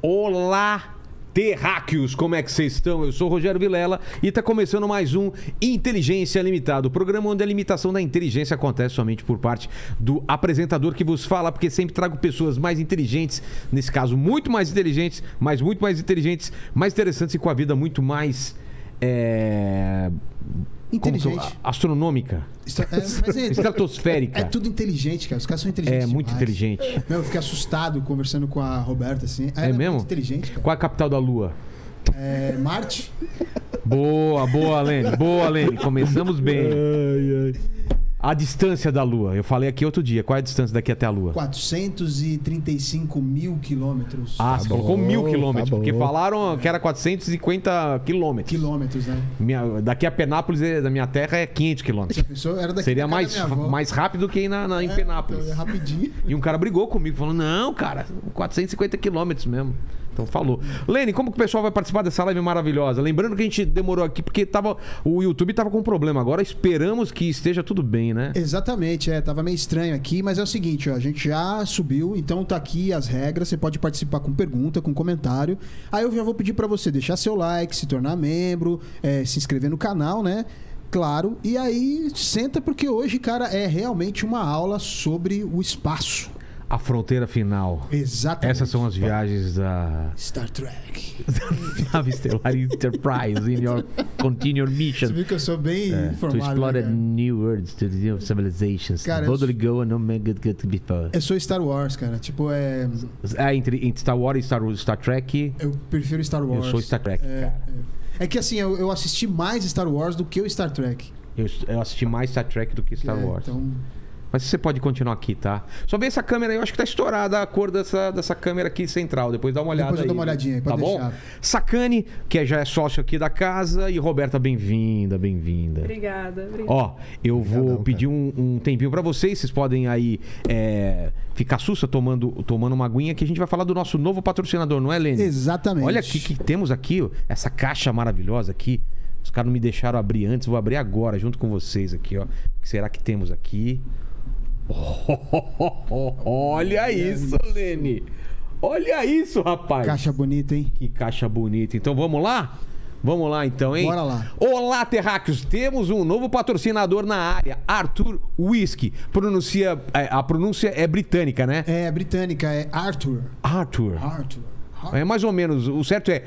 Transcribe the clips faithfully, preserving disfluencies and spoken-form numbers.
Olá, terráqueos, como é que vocês estão? Eu sou o Rogério Vilela e está começando mais um Inteligência Limitada, o programa onde a limitação da inteligência acontece somente por parte do apresentador que vos fala, porque sempre trago pessoas mais inteligentes, nesse caso muito mais inteligentes, mas muito mais inteligentes, mais interessantes e com a vida muito mais... É... inteligente. Astronômica. Estra... É, mas é... Estratosférica. É tudo inteligente, cara. Os caras são inteligentes. É muito demais. Inteligente. Não, eu fiquei assustado conversando com a Roberta, assim. Ela é, é mesmo? Muito inteligente, cara. Qual é a capital da Lua? É... Marte. Boa, boa, Leni. Boa, Leni. Começamos bem. Ai, ai. A distância da Lua. Eu falei aqui outro dia. Qual é a distância daqui até a Lua? quatrocentos e trinta e cinco mil quilômetros. Ah, você colocou mil quilômetros. Porque falaram que era quatrocentos e cinquenta quilômetros. Quilômetros, né? Minha, daqui a Penápolis, da minha terra, é quinhentos quilômetros. Era daqui. Seria mais, mais rápido do que ir na, na, em é, Penápolis. É rapidinho. E um cara brigou comigo, falando, não, cara, quatrocentos e cinquenta quilômetros mesmo. Então falou. Leni, como que o pessoal vai participar dessa live maravilhosa? Lembrando que a gente demorou aqui porque tava, o YouTube estava com um problema. Agora esperamos que esteja tudo bem, né? Exatamente, é. Tava meio estranho aqui, mas é o seguinte, ó, a gente já subiu, então tá aqui as regras. Você pode participar com pergunta, com comentário. Aí eu já vou pedir para você deixar seu like, se tornar membro, é, se inscrever no canal, né? Claro, e aí senta porque hoje, cara, é realmente uma aula sobre o espaço. A fronteira final. Exatamente. Essas são as viagens da... Star Trek. Nave Estelar Enterprise in your continued mission. Você viu que eu sou bem é, informado. To explore né, new worlds, to new civilizations. Cara, totally eu... go and no man good, good before. Eu sou Star Wars, cara. Tipo, é... é entre, entre Star Wars e Star, Star Trek... Eu prefiro Star Wars. Eu sou Star Trek, é, cara. É. É que assim, eu, eu assisti mais Star Wars do que o Star Trek. Eu, eu assisti mais Star Trek do que Star é, Wars. Então... Mas você pode continuar aqui, tá? Só bem essa câmera aí, eu acho que tá estourada a cor dessa, dessa câmera aqui central. Depois dá uma olhada. Depois eu dou uma olhadinha aí, pode deixar. Tá bom? Sacani, que já é sócio aqui da casa. E Roberta, bem-vinda, bem-vinda. Obrigada, obrigada. Ó, eu vou pedir um, um tempinho pra vocês. Vocês podem aí é, ficar sussa tomando, tomando uma aguinha, que a gente vai falar do nosso novo patrocinador, não é, Leni? Exatamente. Olha o que, que temos aqui, ó, essa caixa maravilhosa aqui. Os caras não me deixaram abrir antes, vou abrir agora junto com vocês aqui, ó. O que será que temos aqui? Oh, oh, oh, oh. Olha, Olha isso, isso, Leni. Olha isso, rapaz. Caixa bonita, hein? Que caixa bonita. Então vamos lá? Vamos lá então, hein? Bora lá. Olá, terráqueos. Temos um novo patrocinador na área, Arthur Whisky. Pronuncia, a pronúncia é britânica, né? É, britânica. É Arthur. Arthur. Arthur. Arthur. É mais ou menos. O certo é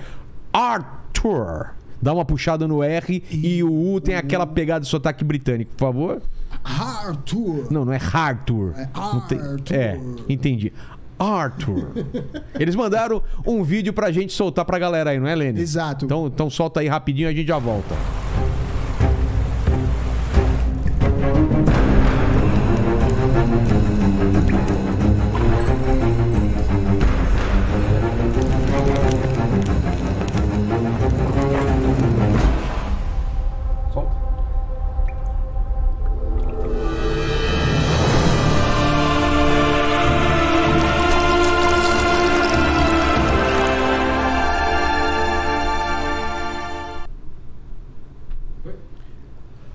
Arthur. Dá uma puxada no R e, e o U tem aquela pegada de sotaque britânico, por favor. Arthur. Não, não é Arthur. É Arthur. É, entendi. Arthur. Eles mandaram um vídeo pra gente soltar pra galera aí, não é, Leni? Exato. Então, então solta aí rapidinho e a gente já volta.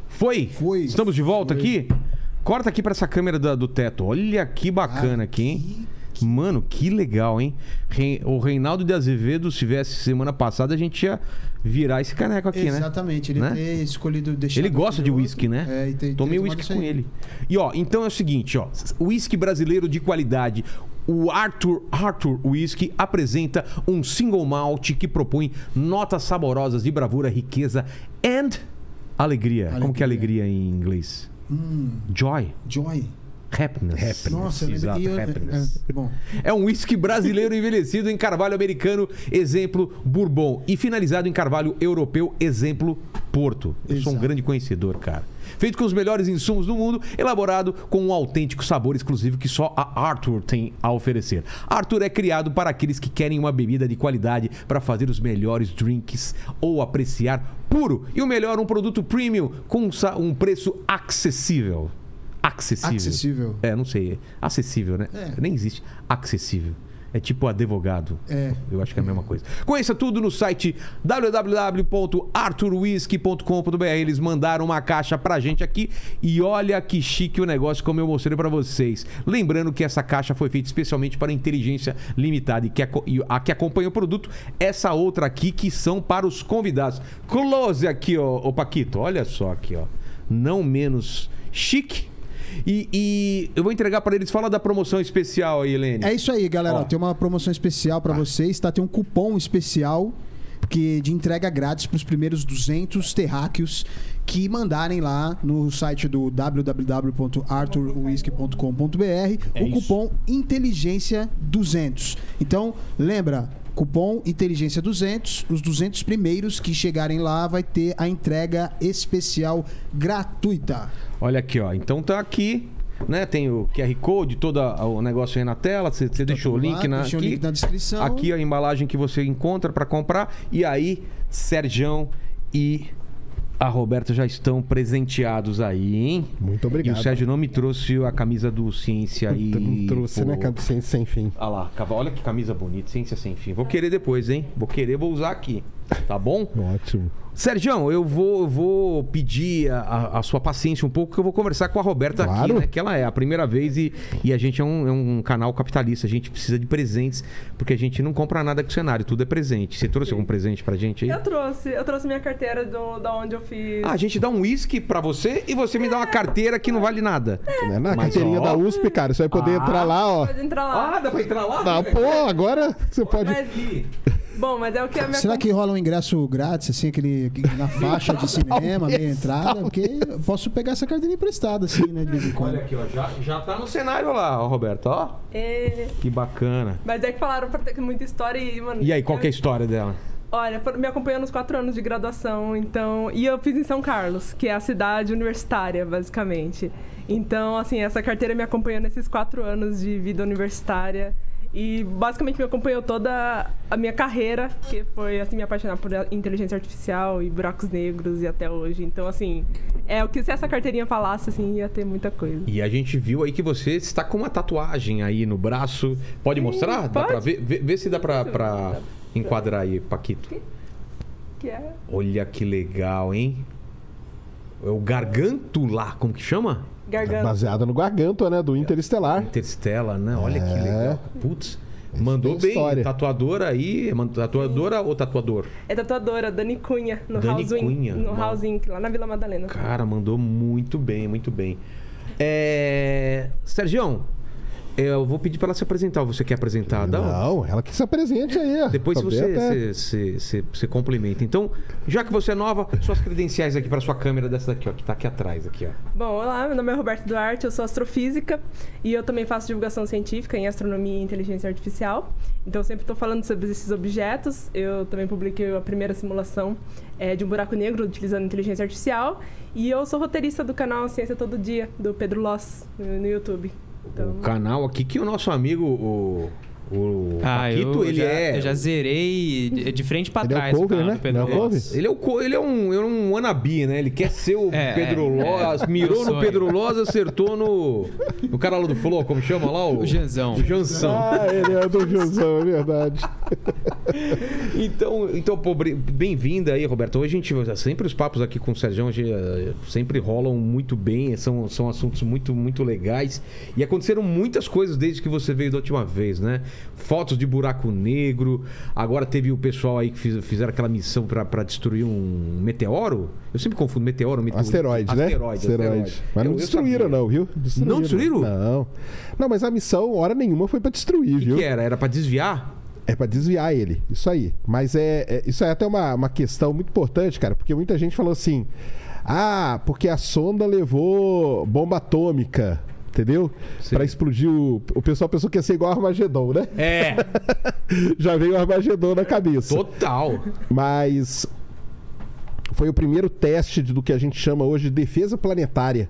Foi? Foi. Estamos de volta Foi. aqui? Corta aqui pra essa câmera da, do teto. Olha que bacana ah, aqui, hein? Que, que... Mano, que legal, hein? Re... O Reinaldo de Azevedo, se tivesse semana passada, a gente ia virar esse caneco aqui, Exatamente. né? Exatamente. Ele né? ter escolhido deixar... Ele gosta de whisky, né? É, e tem, Tomei whisky com ele. E, ó, então é o seguinte, ó. Whisky brasileiro de qualidade... O Arthur, Arthur Whisky apresenta um single malt que propõe notas saborosas de bravura, riqueza and... Alegria. alegria. Como que é alegria em inglês? Hum. Joy. Joy. Happiness. Happiness. Nossa, Exato. Eu... Happiness. É, bom. É um whisky brasileiro envelhecido em carvalho americano, exemplo Bourbon. E finalizado em carvalho europeu, exemplo Porto. Eu Exato. sou um grande conhecedor, cara. Feito com os melhores insumos do mundo, elaborado com um autêntico sabor exclusivo que só a Arthur tem a oferecer. Arthur é criado para aqueles que querem uma bebida de qualidade para fazer os melhores drinks ou apreciar puro e o melhor, um produto premium com um preço acessível. Acessível. Acessível. É, não sei. Acessível, né? É. Nem existe. Acessível. É tipo advogado. É. Eu acho que é a mesma coisa. Conheça tudo no site w w w ponto arthur whisky ponto com ponto b r. Eles mandaram uma caixa pra gente aqui. E olha que chique o negócio, como eu mostrei pra vocês. Lembrando que essa caixa foi feita especialmente para inteligência limitada. E que a que acompanha o produto, essa outra aqui, que são para os convidados. Close aqui, ó, ô Paquito. Olha só aqui, ó. Não menos chique. E, e eu vou entregar para eles. Fala da promoção especial aí, Leni. É isso aí, galera. Ó. Tem uma promoção especial para ah. vocês, tá? Tem um cupom especial que, de entrega grátis para os primeiros duzentos terráqueos que mandarem lá no site do w w w ponto arthur whisky ponto com ponto b r é o cupom Inteligência duzentos. Então, lembra... Cupom Inteligência duzentos, os duzentos primeiros que chegarem lá vai ter a entrega especial gratuita. Olha aqui, ó. Então tá aqui, né? Tem o Q R Code, todo o negócio aí na tela. Você tá deixou o link, lá, na, aqui, o link na descrição. Aqui a embalagem que você encontra para comprar. E aí, Sergião e a Roberta já estão presenteados aí, hein? Muito obrigado. E o Sérgio não me trouxe a camisa do Ciência aí. Não trouxe, pô, né? Ciência Sem Fim. Olha lá, olha que camisa bonita, Ciência Sem Fim. Vou querer depois, hein? Vou querer, vou usar aqui. Tá bom? Ótimo. Sergião, eu vou, eu vou pedir a, a sua paciência um pouco, que eu vou conversar com a Roberta, claro, aqui, né? Que ela é a primeira vez e, e a gente é um, é um canal capitalista. A gente precisa de presentes, porque a gente não compra nada com o cenário, tudo é presente. Você trouxe algum presente pra gente aí? Eu trouxe. Eu trouxe minha carteira do, da onde eu fiz. Ah, a gente dá um uísque pra você e você é. me dá uma carteira que não vale nada. É. Não é na carteirinha, ó, da U S P, cara. Você vai poder ah, entrar lá, ó. Pode entrar lá. Ah, dá pra entrar lá? Não, pô, agora você pode... Bom, mas é o que a minha... Será que rola um ingresso grátis, assim, aquele na faixa de cinema, meia entrada? Porque eu posso pegar essa carteira emprestada, assim, né? De vez em quando. Olha aqui, ó, já, já tá no cenário lá, ó, Roberto, ó. É... Que bacana. Mas é que falaram pra ter muita história e, mano... E aí, qual que é a história dela? Olha, me acompanhou nos quatro anos de graduação, então... E eu fiz em São Carlos, que é a cidade universitária, basicamente. Então, assim, essa carteira me acompanhou nesses quatro anos de vida universitária... E basicamente me acompanhou toda a minha carreira, que foi assim me apaixonar por inteligência artificial e buracos negros e até hoje. Então, assim, é o que se essa carteirinha falasse, assim, ia ter muita coisa. E a gente viu aí que você está com uma tatuagem aí no braço. Pode Sim, mostrar? Pode? Dá pra ver? Vê, vê se dá pra, pra enquadrar aí, Paquito. Que? Que é? Olha que legal, hein? É o Gargantua, como que chama? Gargantua. Baseada no Gargantua, né? Do Interestelar. Interestelar, né? Olha é. que legal. Putz, mandou bem. História. Tatuadora aí. Tatuadora Sim. ou tatuador? É tatuadora, Dani Cunha, no Dani House Cunha. In, no Mano. House Inc, lá na Vila Madalena. Cara, mandou muito bem, muito bem. É... Sergião, eu vou pedir para ela se apresentar. Você quer apresentar? Não, ela que se apresente aí. Depois você, você, você, você complementa. Então, já que você é nova, suas credenciais aqui para sua câmera dessa daqui, ó, que está aqui atrás. Aqui, ó. Bom, olá, meu nome é Roberta Duarte, eu sou astrofísica e eu também faço divulgação científica em astronomia e inteligência artificial. Então, eu sempre estou falando sobre esses objetos. Eu também publiquei a primeira simulação é, de um buraco negro utilizando inteligência artificial. E eu sou roteirista do canal Ciência Todo Dia, do Pedro Loss, no YouTube. Então... O canal aqui que o nosso amigo, o, o ah, Paquito, eu ele já, é... Eu já zerei de frente pra ele trás. É o cover, né? Pedro é o ele é o Ele é um, é um wannabe, né? Ele quer ser o é, Pedro Loss. É, mirou no Pedro Loss, acertou no... No cara lá do Flow, como chama lá? O, o Janzão. O Janzão. Ah, ele é do Janzão, é verdade. Então, então bem-vinda aí, Roberto. Hoje a gente... Sempre os papos aqui com o Sergião sempre rolam muito bem. São, são assuntos muito, muito legais. E aconteceram muitas coisas desde que você veio da última vez, né? Fotos de buraco negro. Agora teve o pessoal aí que fiz, fizeram aquela missão para destruir um meteoro. Eu sempre confundo meteoro, meteoro. Asteroide, asteroide, né? Asteroide, asteroide. asteroide. Mas não eu, destruíram, eu não, viu? Destruíram. Não destruíram? Não. Não, mas a missão, hora nenhuma, foi para destruir, que viu? O que era? Era para desviar? É para desviar ele, isso aí. Mas é, é isso é até uma, uma questão muito importante, cara, porque muita gente falou assim: ah, porque a sonda levou bomba atômica, entendeu? Para explodir o... O pessoal pensou que ia ser igual ao Armagedon, né? É. Já veio o Armagedon na cabeça. Total. Mas foi o primeiro teste do que a gente chama hoje de defesa planetária.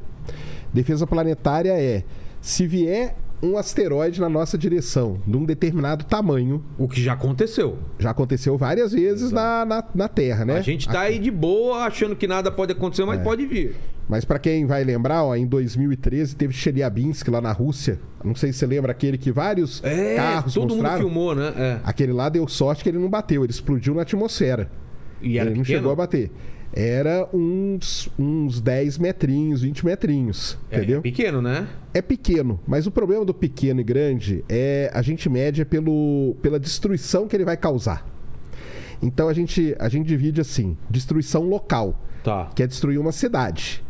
Defesa planetária é: se vier um asteroide na nossa direção, de um determinado tamanho. O que já aconteceu. Já aconteceu várias vezes na, na, na Terra, né? A gente tá Aqui. aí de boa, achando que nada pode acontecer, mas é. pode vir. Mas pra quem vai lembrar, ó, em dois mil e treze teve Chelyabinsk lá na Rússia. Não sei se você lembra aquele que vários é, carros todo mostraram. Todo mundo filmou, né? É. Aquele lá deu sorte que ele não bateu, ele explodiu na atmosfera. E era ele pequeno? Não chegou a bater. Era uns, uns dez metrinhos, vinte metrinhos, é, entendeu? É pequeno, né? É pequeno, mas o problema do pequeno e grande é a gente mede pelo, pela destruição que ele vai causar. Então a gente, a gente divide assim, destruição local, tá, que é destruir uma cidade.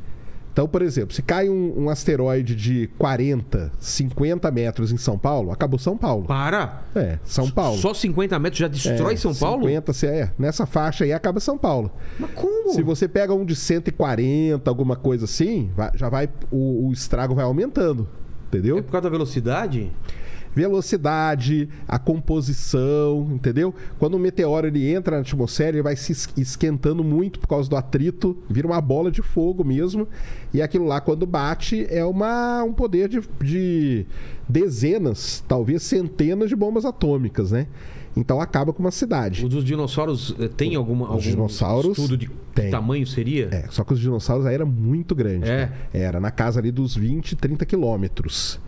Então, por exemplo, se cai um, um asteroide de quarenta, cinquenta metros em São Paulo, acabou São Paulo. Para! É, São Paulo. Só cinquenta metros já destrói é, São Paulo? cinquenta, é. Nessa faixa aí acaba São Paulo. Mas como? Se você pega um de cento e quarenta, alguma coisa assim, vai, já vai... O, o estrago vai aumentando, entendeu? É por causa da velocidade? Velocidade, a composição, entendeu? Quando o meteoro ele entra na atmosfera, ele vai se esquentando muito por causa do atrito, vira uma bola de fogo mesmo, e aquilo lá quando bate é uma, um poder de, de dezenas, talvez centenas de bombas atômicas, né? Então acaba com uma cidade. Os dos dinossauros tem alguma, algum dinossauros estudo de tem. tamanho seria? É, só que os dinossauros aí era muito grande, é. né? Era na casa ali dos vinte, trinta quilômetros.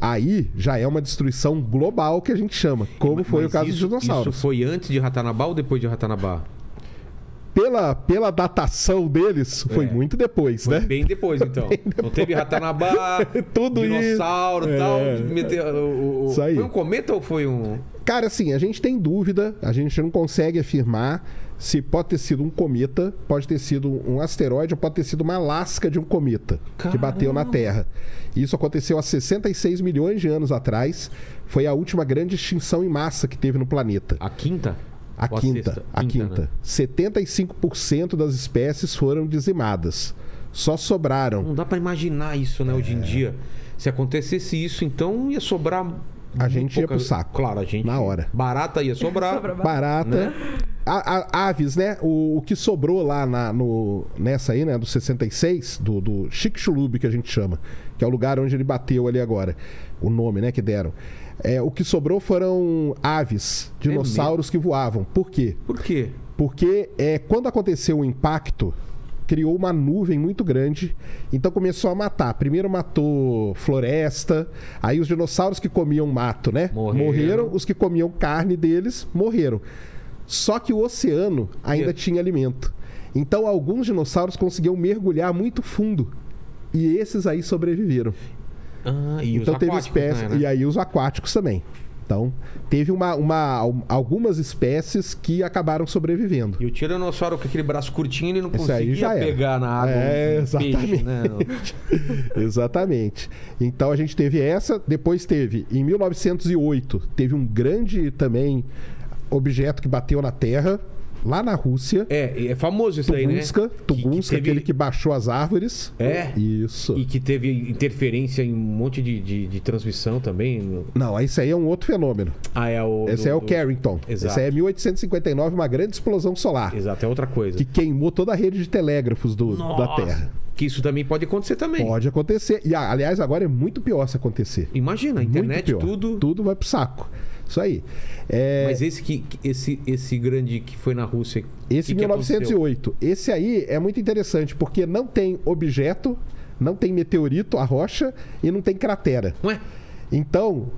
Aí já é uma destruição global que a gente chama, como mas foi o caso isso, dos dinossauros. Isso foi antes de Ratanabá ou depois de Ratanabá? Pela, pela datação deles, é. foi muito depois, foi né? bem depois, então. Bem depois. Não teve Ratanabá, tudo dinossauro e tal. É. Meteu, isso aí. Foi um cometa ou foi um... Cara, assim, a gente tem dúvida, a gente não consegue afirmar se pode ter sido um cometa, pode ter sido um asteroide ou pode ter sido uma lasca de um cometa. Caramba. Que bateu na Terra. Isso aconteceu há sessenta e seis milhões de anos atrás. Foi a última grande extinção em massa que teve no planeta. A quinta? A ou quinta. A, a quinta. quinta. Né? setenta e cinco por cento das espécies foram dizimadas. Só sobraram. Não dá para imaginar isso, né, hoje é. em dia. Se acontecesse isso, então ia sobrar... A gente pouca... ia pro saco. Claro, a gente... Na hora. Barata ia sobrar. Sobra barata. Barata. Né? A, a, aves, né? O, o que sobrou lá na, no, nessa aí, né? Do sessenta e seis, do, do Chicxulub, que a gente chama. Que é o lugar onde ele bateu ali agora. O nome, né? Que deram. É, o que sobrou foram aves, dinossauros é que voavam. Por quê? Por quê? Porque é, quando aconteceu o impacto, criou uma nuvem muito grande, então começou a matar. Primeiro matou floresta, aí os dinossauros que comiam mato, né? Morreram. Morreram, os que comiam carne deles morreram. Só que o oceano ainda Sim. tinha alimento. Então alguns dinossauros conseguiam mergulhar muito fundo, e esses aí sobreviveram. Ah, e então os teve espécies, né? E aí os aquáticos também. Então, teve uma, uma, algumas espécies que acabaram sobrevivendo. E o tiranossauro com aquele braço curtinho, ele não Esse conseguia pegar na água. É, um exatamente. Peixe, né? Exatamente. Então, a gente teve essa. Depois teve, em mil novecentos e oito, teve um grande também objeto que bateu na Terra, lá na Rússia. É, é famoso isso aí, né? Tunguska, aquele que baixou as árvores. É. Isso. E que teve interferência em um monte de, de, de transmissão também. Não, isso aí é um outro fenômeno. Ah, é o... Esse do, é o do... Carrington. Exato. Esse aí é mil oitocentos e cinquenta e nove, uma grande explosão solar. Exato, é outra coisa. Que queimou toda a rede de telégrafos do, da Terra. Que isso também pode acontecer também. Pode acontecer. E, aliás, agora é muito pior se acontecer. Imagina, a internet, tudo... Tudo vai pro saco. Isso aí. É... Mas esse, que, esse, esse grande que foi na Rússia... Esse que mil novecentos e oito. Aconteceu? Esse aí é muito interessante, porque não tem objeto, não tem meteorito, a rocha, e não tem cratera. Ué? Então,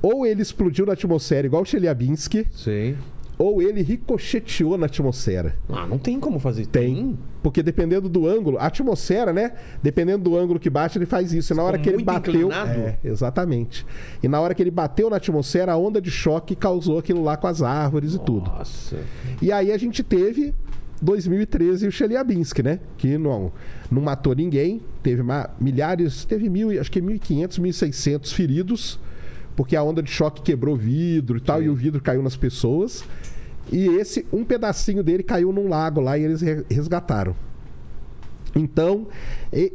ou ele explodiu na atmosfera igual o Chelyabinsk, Sim. ou ele ricocheteou na atmosfera. Ah, não tem como fazer isso. Tem. tem. Porque dependendo do ângulo, a atmosfera, né? Dependendo do ângulo que bate, ele faz isso. E na hora que ele bateu... É, exatamente. E na hora que ele bateu na atmosfera, a onda de choque causou aquilo lá com as árvores e tudo. Nossa. E aí a gente teve, dois mil e treze, o Chelyabinsk, né? Que não, não matou ninguém. Teve uma, milhares... Teve mil, acho que mil e quinhentos, mil e seiscentos feridos. Porque a onda de choque quebrou vidro e tal. Sim. E o vidro caiu nas pessoas. E esse, um pedacinho dele caiu num lago lá e eles resgataram. Então,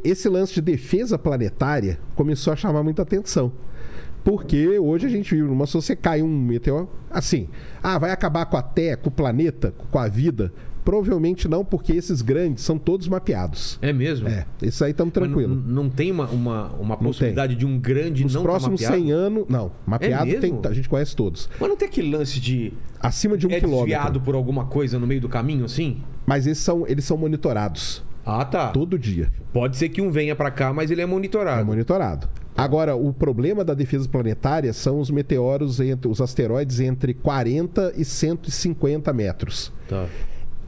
esse lance de defesa planetária começou a chamar muita atenção. Porque hoje a gente vive numa sociedade, se cai um meteoro, assim, ah, vai acabar com a Terra, com o planeta, com a vida. Provavelmente não, porque esses grandes são todos mapeados. É mesmo? É, isso aí estamos tranquilos. Não, não tem uma, uma, uma possibilidade de um grande Nos não mapeado? Nos próximos cem anos, não. Mapeado é tem, a gente conhece todos. Mas não tem aquele lance de... Acima de um é quilômetro. Desviado por alguma coisa no meio do caminho, assim? Mas esses são, eles são monitorados. Ah, tá. Todo dia. Pode ser que um venha para cá, mas ele é monitorado. É monitorado. Agora, o problema da defesa planetária são os meteoros, entre, os asteroides entre quarenta e cento e cinquenta metros. Tá.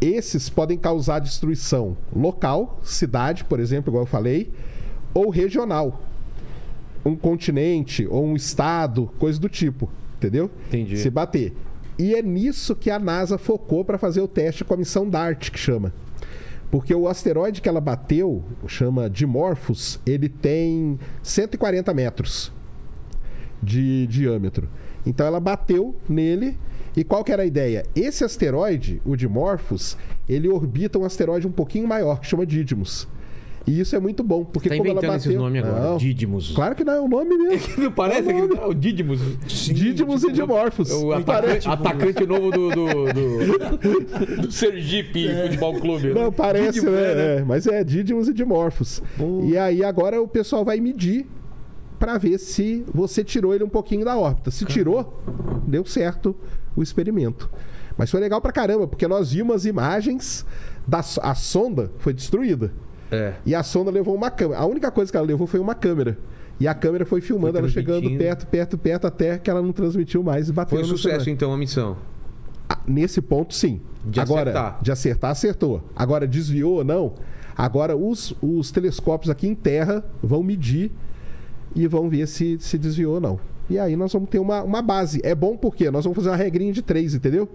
Esses podem causar destruição local, cidade, por exemplo, igual eu falei, ou regional. Um continente ou um estado, coisa do tipo, entendeu? Entendi. Se bater. E é nisso que a NASA focou para fazer o teste com a missão DART, que chama. Porque o asteroide que ela bateu, chama Dimorphos, ele tem cento e quarenta metros de diâmetro. Então ela bateu nele. E qual que era a ideia? Esse asteroide, o Dimorphos, ele orbita um asteroide um pouquinho maior, que chama Didymos. E isso é muito bom, porque tá como ela bateu... Esse nome agora, não, Didymos. Claro que não, é o nome mesmo. Não parece é o nome. Que o Didymos. Sim, Didymos tipo, e Dimorphos. O atacante, atacante novo do, do, do... do Sergipe é. Futebol Clube. Não, parece, Didymos, né? né? É, mas é Didymos e Dimorphos. Pô. E aí agora o pessoal vai medir para ver se você tirou ele um pouquinho da órbita. Se caramba. Tirou, deu certo o experimento. Mas foi legal pra caramba, porque nós vimos as imagens da... A sonda foi destruída. É. E a sonda levou uma câmera. A única coisa que ela levou foi uma câmera. E a câmera foi filmando foi ela chegando perto, perto, perto, até que ela não transmitiu mais e bateu. Foi um sucesso, então, a missão? Ah, nesse ponto, sim. De Agora, acertar. De acertar, acertou. Agora, desviou ou não? Agora, os, os telescópios aqui em Terra vão medir e vão ver se, se desviou ou não. E aí nós vamos ter uma, uma base. É bom porque nós vamos fazer uma regrinha de três, entendeu?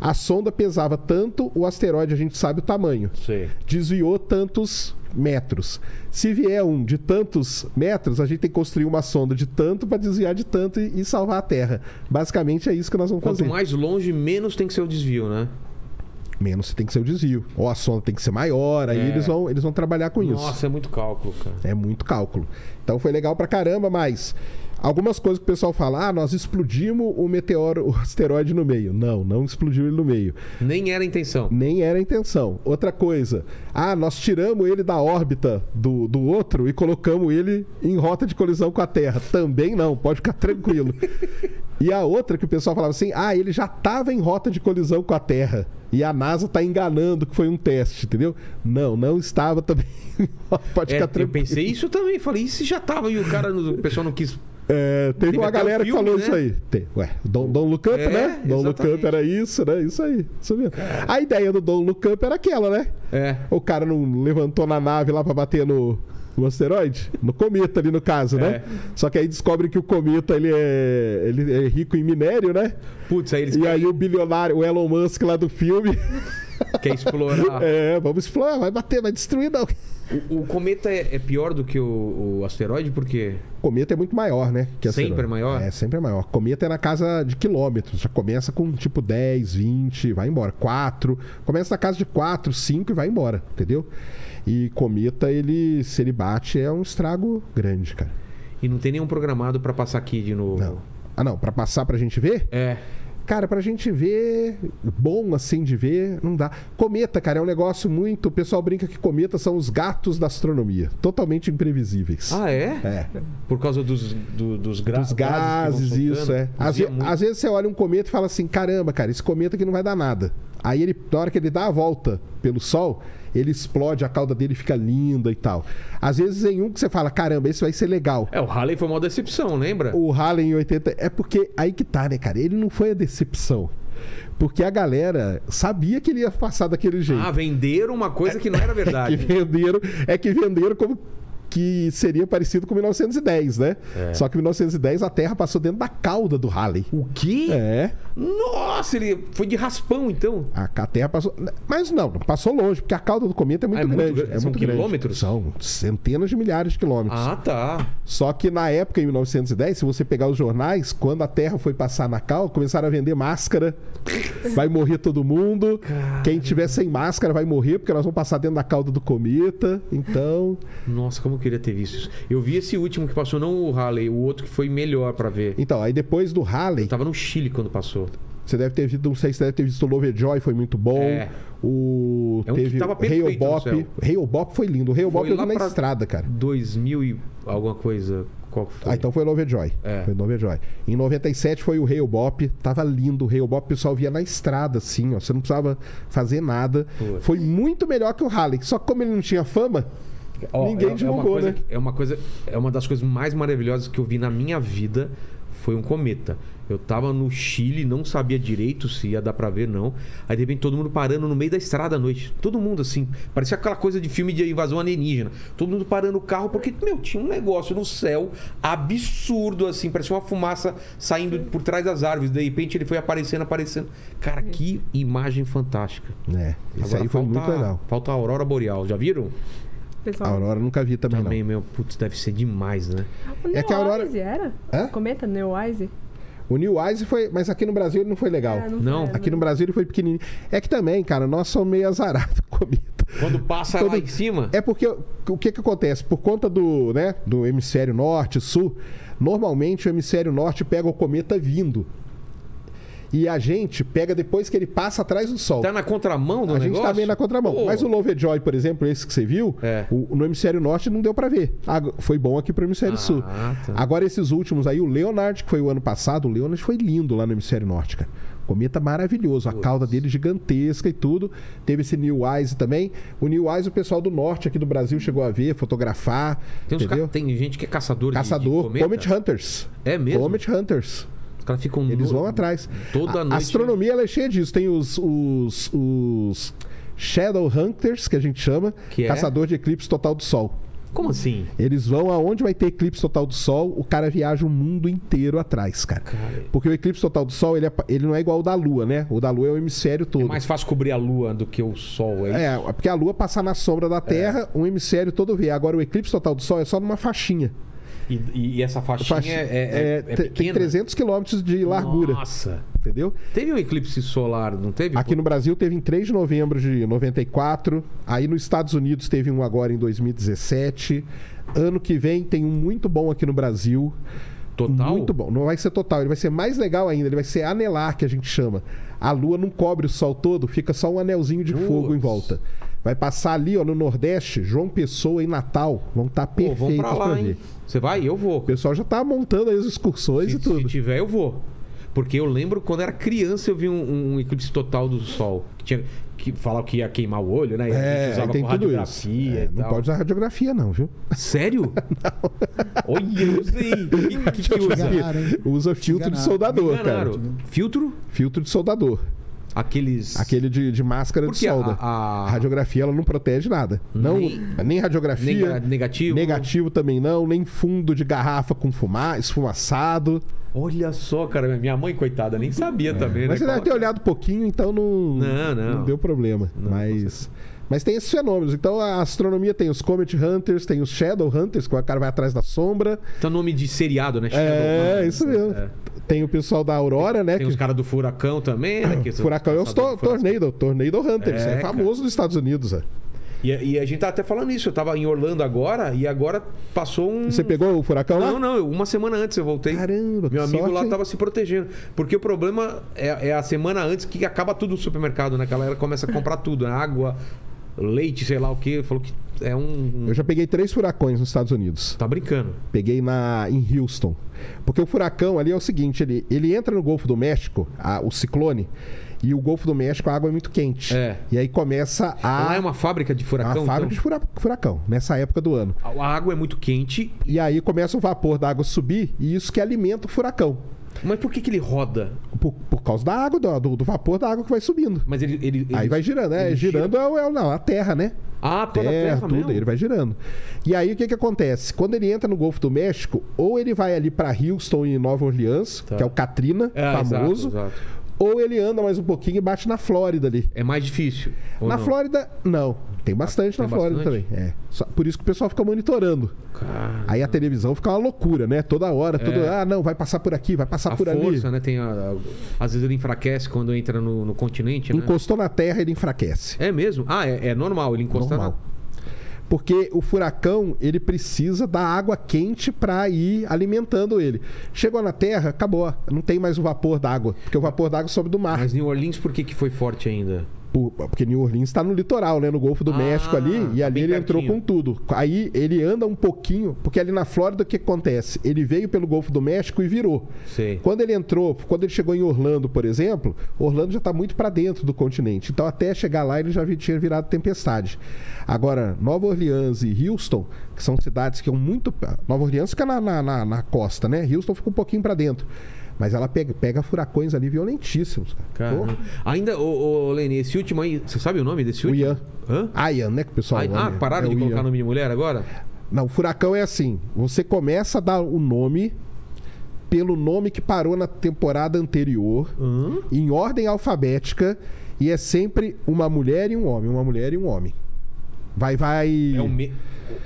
A sonda pesava tanto, o asteroide a gente sabe o tamanho. Sim. Desviou tantos metros. Se vier um de tantos metros, a gente tem que construir uma sonda de tanto para desviar de tanto e, e salvar a Terra. Basicamente é isso que nós vamos Quanto fazer. Quanto mais longe, menos tem que ser o desvio, né? Menos tem que ser o desvio. Ou a sonda tem que ser maior, aí é. eles, vão, eles vão trabalhar com Nossa, isso. Nossa, é muito cálculo, cara. É muito cálculo. Então foi legal pra caramba, mas... Algumas coisas que o pessoal fala, ah, nós explodimos o meteoro, o asteroide no meio. Não, não explodiu ele no meio. Nem era a intenção. Nem era a intenção. Outra coisa, ah, nós tiramos ele da órbita do, do outro e colocamos ele em rota de colisão com a Terra. Também não, pode ficar tranquilo. E a outra que o pessoal falava assim, ah, ele já estava em rota de colisão com a Terra. E a NASA está enganando que foi um teste, entendeu? Não, não estava também. Pode ficar é, tranquilo. Eu pensei isso também, falei, e se já estava? E o cara, o pessoal não quis... É, teve uma galera filme, que falou né? isso aí. Tem, ué, Don't, Don't Look Up, é, né? Don't Look Up era isso, né? Isso aí. Isso mesmo. A ideia do Don't Look Up era aquela, né? É. O cara não levantou na nave lá pra bater no, no asteroide? No cometa ali, no caso, é. né? Só que aí descobre que o cometa ele é, ele é rico em minério, né? Putz, aí eles... E aí o bilionário, o Elon Musk lá do filme... Quer explorar. É, vamos explorar. Vai bater, vai destruir, não. O, o cometa é, é pior do que o, o asteroide, porque... O cometa é muito maior, né? Que sempre asteroide. É maior? É, sempre é maior. Cometa é na casa de quilômetros. Já começa com, tipo, dez, vinte, vai embora. quatro. Começa na casa de quatro, cinco e vai embora, entendeu? E cometa, ele, se ele bate, é um estrago grande, cara. E não tem nenhum programado pra passar aqui de novo? Não. Ah, não. Pra passar pra gente ver? É. Cara, pra gente ver, bom assim de ver, não dá. Cometa, cara, é um negócio muito... O pessoal brinca que cometa são os gatos da astronomia. Totalmente imprevisíveis. Ah, é? É. Por causa dos, do, dos, gra... dos gases, gases isso, é. Às, ve... Às vezes você olha um cometa e fala assim, caramba, cara, esse cometa aqui não vai dar nada. Aí, ele, na hora que ele dá a volta pelo Sol, ele explode, a cauda dele fica linda e tal. Às vezes, em um que você fala, caramba, esse vai ser legal. É, o Halley foi uma decepção, lembra? O Halley em oitenta... É porque aí que tá, né, cara? Ele não foi a decepção. Porque a galera sabia que ele ia passar daquele jeito. Ah, venderam uma coisa que não era verdade. É que venderam, é que venderam como... que seria parecido com mil novecentos e dez, né? É. Só que em mil novecentos e dez a Terra passou dentro da cauda do Halley. O quê? É. Nossa, ele foi de raspão, então. A, a Terra passou... Mas não, passou longe, porque a cauda do cometa é muito ah, é grande. Muito, é são muito quilômetros? Grande. São centenas de milhares de quilômetros. Ah, tá. Só que na época, em mil novecentos e dez, se você pegar os jornais, quando a Terra foi passar na cauda, começaram a vender máscara. Vai morrer todo mundo. Cara... Quem tiver sem máscara vai morrer, porque nós vamos passar dentro da cauda do cometa. Então... Nossa, como queria ter visto isso. Eu vi esse último que passou, não o Halley, o outro que foi melhor pra ver. Então, aí depois do Halley... Eu tava no Chile quando passou. Você deve ter visto, não sei, você deve ter visto o Lovejoy, foi muito bom. É. O... É um teve o Hale-Bopp. Hale-Bopp foi lindo. O Hale-Bopp eu vi na estrada, cara. dois mil e alguma coisa... Qual que foi? Ah, então foi o Lovejoy. É. Foi o Lovejoy. Em noventa e sete foi o Hale-Bopp. Tava lindo o Hale-Bopp. O pessoal via na estrada, assim, ó. Você não precisava fazer nada. Pô. Foi muito melhor que o Halley. Só que como ele não tinha fama, ó, ninguém é, divulgou, é né? Que, é, uma coisa, é uma das coisas mais maravilhosas que eu vi na minha vida. Foi um cometa. Eu tava no Chile, não sabia direito se ia dar pra ver, não. Aí, de repente, todo mundo parando no meio da estrada à noite. Todo mundo, assim. Parecia aquela coisa de filme de invasão alienígena. Todo mundo parando o carro, porque, meu, tinha um negócio no céu absurdo, assim. Parecia uma fumaça saindo por trás das árvores. De repente, ele foi aparecendo, aparecendo. Cara, que imagem fantástica. É, isso aí foi muito legal. Falta a aurora boreal. Já viram? Pessoal. A aurora eu nunca vi também, também não. Meu, putz, deve ser demais, né? O Neowise é que a aurora... era? Hã? Cometa Neowise? O Neowise foi... Mas aqui no Brasil ele não foi legal. É, não, não. Foi, aqui não. No Brasil ele foi pequenininho. É que também, cara, nós somos meio azarados com cometa. Quando passa Quando... lá em cima? É porque... O que que acontece? Por conta do, né, do hemisfério norte, sul, normalmente o hemisfério norte pega o cometa vindo. E a gente pega depois que ele passa atrás do Sol. Tá na contramão do a negócio? A gente tá meio na contramão. Oh. Mas o Lovejoy, por exemplo, esse que você viu, é. o, no hemisfério norte não deu pra ver. Ah, foi bom aqui pro hemisfério ah, sul. Tá. Agora esses últimos aí, o Leonard, que foi o ano passado, o Leonard foi lindo lá no hemisfério norte, cara. Cometa maravilhoso, a cauda dele gigantesca e tudo. Teve esse Neowise também. O Neowise, o pessoal do norte aqui do Brasil chegou a ver, fotografar. Tem, entendeu? Uns ca... Tem gente que é caçador, caçador de, de cometa. Comet Hunters. É mesmo? Comet Hunters. Os caras ficam... Eles no... vão atrás. Toda a noite... A astronomia, ela é cheia disso. Tem os, os, os Shadow Hunters, que a gente chama, que é? Caçador de eclipse total do Sol. Como assim? Eles vão aonde vai ter eclipse total do Sol, o cara viaja o mundo inteiro atrás, cara. cara... Porque o eclipse total do Sol, ele, é, ele não é igual ao da Lua, né? O da Lua é o hemisfério todo. É mais fácil cobrir a Lua do que o Sol, é isso? É, porque a Lua passa na sombra da Terra, é. um hemisfério todo vê. Agora, o eclipse total do Sol é só numa faixinha. E, e essa faixinha faixa, é, é, é pequena? Tem trezentos quilômetros de largura. Nossa! Entendeu? Teve um eclipse solar, não teve? Aqui no Brasil teve em três de novembro de noventa e quatro. Aí nos Estados Unidos teve um agora em dois mil e dezessete. Ano que vem tem um muito bom aqui no Brasil. Total? Muito bom. Não vai ser total. Ele vai ser mais legal ainda. Ele vai ser anelar, que a gente chama. A Lua não cobre o Sol todo. Fica só um anelzinho de Nossa. fogo em volta. Vai passar ali, ó, no Nordeste, João Pessoa e Natal. Vão estar tá perfeitos para pra ver. Hein? Você vai? Eu vou. O pessoal já tá montando aí as excursões se, e tudo. Se tiver, eu vou. Porque eu lembro quando era criança eu vi um, um eclipse total do Sol. Que tinha... Que falavam que ia queimar o olho, né? E é, usava tem com tudo radiografia é, e tal. Não pode usar radiografia, não, viu? Sério? Não. Olha, eu sei. O que, que usa? Enganaram, usa filtro de soldador, cara. Filtro? Filtro de soldador. Aqueles... Aquele de, de máscara Porque de solda. A, a... a radiografia, ela não protege nada. Não, nem... nem radiografia. Neg negativo. Negativo também não. Nem fundo de garrafa com fumar, esfumaçado. Olha só, cara. Minha mãe, coitada, nem sabia é. também, mas né? Mas você deve ter olhado um pouquinho, então não, não, não. não deu problema. Não, mas... Mas tem esses fenômenos. Então a astronomia tem os Comet Hunters, tem os Shadow Hunters, que o cara vai atrás da sombra. Então nome de seriado, né? Shadow é, Hunters, isso mesmo. É. Tem o pessoal da Aurora, tem, né? Tem que... os caras do Furacão também, né? Que furacão é os to Tornado, Tornado Hunters. É, é famoso cara. Nos Estados Unidos, é. E, e a gente tá até falando isso. Eu tava em Orlando agora e agora passou um... Você pegou o furacão lá? Não, não. Uma semana antes eu voltei. Caramba, que Meu amigo sorte, lá hein? tava se protegendo. Porque o problema é, é a semana antes que acaba tudo no supermercado, né? A galera começa a comprar tudo, né? Água... Leite, sei lá o que, falou que é um... Eu já peguei três furacões nos Estados Unidos. Tá brincando? Peguei na, em Houston. Porque o furacão ali é o seguinte, ele, ele entra no Golfo do México, a, o ciclone, e o Golfo do México a água é muito quente. É. E aí começa a... Lá é uma fábrica de furacão? É uma fábrica então? de furacão, nessa época do ano. A água é muito quente. E aí começa o vapor da água subir, e isso que alimenta o furacão. Mas por que que ele roda? Por, por causa da água, do, do vapor da água que vai subindo. Mas ele... ele, ele aí vai girando, né? Girando gira? é, é não, a terra, né? Ah, terra, a terra tudo, mesmo? Ele vai girando. E aí o que que acontece? Quando ele entra no Golfo do México, ou ele vai ali para Houston e Nova Orleans, tá. que é o Katrina, é, famoso. Exato, exato. Ou ele anda mais um pouquinho e bate na Flórida ali. É mais difícil? Na não? Flórida, não. Tem bastante tem na Flórida bastante? também. É. Só, por isso que o pessoal fica monitorando. Caramba. Aí a televisão fica uma loucura, né? Toda hora. É. Tudo, ah, não, vai passar por aqui, vai passar a por força, ali. Força, né? Tem a, a, às vezes ele enfraquece quando entra no, no continente, né? Encostou na terra, ele enfraquece. É mesmo? Ah, é, é normal ele encostar normal. na... porque o furacão, ele precisa da água quente para ir alimentando ele. Chegou na Terra, acabou. Não tem mais o vapor d'água, porque o vapor d'água sobe do mar. Mas New Orleans, por que que foi forte ainda? Porque New Orleans está no litoral, né? No Golfo do ah, México ali. E ali ele entrou com tudo. Aí ele anda um pouquinho, porque ali na Flórida o que acontece? Ele veio pelo Golfo do México e virou. Sei. Quando ele entrou, quando ele chegou em Orlando, por exemplo, Orlando já está muito para dentro do continente. Então até chegar lá ele já tinha virado tempestade. Agora, Nova Orleans e Houston, que são cidades que são muito... Nova Orleans fica na, na, na, na costa, né? Houston fica um pouquinho para dentro. Mas ela pega, pega furacões ali violentíssimos. Cara. Cara. Ainda, ô, ô Leni, esse último aí, você sabe o nome desse último? O Ian. Hã? Ah, Ian, né, que o pessoal... Ah, ah pararam é de colocar Ian. Nome de mulher agora? Não, o furacão é assim, você começa a dar o nome pelo nome que parou na temporada anterior, uhum. em ordem alfabética, e é sempre uma mulher e um homem, uma mulher e um homem. Vai, vai... É um me...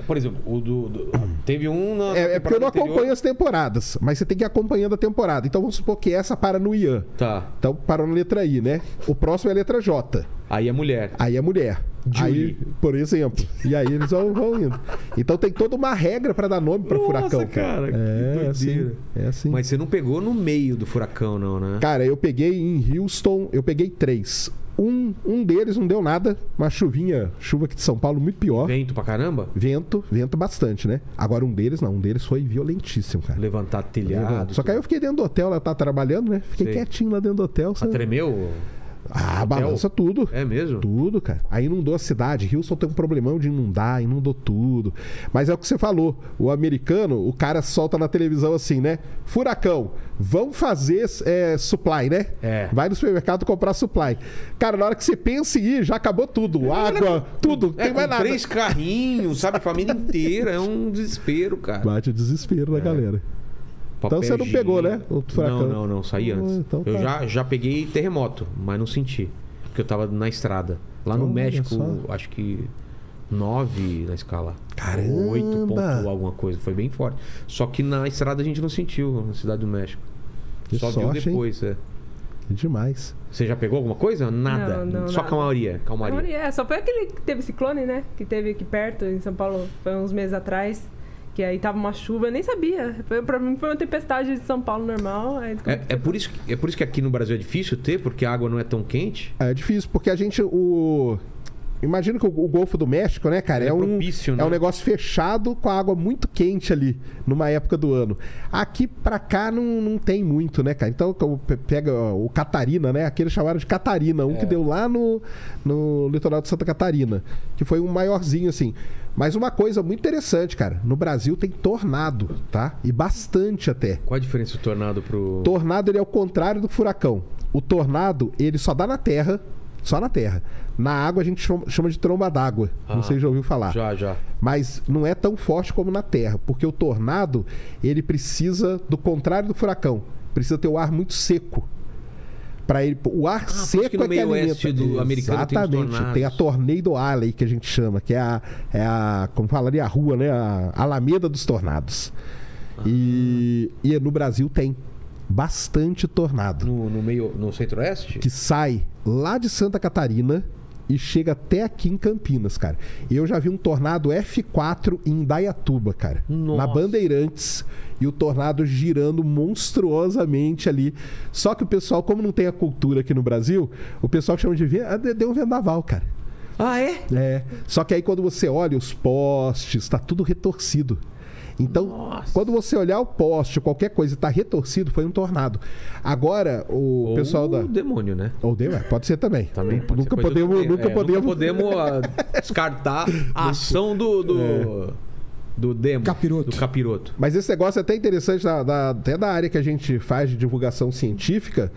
Por exemplo, o do, do... teve um... Na é, é porque eu não anterior. acompanho as temporadas, mas você tem que ir acompanhando a temporada. Então vamos supor que essa para no Ian. Tá. Então parou na letra I, né? O próximo é a letra J. Aí é mulher. Aí é mulher. Aí, por exemplo. E aí eles vão, vão indo. Então tem toda uma regra para dar nome para furacão. Nossa, cara. É, que assim, é assim. Mas você não pegou no meio do furacão, não, né? Cara, eu peguei em Houston, eu peguei três. Um, um deles não deu nada, uma chuvinha, chuva aqui de São Paulo, muito pior. Vento pra caramba? Vento, vento bastante, né? Agora um deles não, um deles foi violentíssimo, cara. Levantar telhado. Levantado. Só que aí eu fiquei dentro do hotel, ela tá trabalhando, né? Fiquei Sei. quietinho lá dentro do hotel. Sabe? Ah, tremeu? Ah, hotel? Balança tudo. É mesmo? Tudo, cara. Aí inundou a cidade. Houston tem um problemão de inundar, inundou tudo. Mas é o que você falou. O americano, o cara solta na televisão assim, né? Furacão, vão fazer é, supply, né? É. Vai no supermercado comprar supply. Cara, na hora que você pensa em ir, já acabou tudo. É, água, é, tudo. É, tem mais nada. Três carrinhos, sabe? Família inteira. É um desespero, cara. Bate o desespero da é. galera. Então você não pegou, né? O furacão. Não, não, não. Saí antes. Então, tá. Eu já, já peguei terremoto, mas não senti. Porque eu tava na estrada. Lá então, no México, acho que nove na escala. Caramba! oito ponto alguma coisa. Foi bem forte. Só que na estrada a gente não sentiu, na cidade do México. Que Só sorte, viu depois, hein? é. Demais. Você já pegou alguma coisa? Nada. Não, não, só nada. Calmaria. Calmaria. Calmaria. Só foi aquele que teve ciclone, né? Que teve aqui perto, em São Paulo, foi uns meses atrás. Que aí tava uma chuva, eu nem sabia. Foi, pra mim foi uma tempestade de São Paulo normal. Aí, é, é, por isso que, é por isso que aqui no Brasil é difícil ter, porque a água não é tão quente? É difícil, porque a gente... o Imagina que o, o Golfo do México, né, cara? É, é, propício, um, né? é um negócio fechado com a água muito quente ali, numa época do ano. Aqui pra cá não, não tem muito, né, cara? Então pega o Catarina, né? Aqui eles chamaram de Catarina, um é. que deu lá no, no litoral de Santa Catarina, que foi um maiorzinho, assim. Mas uma coisa muito interessante, cara. No Brasil tem tornado, tá? E bastante até. Qual a diferença do tornado pro... Tornado, ele é o contrário do furacão. O tornado, ele só dá na terra. Só na terra. Na água a gente chama de tromba d'água. Ah, não sei se já ouviu falar. Já, já. Mas não é tão forte como na terra. Porque o tornado, ele precisa, do contrário do furacão, precisa ter o ar muito seco. Pra ele, o ar ah, seco que no é meio que alimenta. Oeste do americano. Exatamente. Tem, tem a Tornado Alley, que a gente chama, que é a, é a como falaria, a rua, né? A Alameda dos Tornados. Ah. E, e no Brasil tem bastante tornado. No, no meio, no centro-oeste? Que sai lá de Santa Catarina e chega até aqui em Campinas, cara. Eu já vi um tornado F quatro em Indaiatuba, cara. Nossa. Na Bandeirantes. E o tornado girando monstruosamente ali. Só que o pessoal, como não tem a cultura aqui no Brasil, o pessoal chama de... Deu um vendaval, cara. Ah, é? É. Só que aí quando você olha os postes, tá tudo retorcido. Então, Nossa. quando você olhar o poste, qualquer coisa está retorcido, foi um tornado. Agora, o Ou pessoal da... o demônio, né? Ou o demônio, pode ser também. também pode nunca, ser podemos, nunca, é, podemos... nunca podemos uh, descartar a ação do... do... É. Do demo, capiroto. do capiroto. Mas esse negócio é até interessante, da, da, até da área que a gente faz de divulgação científica,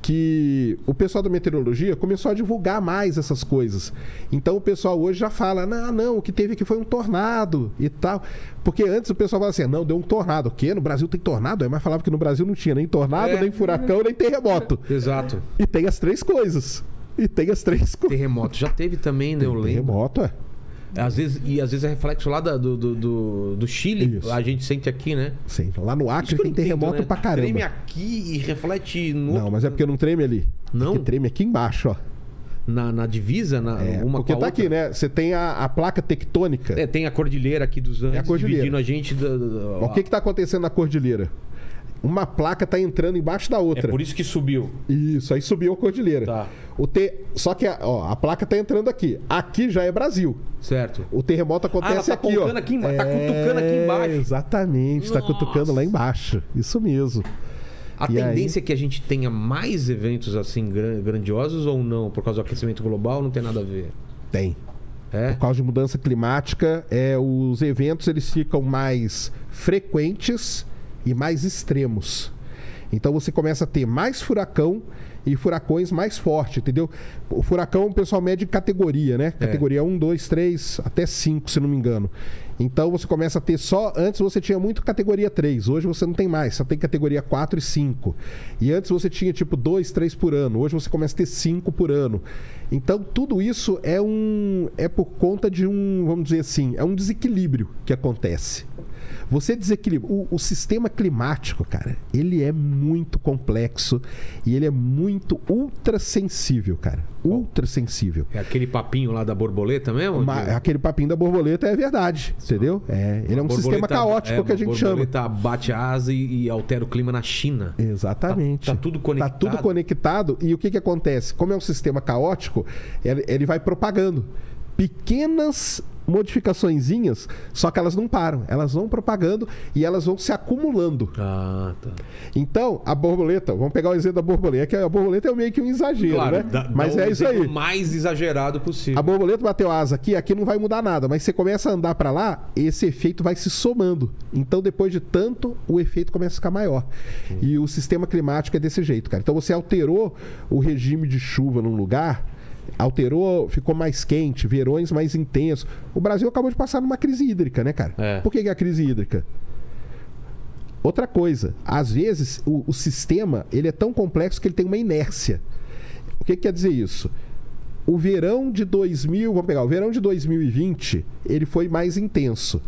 que o pessoal da meteorologia começou a divulgar mais essas coisas. Então o pessoal hoje já fala, não, não, o que teve aqui foi um tornado e tal. Porque antes o pessoal falava assim, não, deu um tornado. O quê? No Brasil tem tornado? Aí mais falava que no Brasil não tinha nem tornado, é. nem furacão, nem terremoto. Exato. E tem as três coisas. E tem as três coisas. Terremoto já teve também, né? Eu lembro. Terremoto, é. Às vezes, e às vezes é reflexo lá da, do, do, do Chile, Isso. a gente sente aqui, né? Sim, lá no Acre tem terremoto, né? pra caramba. Treme aqui e reflete no... Não, mas é porque não treme ali. Não? É que treme aqui embaixo, ó. na, na divisa, na, é, uma porque com a tá outra. Aqui, né? Você tem a, a placa tectônica. É, tem a cordilheira aqui dos Andes, é a cordilheira. Dividindo a gente... Da, da, a... O que está acontecendo na cordilheira? Uma placa está entrando embaixo da outra. É por isso que subiu. Isso, aí subiu a cordilheira. Tá. O te... Só que a, ó, a placa está entrando aqui. Aqui já é Brasil. Certo. O terremoto acontece ah, tá aqui, ó. Aqui emba... é... Tá cutucando aqui embaixo. Exatamente, está cutucando lá embaixo. Isso mesmo. A e tendência aí... é que a gente tenha mais eventos assim grandiosos ou não? Por causa do aquecimento global, não tem nada a ver? Tem. É? Por causa de mudança climática, é, os eventos eles ficam mais frequentes... e mais extremos. Então você começa a ter mais furacão e furacões mais fortes, entendeu? O furacão, o pessoal mede categoria, né? Categoria é. um, dois, três, até cinco, se não me engano. Então você começa a ter só... Antes você tinha muito categoria três, hoje você não tem mais, só tem categoria quatro e cinco. E antes você tinha tipo dois, três por ano, hoje você começa a ter cinco por ano. Então tudo isso é um... é por conta de um, vamos dizer assim, é um desequilíbrio que acontece. Você desequilibra. O, o sistema climático, cara, ele é muito complexo e ele é muito ultrassensível, cara. Ultrassensível. É aquele papinho lá da borboleta mesmo? Uma, aquele papinho da borboleta é verdade, entendeu? É, ele uma é um sistema caótico é, que a gente chama. A borboleta bate a asa e, e altera o clima na China. Exatamente. Tá, tá tudo conectado. Tá tudo conectado e o que que acontece? Como é um sistema caótico, ele, ele vai propagando pequenas... modificaçõezinhas, só que elas não param, elas vão propagando e elas vão se acumulando. Ah, tá. Então, a borboleta, vamos pegar o exemplo da borboleta, que a borboleta é meio que um exagero, claro, né? Dá, mas dá é um isso aí. O mais exagerado possível. A borboleta bateu asa aqui, aqui não vai mudar nada, mas você começa a andar para lá, esse efeito vai se somando. Então, depois de tanto, o efeito começa a ficar maior. Hum. E o sistema climático é desse jeito, cara. Então, você alterou o regime de chuva num lugar, alterou, ficou mais quente, verões mais intensos. O Brasil acabou de passar numa crise hídrica, né, cara? É. Por que que é a crise hídrica? Outra coisa, às vezes o, o sistema ele é tão complexo que ele tem uma inércia. O que que quer dizer isso? O verão de dois mil, vamos pegar, o verão de dois mil e vinte, ele foi mais intenso.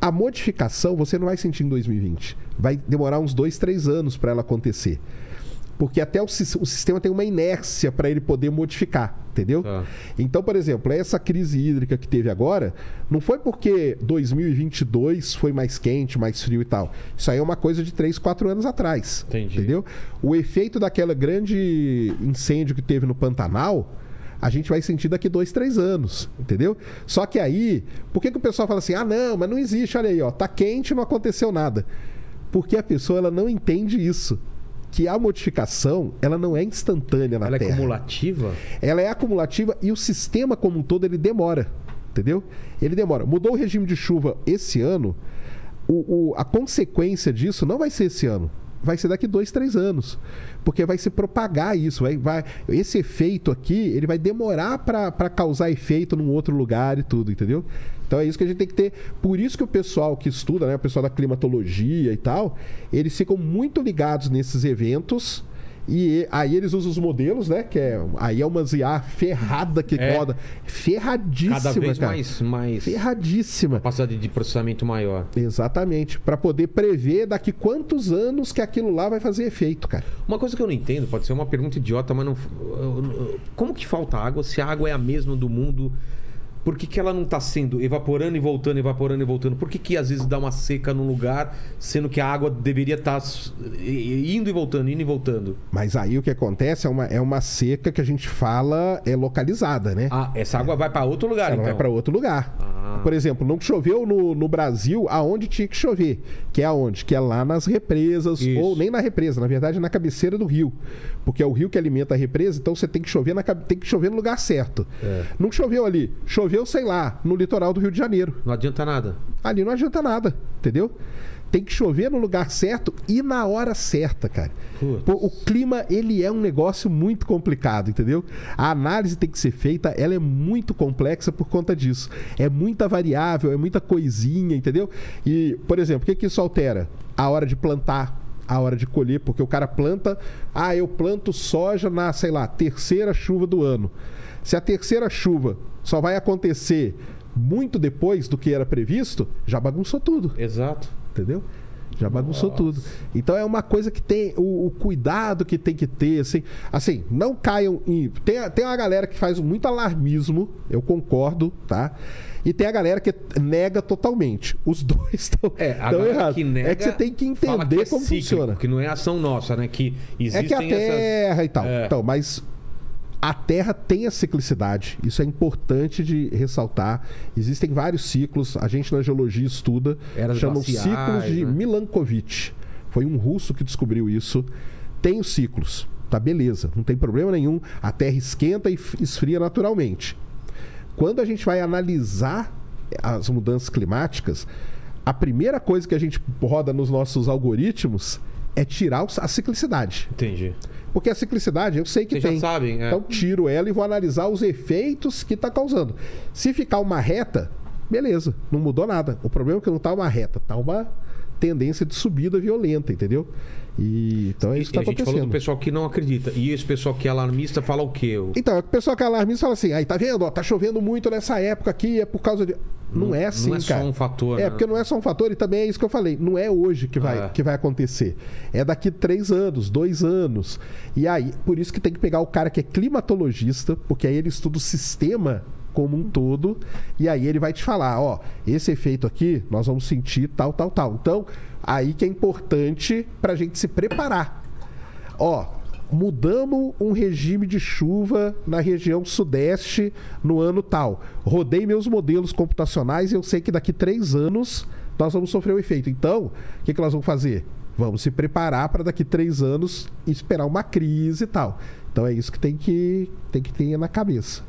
A modificação você não vai sentir em dois mil e vinte. Vai demorar uns dois, três anos para ela acontecer. Porque até o, o sistema tem uma inércia para ele poder modificar, entendeu? Tá. Então, por exemplo, essa crise hídrica que teve agora, não foi porque dois mil e vinte e dois foi mais quente, mais frio e tal. Isso aí é uma coisa de três, quatro anos atrás. Entendi. Entendeu? O efeito daquela grande incêndio que teve no Pantanal, a gente vai sentir daqui dois, três anos, entendeu? Só que aí, por que que o pessoal fala assim, ah não, mas não existe, olha aí, ó, tá quente, não aconteceu nada. Porque a pessoa ela não entende isso. Que a modificação, ela não é instantânea na Terra. Ela é acumulativa? Ela é acumulativa e o sistema como um todo, ele demora, entendeu? Ele demora. Mudou o regime de chuva esse ano, o, o, a consequência disso não vai ser esse ano. Vai ser daqui dois, três anos. Porque vai se propagar isso. Vai, vai, esse efeito aqui, ele vai demorar para causar efeito num outro lugar e tudo, entendeu? Então é isso que a gente tem que ter. Por isso que o pessoal que estuda, né, o pessoal da climatologia e tal, eles ficam muito ligados nesses eventos. E aí eles usam os modelos, né? Que é, aí é uma I A ferrada que é. roda. Ferradíssima, cada vez cara. mais, mais... Ferradíssima. Capacidade de processamento maior. Exatamente. Para poder prever daqui quantos anos que aquilo lá vai fazer efeito, cara. Uma coisa que eu não entendo, pode ser uma pergunta idiota, mas não... Como que falta água? Se a água é a mesma do mundo... Por que que ela não está sendo evaporando e voltando, evaporando e voltando? Por que que às vezes dá uma seca num lugar, sendo que a água deveria estar tá indo e voltando, indo e voltando? Mas aí o que acontece é uma, é uma seca que a gente fala é localizada, né? Ah, essa água é. vai para outro lugar, ela então? Vai para outro lugar. Ah. Por exemplo, não choveu no, no Brasil aonde tinha que chover. Que é aonde? Que é lá nas represas, Isso. ou nem na represa, na verdade é na cabeceira do rio. Porque é o rio que alimenta a represa, então você tem que chover, na, tem que chover no lugar certo. É. Não choveu ali, choveu Eu sei lá, no litoral do Rio de Janeiro. Não adianta nada. Ali não adianta nada, entendeu? Tem que chover no lugar certo e na hora certa, cara. Pô, o clima, ele é um negócio muito complicado, entendeu? A análise tem que ser feita, ela é muito complexa por conta disso. É muita variável, é muita coisinha, entendeu? E, por exemplo, o que que isso altera? A hora de plantar, a hora de colher, porque o cara planta... Ah, eu planto soja na, sei lá, terceira chuva do ano. Se a terceira chuva só vai acontecer muito depois do que era previsto, já bagunçou tudo. Exato. Entendeu? Já bagunçou Nossa. tudo. Então é uma coisa que tem o, o cuidado que tem que ter, assim, assim, não caiam em... Tem, tem uma galera que faz muito alarmismo, eu concordo, tá? E tem a galera que nega totalmente. Os dois estão é, errados. É que você tem que entender que como é cíclico, funciona. Que não é ação nossa, né? Que existem é que a Terra essas... e tal. É. Então, mas... A Terra tem a ciclicidade, isso é importante de ressaltar. Existem vários ciclos, a gente na geologia estuda, Eras chamam ciclos de né? Milankovitch. Foi um russo que descobriu isso. Tem os ciclos, tá beleza, não tem problema nenhum. A Terra esquenta e esfria naturalmente. Quando a gente vai analisar as mudanças climáticas, a primeira coisa que a gente roda nos nossos algoritmos é tirar a ciclicidade. Entendi. Porque a ciclicidade, eu sei que Vocês tem. Já sabem, é. Então tiro ela e vou analisar os efeitos que está causando. Se ficar uma reta, beleza, não mudou nada. O problema é que não está uma reta, está uma tendência de subida violenta, entendeu? E, então é isso que está acontecendo. A gente falou do pessoal que não acredita. E esse pessoal que é alarmista fala o quê? Eu... Então, o pessoal que é alarmista fala assim, aí tá vendo, ó, tá chovendo muito nessa época aqui, é por causa de... Não, não é assim, cara. Não é cara. só um fator. É, né? porque não é só um fator e também é isso que eu falei. Não é hoje que vai, ah, é. que vai acontecer. É daqui três anos, dois anos. E aí, por isso que tem que pegar o cara que é climatologista, porque aí ele estuda o sistema como um todo, e aí ele vai te falar, ó, esse efeito aqui, nós vamos sentir tal, tal, tal. Então, aí que é importante pra gente se preparar. Ó, mudamos um regime de chuva na região sudeste no ano tal. Rodei meus modelos computacionais e eu sei que daqui três anos nós vamos sofrer o efeito. Então, o que, que nós vamos fazer? Vamos se preparar para daqui três anos esperar uma crise e tal. Então é isso que tem que, tem que ter na cabeça.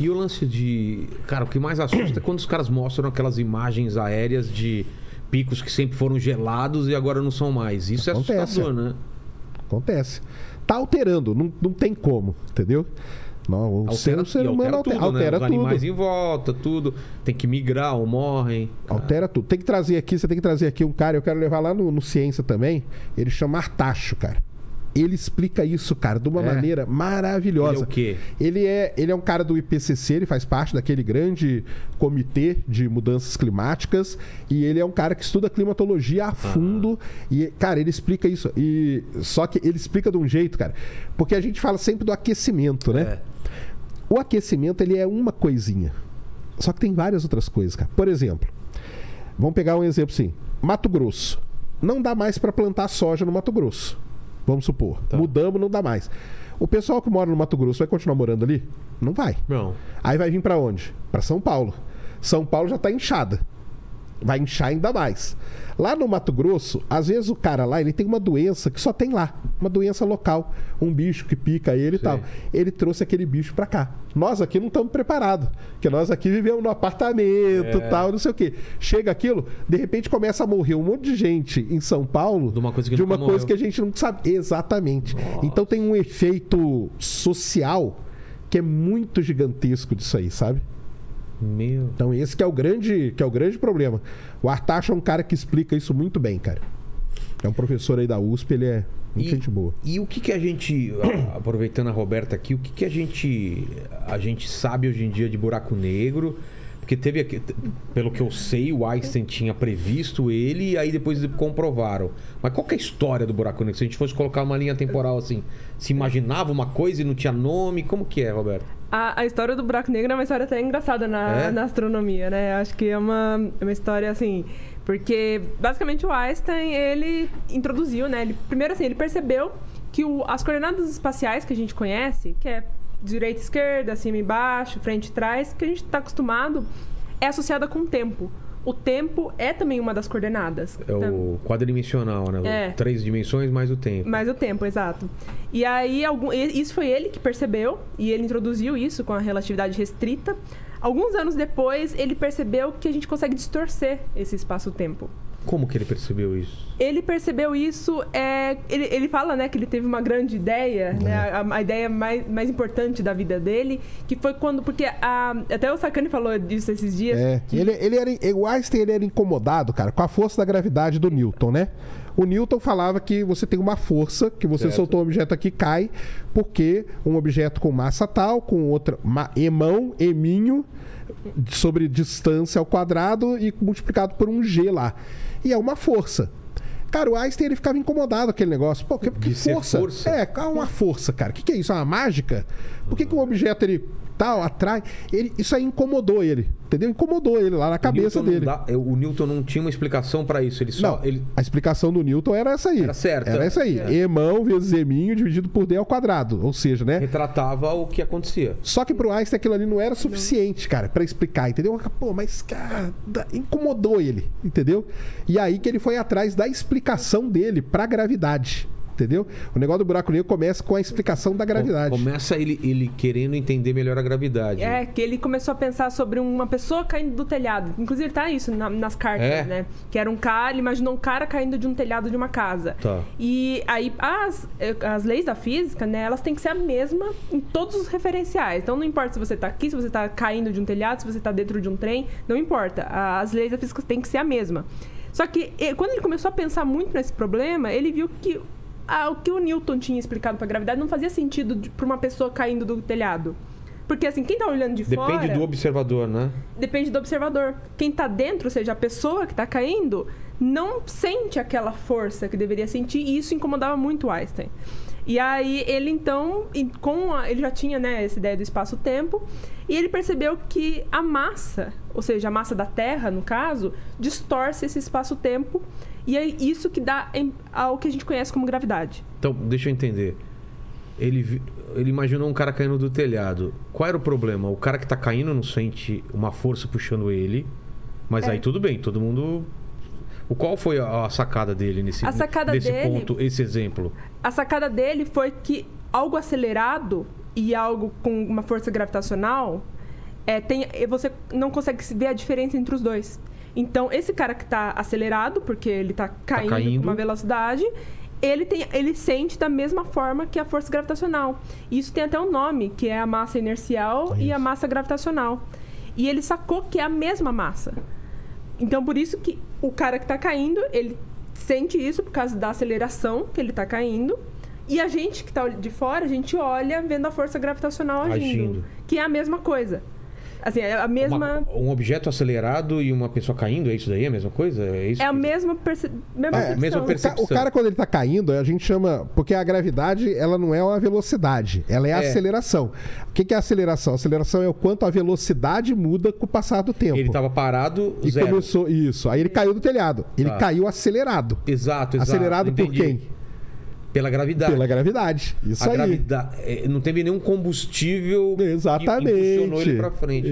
E o lance de... Cara, o que mais assusta é quando os caras mostram aquelas imagens aéreas de picos que sempre foram gelados e agora não são mais. Isso Acontece. é assustador, né? Acontece. Tá alterando, não, não tem como, entendeu? Não, o altera, ser humano altera, altera, altera, tudo, né? altera Os tudo. Os animais em volta, tudo. Tem que migrar ou morrem. Altera ah. tudo. Tem que trazer aqui, você tem que trazer aqui um cara, eu quero levar lá no, no Ciência também, ele chama Artacho, cara. Ele explica isso, cara, de uma é. maneira maravilhosa. Ele é o quê? Ele é, ele é um cara do I P C C, ele faz parte daquele grande comitê de mudanças climáticas e ele é um cara que estuda climatologia a fundo ah. e, cara, ele explica isso. E, só que ele explica de um jeito, cara, porque a gente fala sempre do aquecimento, né? É. O aquecimento, ele é uma coisinha. Só que tem várias outras coisas, cara. Por exemplo, vamos pegar um exemplo assim. Mato Grosso. Não dá mais para plantar soja no Mato Grosso. Vamos supor, tá. mudamos, não dá mais. O pessoal que mora no Mato Grosso vai continuar morando ali? Não vai. Não. Aí vai vir para onde? Para São Paulo. São Paulo já tá inchada. Vai inchar ainda mais. Lá no Mato Grosso, às vezes o cara lá, ele tem uma doença que só tem lá. Uma doença local. Um bicho que pica ele e tal. Ele trouxe aquele bicho para cá. Nós aqui não estamos preparados. Porque nós aqui vivemos no apartamento, é. tal, não sei o quê. Chega aquilo, de repente começa a morrer um monte de gente em São Paulo de uma coisa que, de uma coisa que a gente não sabe. Exatamente. Nossa. Então tem um efeito social que é muito gigantesco disso aí, sabe? Meu. Então esse que é o grande, que é o grande problema. O Artacho é um cara que explica isso muito bem, cara. É um professor aí da U S P, ele é muito gente boa. E o que que a gente, aproveitando a Roberta aqui, o que que a gente a gente sabe hoje em dia de buraco negro? Porque teve aqui, pelo que eu sei, o Einstein tinha previsto ele e aí depois comprovaram. Mas qual que é a história do buraco negro? Se a gente fosse colocar uma linha temporal assim, se imaginava uma coisa e não tinha nome, como que é, Roberta? A, a história do buraco negro é uma história até engraçada na, é? na astronomia, né? Acho que é uma, uma história assim... Porque, basicamente, o Einstein, ele introduziu, né? Ele, primeiro, assim, ele percebeu que o, as coordenadas espaciais que a gente conhece, que é direita, esquerda, cima e baixo, frente e trás, que a gente está acostumado, é associada com o tempo. O tempo é também uma das coordenadas. É o quadridimensional, né? É. Três dimensões mais o tempo. Mais o tempo, exato. E aí, algum, isso foi ele que percebeu, e ele introduziu isso com a relatividade restrita. Alguns anos depois, ele percebeu que a gente consegue distorcer esse espaço-tempo. Como que ele percebeu isso? Ele percebeu isso... É, ele, ele fala, né, que ele teve uma grande ideia, é. né, a, a ideia mais, mais importante da vida dele, que foi quando... Porque a, até o Sacani falou disso esses dias. É. Que... Ele, ele era, o Einstein ele era incomodado, cara, com a força da gravidade do Newton, né? O Newton falava que você tem uma força, que você certo. soltou um objeto aqui cai, porque um objeto com massa tal, com outra... Emão, eminho, sobre distância ao quadrado e multiplicado por um G lá. E é uma força. Cara, o Einstein ele ficava incomodado com aquele negócio. Pô, que, que força? força? É, uma força, cara. O que, que é isso? É uma mágica? Por que, que um objeto ele tal, atrai? Ele, isso aí incomodou ele, entendeu? Incomodou ele lá na cabeça dele. Dá, o Newton não tinha uma explicação pra isso. Ele só, não, ele... a explicação do Newton era essa aí. Era certa. Era essa aí. É. Emão vezes eminho dividido por D ao quadrado. Ou seja, né? Retratava o que acontecia. Só que pro Einstein aquilo ali não era suficiente, cara, pra explicar, entendeu? Pô, mas, cara, incomodou ele, entendeu? E aí que ele foi atrás da explicação dele pra gravidade. Entendeu? O negócio do buraco negro começa com a explicação da gravidade. Começa ele, ele querendo entender melhor a gravidade. É, que ele começou a pensar sobre uma pessoa caindo do telhado. Inclusive tá isso na, nas cartas, é. né? Que era um cara, ele imaginou um cara caindo de um telhado de uma casa. Tá. E aí as, as leis da física, né? Elas têm que ser a mesma em todos os referenciais. Então não importa se você tá aqui, se você tá caindo de um telhado, se você tá dentro de um trem. Não importa. As leis da física têm que ser a mesma. Só que quando ele começou a pensar muito nesse problema, ele viu que... Ah, o que o Newton tinha explicado para a gravidade não fazia sentido para uma pessoa caindo do telhado. Porque, assim, quem está olhando de fora... Depende do observador, né? Depende do observador. Quem está dentro, ou seja, a pessoa que está caindo, não sente aquela força que deveria sentir, e isso incomodava muito Einstein. E aí, ele então... Com a, ele já tinha, né, essa ideia do espaço-tempo, e ele percebeu que a massa, ou seja, a massa da Terra, no caso, distorce esse espaço-tempo. E é isso que dá ao que a gente conhece como gravidade. Então, deixa eu entender. Ele, ele imaginou um cara caindo do telhado. Qual era o problema? O cara que está caindo não sente uma força puxando ele. Mas é. aí tudo bem, todo mundo... O qual foi a, a sacada dele nesse a sacada desse dele, ponto, esse exemplo? A sacada dele foi que algo acelerado e algo com uma força gravitacional... É, tem, você não consegue ver a diferença entre os dois. Então, esse cara que está acelerado, porque ele está caindo, tá caindo com uma velocidade, ele, tem, ele sente da mesma forma que a força gravitacional. Isso tem até um nome, que é a massa inercial é e a massa gravitacional. E ele sacou que é a mesma massa. Então, por isso que o cara que está caindo, ele sente isso por causa da aceleração que ele está caindo. E a gente que está de fora, a gente olha vendo a força gravitacional agindo, agindo. que é a mesma coisa. Assim, é a mesma... Uma, um objeto acelerado e uma pessoa caindo, é isso daí? É a mesma coisa? É, isso é a mesma, perce... mesma, é, mesma percepção. O cara, o cara, quando ele tá caindo, a gente chama... Porque a gravidade, ela não é uma velocidade. Ela é, é. a aceleração. O que, que é a aceleração? A aceleração é o quanto a velocidade muda com o passar do tempo. Ele tava parado, e zero. Começou, isso. Aí ele caiu do telhado. Ele tá. caiu acelerado. Exato, exato. Acelerado Entendi. por quem? Pela gravidade. Pela gravidade. Isso a aí. Gravida... Não teve nenhum combustível Exatamente. que impulsionou ele pra frente.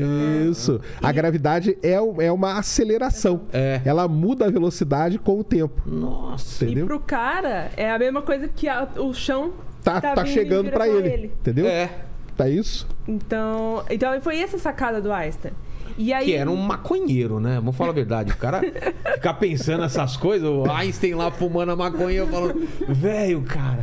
Isso. Ah. A e... gravidade é, é uma aceleração. É. Ela muda a velocidade com o tempo. Nossa. Entendeu? E pro cara, é a mesma coisa que a, o chão tá, tá, tá chegando pra ele. ele. Entendeu? É. Tá isso? Então, então foi essa sacada do Einstein. E aí... Que era um maconheiro, né? Vamos falar a verdade. O cara ficar pensando essas coisas, o Einstein lá fumando a maconha, falando, velho, cara,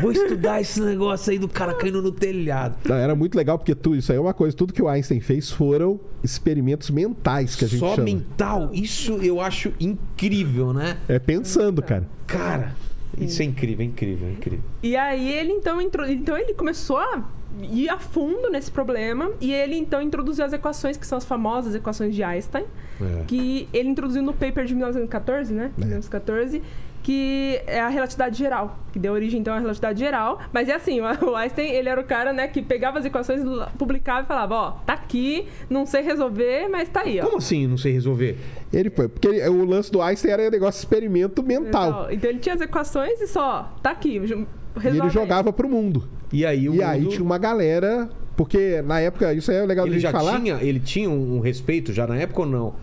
vou estudar esse negócio aí do cara caindo no telhado. Não, era muito legal, porque tudo isso aí é uma coisa. Tudo que o Einstein fez foram experimentos mentais, que a gente Só chama. mental? Isso eu acho incrível, né? É pensando, cara. Cara, isso é incrível, é incrível, é incrível. E aí ele então entrou. Então ele começou a ir a fundo nesse problema, e ele então introduziu as equações, que são as famosas equações de Einstein, é. que ele introduziu no paper de mil novecentos e quatorze, né? É. mil novecentos e quatorze, que é a relatividade geral, que deu origem então à relatividade geral. Mas é assim, o Einstein, ele era o cara, né, que pegava as equações, publicava e falava, ó, tá aqui, não sei resolver, mas tá aí, ó. Como assim, não sei resolver? Ele foi, porque ele, o lance do Einstein era um negócio experimento mental. mental. Então ele tinha as equações e só, tá aqui. Resolve. E ele jogava pro mundo. E aí o e mundo... aí tinha uma galera, porque na época, isso aí é legal de gente falar. Tinha, ele tinha um respeito já na época ou não?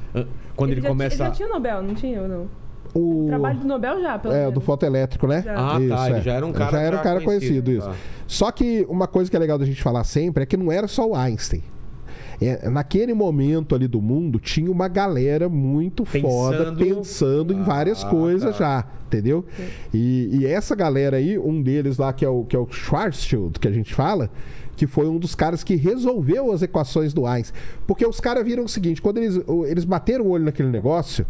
Quando ele, ele começa... Tinha, ele já tinha Nobel, não tinha ou não? O... o trabalho do Nobel já, pelo É, menos. do fotoelétrico, né? Já. Ah, isso, tá, é. ele já era um cara, já era um cara conhecido. conhecido tá. isso. Só que uma coisa que é legal da gente falar sempre é que não era só o Einstein. É, naquele momento ali do mundo, tinha uma galera muito pensando... foda, pensando ah, em várias ah, coisas tá. já, entendeu? E, e essa galera aí, um deles lá que é, o, que é o Schwarzschild, que a gente fala, que foi um dos caras que resolveu as equações do Einstein. Porque os caras viram o seguinte, quando eles, eles bateram o olho naquele negócio,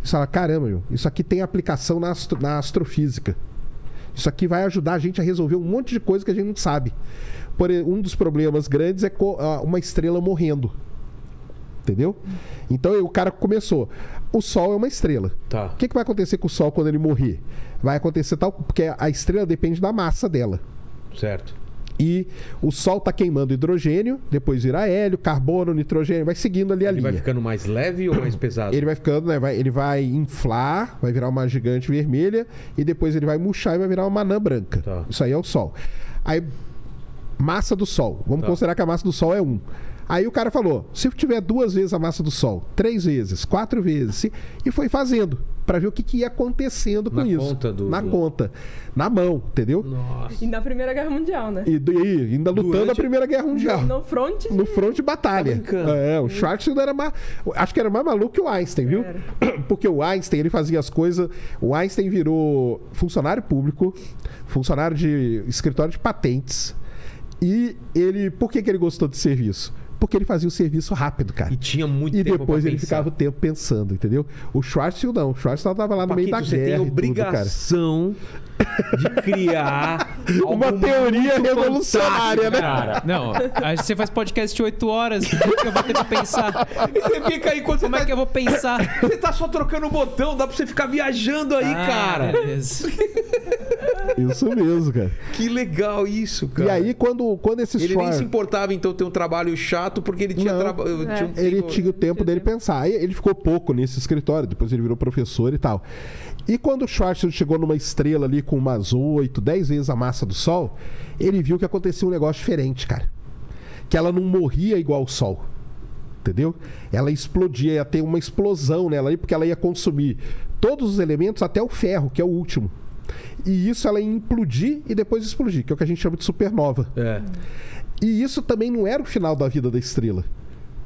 eles falaram, caramba, meu, isso aqui tem aplicação na, astro, na astrofísica. Isso aqui vai ajudar a gente a resolver um monte de coisa que a gente não sabe. Um dos problemas grandes é uma estrela morrendo. entendeu? Então o cara começou. O Sol é uma estrela. Tá. O que, que vai acontecer com o Sol quando ele morrer? Vai acontecer tal... Porque a estrela depende da massa dela. Certo. E o Sol está queimando hidrogênio, depois vira hélio, carbono, nitrogênio, vai seguindo ali a linha. Ele vai ficando mais leve ou mais pesado? Ele vai ficando, né? Vai, ele vai inflar, vai virar uma gigante vermelha e depois ele vai murchar e vai virar uma anã branca. Tá. Isso aí é o Sol. Aí, massa do Sol. Vamos tá. considerar que a massa do Sol é um. Aí o cara falou, se tiver duas vezes a massa do Sol, três vezes, quatro vezes, e foi fazendo para ver o que, que ia acontecendo com isso. Na conta do... Na conta. Na mão, entendeu? Nossa. E na Primeira Guerra Mundial, né? E, e ainda lutando Durante... a Primeira Guerra Mundial. No, no front de... No front de batalha. Tá é, o Schwarzschild era mais... Acho que era mais maluco que o Einstein, viu? Era. Porque o Einstein, ele fazia as coisas... O Einstein virou funcionário público, funcionário de escritório de patentes. E ele... Por que, que ele gostou de serviço? Porque ele fazia o serviço rápido, cara. E tinha muito e tempo. E depois ele pensar. ficava o tempo pensando, entendeu? O Schwarzschild não. O Schwarzschild tava lá no Paquito, meio da você guerra. Você tem obrigação tudo, de criar uma teoria revolucionária, né? Cara, não. Aí você faz podcast de oito horas. Como é que eu vou ter que pensar? E você fica aí quando Como você tá... é que eu vou pensar? Você tá só trocando o botão, dá pra você ficar viajando aí, ah, cara. Beleza. Isso mesmo, cara. Que legal isso, cara. E aí, quando, quando esse Ele Schwarz... nem se importava, então, ter um trabalho chato. Porque ele tinha, tra... é. tinha um... ele tinha o tempo dele pensar. Ele ficou pouco nesse escritório, depois ele virou professor e tal. E quando o Schwarzschild chegou numa estrela ali com umas oito, dez vezes a massa do Sol, ele viu que acontecia um negócio diferente, cara. Que ela não morria igual o Sol. Entendeu? Ela explodia, ia ter uma explosão nela ali, porque ela ia consumir todos os elementos até o ferro, que é o último. E isso ela ia implodir e depois explodir, que é o que a gente chama de supernova. É. E isso também não era o final da vida da estrela,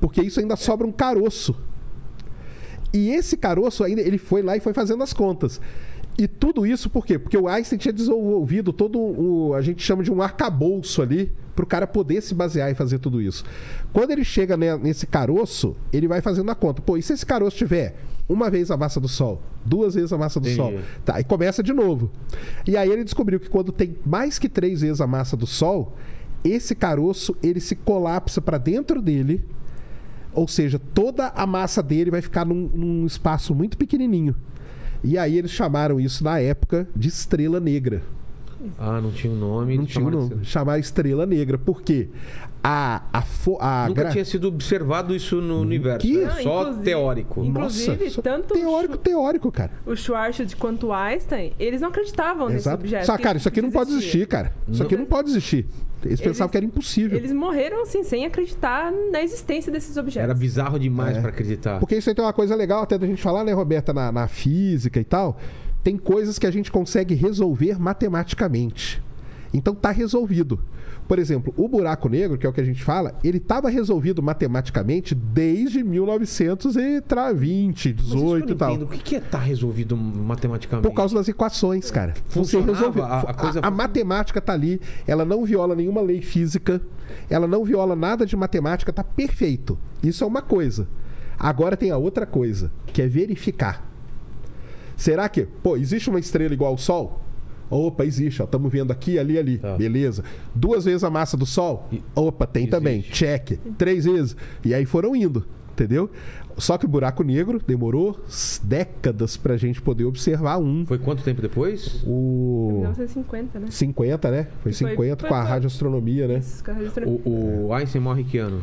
porque isso ainda sobra um caroço. E esse caroço ainda, ele foi lá e foi fazendo as contas. E tudo isso por quê? Porque o Einstein tinha desenvolvido todo o... A gente chama de um arcabouço ali, para o cara poder se basear e fazer tudo isso. Quando ele chega nesse caroço, ele vai fazendo a conta. Pô, e se esse caroço tiver uma vez a massa do Sol, duas vezes a massa do Entendi. Sol? Tá, e começa de novo. E aí ele descobriu que quando tem mais que três vezes a massa do Sol, esse caroço, ele se colapsa para dentro dele, ou seja, toda a massa dele vai ficar num, num espaço muito pequenininho. E aí eles chamaram isso, na época, de estrela negra. Ah, não tinha um nome. Não tinha um nome. Chamaram estrela negra. Por quê? A, a fo, a Nunca gra... tinha sido observado isso no universo. Que? Não, só teórico. Inclusive, Nossa, tanto teórico, teórico, cara. O Schwarzschild quanto o Einstein, eles não acreditavam Exato. nesse objeto. Só, cara, isso aqui não pode existir, cara. Isso aqui não pode existir. Eles pensavam eles, que era impossível. Eles morreram, assim, sem acreditar na existência desses objetos. Era bizarro demais é. para acreditar. Porque isso aí tem uma coisa legal até da gente falar, né, Roberta, na, na física e tal. Tem coisas que a gente consegue resolver matematicamente. Então tá resolvido. Por exemplo, o buraco negro, que é o que a gente fala, ele estava resolvido matematicamente desde mil novecentos e vinte, dezoito e tal. Eu não entendo. O que é tá resolvido matematicamente? Por causa das equações, cara. Funcionava. A, a, coisa... a, a matemática tá ali, ela não viola nenhuma lei física, ela não viola nada de matemática, tá perfeito. Isso é uma coisa. Agora tem a outra coisa, que é verificar. Será que, pô, existe uma estrela igual ao Sol? Opa, existe, ó, estamos vendo aqui, ali, ali, tá. beleza. Duas vezes a massa do Sol? Opa, tem existe. também, check. Três vezes. E aí foram indo, entendeu? Só que o buraco negro demorou décadas pra gente poder observar um. Foi quanto tempo depois? O... mil novecentos e cinquenta, né? cinquenta, né? Foi que cinquenta, foi, foi, com a radioastronomia, né? Isso, com a radioastronomia. O, o Einstein morre que ano?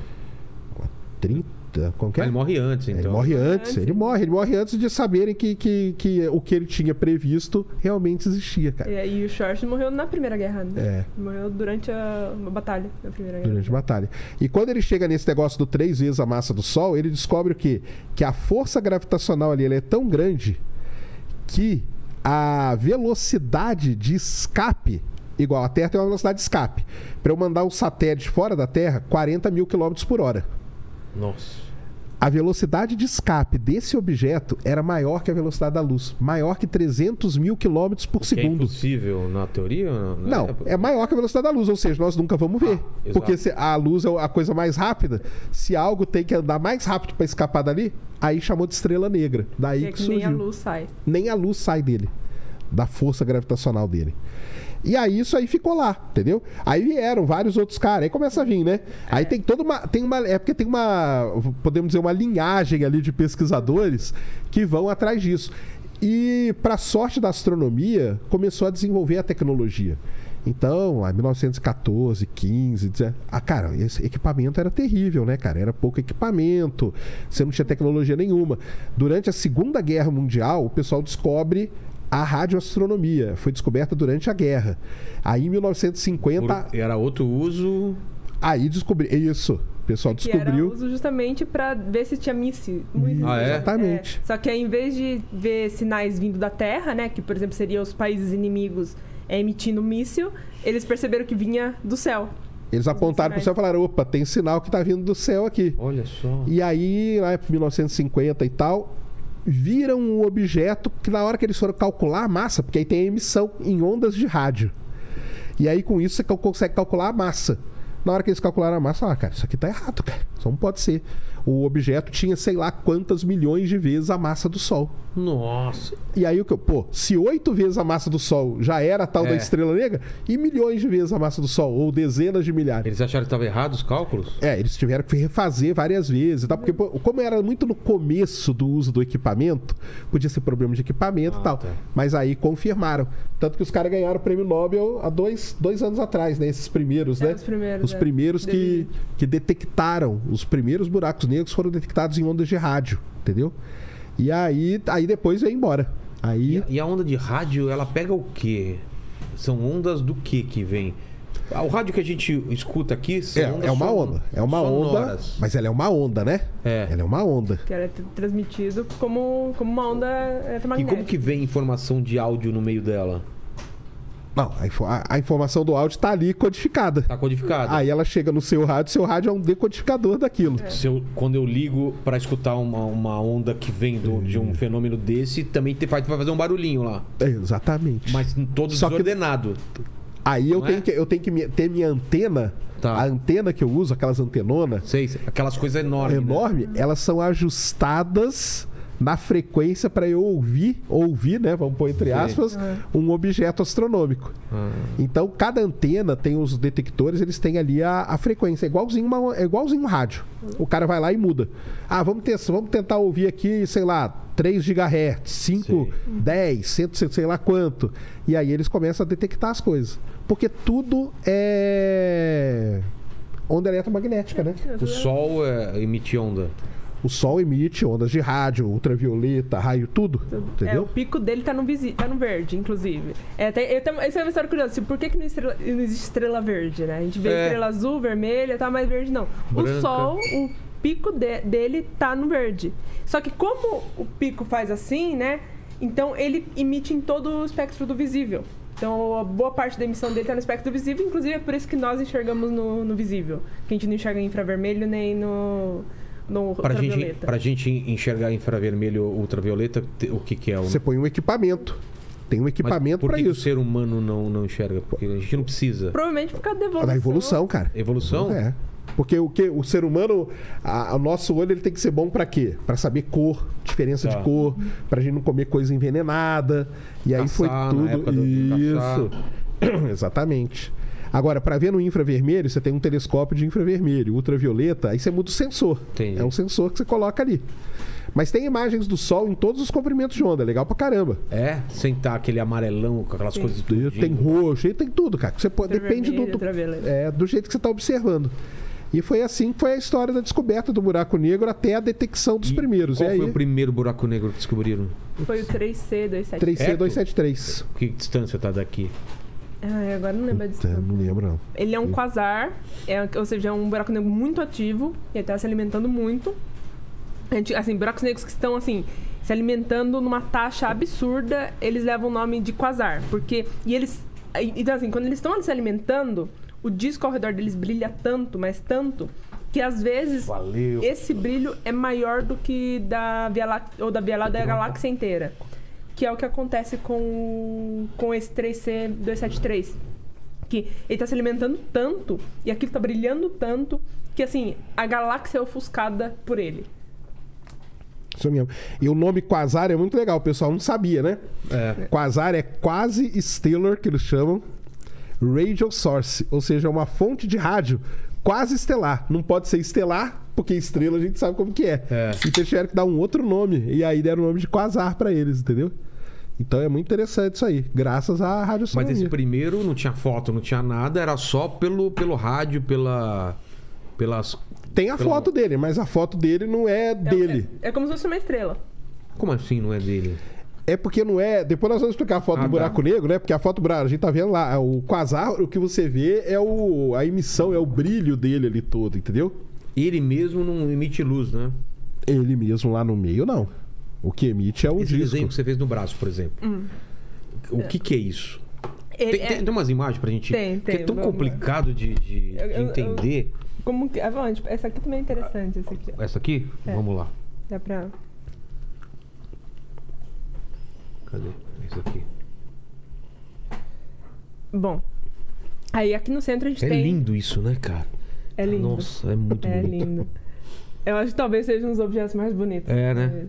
trinta? Qualquer... Ele morre antes, então. Ele morre antes, ele morre, ele morre antes de saberem que, que, que o que ele tinha previsto realmente existia, cara. É, e o Schwarzschild morreu na Primeira Guerra, né? É. Morreu durante a batalha da Primeira Guerra. Durante a batalha. E quando ele chega nesse negócio do três vezes a massa do Sol, ele descobre o quê? Que a força gravitacional ali ela é tão grande que a velocidade de escape, igual a Terra tem uma velocidade de escape. Para eu mandar um satélite fora da Terra, quarenta mil quilômetros por hora. Nossa. A velocidade de escape desse objeto era maior que a velocidade da luz. Maior que trezentos mil quilômetros por segundo. É impossível na teoria? Não, não é... é maior que a velocidade da luz. Ou seja, nós nunca vamos ver. Ah, porque se a luz é a coisa mais rápida. Se algo tem que andar mais rápido para escapar dali, aí chamou de estrela negra. Daí que, que surgiu. Nem a luz sai. Nem a luz sai dele. Da força gravitacional dele. E aí isso aí ficou lá, entendeu? Aí vieram vários outros caras, aí começa a vir, né? Aí tem toda uma... Tem uma é porque tem uma... Podemos dizer, uma linhagem ali de pesquisadores que vão atrás disso. E, para sorte da astronomia, começou a desenvolver a tecnologia. Então, em mil novecentos e quatorze, quinze... Ah, cara, esse equipamento era terrível, né, cara? Era pouco equipamento, você não tinha tecnologia nenhuma. Durante a Segunda Guerra Mundial, o pessoal descobre... A radioastronomia foi descoberta durante a guerra. Aí em mil novecentos e cinquenta... Por... Era outro uso... Aí descobri... Isso, o pessoal que descobriu... Era uso justamente para ver se tinha míssil. Ah, é? Exatamente. É. Só que em vez de ver sinais vindo da Terra, né? Que, por exemplo, seriam os países inimigos é, emitindo míssil, eles perceberam que vinha do céu. Eles apontaram para o céu e falaram, opa, tem sinal que está vindo do céu aqui. Olha só. E aí, lá em mil novecentos e cinquenta e tal... Viram um objeto que na hora que eles foram calcular a massa, porque aí tem a emissão em ondas de rádio. E aí com isso você consegue calcular a massa. Na hora que eles calcularam a massa, ah, cara, isso aqui tá errado, cara. Isso não pode ser. O objeto tinha sei lá quantas milhões de vezes a massa do Sol. Nossa. E aí o que eu... Pô, se oito vezes a massa do Sol já era a tal é. da estrela negra, e milhões de vezes a massa do Sol, ou dezenas de milhares. Eles acharam que estavam errados os cálculos? É, eles tiveram que refazer várias vezes, tá? Porque pô, como era muito no começo do uso do equipamento, podia ser problema de equipamento ah, e tal. Tá. Mas aí confirmaram. Tanto que os caras ganharam o prêmio Nobel há dois, dois anos atrás, né? Esses primeiros, é, né? Os primeiros, os primeiros é. que, que detectaram, os primeiros buracos negros foram detectados em ondas de rádio, entendeu? E aí, aí depois vem embora. Aí... E, a, e a onda de rádio, ela pega o quê? São ondas do que que vem? O rádio que a gente escuta aqui são é, ondas é uma son... onda, é uma sonoras. Onda, mas ela é uma onda, né? É. Ela é uma onda. Que ela é transmitido como, como uma onda eletromagnética. E como que vem informação de áudio no meio dela? Não, a, info a, a informação do áudio está ali codificada. Está codificada. Aí ela chega no seu rádio, seu rádio é um decodificador daquilo. É. Se eu, quando eu ligo para escutar uma, uma onda que vem do, de um fenômeno desse, também te, vai fazer um barulhinho lá. É, exatamente. Mas todo Só desordenado. Que, aí eu tenho, é? que, eu tenho que ter minha antena, tá. a antena que eu uso, aquelas antenonas... Sei, aquelas coisas enormes. Enormes, né? Elas são ajustadas... na frequência para eu ouvir, ouvir, né, vamos pôr entre aspas, um objeto astronômico. Ah. Então, cada antena tem os detectores, eles têm ali a, a frequência, é igualzinho, uma, é igualzinho um rádio. O cara vai lá e muda. Ah, vamos, ter, vamos tentar ouvir aqui, sei lá, três gigahertz, cinco, sim. dez, cem, sei lá quanto. E aí eles começam a detectar as coisas. Porque tudo é onda eletromagnética, né? O Sol é, emite onda. O Sol emite ondas de rádio, ultravioleta, raio, tudo, tudo. Entendeu? É, o pico dele tá no, tá no verde, inclusive. É, tem, eu tem, esse é uma história curiosa. Assim, por que, que não, estrela, não existe estrela verde, né? A gente vê é. estrela azul, vermelha, tá, mas verde não. Branca. O Sol, o pico de, dele tá no verde. Só que como o pico faz assim, né? Então ele emite em todo o espectro do visível. Então, a boa parte da emissão dele está no espectro visível. Inclusive, é por isso que nós enxergamos no, no visível. Que a gente não enxerga em infravermelho, nem no... Para gente, a gente enxergar infravermelho ou ultravioleta, o que, que é? Você põe um equipamento. Tem um equipamento para isso. Por que o ser humano não, não enxerga? Porque a gente não precisa. Provavelmente por causa da evolução. Da evolução, cara. Evolução? É. Porque o, que, o ser humano, a, o nosso olho ele tem que ser bom para quê? Para saber cor, diferença tá. de cor, para a gente não comer coisa envenenada. E caçar, aí foi tudo. Do... Isso. Exatamente. Agora, para ver no infravermelho, você tem um telescópio de infravermelho, ultravioleta, aí você muda o sensor. Entendi. É um sensor que você coloca ali. Mas tem imagens do Sol em todos os comprimentos de onda, legal pra caramba. É, sem estar aquele amarelão, com aquelas Sim. coisas... Tudo, tem roxo, tem tudo, cara. Você pode, depende do, do, é, do jeito que você está observando. E foi assim que foi a história da descoberta do buraco negro até a detecção dos e primeiros. Qual e aí... foi o primeiro buraco negro que descobriram? Foi o três C duzentos e setenta e três. três C duzentos e setenta e três. Que distância tá daqui? Ah, agora não lembro disso. Não lembro, não. Ele é um quasar, é, ou seja, é um buraco negro muito ativo, e ele está se alimentando muito. A gente, assim, buracos negros que estão assim, se alimentando numa taxa absurda, eles levam o nome de quasar. Porque. E eles. Então, assim, quando eles estão se alimentando, o disco ao redor deles brilha tanto, mas tanto, que às vezes Valeu. esse brilho é maior do que da Via Láctea, ou da Via Láctea da galáxia inteira. Que é o que acontece com, com esse três C duzentos e setenta e três. Que ele tá se alimentando tanto, e aquilo tá brilhando tanto, que assim, a galáxia é ofuscada por ele. Isso mesmo. E o nome quasar é muito legal, o pessoal não sabia, né? É. Quasar é quasi stellar, que eles chamam. radio source, ou seja, uma fonte de rádio quase estelar. Não pode ser estelar, porque estrela a gente sabe como que é. é. E tiveram que dar um outro nome, e aí deram o nome de quasar pra eles, entendeu? Então é muito interessante isso aí, graças à radioastronomia. Mas esse primeiro não tinha foto, não tinha nada, era só pelo, pelo rádio, pela... pelas... Tem a pela... foto dele, mas a foto dele não é, é dele. É, é como se fosse uma estrela. Como assim não é dele? É porque não é... Depois nós vamos explicar a foto ah, do buraco tá. negro, né? Porque a foto do buraco... A gente tá vendo lá, o quasar, o que você vê é o... a emissão, é o brilho dele ali todo, entendeu? Ele mesmo não emite luz, né? Ele mesmo lá no meio, não. O que emite é o Esse disco. Desenho que você fez no braço, por exemplo. Hum. O que que é isso? Tem, é... tem umas imagens pra gente... Tem, tem. Que é tão vamos... complicado de, de, eu, de entender. Eu, eu... Como que... Essa aqui também é interessante, essa aqui. Essa aqui? É. Vamos lá. Dá pra... Cadê? Isso aqui. Bom, aí aqui no centro a gente é tem... É lindo isso, né, cara? É lindo. Nossa, é muito é bonito. É lindo. Eu acho que talvez seja um dos objetos mais bonitos. É, né?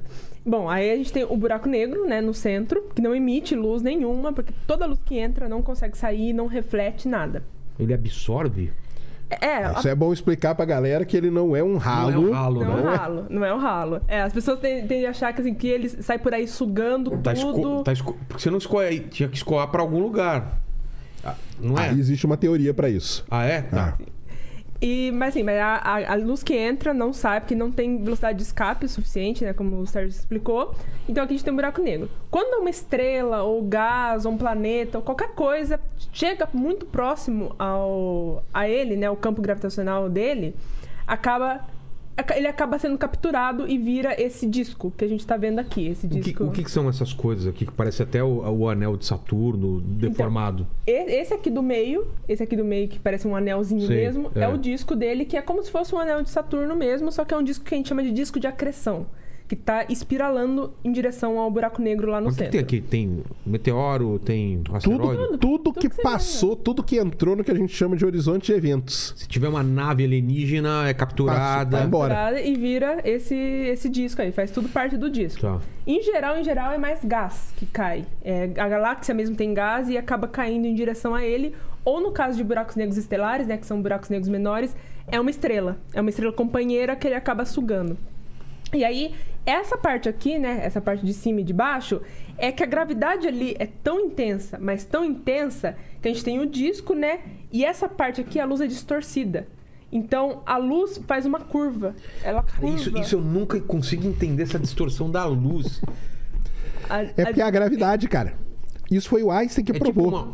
Bom, aí a gente tem o buraco negro, né, no centro, que não emite luz nenhuma, porque toda luz que entra não consegue sair, não reflete nada. Ele absorve? É, isso a... é bom explicar pra galera que ele não é um ralo. Não é um ralo, não, né? é um ralo, não é um ralo. É, as pessoas tendem a achar que, assim, que ele sai por aí sugando tá tudo. Esco... Tá esco... Porque você não escoa aí, tinha que escoar pra algum lugar. Não é? Aí existe uma teoria pra isso. Ah, é? Tá. Ah. E, mas assim, mas a, a, a luz que entra não sai, porque não tem velocidade de escape suficiente, né? Como o Sérgio explicou. Então aqui a gente tem um buraco negro. Quando uma estrela, ou gás, ou um planeta, ou qualquer coisa chega muito próximo ao, a ele, né? O campo gravitacional dele, acaba, ele acaba sendo capturado e vira esse disco que a gente está vendo aqui. Esse disco. O, que, o que são essas coisas aqui? Que parece até o, o anel de Saturno deformado. Então, esse aqui do meio, esse aqui do meio que parece um anelzinho Sim, mesmo, é. é o disco dele, que é como se fosse um anel de Saturno mesmo, só que é um disco que a gente chama de disco de acreção, que está espiralando em direção ao buraco negro lá no Mas centro. O que tem aqui? Tem meteoro, tem asteroide? Tudo, tudo, tudo que, que passou, vê, né? Tudo que entrou no que a gente chama de horizonte de eventos. Se tiver uma nave alienígena, é capturada... Passou, vai embora. E vira esse, esse disco aí, faz tudo parte do disco. Tá. Em geral, em geral, é mais gás que cai. É, a galáxia mesmo tem gás e acaba caindo em direção a ele, ou no caso de buracos negros estelares, né, que são buracos negros menores, é uma estrela. É uma estrela companheira que ele acaba sugando. E aí, essa parte aqui, né, essa parte de cima e de baixo, é que a gravidade ali é tão intensa, mas tão intensa, que a gente tem o disco, né, e essa parte aqui, a luz é distorcida. Então, a luz faz uma curva. Ela curva. Isso, isso eu nunca consigo entender, essa distorção da luz. a, é porque a... a gravidade, cara. Isso foi o Einstein que é provou. Tipo uma...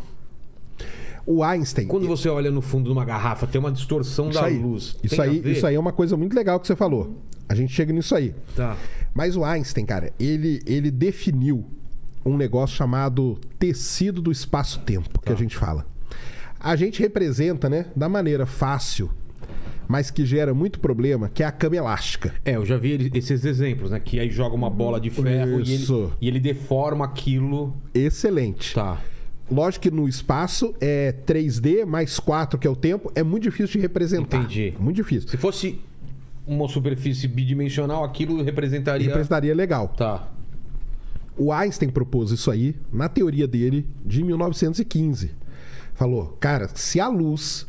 O Einstein... Quando você olha no fundo de uma garrafa, tem uma distorção isso da aí, luz. Isso aí, isso aí é uma coisa muito legal que você falou. A gente chega nisso aí. Tá. Mas o Einstein, cara, ele, ele definiu um negócio chamado tecido do espaço-tempo, que tá. a gente fala. A gente representa, né, da maneira fácil, mas que gera muito problema, que é a cama elástica. É, eu já vi esses exemplos, né? Que aí joga uma bola de ferro e ele, e ele deforma aquilo. Excelente. Tá. Lógico que no espaço é três D mais quatro, que é o tempo. É muito difícil de representar. Entendi. Muito difícil. Se fosse uma superfície bidimensional, aquilo representaria... Representaria legal. Tá. O Einstein propôs isso aí na teoria dele de mil novecentos e quinze. Falou, cara, se a luz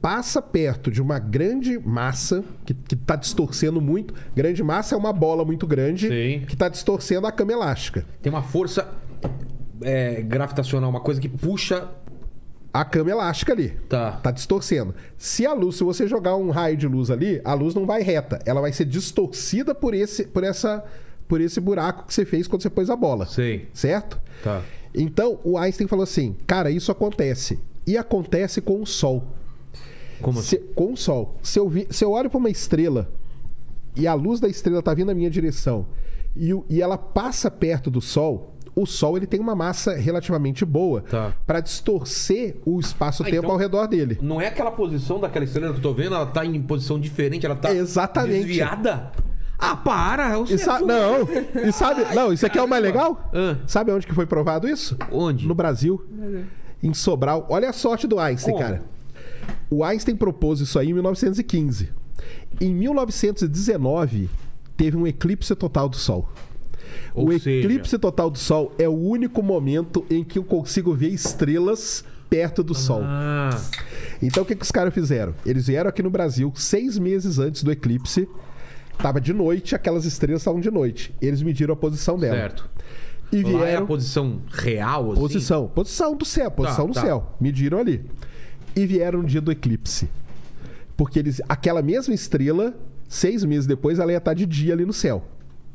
passa perto de uma grande massa que está distorcendo muito... Grande massa é uma bola muito grande Sim. que está distorcendo a cama elástica. Tem uma força... É, gravitacional, uma coisa que puxa a cama elástica ali. Tá. Tá distorcendo. Se a luz, se você jogar um raio de luz ali, a luz não vai reta. Ela vai ser distorcida por esse, por essa, por esse buraco que você fez quando você pôs a bola. Sim. Certo? Tá. Então, o Einstein falou assim, cara, isso acontece. E acontece com o Sol. Como assim? Se, com o Sol. Se eu, vi, se eu olho para uma estrela e a luz da estrela tá vindo na minha direção e, e ela passa perto do Sol... O Sol ele tem uma massa relativamente boa tá. para distorcer o espaço-tempo ah, então, ao redor dele. Não é aquela posição daquela estrela que eu tô vendo, ela tá em posição diferente, ela tá Exatamente. desviada? Ah, para! Eu sei, sa... Não, e sabe... Ai, não, isso aqui é o mais legal? Ah. Sabe onde que foi provado isso? Onde? No Brasil, em Sobral. Olha a sorte do Einstein, Como? cara. O Einstein propôs isso aí em mil novecentos e quinze. Em mil novecentos e dezenove, teve um eclipse total do Sol. O Ou eclipse seja... total do Sol é o único momento em que eu consigo ver estrelas perto do ah. Sol. Então o que, que os caras fizeram? Eles vieram aqui no Brasil seis meses antes do eclipse. Tava de noite, aquelas estrelas estavam de noite. Eles mediram a posição dela. Certo. E vieram... Lá é a posição real, assim? Posição. Posição do céu. Posição tá, do tá. céu. Mediram ali. E vieram no dia do eclipse. Porque eles... aquela mesma estrela, seis meses depois, ela ia estar de dia ali no céu.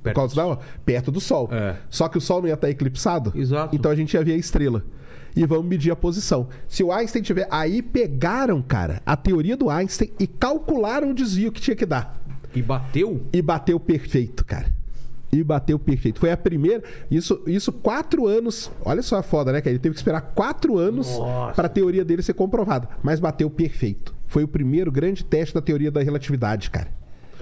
Perto, por causa do... Da... Perto do Sol. É. Só que o Sol não ia estar eclipsado. Exato. Então a gente ia ver a estrela. E vamos medir a posição. Se o Einstein tiver... Aí pegaram, cara, a teoria do Einstein e calcularam o desvio que tinha que dar. E bateu? E bateu perfeito, cara. E bateu perfeito. Foi a primeira... Isso, isso quatro anos... Olha só a foda, né, cara? Ele teve que esperar quatro anos para a teoria dele ser comprovada. Mas bateu perfeito. Foi o primeiro grande teste da teoria da relatividade, cara.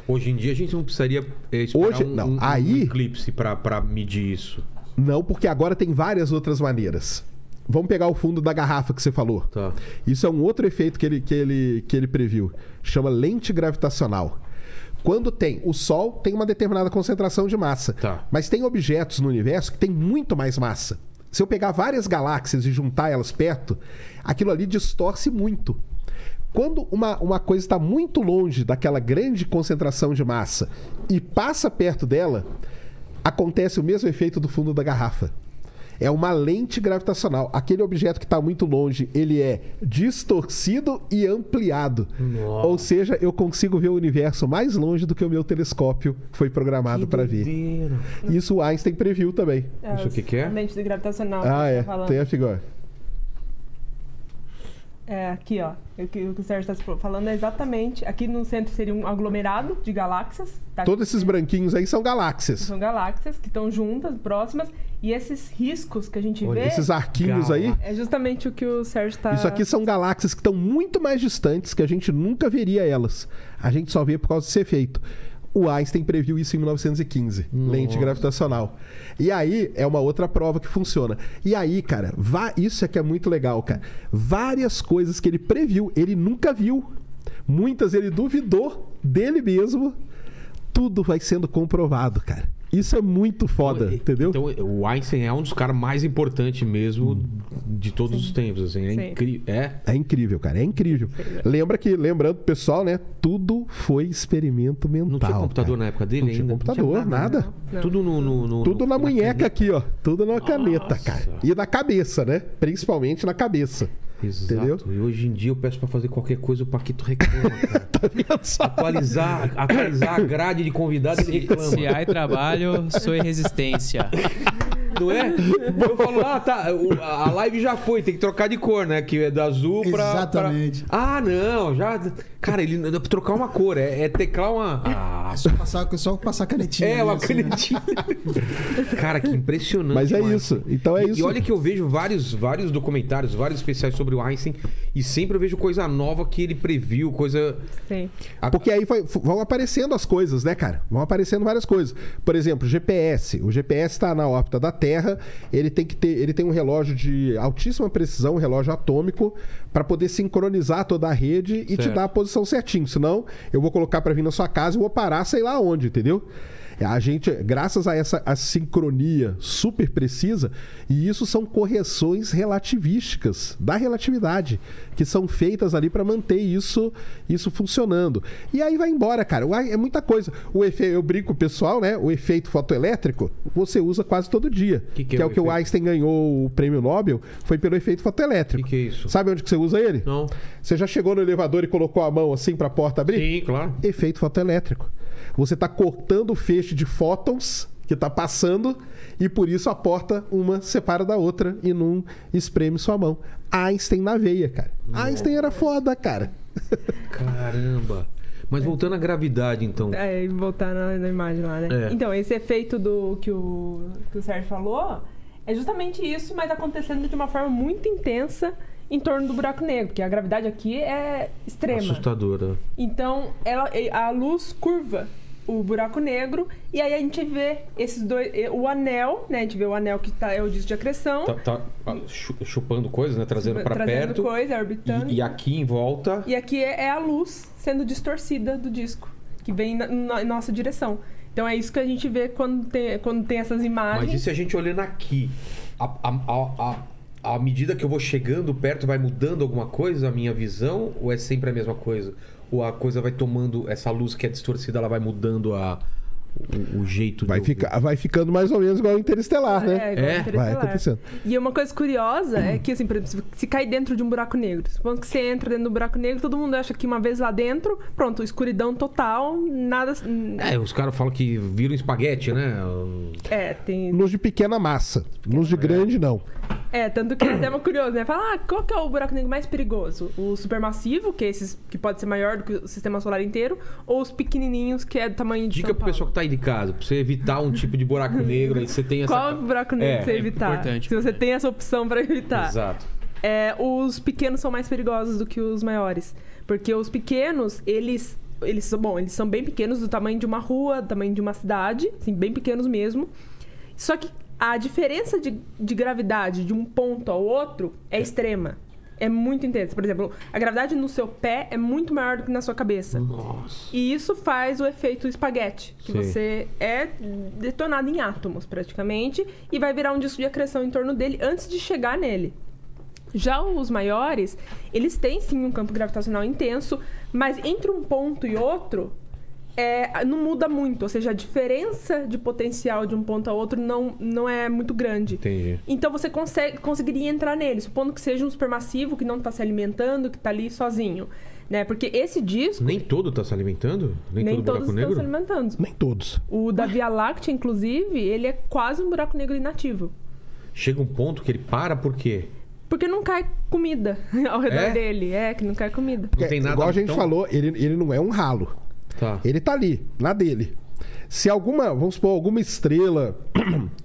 Hoje em dia a gente não precisaria esperar Hoje, um, não. Um, Aí, um eclipse para medir isso. Não, porque agora tem várias outras maneiras. Vamos pegar o fundo da garrafa que você falou. Tá. Isso é um outro efeito que ele, que ele, que ele previu. Chama lente gravitacional. Quando tem o Sol, tem uma determinada concentração de massa. Tá. Mas tem objetos no universo que tem muito mais massa. Se eu pegar várias galáxias e juntar elas perto, aquilo ali distorce muito. Quando uma, uma coisa está muito longe daquela grande concentração de massa e passa perto dela, acontece o mesmo efeito do fundo da garrafa. É uma lente gravitacional. Aquele objeto que está muito longe, ele é distorcido e ampliado. Nossa. Ou seja, eu consigo ver o universo mais longe do que o meu telescópio foi programado para ver. Isso o Einstein previu também. É, Isso o que, que é? Lente gravitacional. Ah, é. Falando. Tem a figura. É, aqui, ó. O que o Sérgio está falando é exatamente... Aqui no centro seria um aglomerado de galáxias. Tá? Todos esses branquinhos aí são galáxias. São galáxias que estão juntas, próximas. E esses riscos que a gente Olha, vê... Esses arquinhos aí... É justamente o que o Sérgio está... Isso aqui são galáxias que estão muito mais distantes, que a gente nunca veria elas. A gente só vê por causa desse efeito. O Einstein previu isso em mil novecentos e quinze. Nossa. Lente gravitacional. E aí, é uma outra prova que funciona. E aí, cara, vá... isso é que é muito legal, cara. Várias coisas que ele previu, ele nunca viu. Muitas ele duvidou dele mesmo. Tudo vai sendo comprovado, cara. Isso é muito foda, então, entendeu? Então, o Einstein é um dos caras mais importantes mesmo de todos Sim. os tempos, assim. É, incri... é? é incrível, cara. É incrível. É. Lembra que, lembrando, pessoal, né? Tudo foi experimento mental. Não tinha computador cara. na época dele não ainda? Tinha computador, não tinha nada. nada. Não. Tudo no, no, no, Tudo na, na munheca aqui, ó. Tudo na caneta, cara. E na cabeça, né? Principalmente na cabeça. Exato. Entendeu? E hoje em dia eu peço pra fazer qualquer coisa, o Paquito reclama, cara. Tá pensando? Atualizar, atualizar a grade de convidados, ele reclama. Se há trabalho, sou resistência. Não é? Eu falo, ah, tá, a live já foi, tem que trocar de cor, né? Que é do azul pra... Exatamente. Pra... Ah, não, já... Cara, ele não dá pra trocar uma cor, é, é teclar uma... Ah, é só passar, é só passar canetinha. É, uma assim, canetinha. Né? Cara, que impressionante. Mas é isso, Einstein. Então é isso. E, e olha que eu vejo vários, vários documentários, vários especiais sobre o Einstein e sempre eu vejo coisa nova que ele previu, coisa... Sim. A... Porque aí foi, vão aparecendo as coisas, né, cara? Vão aparecendo várias coisas. Por exemplo, G P S. O G P S tá na órbita da Terra. Terra, ele tem que ter, ele tem um relógio de altíssima precisão, um relógio atômico, para poder sincronizar toda a rede e certo. te dar a posição certinho. Senão, eu vou colocar para vir na sua casa e vou parar sei lá onde, entendeu? A gente, graças a essa a sincronia super precisa, e isso são correções relativísticas da relatividade, que são feitas ali para manter isso, isso funcionando. E aí vai embora, cara. É muita coisa. O efeito, eu brinco pessoal, né? O efeito fotoelétrico, você usa quase todo dia. Que que é, que é o que o Einstein ganhou o prêmio Nobel, foi pelo efeito fotoelétrico. Que que é isso? Sabe onde que você usa ele? Não. Você já chegou no elevador e colocou a mão assim para a porta abrir? Sim, claro. Efeito fotoelétrico. Você está cortando o feixe de fótons que está passando e por isso a porta uma separa da outra e não espreme sua mão. Einstein na veia, cara. Nossa. Einstein era foda, cara. Caramba. Mas voltando à gravidade, então. É, voltar na, na imagem lá, né? É. Então, esse efeito do que o, que o Sérgio falou é justamente isso, mas acontecendo de uma forma muito intensa em torno do buraco negro, porque a gravidade aqui é extrema. Assustadora. Então, ela, a luz curva o buraco negro, e aí a gente vê esses dois, o anel, né? A gente vê o anel que tá, é o disco de acreção. Tá, tá chupando coisas, né? Trazendo para perto. Trazendo coisa, orbitando. E, e aqui em volta... E aqui é, é a luz sendo distorcida do disco, que vem na, na, em nossa direção. Então é isso que a gente vê quando tem, quando tem essas imagens. Mas e se a gente olhando aqui? A, a, a, a, à medida que eu vou chegando perto, vai mudando alguma coisa a minha visão? Ou é sempre a mesma coisa? Ou a coisa vai tomando... Essa luz que é distorcida, ela vai mudando a... O, o jeito vai, de fica, vai ficando mais ou menos igual ao Interestelar, né? É, igual é. Interestelar. Vai acontecendo. E uma coisa curiosa é que, assim, por exemplo, se cai dentro de um buraco negro, supondo que você entra dentro do buraco negro, todo mundo acha que uma vez lá dentro, pronto, escuridão total, nada... É, os caras falam que viram espaguete, né? É, tem... Luz de pequena massa, luz de é. grande não. É, tanto que é uma curioso, né? Fala, ah, qual que é o buraco negro mais perigoso? O supermassivo, que é esses que pode ser maior do que o sistema solar inteiro, ou os pequenininhos, que é do tamanho de Dica São Paulo. Pro pessoal que tá aí de casa, pra você evitar um tipo de buraco negro, aí você tem essa... Qual buraco negro é, você é evitar? Importante. Se você tem essa opção pra evitar. Exato. É, os pequenos são mais perigosos do que os maiores, porque os pequenos, eles... eles bom, eles são bem pequenos, do tamanho de uma rua, do tamanho de uma cidade, assim, bem pequenos mesmo. Só que a diferença de, de gravidade de um ponto ao outro é extrema. É muito intensa. Por exemplo, a gravidade no seu pé é muito maior do que na sua cabeça. Nossa. E isso faz o efeito espaguete, que Sim. você é detonado em átomos, praticamente, e vai virar um disco de acreção em torno dele antes de chegar nele. Já os maiores, eles têm sim um campo gravitacional intenso, mas entre um ponto e outro... É, não muda muito, ou seja, a diferença de potencial de um ponto a outro não, não é muito grande. Entendi. Então você consegue, conseguiria entrar nele, supondo que seja um supermassivo que não está se alimentando, que está ali sozinho, né? Porque esse disco... Nem todo está se alimentando? Nem, nem todo todos buraco estão negro? se alimentando. Nem todos. O da Via Láctea, inclusive, ele é quase um buraco negro inativo. Chega um ponto que ele para por quê? Porque não cai comida ao redor é? dele. É, que não cai comida. Porque, não tem nada igual a gente então... falou, ele, ele não é um ralo. Tá. Ele tá ali, na dele. Se alguma, vamos supor, alguma estrela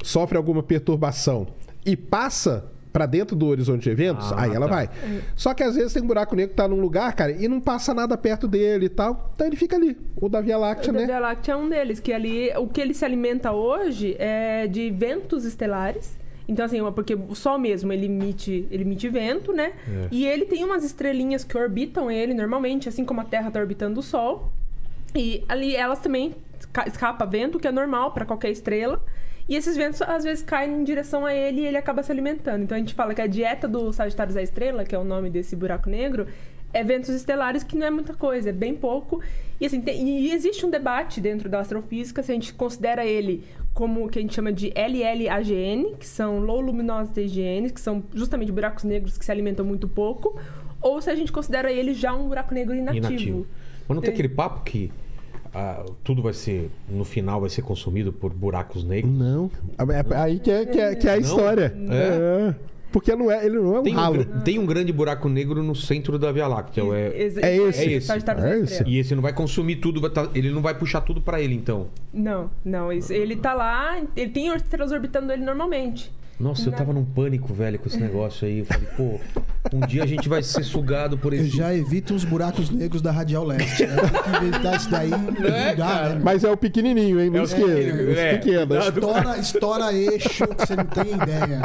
sofre alguma perturbação e passa pra dentro do horizonte de eventos, ah, aí ela tá. vai. Só que às vezes tem um buraco negro que tá num lugar, cara, e não passa nada perto dele e tal. Então ele fica ali. O da Via Láctea, o né? O da Via Láctea é um deles, que ali, o que ele se alimenta hoje é de ventos estelares. Então, assim, porque o Sol mesmo, ele emite, ele emite vento, né? É. E ele tem umas estrelinhas que orbitam ele normalmente, assim como a Terra tá orbitando o Sol. E ali elas também escapam vento, que é normal para qualquer estrela. E esses ventos, às vezes, caem em direção a ele e ele acaba se alimentando. Então, a gente fala que a dieta do Sagittarius A Estrela, que é o nome desse buraco negro, é ventos estelares, que não é muita coisa, é bem pouco. E, assim, tem, e existe um debate dentro da astrofísica, se a gente considera ele como o que a gente chama de L L A G N, que são Low Luminosity A G N, que são justamente buracos negros que se alimentam muito pouco, ou se a gente considera ele já um buraco negro inativo. inativo. Mas não tem aquele papo que ah, tudo vai ser, no final, vai ser consumido por buracos negros? Não. Aí que é, que é, que é a não? história. É. É. Porque não é, ele não é um tem ralo. Um, tem um grande buraco negro no centro da Via Láctea. É, é, esse. é esse. É esse. E esse não vai consumir tudo, ele não vai puxar tudo pra ele, então? Não, não. Ele tá lá, ele tem estrelas orbitando ele normalmente. Nossa, não. eu tava num pânico, velho, com esse negócio aí. Eu falei, pô, um dia a gente vai ser sugado por esse... Eu já evito os buracos negros da Radial Leste. Né? Tem que evitar isso daí. Não é, dá, né? Mas é o pequenininho, hein? Não esqueça. É, pequeno. É. Estoura, estoura eixo, que você não tem ideia.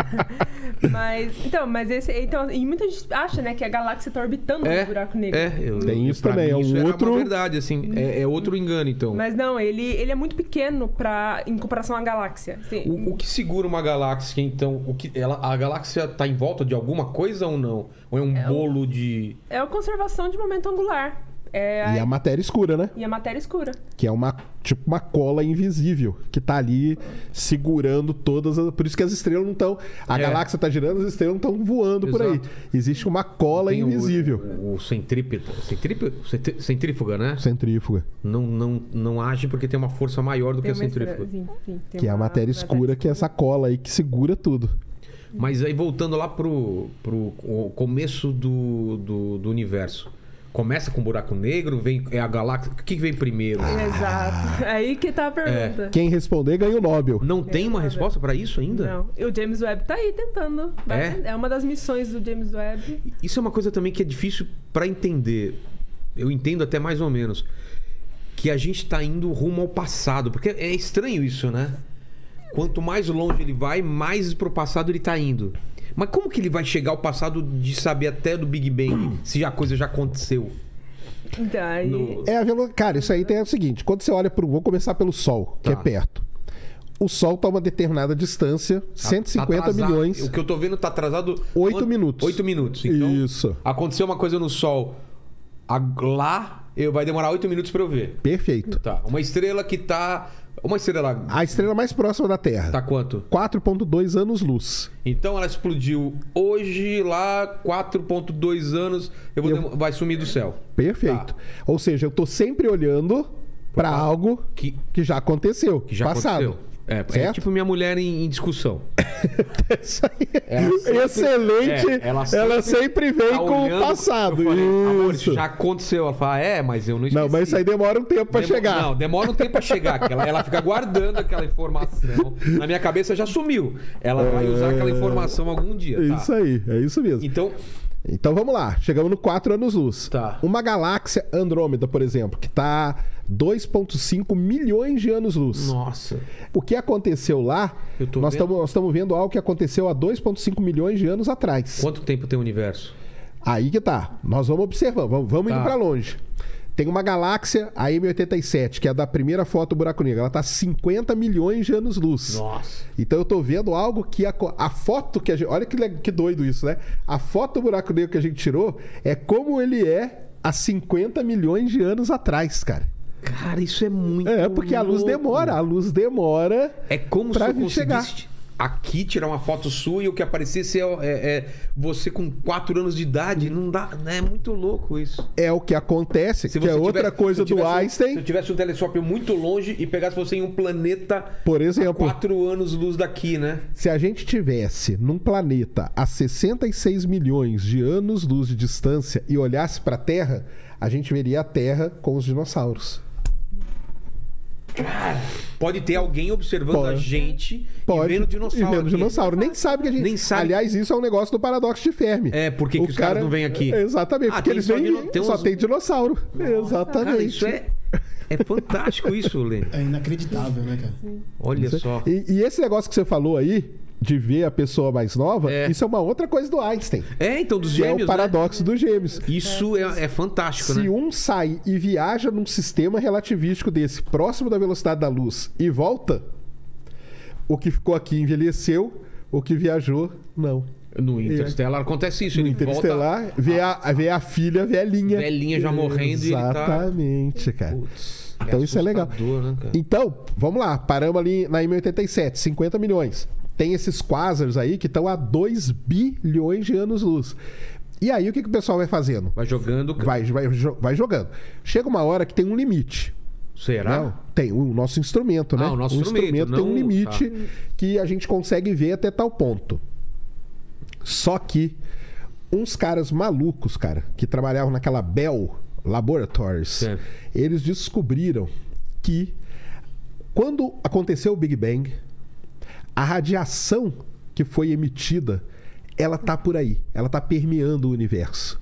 Mas, então, mas esse... Então, e muita gente acha, né, que a galáxia tá orbitando é, um buraco negro. É, eu, tem isso também. Mim, é isso outro... uma verdade, assim. É, é outro engano, então. Mas não, ele, ele é muito pequeno pra, em comparação à galáxia. Assim, o, o que segura uma galáxia, então? Então, o que, ela, a galáxia está em volta de alguma coisa ou não? Ou é um é bolo o, de... É a conservação de momento angular. É a... E a matéria escura, né? E a matéria escura. Que é uma, tipo uma cola invisível, que está ali segurando todas... As... Por isso que as estrelas não estão... A é. galáxia está girando, as estrelas não estão voando Exato. por aí. Existe uma cola Tem invisível. O, o centrípeta... Centrífuga, né? Centrífuga. Não, não, não age porque tem uma força maior do tem que a centrífuga. Estra... Sim, sim, que uma... é a matéria escura, que é essa cola aí que segura tudo. Mas aí voltando lá pro, pro começo do, do, do universo. Começa com um buraco negro, vem é a galáxia... O que vem primeiro? Ah. Exato. Aí que tá a pergunta. É. Quem responder ganha o Nobel. Não tem, tem uma Nobel. resposta para isso ainda? Não. E o James Webb tá aí tentando. É? é uma das missões do James Webb. Isso é uma coisa também que é difícil para entender. Eu entendo até mais ou menos. Que a gente tá indo rumo ao passado. Porque é estranho isso, né? Quanto mais longe ele vai, mais pro passado ele tá indo. Mas como que ele vai chegar ao passado de saber até do Big Bang, se a coisa já aconteceu? No... É a velo... Cara, isso aí tem o seguinte. Quando você olha para o... Vou começar pelo Sol, tá. que é perto. o Sol está a uma determinada distância, cento e cinquenta milhões. O que eu estou vendo está atrasado... oito minutos. oito minutos. Então, isso. Aconteceu uma coisa no Sol lá, eu, vai demorar oito minutos para eu ver. Perfeito. Tá. Uma estrela que está... Uma estrela... A estrela mais próxima da Terra. Tá quanto? quatro ponto dois anos-luz. Então ela explodiu hoje lá, quatro ponto dois anos, eu vou eu... Dem... vai sumir do céu. Perfeito. Tá. Ou seja, eu tô sempre olhando para algo que... que já aconteceu, que já passado. Aconteceu. É, é tipo minha mulher em, em discussão. Isso aí. Sempre, excelente. É, ela, sempre ela sempre vem tá com o passado. Falei, amor, isso já aconteceu. Ela fala, é, mas eu não esqueci. Não, mas isso aí demora um tempo pra Demo chegar. Não, demora um tempo pra chegar. Ela, ela fica guardando aquela informação. Na minha cabeça já sumiu. Ela é... vai usar aquela informação algum dia. Tá? Isso aí, é isso mesmo. Então... Então vamos lá, chegamos no quatro anos-luz. Tá. Uma galáxia Andrômeda, por exemplo, que está dois ponto cinco milhões de anos-luz. Nossa. O que aconteceu lá, nós estamos vendo algo que aconteceu há dois ponto cinco milhões de anos atrás. Quanto tempo tem o universo? Aí que tá. Nós vamos observando, vamos, vamos tá. indo para longe. Tem uma galáxia, a M oitenta e sete, que é a da primeira foto do buraco negro. Ela está a cinquenta milhões de anos-luz. Nossa. Então eu estou vendo algo que... A, a foto que a gente... Olha que, que doido isso, né? A foto do buraco negro que a gente tirou é como ele é há cinquenta milhões de anos atrás, cara. Cara, isso é muito É, porque louco. a luz demora. A luz demora É como se eu conseguisse chegar. aqui tirar uma foto sua e o que aparecesse é, é, é você com quatro anos de idade. Não dá, é muito louco isso. É o que acontece, se que é outra tivesse, coisa do Einstein. Um, se eu tivesse um telescópio muito longe e pegasse você em um planeta, por exemplo, quatro anos-luz daqui, né? Se a gente tivesse num planeta a sessenta e seis milhões de anos-luz de distância e olhasse para a Terra, a gente veria a Terra com os dinossauros. Cara, pode ter alguém observando pode. a gente pode. e vendo o dinossauro. E vendo dinossauro. Nem sabe que a gente... Nem sabe. Aliás, isso é um negócio do paradoxo de Fermi. É, porque que os cara... caras não vêm aqui. Exatamente, ah, porque eles vêm dino... tem uns... só tem dinossauro. Nossa, exatamente. Cara, isso é... é fantástico isso, Leni. É inacreditável, né, cara? Olha isso. só. E, e esse negócio que você falou aí, de ver a pessoa mais nova, é. isso é uma outra coisa do Einstein. É, então, dos gêmeos, é o paradoxo né? dos gêmeos. Isso é, é fantástico, Se né? Se um sai e viaja num sistema relativístico desse, próximo da velocidade da luz, e volta, o que ficou aqui envelheceu, o que viajou, não. No Interestelar é. acontece isso. No ele Interestelar, volta... vê, a, a, vê a filha velhinha. Velhinha já morrendo Exatamente, e ele tá... cara. Putz, então é isso é legal. Né, cara? Então, vamos lá. Paramos ali na M oitenta e sete, cinquenta milhões. Tem esses quásares aí que estão a dois bilhões de anos-luz. E aí, o que, que o pessoal vai fazendo? Vai jogando. Vai, vai, vai jogando. Chega uma hora que tem um limite. Será? Não, tem o nosso instrumento, né? Ah, o nosso o instrumento, instrumento não... tem um limite tá. que a gente consegue ver até tal ponto. Só que uns caras malucos, cara, que trabalhavam naquela Bell Laboratories, é. eles descobriram que quando aconteceu o Big Bang... A radiação que foi emitida, ela tá por aí. Ela tá permeando o universo.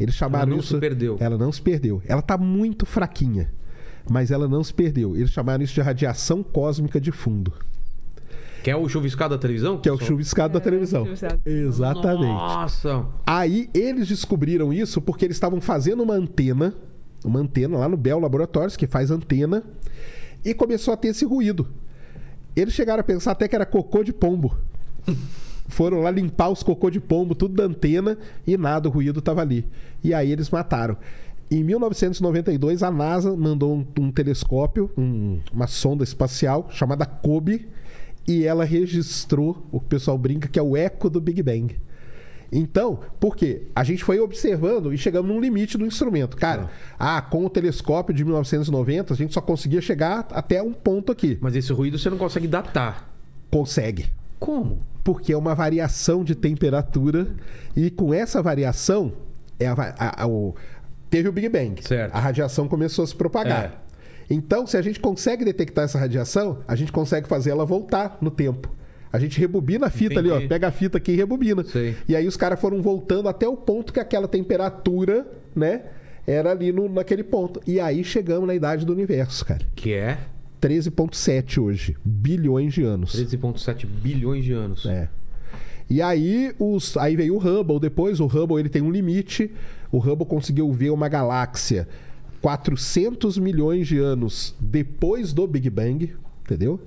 Eles chamaram ela não isso... se perdeu. Ela não se perdeu. Ela tá muito fraquinha, mas ela não se perdeu. Eles chamaram isso de radiação cósmica de fundo. Que é o chuviscado da televisão? Que é o chuviscado da televisão. É, Exatamente. Nossa! Aí eles descobriram isso porque eles estavam fazendo uma antena, uma antena lá no Bell Laboratories, que faz antena, e começou a ter esse ruído. Eles chegaram a pensar até que era cocô de pombo. Foram lá limpar os cocô de pombo, tudo da antena, e nada, o ruído estava ali. E aí eles mataram. Em mil novecentos e noventa e dois, a NASA mandou um, um telescópio, um, uma sonda espacial chamada COBE, e ela registrou, o pessoal brinca, que é o eco do Big Bang. Então, por quê? A gente foi observando e chegamos num limite do instrumento. Cara, ah. ah, com o telescópio de mil novecentos e noventa, a gente só conseguia chegar até um ponto aqui. Mas esse ruído você não consegue datar. Consegue. Como? Porque é uma variação de temperatura e com essa variação, é a, a, a, o, teve o Big Bang. Certo. A radiação começou a se propagar. É. Então, se a gente consegue detectar essa radiação, a gente consegue fazer ela voltar no tempo. A gente rebobina a fita Entendi. ali, ó. Pega a fita aqui e rebobina. Sei. E aí os caras foram voltando até o ponto que aquela temperatura, né? Era ali no, naquele ponto. E aí chegamos na idade do universo, cara. Que é? treze ponto sete hoje. Bilhões de anos. treze ponto sete bilhões de anos. É. E aí, os, aí veio o Hubble depois. O Hubble ele tem um limite. O Hubble conseguiu ver uma galáxia quatrocentos milhões de anos depois do Big Bang. Entendeu?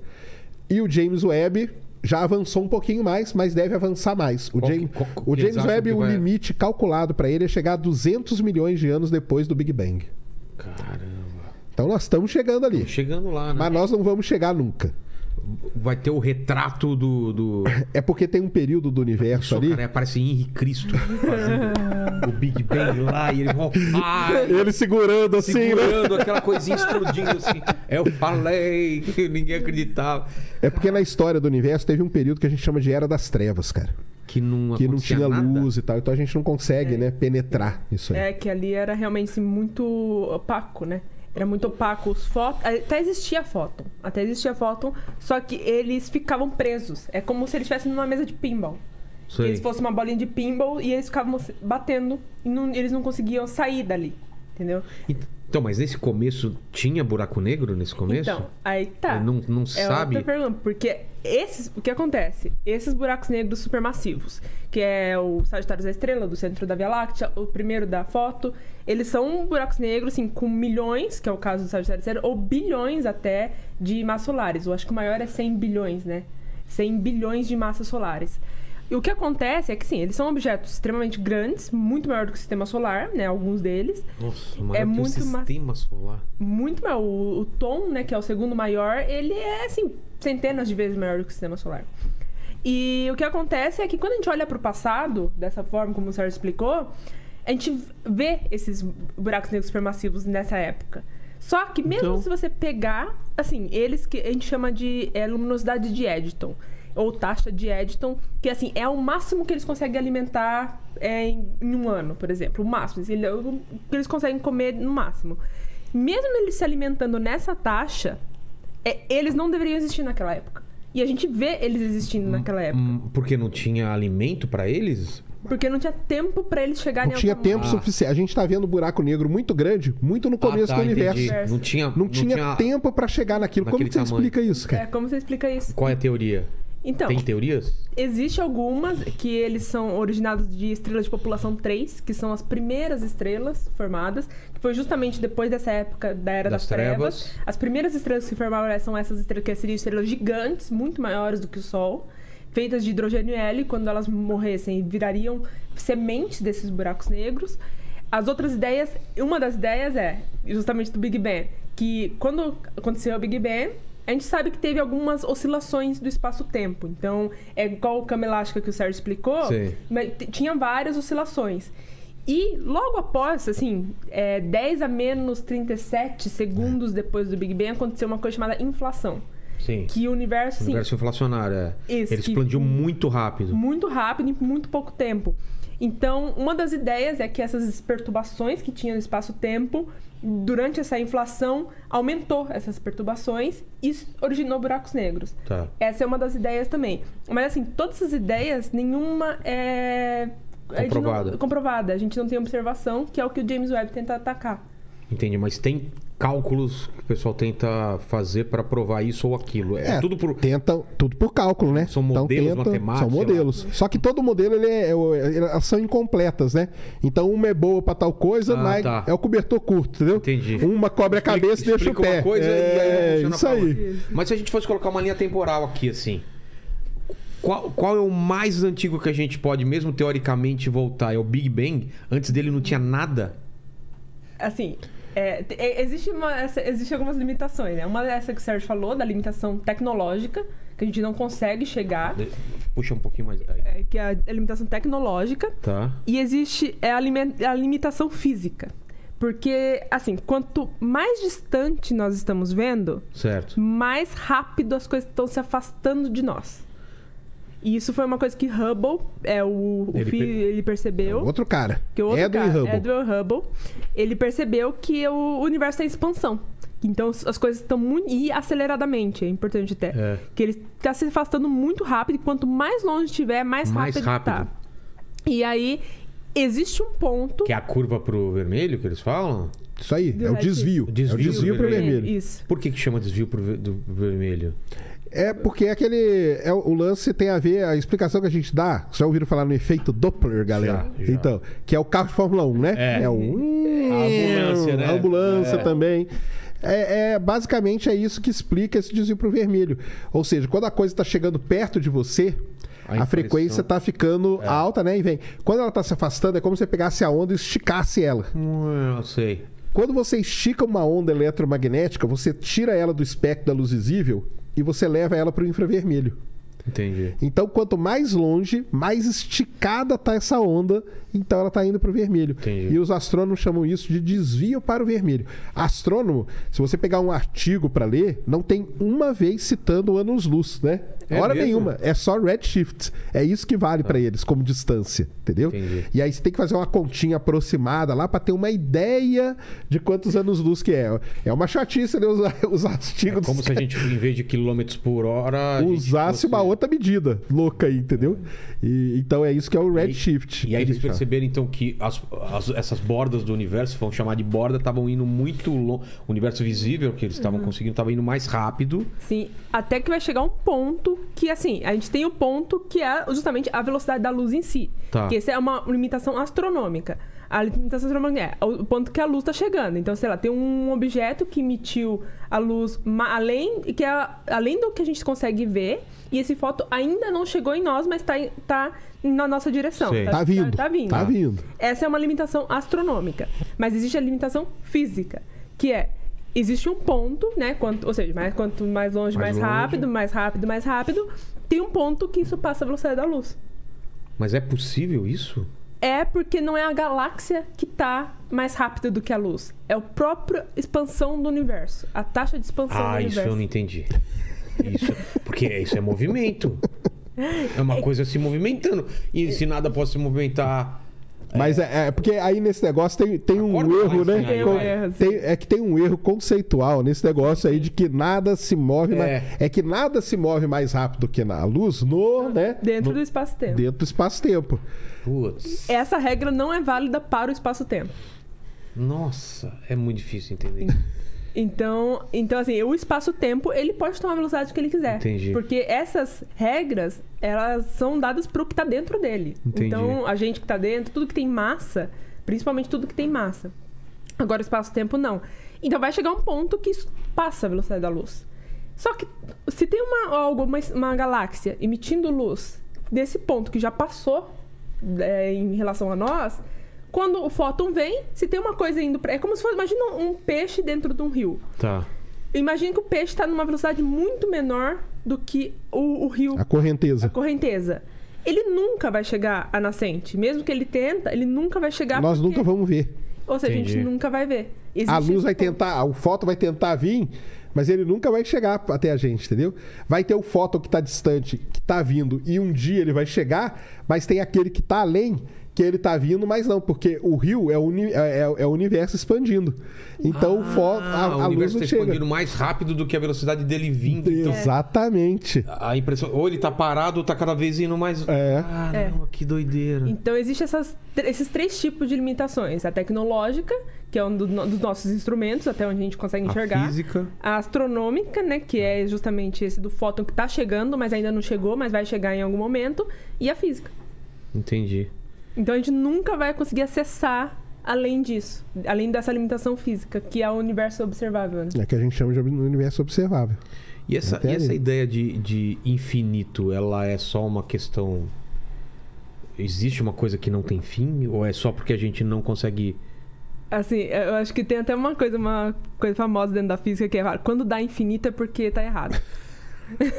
E o James Webb já avançou um pouquinho mais, mas deve avançar mais. O, qual, James, qual, o James Webb, o vai... limite calculado para ele é chegar a duzentos milhões de anos depois do Big Bang. Caramba. Então nós estamos chegando ali. Estamos chegando lá, né? Mas nós não vamos chegar nunca. Vai ter o retrato do... do... É porque tem um período do universo ali... Cara, parece Henri Cristo fazendo o Big Bang lá e ele... Ai, ele segurando assim, segurando, né? Aquela coisinha explodindo assim. Eu falei que ninguém acreditava. É porque na história do universo teve um período que a gente chama de Era das Trevas, cara. Que não, que não tinha nada. Luz e tal. Então a gente não consegue, é. né, penetrar isso aí. É, que ali era realmente muito opaco, né? Era muito opaco, os fótons... Até existia fóton. Até existia fóton, só que eles ficavam presos. É como se eles estivessem numa mesa de pinball. Sei. Eles fossem uma bolinha de pinball e eles ficavam batendo. E não, eles não conseguiam sair dali, entendeu? Então, mas nesse começo tinha buraco negro nesse começo? Então, aí tá. Não, não sabe... É outra pergunta, porque esses, o que acontece? Esses buracos negros supermassivos, que é o Sagittarius A estrela, do centro da Via Láctea, o primeiro da foto, eles são buracos negros, assim, com milhões, que é o caso do Sagittarius A, ou bilhões até de massas solares. Eu acho que o maior é cem bilhões, né? cem bilhões de massas solares. E o que acontece é que, sim, eles são objetos extremamente grandes, muito maior do que o sistema solar, né? Alguns deles. Nossa, maior é que muito o sistema ma... solar. Muito maior. O, o Tom, né, que é o segundo maior, ele é, assim, centenas de vezes maior do que o sistema solar. E o que acontece é que quando a gente olha para o passado, dessa forma como o Sérgio explicou, a gente vê esses buracos negros supermassivos nessa época. Só que mesmo então... se você pegar, assim, eles que a gente chama de é, luminosidade de Eddington, ou taxa de Eddington, que assim, é o máximo que eles conseguem alimentar é, em, em um ano, por exemplo. O máximo, assim, o que eles conseguem comer no máximo. Mesmo eles se alimentando nessa taxa, é, eles não deveriam existir naquela época. E a gente vê eles existindo hum, naquela época. Porque não tinha alimento para eles? Porque não tinha tempo para eles chegarem... Não tinha tempo ah. suficiente. A gente tá vendo um buraco negro muito grande, muito no começo ah, tá, do entendi. universo. Não tinha, não não tinha, tinha tempo para chegar naquilo. Como que você tamanho. explica isso, cara? É, como você explica isso? Qual é a teoria? Então, tem teorias? Existem algumas que eles são originados de estrelas de população três, que são as primeiras estrelas formadas, que foi justamente depois dessa época da Era das, das Trevas. Trevas. As primeiras estrelas que se formaram são essas estrelas que seriam estrelas gigantes, muito maiores do que o Sol, feitas de hidrogênio L, quando elas morressem virariam sementes desses buracos negros. As outras ideias, uma das ideias é justamente do Big Bang, que quando aconteceu o Big Bang, a gente sabe que teve algumas oscilações do espaço-tempo. Então, é igual a cama elástica que o Sérgio explicou, mas tinha várias oscilações. E logo após, assim, é, dez a menos trinta e sete segundos é. depois do Big Bang, aconteceu uma coisa chamada inflação. Sim. Que o universo... O universo sim, inflacionário, é. Esse, ele explodiu muito rápido. Muito rápido, em muito pouco tempo. Então, uma das ideias é que essas perturbações que tinha no espaço-tempo... Durante essa inflação, aumentou essas perturbações e originou buracos negros. Tá. Essa é uma das ideias também. Mas assim, todas essas ideias, nenhuma é... Comprovada. A não... Comprovada. A gente não tem observação, que é o que o James Webb tenta atacar. Entendi, mas tem cálculos que o pessoal tenta fazer para provar isso ou aquilo. É, é tudo por... Tenta, tudo por cálculo, né? São modelos então, tenta, matemáticos. São modelos. Só que todo modelo, ele é, elas são incompletas, né? Então, uma é boa para tal coisa, ah, mas tá. é o cobertor curto, entendeu? Entendi. Uma cobre a cabeça explica, e deixa o pé. Uma coisa é, e aí isso aí. Outra. Mas se a gente fosse colocar uma linha temporal aqui, assim... Qual, qual é o mais antigo que a gente pode, mesmo teoricamente, voltar? É o Big Bang? Antes dele não tinha nada? Assim... É, existe, uma, existe algumas limitações, né? Uma dessa que o Sérgio falou, da limitação tecnológica, que a gente não consegue chegar. Puxa um pouquinho mais aí. É, que é a limitação tecnológica. Tá. E existe é a, limi a limitação física. Porque, assim, quanto mais distante nós estamos vendo, certo, mais rápido as coisas estão se afastando de nós. E isso foi uma coisa que Hubble, é, o, o ele, per... ele percebeu... É outro cara. Que outro Edwin cara, Hubble. Edwin Hubble. Ele percebeu que o universo está em expansão. Então, as coisas estão muito... E aceleradamente, é importante até. É. Que ele está se afastando muito rápido. E quanto mais longe estiver, mais, mais rápido, rápido ele está. E aí, existe um ponto... Que é a curva para o vermelho, que eles falam? Isso aí, do é o desvio. O desvio, é o desvio para o vermelho. vermelho. Isso. Por que que chama desvio para o vermelho? É porque aquele, é, o lance tem a ver, a explicação que a gente dá, vocês já ouviram falar no efeito Doppler, galera? Já, já. Então, que é o carro de Fórmula um, né? É, é o... A ambulância, né? A ambulância é. também. É, é, basicamente é isso que explica esse desvio para o vermelho. Ou seja, quando a coisa está chegando perto de você, a, a frequência está ficando é. alta, né? E vem. Quando ela está se afastando, é como se você pegasse a onda e esticasse ela. Hum, eu sei. Quando você estica uma onda eletromagnética, você tira ela do espectro da luz visível e você leva ela para o infravermelho. Entendi. Então, quanto mais longe, mais esticada está essa onda, então ela está indo para o vermelho. Entendi. E os astrônomos chamam isso de desvio para o vermelho. Astrônomo, se você pegar um artigo para ler, não tem uma vez citando anos-luz, né? É hora mesmo? Nenhuma. É só redshift. É isso que vale ah. para eles como distância, entendeu? Entendi. E aí você tem que fazer uma continha aproximada lá para ter uma ideia de quantos anos-luz que é. É uma chatice, né? Os, os artigos... É como se a gente, em vez de quilômetros por hora... Usasse uma outra medida louca aí, entendeu? E, então é isso que é o redshift. E, e aí eles perceberam então que as, as, essas bordas do universo, vamos chamar de borda, estavam indo muito longe. O universo visível que eles estavam uhum. conseguindo estava indo mais rápido. Sim, até que vai chegar um ponto que, assim, a gente tem um ponto que é justamente a velocidade da luz em si. Tá. Que essa é uma limitação astronômica. A limitação astronômica é o ponto que a luz está chegando. Então, sei lá, tem um objeto que emitiu a luz além, que é, além do que a gente consegue ver. E esse foto ainda não chegou em nós, mas está tá na nossa direção. Está tá vindo. Está tá vindo. Tá vindo. Essa é uma limitação astronômica. Mas existe a limitação física, que é... Existe um ponto, né? Quanto, ou seja, mais, quanto mais longe, mais, mais longe. rápido, mais rápido, mais rápido. Tem um ponto que isso passa a velocidade da luz. Mas é possível isso? É porque não é a galáxia que está mais rápida do que a luz. É a própria expansão do universo. A taxa de expansão ah, do universo. Ah, isso eu não entendi. Isso, porque isso é movimento. É uma coisa se movimentando. E se nada pode se movimentar... Mas é. É, é porque aí nesse negócio tem, tem um erro, né? Tem um erro, tem, é que tem um erro conceitual nesse negócio aí de que nada se move... É, mais, é que nada se move mais rápido que na luz no... Né? Dentro no, do espaço-tempo. Dentro do espaço-tempo. Putz. Essa regra não é válida para o espaço-tempo. Nossa, é muito difícil entender. Então, então assim, o espaço-tempo, ele pode tomar a velocidade que ele quiser. Entendi. Porque essas regras, elas são dadas para o que está dentro dele. Entendi. Então, a gente que está dentro, tudo que tem massa, principalmente tudo que tem massa. Agora, o espaço-tempo, não. Então, vai chegar um ponto que isso passa a velocidade da luz. Só que, se tem uma, algo, uma, uma galáxia emitindo luz desse ponto que já passou é, em relação a nós... Quando o fóton vem, se tem uma coisa indo para... É como se fosse... Imagina um peixe dentro de um rio. Tá. Imagina que o peixe está numa velocidade muito menor do que o, o rio... A correnteza. A correnteza. Ele nunca vai chegar à nascente. Mesmo que ele tenta, ele nunca vai chegar... Nós porque... nunca vamos ver. Ou seja, Entendi. a gente nunca vai ver. Existe a luz vai ponto. tentar... O fóton vai tentar vir... Mas ele nunca vai chegar até a gente, entendeu? Vai ter o fóton que está distante, que está vindo, e um dia ele vai chegar, mas tem aquele que está além, que ele está vindo, mas não, porque o rio é o, uni é, é o universo expandindo. Então ah, o fóton, a, a o luz não tá chega. Expandindo mais rápido do que a velocidade dele vindo. Então, exatamente. A impressão, ou ele está parado ou está cada vez indo mais... É. Caramba, é. que doideira. Então existem esses três tipos de limitações. A tecnológica, que é um do, dos nossos instrumentos, até onde a gente consegue enxergar. A física. A astronômica, né, que é justamente esse do fóton que está chegando, mas ainda não chegou, mas vai chegar em algum momento. E a física. Entendi. Então a gente nunca vai conseguir acessar além disso, além dessa limitação física, que é o universo observável. Né? É que a gente chama de universo observável. E essa, e essa ideia de, de infinito, ela é só uma questão... Existe uma coisa que não tem fim? Ou é só porque a gente não consegue... Assim, eu acho que tem até uma coisa, uma coisa famosa dentro da física que é quando dá infinito é porque tá errado.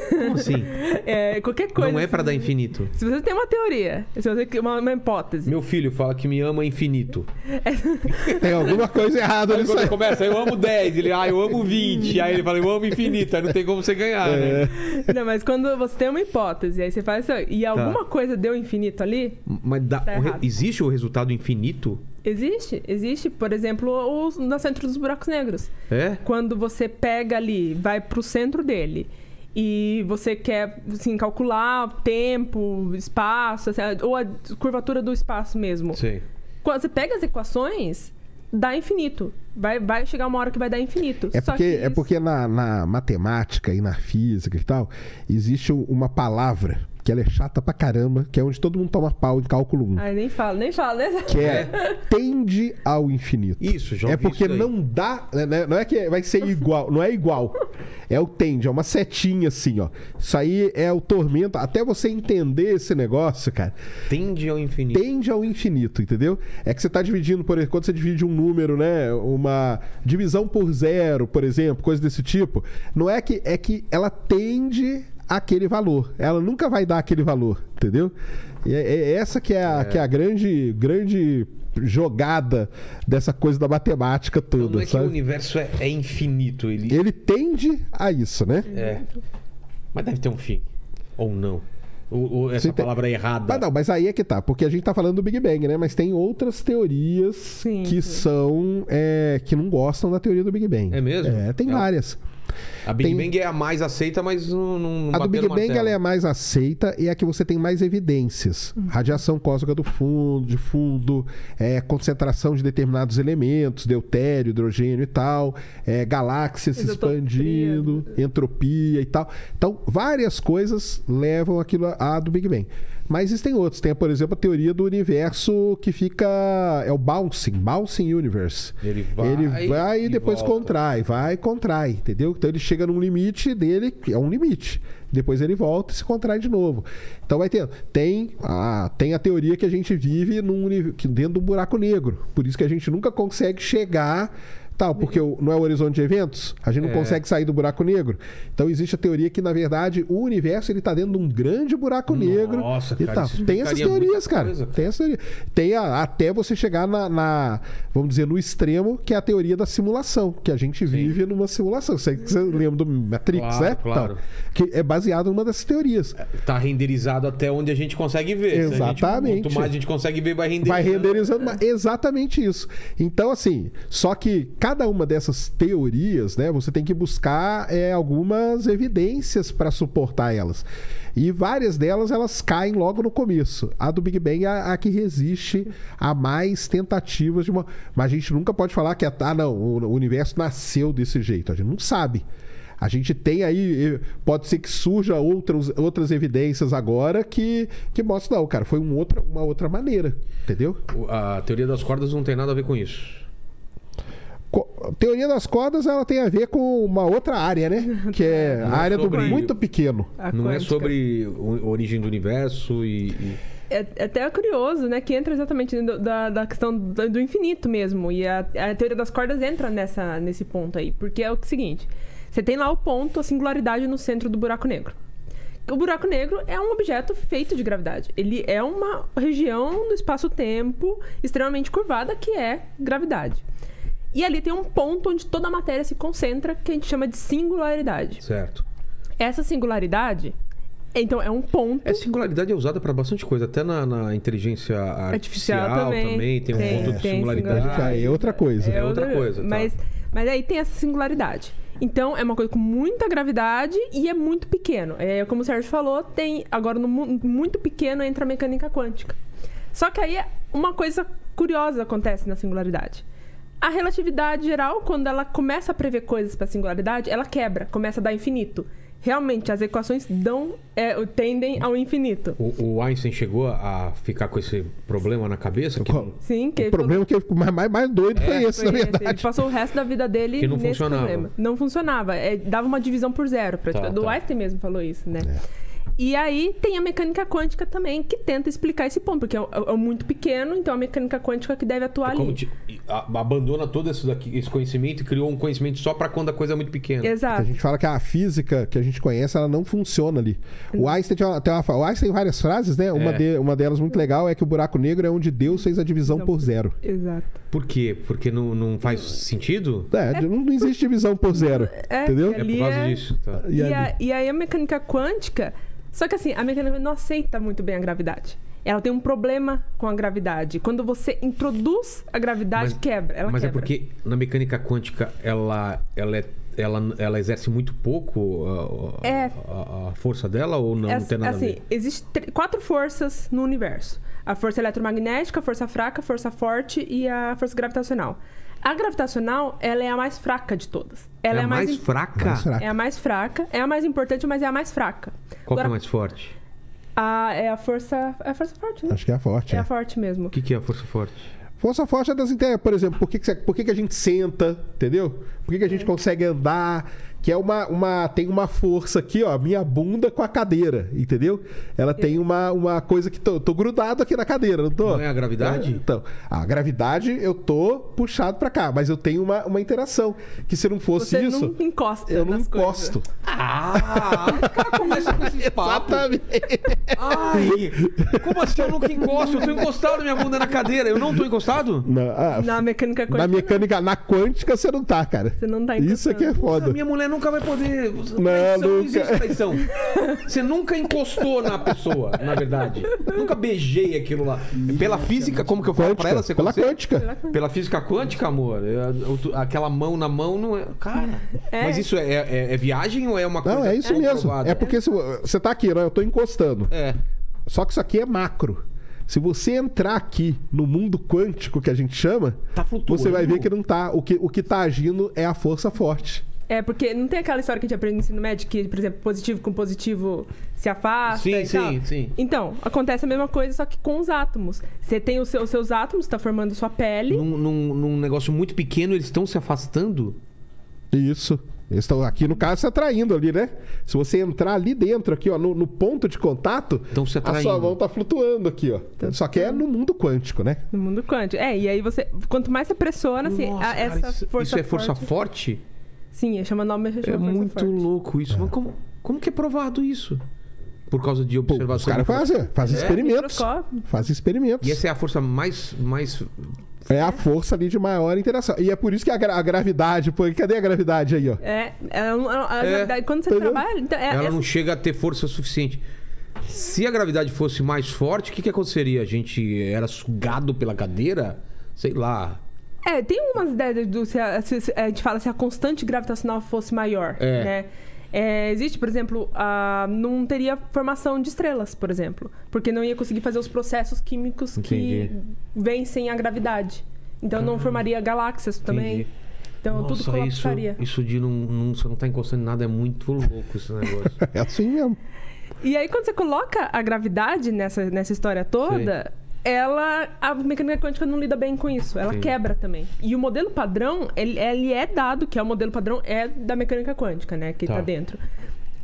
Como assim? É, qualquer coisa. Não é pra dar infinito. Se você tem uma teoria, se você tem uma, uma hipótese. Meu filho fala que me ama infinito. É... Tem alguma coisa errada nisso aí. Começa, eu amo dez, ele, ah, eu amo vinte. Aí ele fala, eu amo infinito, aí não tem como você ganhar, é. né? Não, mas quando você tem uma hipótese, aí você faz assim, e alguma tá. coisa deu infinito ali. Mas dá, tá o existe o resultado infinito? Existe, existe. Por exemplo, os, no centro dos buracos negros. É? Quando você pega ali, vai pro centro dele. E você quer, assim, calcular tempo, espaço, assim, ou a curvatura do espaço mesmo. Sim. Quando você pega as equações, dá infinito. Vai, vai chegar uma hora que vai dar infinito. É Só porque, é isso... porque na, na matemática e na física e tal, existe uma palavra que ela é chata pra caramba, que é onde todo mundo toma pau em cálculo um. Ai, nem falo, nem falo, né? Que é tende ao infinito. Isso, já ouvi. É porque isso não dá, né? Não é que vai ser igual, não é igual. É o tende, é uma setinha assim, ó. Isso aí é o tormento, até você entender esse negócio, cara. Tende ao infinito. Tende ao infinito, entendeu? É que você tá dividindo, por exemplo, quando você divide um número, né, uma divisão por zero, por exemplo, coisa desse tipo, não é que é que ela tende aquele valor. Ela nunca vai dar aquele valor, entendeu? E é essa que é a, é. Que é a grande, grande jogada dessa coisa da matemática toda. Então não é, sabe? Que o universo é, é infinito. Ele... ele tende a isso, né? É. Mas deve ter um fim. Ou não. Ou, ou essa Sim, palavra tem... errada. Mas não, mas aí é que tá. Porque a gente tá falando do Big Bang, né? Mas tem outras teorias Sim, que é. são... É, que não gostam da teoria do Big Bang. É mesmo? É, tem é. várias. A Big tem... Bang é a mais aceita, mas não, não a do Big Bang ela é a mais aceita e é a que você tem mais evidências. Uhum. Radiação cósmica do fundo, de fundo, é, concentração de determinados elementos, deutério, hidrogênio e tal, é, galáxias se expandindo, entropia e tal. Então, várias coisas levam aquilo a, a do Big Bang. Mas existem outros. Tem, por exemplo, a teoria do universo que fica... É o bouncing, bouncing universe. Ele vai, ele vai e, e depois volta. Contrai, vai e contrai, entendeu? Então ele chega num limite dele, é um limite. Depois ele volta e se contrai de novo. Então vai ter... Tem a, tem a teoria que a gente vive num, dentro de um buraco negro. Por isso que a gente nunca consegue chegar... Tal, porque não é o horizonte de eventos? A gente não é. consegue sair do buraco negro. Então existe a teoria que, na verdade, o universo está dentro de um grande buraco Nossa, negro. Nossa, cara. Tem essas teorias, cara. Coisa. Tem essa teoria. Tem a, até você chegar na, na, vamos dizer, no extremo, que é a teoria da simulação, que a gente Sim. vive numa simulação. Você, você lembra do Matrix, claro, né? Claro. Então, que é baseado numa dessas teorias. Está renderizado até onde a gente consegue ver. Exatamente. Gente, quanto mais a gente consegue ver, vai renderizando. Vai renderizando. É. Exatamente isso. Então, assim, só que... Cada uma dessas teorias, né, você tem que buscar é, algumas evidências para suportar elas. E várias delas, elas caem logo no começo. A do Big Bang é a, a que resiste a mais tentativas de uma... Mas a gente nunca pode falar que... Ah, não, o universo nasceu desse jeito. A gente não sabe. A gente tem aí... Pode ser que surja outros, outras evidências agora que, que mostram... Não, cara, foi um outra, uma outra maneira. Entendeu? A teoria das cordas não tem nada a ver com isso. Teoria das cordas, ela tem a ver com uma outra área, né? Que é a área do muito pequeno. Não é sobre a origem do universo e... e... É até curioso, né? Que entra exatamente do, da, da questão do, do infinito mesmo. E a, a teoria das cordas entra nessa, nesse ponto aí. Porque é o seguinte, você tem lá o ponto, a singularidade no centro do buraco negro. O buraco negro é um objeto feito de gravidade. Ele é uma região do espaço-tempo extremamente curvada que é gravidade. E ali tem um ponto onde toda a matéria se concentra, que a gente chama de singularidade. Certo. Essa singularidade, então, é um ponto... Essa singularidade é usada para bastante coisa, até na, na inteligência artificial, artificial também. também. Tem um tem, ponto de tem singularidade. singularidade. É outra coisa. É, é outra, outra coisa, tá. Mas, mas aí tem essa singularidade. Então, é uma coisa com muita gravidade e é muito pequeno. É, como o Sérgio falou, tem agora no muito pequeno entra a mecânica quântica. Só que aí uma coisa curiosa acontece na singularidade. A relatividade geral, quando ela começa a prever coisas para a singularidade, ela quebra, começa a dar infinito. Realmente, as equações dão, é, tendem ao infinito. O, o Einstein chegou a ficar com esse problema na cabeça? Que... Sim. Que o problema falou... que eu, mais, mais doido é, foi esse, foi na verdade. Esse. Ele passou o resto da vida dele que não nesse funcionava. problema. Não funcionava. É, dava uma divisão por zero. Pra... Tá, Do tá. Einstein mesmo falou isso, né? É. E aí tem a mecânica quântica também, que tenta explicar esse ponto, porque é, é, é muito pequeno, então é a mecânica quântica que deve atuar é ali. Te, a, abandona todo esse, daqui, esse conhecimento e criou um conhecimento só para quando a coisa é muito pequena. Exato. A gente fala que a física que a gente conhece, ela não funciona ali. O Einstein tem, uma, tem, uma, o Einstein tem várias frases, né? É. Uma, de, uma delas muito legal é que o buraco negro é onde Deus fez a divisão então, por zero. Exato. Por quê? Porque não, não faz sentido? É, é, não existe divisão por zero, é, entendeu? É por causa é... disso. Tá. E, e, a, e aí a mecânica quântica... Só que assim, a mecânica não aceita muito bem a gravidade. Ela tem um problema com a gravidade. Quando você introduz a gravidade, mas, quebra. Ela mas quebra. É porque na mecânica quântica ela, ela, é, ela, ela exerce muito pouco a, é, a, a força dela ou não, é, não tem nada assim, a ver? Existem quatro forças no universo. A força eletromagnética, a força fraca, a força forte e a força gravitacional. A gravitacional, ela é a mais fraca de todas. Ela é a mais, mais, fraca? mais fraca? É a mais fraca. É a mais importante, mas é a mais fraca. Qual Agora, que é a mais forte? A A, é a força... É a força forte, né? Acho que é a forte. É, é. a forte mesmo. O que, que é a força forte? Força forte é das ideias. Por exemplo, por que, que, por que, que a gente senta, entendeu? Por que, que a gente é. consegue andar... Que é uma, uma... Tem uma força aqui, ó. Minha bunda com a cadeira, entendeu? Ela tem uma, uma coisa que... Tô, tô grudado aqui na cadeira, não tô? Não é a gravidade? É, então, a gravidade, eu tô puxado pra cá. Mas eu tenho uma, uma interação. Que se não fosse Você isso... Você não encosta Eu não encosto. Coisas. Ah! O cara começa com esse papo. Exatamente. Ai! Como assim eu nunca encosto? Eu tô encostado minha bunda na cadeira. Eu não tô encostado? Não, ah, na mecânica quântica. Na mecânica... Não. Na quântica, você não tá, cara. Você não tá encostado. Isso aqui é foda. Nossa, minha mulher nunca vai poder... Não, traição, nunca. Não existe traição. Você nunca encostou na pessoa, na verdade. Nunca beijei aquilo lá. Pela física, como que eu falo pra ela? Você Pela quântica. Pela física quântica, amor. Aquela mão na mão não é... Cara, é. mas isso é, é, é viagem ou é uma coisa... Não, é isso mesmo. É porque se, você tá aqui, né? Eu tô encostando. É. Só que isso aqui é macro. Se você entrar aqui no mundo quântico, que a gente chama... Tá flutuando. Você vai ver que não tá... O que, o que tá agindo é a força forte. É, porque não tem aquela história que a gente aprende no ensino médio, que, por exemplo, positivo com positivo se afasta. Sim, e sim, tal. sim. Então, acontece a mesma coisa, só que com os átomos. Você tem os seus, os seus átomos, está formando sua pele. Num, num, num negócio muito pequeno, eles estão se afastando? Isso. Eles estão aqui, no caso, se atraindo ali, né? Se você entrar ali dentro, aqui, ó, no, no ponto de contato, então, se a sua mão tá flutuando aqui, ó. Então, só que é no mundo quântico, né? No mundo quântico. É, e aí você. Quanto mais você pressiona, assim, Nossa, a, essa cara, isso, força. Isso é força forte? forte? Sim, chama nome, chama é muito forte. louco isso. É. Mas como, como que é provado isso? Por causa de observação. Os caras fazem faz é. experimentos. Faz experimentos. E essa é a força mais... mais... É a força ali de maior interação. E é por isso que a, gra a gravidade... Pô, cadê a gravidade aí, ó? É, ela, a é. gravidade, quando você Entendeu? trabalha... Então é, ela essa... não chega a ter força suficiente. Se a gravidade fosse mais forte, o que, que aconteceria? A gente era sugado pela cadeira? Sei lá... É, tem umas ideias do... Se a, se a gente fala se a constante gravitacional fosse maior, é. né? É, existe, por exemplo, a, não teria formação de estrelas, por exemplo. Porque não ia conseguir fazer os processos químicos Entendi. que vencem a gravidade. Então, ah, não formaria galáxias também. Entendi. Então, Nossa, tudo colapsaria. Isso, isso de não, não, você não tá encostando em nada é muito louco, esse negócio. É assim mesmo. E aí, quando você coloca a gravidade nessa, nessa história toda... Sim. Ela, a mecânica quântica não lida bem com isso. Ela Sim. quebra também. E o modelo padrão, ele, ele é dado, que é o modelo padrão é da mecânica quântica, né? Que tá, tá dentro.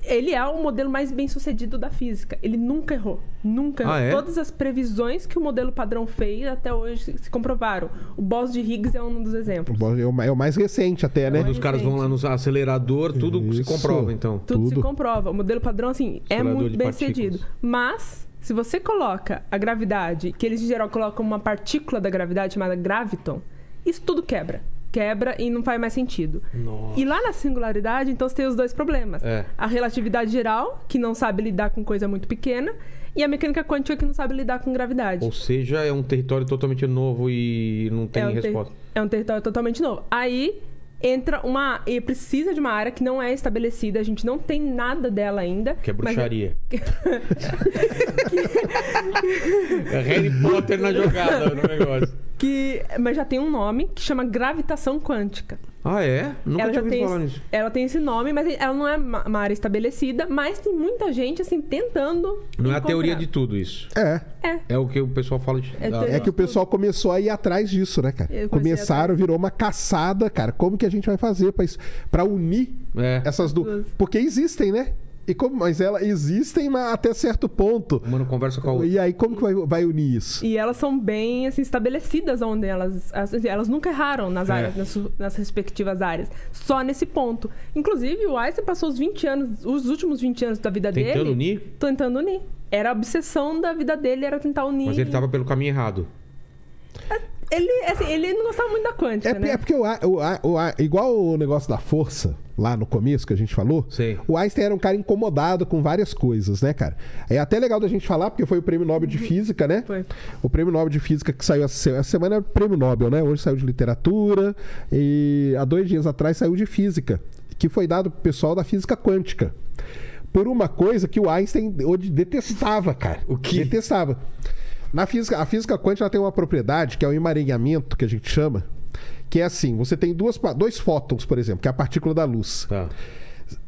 Ele é o modelo mais bem sucedido da física. Ele nunca errou. Nunca errou. Ah, é? Todas as previsões que o modelo padrão fez até hoje se comprovaram. O Bose de Higgs é um dos exemplos. É o mais recente até, né? Quando os caras vão lá no acelerador, tudo isso. se comprova, então. Tudo, tudo se comprova. O modelo padrão, assim, é muito bem sucedido. Mas... Se você coloca a gravidade, que eles em geral colocam uma partícula da gravidade chamada graviton, isso tudo quebra. Quebra e não faz mais sentido. Nossa. E lá na singularidade, então, você tem os dois problemas. É. A relatividade geral, que não sabe lidar com coisa muito pequena, e a mecânica quântica, que não sabe lidar com gravidade. Ou seja, é um território totalmente novo e não tem é um resposta. É um território totalmente novo. Aí... Entra uma... E precisa de uma área que não é estabelecida. A gente não tem nada dela ainda. Que é bruxaria. Mas... que... é Harry Potter na jogada no negócio. Que... Mas já tem um nome que chama gravitação quântica. Ah, é? Nunca ela tinha ouvido falar nisso. Ela tem esse nome, mas ela não é uma área estabelecida. Mas tem muita gente, assim, tentando Não encontrar. é a teoria de tudo isso. É. É, é o que o pessoal fala de... É, ah, é que o pessoal tudo. começou a ir atrás disso, né, cara? Começaram, a... virou uma caçada, cara. Como que a gente vai fazer pra, isso? pra unir é. essas duas? Porque existem, né? E como, mas elas existem mas até certo ponto. Mano, conversa com a outra. E aí, como que vai, vai unir isso? E elas são bem assim, estabelecidas onde elas... As, elas nunca erraram nas, áreas, é. nas, nas respectivas áreas. Só nesse ponto. Inclusive, o Einstein passou os vinte anos, os últimos vinte anos da vida tentando dele... Tentando unir? Tentando unir. Era a obsessão da vida dele, era tentar unir. Mas ele estava pelo caminho errado. Ele, assim, ele não gostava muito da quântica, é, né? É porque o, o, o, igual o negócio da força... Lá no começo que a gente falou, Sim. o Einstein era um cara incomodado com várias coisas, né, cara? É até legal da gente falar, porque foi o Prêmio Nobel de Física, né? Foi. O Prêmio Nobel de Física que saiu essa semana é o Prêmio Nobel, né? Hoje saiu de literatura e há dois dias atrás saiu de física, que foi dado pro pessoal da física quântica. Por uma coisa que o Einstein detestava, cara. O que? Detestava. Na física, a física quântica ela tem uma propriedade que é o emaranhamento, que a gente chama, que é assim, você tem duas, dois fótons, por exemplo, que é a partícula da luz. Tá.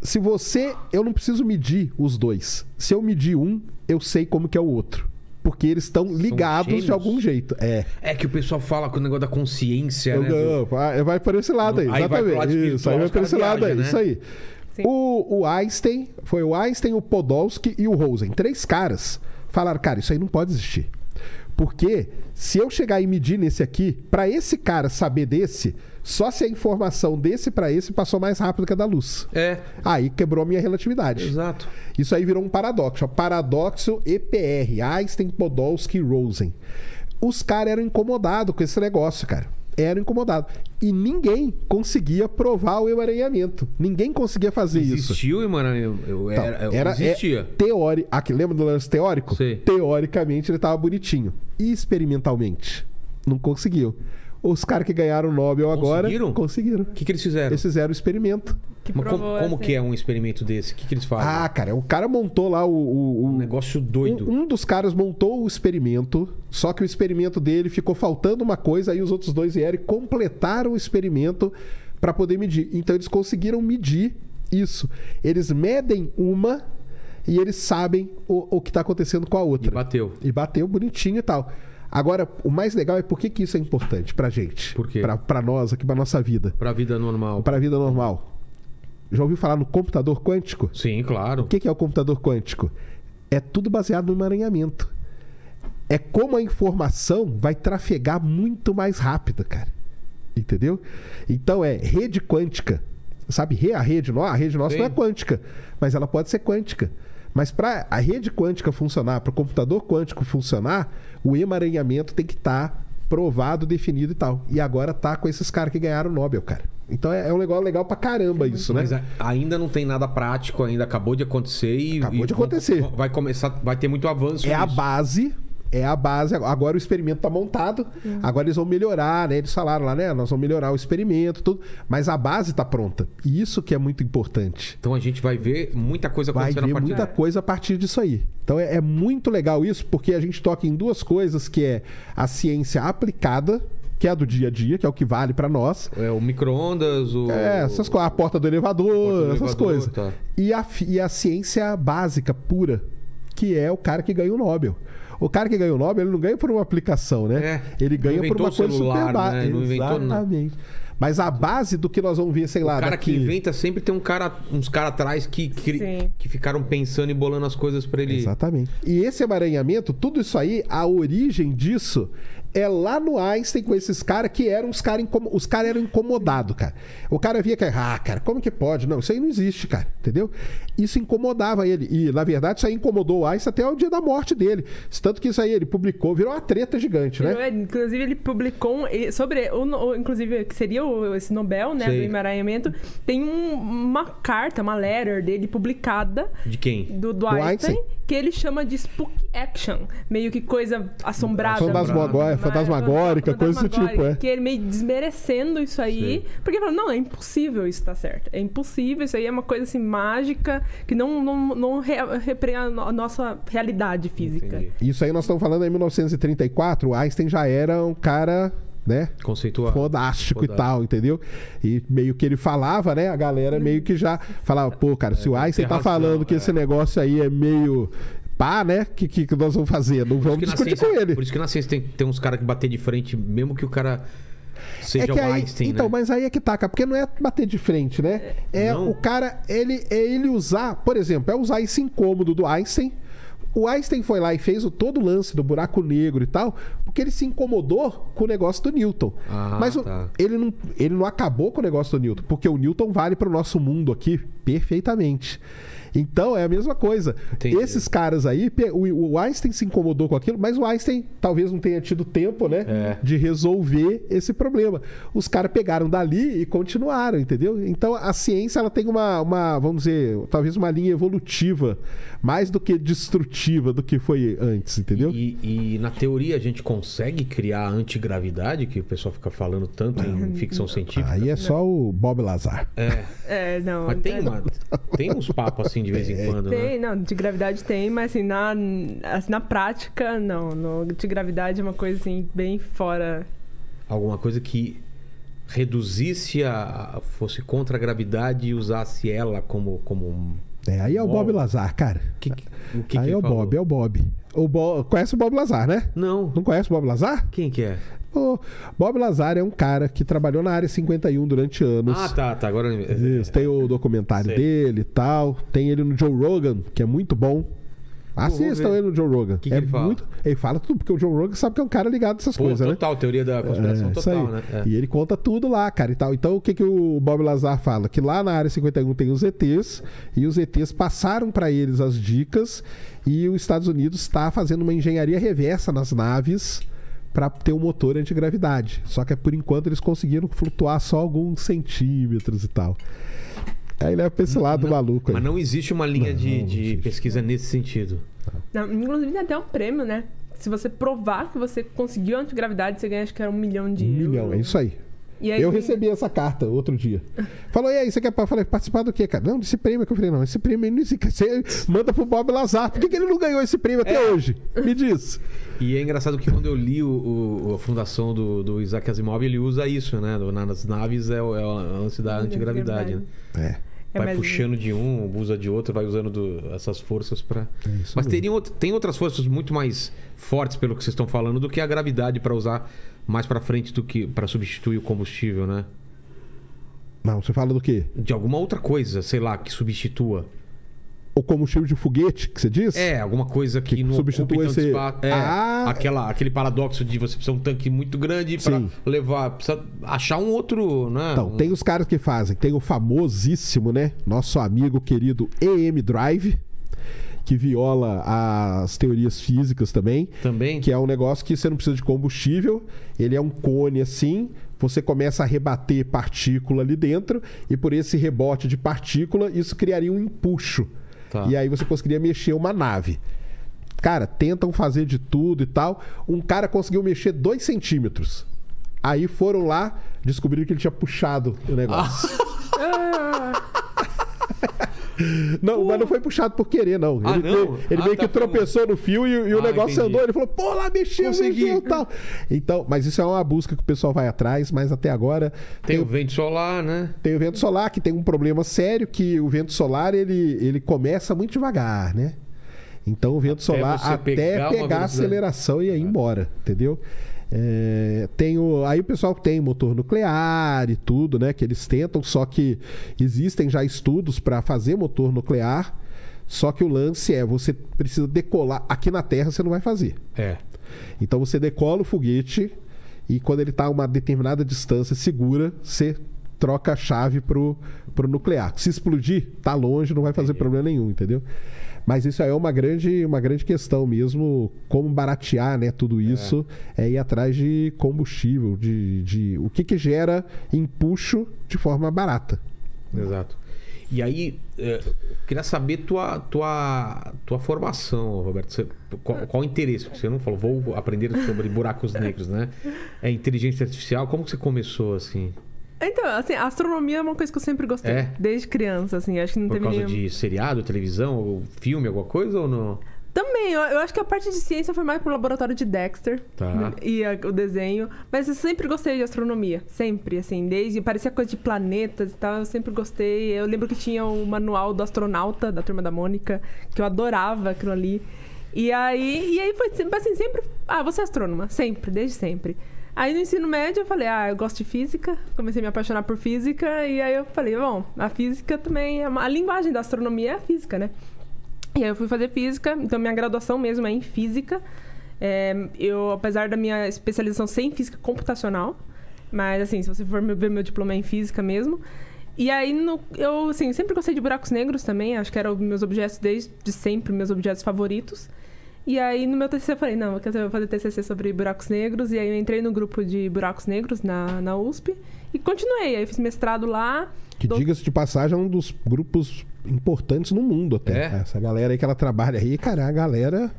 Se você... Eu não preciso medir os dois. Se eu medir um, eu sei como que é o outro. Porque eles estão ligados de algum jeito. É. É que o pessoal fala com o negócio da consciência, eu, né? Não, do... Vai para esse lado aí, aí exatamente. Isso aí vai para esse lado aí, isso aí. O, o Einstein, foi o Einstein, o Podolsky e o Rosen. Três caras falaram, cara, isso aí não pode existir. Porque se eu chegar e medir nesse aqui, para esse cara saber desse, só se a informação desse para esse passou mais rápido que a da luz. É. Aí quebrou a minha relatividade. Exato. Isso aí virou um paradoxo. Ó. Paradoxo E P R, Einstein, Podolsky e Rosen. Os caras eram incomodados com esse negócio, cara. Eram incomodados. E ninguém conseguia provar o emaranhamento. Ninguém conseguia fazer Existiu, isso. Existiu o emaranhamento? Então, era, era, existia. É, teori... Aqui, lembra do lance teórico? Sei. Teoricamente ele estava bonitinho. E experimentalmente? Não conseguiu. Os caras que ganharam o Nobel conseguiram? agora... Conseguiram? O que, que eles fizeram? Eles fizeram o experimento. Que Mas como, assim. como que é um experimento desse? O que, que eles fazem? Ah, cara, o cara montou lá o... o, o um negócio doido. Um, um dos caras montou o experimento, só que o experimento dele ficou faltando uma coisa, aí os outros dois vieram e completaram o experimento para poder medir. Então eles conseguiram medir isso. Eles medem uma e eles sabem o, o que está acontecendo com a outra. E bateu. E bateu bonitinho e tal. Agora, o mais legal é por que, que isso é importante pra gente. Por quê? Pra, pra nós, aqui pra nossa vida. Pra vida normal. Pra vida normal. Já ouviu falar no computador quântico? Sim, claro. O que, que é o computador quântico? É tudo baseado no emaranhamento. É como a informação vai trafegar muito mais rápido, cara. Entendeu? Então é rede quântica. Sabe, a rede, a rede nossa Sim. não é quântica, mas ela pode ser quântica. Mas para a rede quântica funcionar, para o computador quântico funcionar, o emaranhamento tem que estar tá provado, definido e tal. E agora tá com esses caras que ganharam o Nobel, cara. Então é, é um negócio legal pra caramba isso, né? Mas ainda não tem nada prático, ainda acabou de acontecer e... Acabou e de acontecer. Vai começar, vai ter muito avanço. É nisso. a base... É a base, agora o experimento está montado, uhum. agora eles vão melhorar, né? Eles falaram lá, né? Nós vamos melhorar o experimento, tudo, mas a base está pronta. E isso que é muito importante. Então a gente vai ver muita coisa acontecendo vai ver a partir muita da... coisa a partir disso aí. Então é, é muito legal isso, porque a gente toca em duas coisas, que é a ciência aplicada, que é a do dia a dia, que é o que vale para nós. É o micro-ondas, o... É, essas, a porta do elevador, porta do essas elevador, coisas. Tá. E, a, e a ciência básica, pura, que é o cara que ganhou o Nobel. O cara que ganhou o Nobel, ele não ganha por uma aplicação, né? É, ele ganha por uma coisa super básica. Né? Exatamente. Não. Mas a base do que nós vamos ver, sei lá... O cara daqui... que inventa sempre tem um cara, uns caras atrás que, que, que ficaram pensando e bolando as coisas para ele... Exatamente. E esse emaranhamento, tudo isso aí, a origem disso... É lá no Einstein com esses caras que eram os caras incom... os caras eram incomodados, cara. O cara via que, ah, cara, como que pode? Não, isso aí não existe, cara, entendeu? Isso incomodava ele. E, na verdade, isso aí incomodou o Einstein até o dia da morte dele. Tanto que isso aí ele publicou, virou uma treta gigante, né? É, inclusive, ele publicou um, sobre, o, inclusive, que seria o, esse Nobel, né, Sim. do emaranhamento. Tem um, uma carta, uma letter dele publicada. De quem? Do, do, do Einstein, Einstein, que ele chama de Spook Action. Meio que coisa assombrada. Agora. Fantasmagórica, fantasmagórica, coisa do tipo, é. Que ele meio desmerecendo isso aí. Sim. Porque ele falou, não, é impossível isso tá certo. É impossível, isso aí é uma coisa assim, mágica, que não, não, não repreende a nossa realidade física. Entendi. Isso aí nós estamos falando em mil novecentos e trinta e quatro, o Einstein já era um cara... Né? Conceitual. Fodástico, Fodástico e tal, entendeu? E meio que ele falava, né? A galera meio que já falava, pô, cara, se o Einstein tá falando que esse negócio aí é meio... Pá, né? O que, que nós vamos fazer? Não vamos discutir ciência, com ele. Por isso que na ciência tem, tem uns caras que bater de frente, mesmo que o cara seja é o aí, Einstein, Então, né? mas aí é que tá, cara. Porque não é bater de frente, né? É não. o cara... Ele, é ele usar... Por exemplo, é usar esse incômodo do Einstein. O Einstein foi lá e fez o, todo o lance do buraco negro e tal, porque ele se incomodou com o negócio do Newton. Ah, Mas o, tá. ele, não, ele não acabou com o negócio do Newton, porque o Newton vale para o nosso mundo aqui perfeitamente. Então é a mesma coisa. Entendi. Esses caras aí, o Einstein se incomodou com aquilo, mas o Einstein talvez não tenha tido tempo, né, é. de resolver esse problema. Os caras pegaram dali e continuaram, entendeu? Então a ciência ela tem uma, uma, vamos dizer, talvez uma linha evolutiva, mais do que destrutiva do que foi antes, entendeu? E, e na teoria a gente consegue criar a antigravidade, que o pessoal fica falando tanto em ficção científica. Aí é só o Bob Lazar. É, é não. Mas tem, uma, tem uns papos assim. De vez em quando, tem, né? Não, de gravidade tem, mas assim, na, assim, na prática, não. No, de gravidade é uma coisa assim, bem fora. Alguma coisa que reduzisse a... fosse contra a gravidade e usasse ela como... como... É, aí é o Bob, Bob Lazar, cara. Que, que, que aí que é o Bob, é o Bob. O Bo... Conhece o Bob Lazar, né? Não. Não conhece o Bob Lazar? Quem que é? O Bob Lazar é um cara que trabalhou na área cinquenta e um durante anos. Ah, tá, tá. Agora... Isso, tem o documentário Sei. dele e tal. Tem ele no Joe Rogan, que é muito bom. Assistam ele no Joe Rogan. Que que é ele, fala? Muito... ele fala tudo, porque o Joe Rogan sabe que é um cara ligado a essas Pô, coisas, total, né? Total, teoria da conspiração é, total, né? É. E ele conta tudo lá, cara, e tal. Então, o que, que o Bob Lazar fala? Que lá na área cinquenta e um tem os E Tês, e os E Tês passaram para eles as dicas, e os Estados Unidos está fazendo uma engenharia reversa nas naves para ter um motor antigravidade. Só que, por enquanto, eles conseguiram flutuar só alguns centímetros e tal. Aí leva pra esse lado não, maluco. Aí. Mas não existe uma linha não, de, de não pesquisa nesse sentido. Não, inclusive tem até um prêmio, né? Se você provar que você conseguiu a antigravidade, você ganha, acho que era um milhão de um euros. Um milhão, é isso aí. E aí eu vem... recebi essa carta outro dia. Falou, e aí, você quer falei, participar do quê, cara? Não, desse prêmio que eu falei, não, esse prêmio não existe. Você manda pro Bob Lazar. Por que, que ele não ganhou esse prêmio até é. hoje? Me diz. E é engraçado que quando eu li o, o, a fundação do, do Isaac Asimov, ele usa isso, né? Nas naves é o lance da antigravidade, né? É. Vai é, mas... puxando de um, usa de outro, vai usando do, essas forças para. É mas teriam, tem outras forças muito mais fortes, pelo que vocês estão falando, do que a gravidade para usar mais para frente do que para substituir o combustível, né? Não, você fala do quê? De alguma outra coisa, sei lá, que substitua. O combustível de foguete, que você diz? É, alguma coisa que, que não substitui esse... espaço. É, ah... aquela, aquele paradoxo de você precisar de um tanque muito grande para levar... Precisa achar um outro... Né? Então, um... tem os caras que fazem. Tem o famosíssimo, né? Nosso amigo querido E M Drive, que viola as teorias físicas também. Também. Que é um negócio que você não precisa de combustível. Ele é um cone assim... Você começa a rebater partícula ali dentro. E por esse rebote de partícula, isso criaria um empuxo. Tá. E aí você conseguiria mexer uma nave. Cara, tentam fazer de tudo e tal. Um cara conseguiu mexer dois centímetros. Aí foram lá, descobriram que ele tinha puxado o negócio. Ah. Não, pô. Mas não foi puxado por querer, não. Ah, ele não? ele, ele ah, meio tá que tropeçou como... no fio e, e o ah, negócio entendi. andou. Ele falou, pô, lá mexeu, mexeu e tal. Então, mas isso é uma busca que o pessoal vai atrás, mas até agora... Tem, tem o vento solar, né? Tem o vento solar, que tem um problema sério, que o vento solar, ele, ele começa muito devagar, né? Então, o vento até solar, até pegar, pegar a aceleração e ir embora, entendeu? É, tem o, aí o pessoal tem motor nuclear e tudo, né? Que eles tentam, só que existem já estudos para fazer motor nuclear. Só que o lance é, você precisa decolar. Aqui na Terra você não vai fazer. É. Então você decola o foguete e quando ele está a uma determinada distância segura, você troca a chave pro, pro nuclear. Se explodir, tá longe, não vai fazer é. problema nenhum, entendeu? Mas isso aí é uma grande, uma grande questão mesmo, como baratear, né, tudo isso, é, é ir atrás de combustível, de, de o que que gera empuxo de forma barata. Exato. E aí, eu queria saber tua, tua, tua formação, Roberto. Você, qual, qual o interesse? Porque você não falou, vou aprender sobre buracos negros, né? É inteligência artificial, como que você começou assim? Então, assim, a astronomia é uma coisa que eu sempre gostei, é? desde criança, assim, acho que não teve... Por causa nenhum... de seriado, televisão, ou filme, alguma coisa, ou não? Também, eu, eu acho que a parte de ciência foi mais pro laboratório de Dexter, tá. e a, o desenho, mas eu sempre gostei de astronomia, sempre, assim, desde, parecia coisa de planetas e tal, eu sempre gostei, eu lembro que tinha o manual do astronauta, da Turma da Mônica, que eu adorava aquilo ali, e aí, e aí foi sempre, assim, sempre, ah, você é astrônoma, sempre, desde sempre. Aí no ensino médio eu falei, ah, eu gosto de física, comecei a me apaixonar por física, e aí eu falei, bom, a física também, é uma... a linguagem da astronomia é a física, né? E aí eu fui fazer física, então minha graduação mesmo é em física, é, eu, apesar da minha especialização ser em física computacional, mas assim, se você for ver meu diploma é em física mesmo, e aí no, eu assim, sempre gostei de buracos negros também, acho que eram meus objetos desde sempre, meus objetos favoritos. E aí, no meu T C C, eu falei, não, eu quero fazer T C C sobre buracos negros. E aí, eu entrei no grupo de buracos negros na, na U S P e continuei. Aí, eu fiz mestrado lá. Que, do... diga-se de passagem, é um dos grupos importantes no mundo até. É? Essa galera aí que ela trabalha aí, cara, a galera...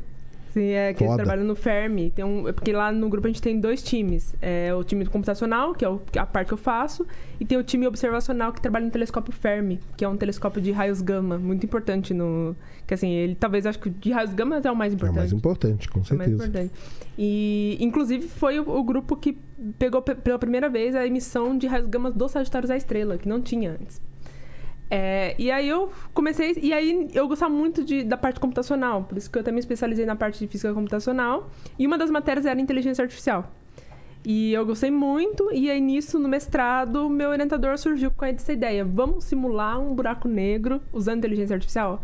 Sim, é que eles trabalham no Fermi. Tem um, porque lá no grupo a gente tem dois times. É o time computacional, que é o, a parte que eu faço, e tem o time observacional, que trabalha no telescópio Fermi, que é um telescópio de raios gama, muito importante no... Que assim, ele talvez, acho que de raios gama é o mais importante. É o mais importante, com certeza. É o mais importante. E, inclusive, foi o, o grupo que pegou pela primeira vez a emissão de raios gama do Sagittarius A estrela, que não tinha antes. É, e aí eu comecei... E aí eu gostava muito de, da parte computacional. Por isso que eu até me especializei na parte de física computacional. E uma das matérias era inteligência artificial. E eu gostei muito. E aí nisso, no mestrado, meu orientador surgiu com essa ideia. Vamos simular um buraco negro usando inteligência artificial?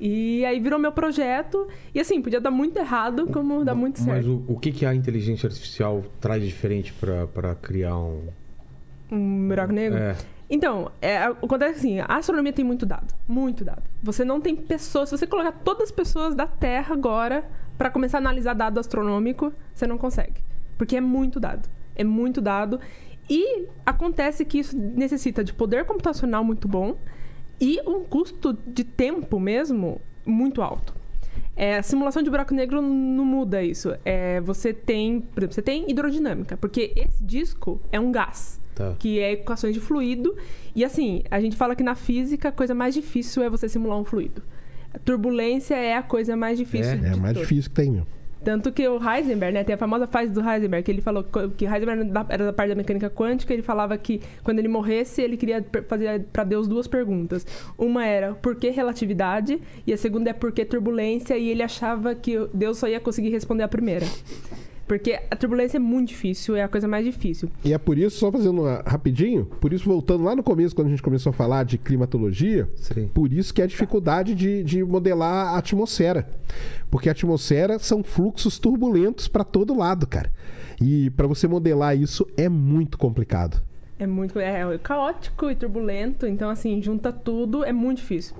E aí virou meu projeto. E assim, podia dar muito errado, como dá muito certo. Mas o, o que, que a inteligência artificial traz diferente para criar um... Um buraco negro? É... Então, é, acontece assim, a astronomia tem muito dado, muito dado. Você não tem pessoas, se você colocar todas as pessoas da Terra agora para começar a analisar dado astronômico, você não consegue, porque é muito dado, é muito dado. E acontece que isso necessita de poder computacional muito bom e um custo de tempo mesmo muito alto. É, a simulação de buraco negro não muda isso. É, você tem, por exemplo, você tem hidrodinâmica, porque esse disco é um gás. Tá. Que é equações de fluido. E assim, a gente fala que na física a coisa mais difícil é você simular um fluido. A turbulência é a coisa mais difícil. É, de é a mais todo. difícil que tem, meu. Tanto que o Heisenberg, né? Tem a famosa fase do Heisenberg, que ele falou que Heisenberg era da parte da mecânica quântica. Ele falava que quando ele morresse, ele queria fazer para Deus duas perguntas. Uma era, por que relatividade? E a segunda é, por que turbulência? E ele achava que Deus só ia conseguir responder a primeira. Porque a turbulência é muito difícil, é a coisa mais difícil. E é por isso, só fazendo uma, rapidinho, por isso, voltando lá no começo, quando a gente começou a falar de climatologia, Sim. por isso que é a dificuldade de, de modelar a atmosfera. Porque a atmosfera são fluxos turbulentos para todo lado, cara. E para você modelar isso é muito complicado. É muito é, é caótico e turbulento, então assim, junta tudo, é muito difícil.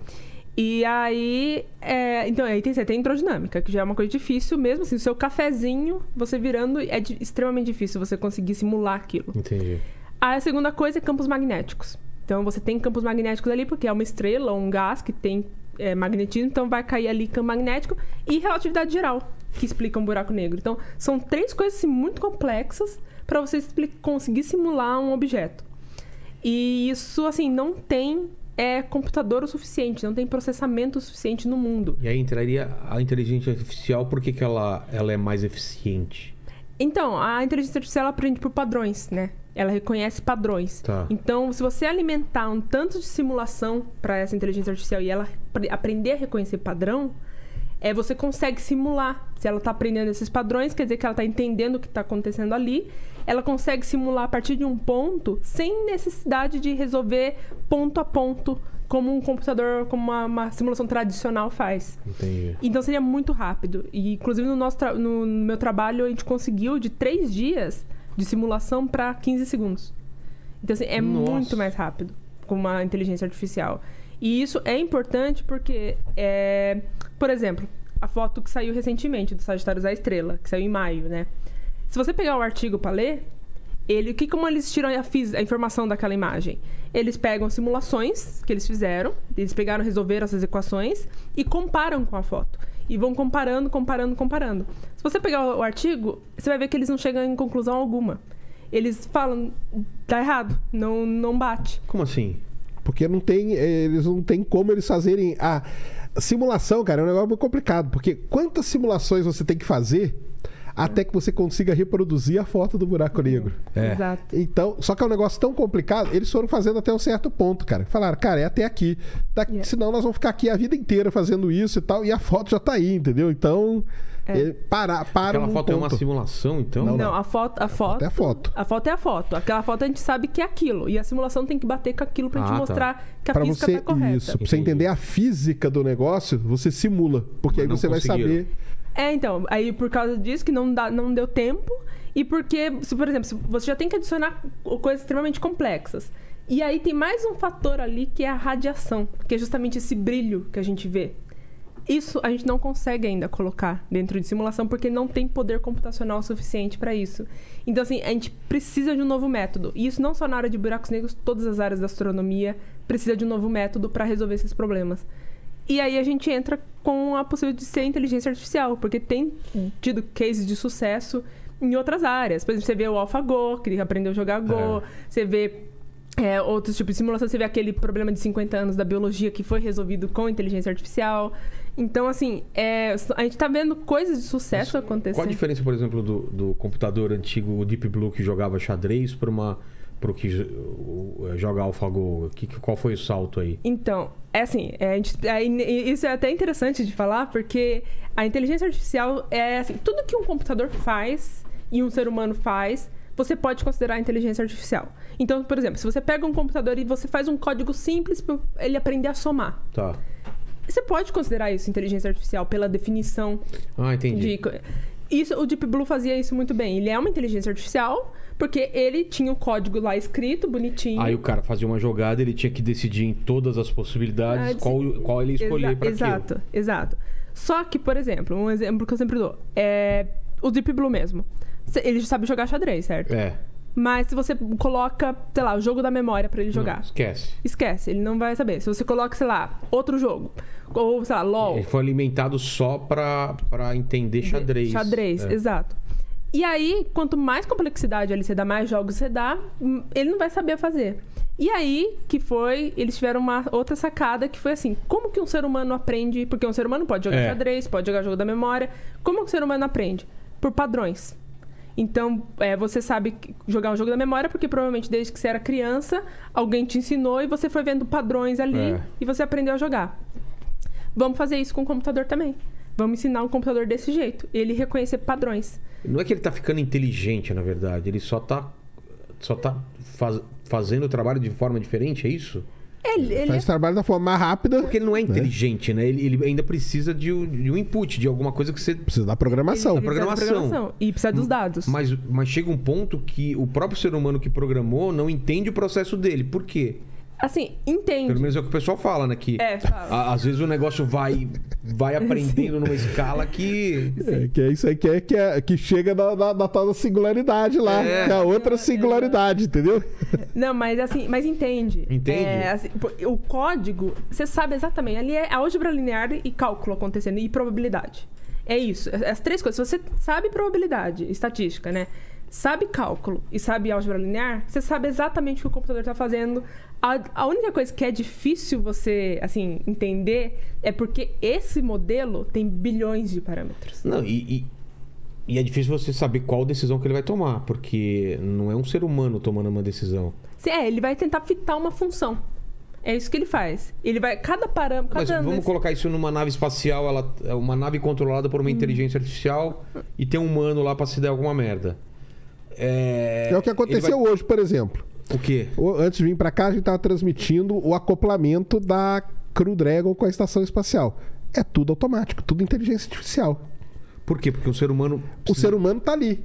E aí, é, então, aí tem, tem hidrodinâmica, que já é uma coisa difícil mesmo, assim, o seu cafezinho, você virando, é de, extremamente difícil você conseguir simular aquilo. Entendi. Aí a segunda coisa é campos magnéticos. Então, você tem campos magnéticos ali, porque é uma estrela, um gás que tem é, magnetismo, então vai cair ali campo magnético, e relatividade geral, que explica um buraco negro. Então, são três coisas assim, muito complexas para você explica, conseguir simular um objeto. E isso, assim, não tem... é computador o suficiente, não tem processamento o suficiente no mundo. E aí entraria a inteligência artificial, por que que ela, ela é mais eficiente? Então, a inteligência artificial ela aprende por padrões, né? Ela reconhece padrões. Tá. Então, se você alimentar um tanto de simulação para essa inteligência artificial e ela aprender a reconhecer padrão, é, você consegue simular. Se ela está aprendendo esses padrões, quer dizer que ela está entendendo o que está acontecendo ali. Ela consegue simular a partir de um ponto sem necessidade de resolver ponto a ponto, como um computador, como uma, uma simulação tradicional faz. Entendi. Então seria muito rápido. E, inclusive, no, nosso no, no meu trabalho, a gente conseguiu de três dias de simulação para quinze segundos. Então, assim, é Nossa. muito mais rápido com uma inteligência artificial. E isso é importante porque, é, por exemplo, a foto que saiu recentemente do Sagittarius A estrela, que saiu em maio, né? Se você pegar o artigo para ler, ele, que, como eles tiram a, fis, a informação daquela imagem? Eles pegam simulações que eles fizeram, eles pegaram, resolveram essas equações e comparam com a foto. E vão comparando, comparando, comparando. Se você pegar o artigo, você vai ver que eles não chegam em conclusão alguma. Eles falam, tá errado, não, não bate. Como assim? Porque não tem, eles não tem como eles fazerem a simulação, cara, é um negócio muito complicado. Porque quantas simulações você tem que fazer... até que você consiga reproduzir a foto do buraco negro. É. Exato. Então, só que é um negócio tão complicado, eles foram fazendo até um certo ponto, cara. Falaram, cara, é até aqui. Daqui, yeah. Senão nós vamos ficar aqui a vida inteira fazendo isso e tal, e a foto já tá aí, entendeu? Então, é. para, para Aquela foto ponto. é uma simulação, então? Não, não, não. A, foto, a, foto, a foto é a foto. A foto é a foto. Aquela foto a gente sabe que é aquilo. E a simulação tem que bater com aquilo pra ah, gente mostrar tá. que a pra física você, tá correta. Isso, pra você entender a física do negócio, você simula. Porque Mas aí você vai saber... É, então, aí por causa disso que não, dá, não deu tempo e porque, se, por exemplo, se você já tem que adicionar coisas extremamente complexas. E aí tem mais um fator ali que é a radiação, que é justamente esse brilho que a gente vê. Isso a gente não consegue ainda colocar dentro de simulação porque não tem poder computacional suficiente para isso. Então, assim, a gente precisa de um novo método. E isso não só na área de buracos negros, todas as áreas da astronomia precisa de um novo método para resolver esses problemas. E aí a gente entra com a possibilidade de ser inteligência artificial, porque tem tido cases de sucesso em outras áreas. Por exemplo, você vê o AlphaGo, que aprendeu a jogar Go, é. você vê é, outros tipos de simulação, você vê aquele problema de cinquenta anos da biologia que foi resolvido com inteligência artificial. Então, assim, é, a gente tá vendo coisas de sucesso acontecer. Qual a diferença, por exemplo, do, do computador antigo, o Deep Blue, que jogava xadrez, para uma... pro que joga AlphaGo? Que, qual foi o salto aí? Então, é assim, é, a gente, é, isso é até interessante de falar, porque a inteligência artificial é assim, tudo que um computador faz e um ser humano faz, você pode considerar inteligência artificial. Então, por exemplo, se você pega um computador e você faz um código simples para ele aprender a somar. Tá. Você pode considerar isso inteligência artificial pela definição. Ah, entendi. De... Isso, o Deep Blue fazia isso muito bem. Ele é uma inteligência artificial, porque ele tinha o código lá escrito, bonitinho. Aí o cara fazia uma jogada, ele tinha que decidir em todas as possibilidades ah, qual, qual ele escolher para aquilo. Exato, exato. Só que, por exemplo, um exemplo que eu sempre dou é o Deep Blue mesmo. Ele sabe jogar xadrez, certo? É. Mas se você coloca, sei lá, o jogo da memória pra ele jogar... Não, esquece. Esquece, ele não vai saber. Se você coloca, sei lá, outro jogo, ou, sei lá, LOL... Ele foi alimentado só pra, pra entender xadrez. Xadrez, é. Exato. E aí, quanto mais complexidade ali você dá, mais jogos você dá, ele não vai saber fazer. E aí, que foi... Eles tiveram uma outra sacada, que foi assim... Como que um ser humano aprende... Porque um ser humano pode jogar é. xadrez, pode jogar jogo da memória... Como que um ser humano aprende? Por padrões... Então, é, você sabe jogar um jogo da memória porque provavelmente desde que você era criança, alguém te ensinou e você foi vendo padrões ali é. e você aprendeu a jogar. Vamos fazer isso com o computador também. Vamos ensinar um computador desse jeito. Ele reconhecer padrões. Não é que ele tá ficando inteligente, na verdade. Ele só tá, só tá faz, fazendo o trabalho de forma diferente, é isso? Ele, ele faz é... trabalho da forma mais rápida. Porque ele não é inteligente, né? né? Ele, ele ainda precisa de um, de um input, de alguma coisa que você... Precisa da programação. Ele, ele precisa programação. Da programação. E precisa dos dados. Mas, mas chega um ponto que o próprio ser humano que programou não entende o processo dele. Por quê? Assim, entende. Pelo menos é o que o pessoal fala, né? Que é, fala. Às vezes o negócio vai, vai aprendendo numa escala que... É, que é isso aí que, é, que, é, que chega na, na, na tal da singularidade lá. É. Que é a outra singularidade, entendeu? Não, mas assim, mas entende. Entende. É, assim, o código, você sabe exatamente. Ali é álgebra linear e cálculo acontecendo e probabilidade. É isso. As três coisas. Se você sabe probabilidade, estatística, né? Sabe cálculo e sabe álgebra linear, você sabe exatamente o que o computador está fazendo. A, a única coisa que é difícil você, assim, entender é porque esse modelo tem bilhões de parâmetros. Não, e, e, e é difícil você saber qual decisão que ele vai tomar, porque não é um ser humano tomando uma decisão. É, ele vai tentar fitar uma função. É isso que ele faz. Ele vai... Cada parâmetro... Mas vamos desse... colocar isso numa nave espacial, ela, uma nave controlada por uma hum. inteligência artificial e tem um humano lá para se der alguma merda. É... é o que aconteceu vai... hoje, por exemplo. O quê? Antes de vir pra cá, a gente tava transmitindo o acoplamento da Crew Dragon com a estação espacial. É tudo automático, tudo inteligência artificial. Por quê? Porque o ser humano... O ser humano tá ali.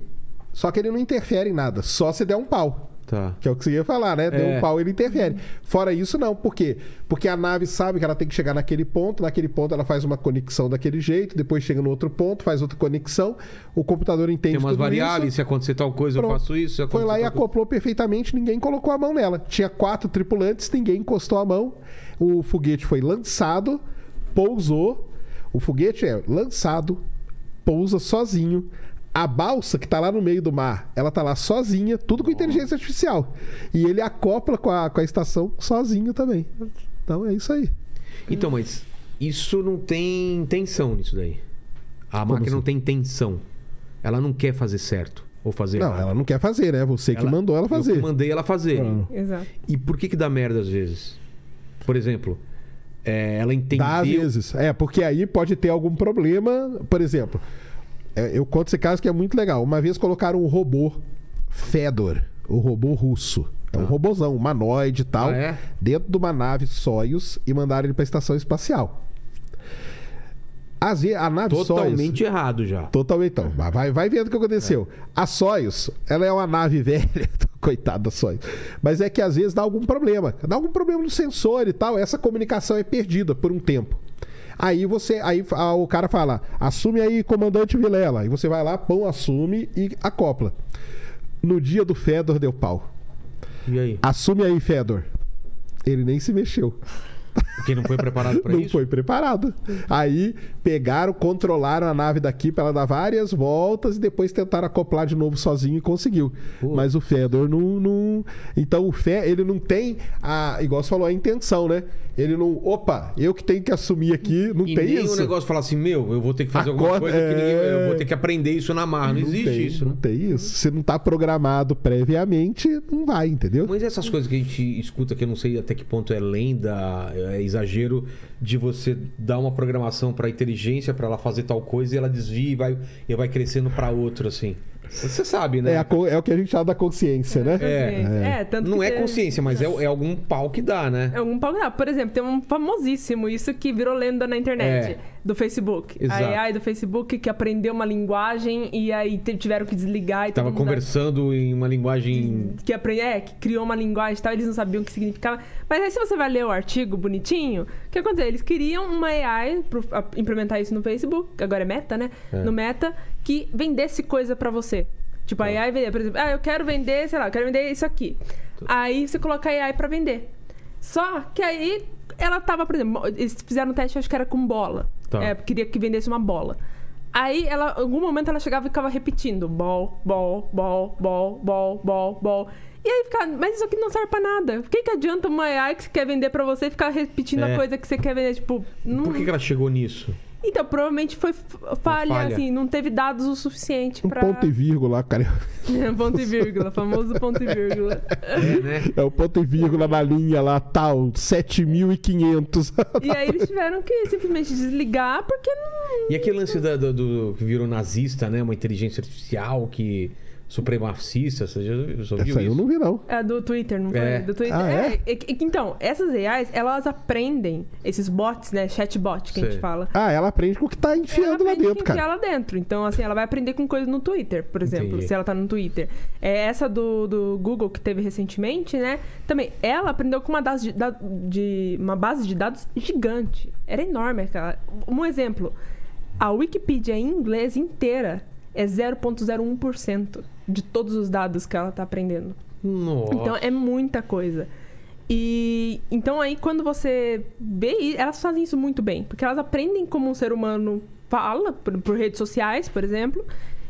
Só que ele não interfere em nada, só se der um pau. Tá. Que é o que você ia falar, né? Deu é. um pau, ele interfere. Fora isso, não. Por quê? Porque a nave sabe que ela tem que chegar naquele ponto. Naquele ponto ela faz uma conexão daquele jeito. Depois chega no outro ponto, faz outra conexão. O computador entende tudo isso. Tem umas variáveis, se acontecer tal coisa, pronto. Eu faço isso. Foi lá e acoplou perfeitamente, ninguém colocou a mão nela. Tinha quatro tripulantes, ninguém encostou a mão. O foguete foi lançado, pousou. O foguete é lançado, pousa sozinho. A balsa que tá lá no meio do mar, ela tá lá sozinha, tudo com inteligência artificial. E ele acopla com a, com a estação sozinho também. Então é isso aí. Então, mas isso não tem tensão nisso daí. A Como máquina assim? Não tem tensão. Ela não quer fazer certo ou fazer Não, errado. Ela não quer fazer, né? Você ela, que mandou ela fazer. Eu que mandei ela fazer. Ah. Exato. E por que que dá merda às vezes? Por exemplo... É, ela entendeu... Dá às vezes. É, porque aí pode ter algum problema, por exemplo... Eu conto esse caso que é muito legal. Uma vez colocaram um robô, Fedor, o robô russo. É um ah. robôzão, humanoide e tal, ah, é? dentro de uma nave Soyuz e mandaram ele para a estação espacial. Às vezes, a nave Soyuz... Totalmente errado já. Totalmente. Então, vai, vai vendo o que aconteceu. É. A Soyuz, ela é uma nave velha, coitada da Soyuz. Mas é que às vezes dá algum problema. Dá algum problema no sensor e tal. Essa comunicação é perdida por um tempo. Aí você, aí o cara fala, assume aí, comandante Vilela. E você vai lá, pão, assume e acopla. No dia do Fedor deu pau. E aí? Assume aí, Fedor. Ele nem se mexeu. Porque não foi preparado para isso? Não foi preparado. Aí pegaram, controlaram a nave daqui para ela dar várias voltas e depois tentaram acoplar de novo sozinho e conseguiu. Pô. Mas o Fedor não, não... Então o Fé, ele não tem a... Igual você falou, a intenção, né? Ele não... Opa, eu que tenho que assumir aqui. Não e tem isso. E nem o negócio falar assim, meu, eu vou ter que fazer Acorda, alguma coisa. É... Que ninguém, eu vou ter que aprender isso na marra. Não, não existe tem, isso. Não né? tem isso. Se não está programado previamente, não vai, entendeu? Mas essas coisas que a gente escuta, que eu não sei até que ponto é lenda, é exagero, de você dar uma programação para a inteligência, para ela fazer tal coisa e ela desvia e vai, e vai crescendo para outra, assim. Você sabe, né? É, a, é o que a gente chama da consciência, é, né? Consciência. É. É, tanto não que é tem... consciência, mas é, é algum pau que dá, né? É algum pau que dá. Por exemplo, tem um famosíssimo, isso que virou lenda na internet, é. do Facebook. Exato. A AI do Facebook que aprendeu uma linguagem e aí tiveram que desligar. E tava conversando dá... em uma linguagem... Que aprende... É, que criou uma linguagem e tal, eles não sabiam o que significava. Mas aí se você vai ler o artigo bonitinho, o que aconteceu? Eles queriam uma A I, pro... implementar isso no Facebook, agora é Meta, né? É. No Meta, que vendesse coisa pra você. Tipo, a AI vender, por exemplo, ah, eu quero vender, sei lá, eu quero vender isso aqui. Aí você coloca a AI pra vender. Só que aí ela tava, por exemplo, eles fizeram um teste, acho que era com bola. Tá. É, queria que vendesse uma bola. Aí, ela, em algum momento, ela chegava e ficava repetindo: bol, bol, bol, bol, bol, bol, bol. E aí ficava, mas isso aqui não serve pra nada. Por que, que adianta uma A I que você quer vender pra você ficar repetindo é. a coisa que você quer vender? Tipo, não... Por que, que ela chegou nisso? Então, provavelmente foi falha, falha, assim, não teve dados o suficiente pra... Um ponto e vírgula, cara. É, ponto e vírgula, famoso ponto e vírgula. É, né? É o ponto e vírgula na linha lá, tal, sete mil e quinhentos. E aí eles tiveram que simplesmente desligar, porque não... E aquele lance da, do, do que virou nazista, né? Uma inteligência artificial que... Supremacista, você já ouviu essa isso? Eu não vi, não. É do Twitter, não foi? É. Do Twitter. Ah, é? É, é, então, essas A Is, elas aprendem esses bots, né? Chatbot, que Sei. a gente fala. Ah, ela aprende com o que tá enfiando ela lá dentro, cara. Ela aprende lá dentro. Então, assim, ela vai aprender com coisa no Twitter, por exemplo, Entendi. se ela tá no Twitter. É, essa do, do Google, que teve recentemente, né? Também, ela aprendeu com uma base de, de, uma base de dados gigante. Era enorme aquela. Um exemplo, a Wikipedia em inglês inteira é zero vírgula zero um por cento de todos os dados que ela tá aprendendo. Nossa. Então, é muita coisa. E então aí, quando você vê, elas fazem isso muito bem. Porque elas aprendem como um ser humano fala, por, por redes sociais, por exemplo.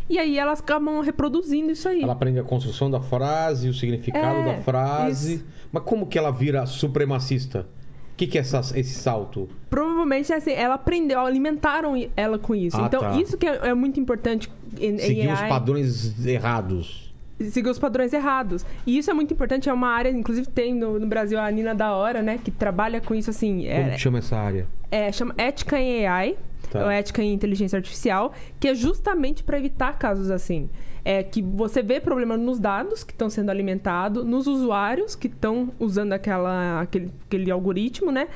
E aí, elas acabam reproduzindo isso aí. Ela aprende a construção da frase, o significado é, da frase. Isso. Mas como que ela vira supremacista? O que, que é essa, esse salto? Provavelmente, assim, ela aprendeu, alimentaram ela com isso. Ah, então, tá. isso que é, é muito importante em, Seguir em A I. Os padrões errados. Seguir os padrões errados. E isso é muito importante, é uma área, inclusive tem no, no Brasil a Nina da Hora, né? Que trabalha com isso, assim... Como é, que chama essa área? É, chama ética em A I, tá. ou ética em inteligência artificial, que é justamente para evitar casos assim. É que você vê problema nos dados que estão sendo alimentados, nos usuários que estão usando aquela, aquele, aquele algoritmo, né?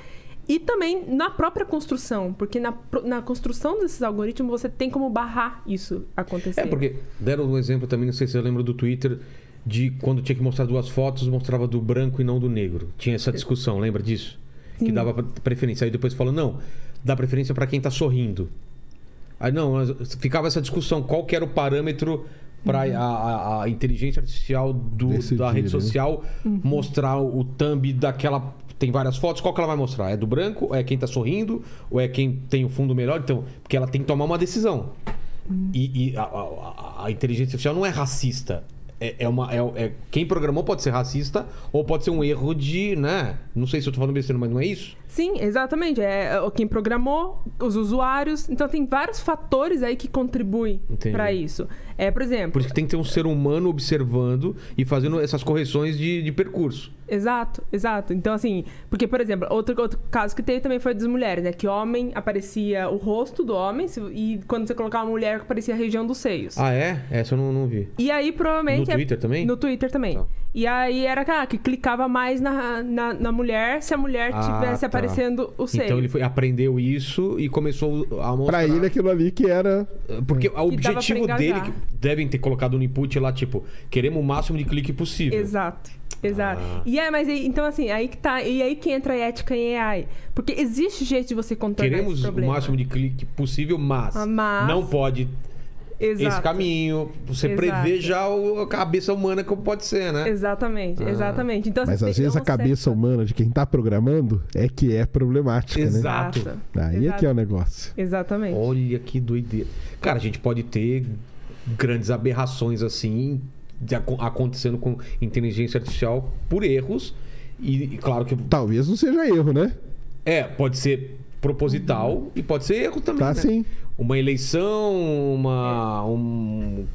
E também na própria construção, porque na, na construção desses algoritmos você tem como barrar isso acontecer. É, porque deram um exemplo também, não sei se eu lembro do Twitter, de quando tinha que mostrar duas fotos, mostrava do branco e não do negro. Tinha essa discussão, lembra disso? Sim. Que dava preferência. Aí depois falou, não, dá preferência para quem está sorrindo. Aí não, ficava essa discussão, qual que era o parâmetro... Para uhum. a, a, a inteligência artificial do, da dia, rede social né? uhum. mostrar o thumb daquela... Tem várias fotos, qual que ela vai mostrar? É do branco? É quem tá sorrindo? Ou é quem tem o fundo melhor? Então, porque ela tem que tomar uma decisão. Uhum. E, e a, a, a inteligência artificial não é racista. É, é uma, é, é, quem programou pode ser racista ou pode ser um erro de... né? Não sei se eu tô falando besteira, mas não é isso? Sim, exatamente. É quem programou, os usuários. Então, tem vários fatores aí que contribuem para isso. É, por exemplo... Por isso que tem que ter um ser humano observando e fazendo essas correções de, de percurso. Exato, exato. Então, assim... Porque, por exemplo, outro, outro caso que teve também foi das mulheres, né? Que homem aparecia o rosto do homem e quando você colocava uma mulher aparecia a região dos seios. Ah, é? Essa eu não, não vi. E aí, provavelmente... No Twitter é... também? No Twitter também. Tá. E aí, era ah, que clicava mais na, na, na mulher se a mulher ah, tivesse aparecido. Tá. Aparecendo o seio. Então ele foi, aprendeu isso e começou a mostrar... Pra ele aquilo ali que era... Porque o objetivo dele... Que devem ter colocado no input lá, tipo... Queremos o máximo de clique possível. Exato. Exato. Ah. E é, mas... Então assim, aí que tá... E aí que entra a ética em A I. Porque existe jeito de você contornar esse problema. Queremos o máximo de clique possível, mas... Mas... Não pode... Exato. Esse caminho. Você Exato. prevê já o, a cabeça humana como pode ser, né? Exatamente, ah. exatamente. Então, mas às vezes a cabeça certa... humana de quem está programando é que é problemática, Exato. né? Exato. Aí é que é o negócio. Exatamente. Olha que doideira. Cara, a gente pode ter grandes aberrações assim, de, acontecendo com inteligência artificial por erros. E, e claro que... Talvez não seja erro, né? É, pode ser proposital uhum. e pode ser erro também, tá, né? sim. Uma eleição, uma... Um,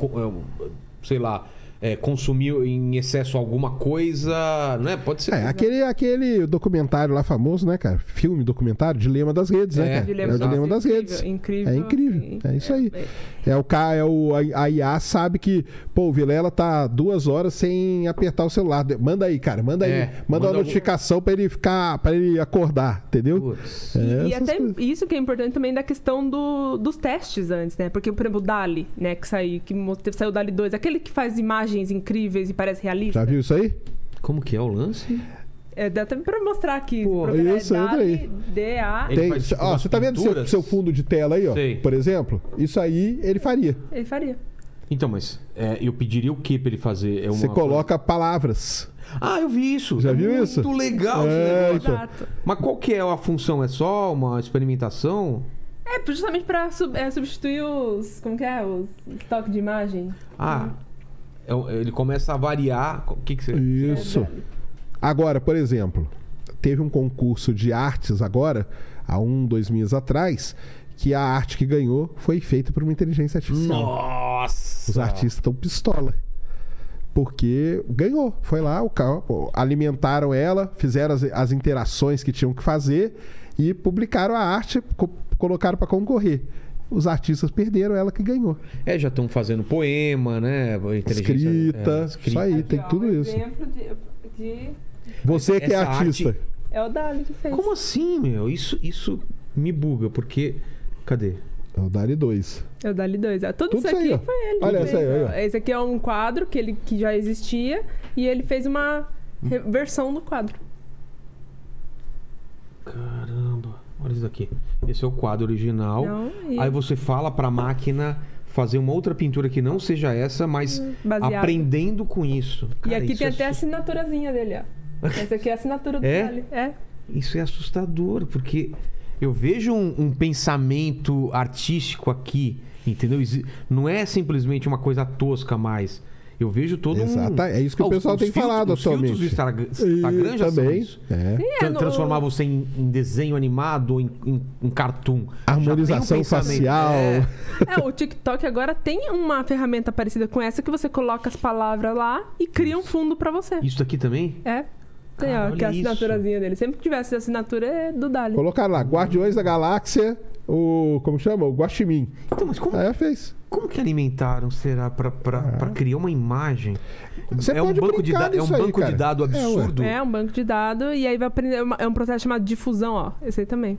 sei lá, é, consumiu em excesso alguma coisa, né? Pode ser. É, aquele, aquele documentário lá famoso, né, cara? Filme, documentário, Dilema das Redes, é, né, cara? Dilema, é o Dilema das incrível, Redes. Incrível, é incrível, sim. é isso é, aí. É, é o cara, é o, a I A sabe que, pô, o Vilela tá duas horas sem apertar o celular. Manda aí, cara, manda é, aí. Manda, manda uma notificação algum... pra ele ficar, pra ele acordar, entendeu? É, e até coisas. Isso que é importante também da questão do, dos testes antes, né? Porque, por exemplo, o DALL-E, né, que saiu, que saiu o DALL-E dois, aquele que faz imagens incríveis e parece realista. Já viu isso aí? Como que é o lance? É, dá até pra mostrar aqui. Pô, isso, é entra aí. D A Tem, faz, tipo, ó, você tá vendo seu, seu fundo de tela aí, ó? Sei. Por exemplo? Isso aí ele faria. Ele faria. Então, mas é, eu pediria o que pra ele fazer? É uma você coloca coisa... palavras. Ah, eu vi isso. Já é viu muito isso? Muito legal é, esse negócio. Então. Mas qual que é a função? É só uma experimentação? É, justamente pra sub, é, substituir os... Como que é? Os estoque de imagem. Ah, hum. Ele começa a variar. O que que você... Isso. Agora, por exemplo, teve um concurso de artes agora, há um, dois meses atrás, que a arte que ganhou foi feita por uma inteligência artificial. Nossa! Os artistas estão pistola. Porque ganhou. Foi lá, o carro, alimentaram ela, fizeram as, as interações que tinham que fazer e publicaram a arte, co colocaram para concorrer. Os artistas perderam, ela que ganhou. É, já estão fazendo poema, né? Escrita, é, escrita. Isso aí, tem tudo isso. Exemplo de, de... Você que Essa é artista. Arte... É o DALL-E que fez. Como assim, meu? Isso, isso me buga, porque... Cadê? É o DALL-E dois. É o DALL-E dois. Ah, tudo, tudo isso aqui aí, foi ele. Olha essa aí, olha. Esse aqui é um quadro que, ele, que já existia e ele fez uma hum. versão do quadro. Caramba. Olha isso daqui. Esse é o quadro original. Não, e... Aí você fala para a máquina fazer uma outra pintura que não seja essa, mas baseado. Aprendendo com isso. Cara, e aqui tem é até a assust... assinaturazinha dele, ó. Essa aqui é a assinatura do é? DALL-E. É. Isso é assustador, porque eu vejo um, um pensamento artístico aqui, entendeu? Não é simplesmente uma coisa tosca mais. Eu vejo todo Exato. um... É isso que ah, o pessoal tem filtros, falado atualmente. Os filtros do Instagram já são isso. É. Sim, é transformar no... você em, em desenho animado ou em, em, em cartoon. Harmonização um facial. É. é, o TikTok agora tem uma ferramenta parecida com essa que você coloca as palavras lá e cria um fundo pra você. Isso aqui também? É. Tem, Cara, ó, que é a assinaturazinha isso. dele. Sempre que tivesse a assinatura é do DALL-E. Colocaram lá, Guardiões da Galáxia, o... Como chama? O Guaxinim. Então, mas como... Aí ela fez... Como que alimentaram, será, pra, pra, ah. pra criar uma imagem? Você é um banco, de, da é um banco aí, de dado absurdo. É, é um banco de dado e aí vai aprender... Uma, é um processo chamado difusão, ó. Esse aí também.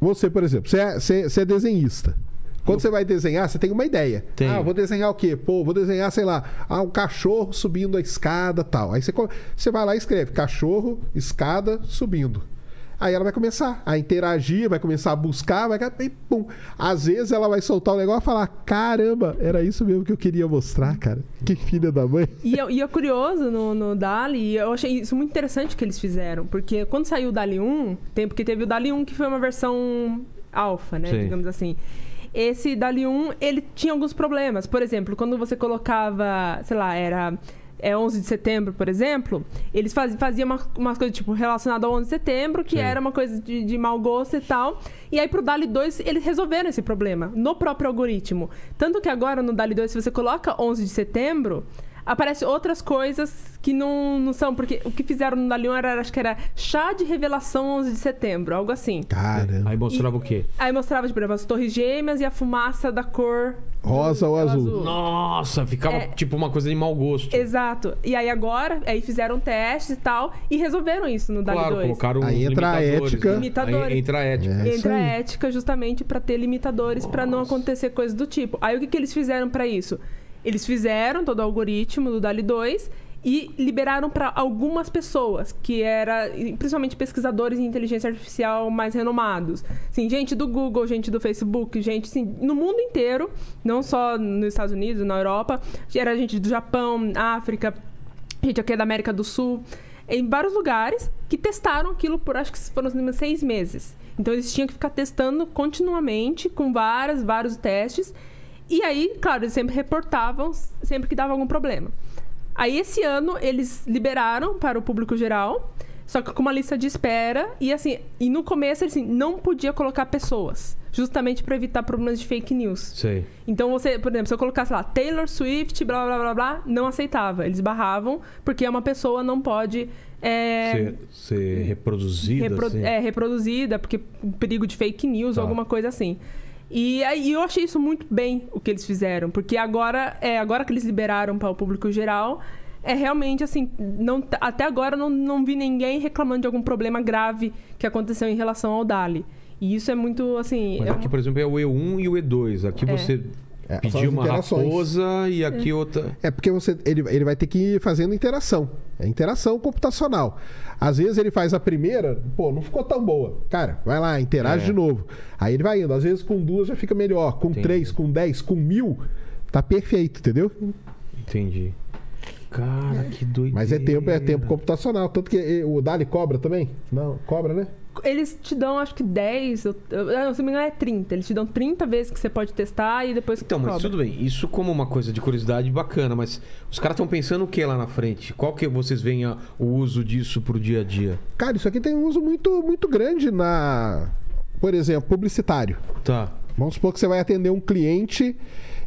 Você, por exemplo, você é, você, você é desenhista. Quando eu... você vai desenhar, você tem uma ideia. Tenho. Ah, vou desenhar o quê? Pô, vou desenhar, sei lá, ah, um cachorro subindo a escada e tal. Aí você, você vai lá e escreve cachorro, escada, subindo. Aí ela vai começar a interagir, vai começar a buscar, vai... E pum. Às vezes ela vai soltar o negócio e falar, caramba, era isso mesmo que eu queria mostrar, cara. Que filha da mãe. E, eu, e é curioso no, no DALL-E, eu achei isso muito interessante que eles fizeram. Porque quando saiu o DALL-E um, tem, porque teve o DALL-E um que foi uma versão alfa, né? Sim. Digamos assim. Esse DALL-E um, ele tinha alguns problemas. Por exemplo, quando você colocava, sei lá, era... É onze de setembro, por exemplo, eles faz, faziam uma, umas coisas tipo relacionadas ao onze de setembro, que Sim. era uma coisa de, de mau gosto e tal. E aí pro DALL-E dois eles resolveram esse problema no próprio algoritmo. Tanto que agora no DALL-E dois, se você coloca onze de setembro, aparecem outras coisas que não, não são. Porque o que fizeram no DALL-E um era, acho que era chá de revelação onze de setembro, algo assim. Caramba. Aí mostrava e, o quê? Aí mostrava, por exemplo, as torres gêmeas e a fumaça da cor... Rosa ou azul. azul. Nossa, ficava é, tipo uma coisa de mau gosto. Exato. E aí agora, aí fizeram testes e tal e resolveram isso no DALL-E dois. Claro, colocaram aí uns entra limitadores. A ética. Né? Limitadores. Aí entra a ética. É entra a ética justamente pra ter limitadores, Nossa. pra não acontecer coisas do tipo. Aí o que, que eles fizeram pra isso? Eles fizeram todo o algoritmo do DALL-E dois e liberaram para algumas pessoas, que era principalmente pesquisadores em inteligência artificial mais renomados. Assim, gente do Google, gente do Facebook, gente assim, no mundo inteiro, não só nos Estados Unidos, na Europa, era gente do Japão, África, gente aqui da América do Sul, em vários lugares, que testaram aquilo por, acho que foram seis meses. Então, eles tinham que ficar testando continuamente, com várias, vários testes. E aí, claro, eles sempre reportavam, sempre que dava algum problema. Aí, esse ano, eles liberaram para o público geral, só que com uma lista de espera. E, assim, e no começo, assim, não podia colocar pessoas, justamente para evitar problemas de fake news. Sei. Então, você, por exemplo, se eu colocasse lá Taylor Swift, blá, blá, blá, blá, não aceitava. Eles barravam, porque uma pessoa não pode... É... Ser, ser reproduzida, repro... assim. É, reproduzida, porque perigo de fake news, tá, ou alguma coisa assim. E aí eu achei isso muito bem, o que eles fizeram. Porque agora, é, agora que eles liberaram para o público geral... É realmente assim, não, até agora não, não vi ninguém reclamando de algum problema grave que aconteceu em relação ao Dall-E. E isso é muito assim... Mas é aqui, um... por exemplo, é o E um e o E dois. Aqui é. Você... É, pediu uma raposa e aqui é. outra... É porque você, ele, ele vai ter que ir fazendo interação. É interação computacional. Às vezes ele faz a primeira, pô, não ficou tão boa. Cara, vai lá, interage é. de novo. Aí ele vai indo. Às vezes com duas já fica melhor. Com Entendi. três, com dez, com mil, tá perfeito, entendeu? Entendi. Cara, que doideira. Mas é tempo, é tempo computacional. Tanto que o Dall-E cobra também? Não, cobra, né? Eles te dão, acho que dez, eu, eu, se não me engano é trinta. Eles te dão trinta vezes que você pode testar e depois... Então, mas tudo bem. Isso como uma coisa de curiosidade bacana, mas os caras estão pensando o que lá na frente? Qual que vocês veem a, o uso disso pro dia a dia? Cara, isso aqui tem um uso muito, muito grande na... Por exemplo, publicitário. Tá. Vamos supor que você vai atender um cliente...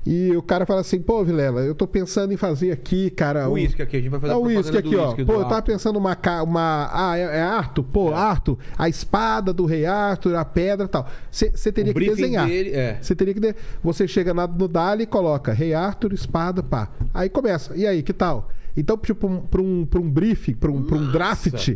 E o cara fala assim, pô, Vilela, eu tô pensando em fazer aqui, cara... O uísque aqui, a gente vai fazer a propaganda do uísque, ó. Pô, eu tava pensando uma... uma ah, é, é Arthur? Pô, é. Arthur, a espada do rei Arthur, a pedra e tal. Você teria que desenhar. Você é. teria que... De... Você chega na, no Dall-E e coloca rei Arthur, espada, pá. Aí começa. E aí, que tal? Então, tipo, um, pra, um, pra um briefing, pra um, pra um draft...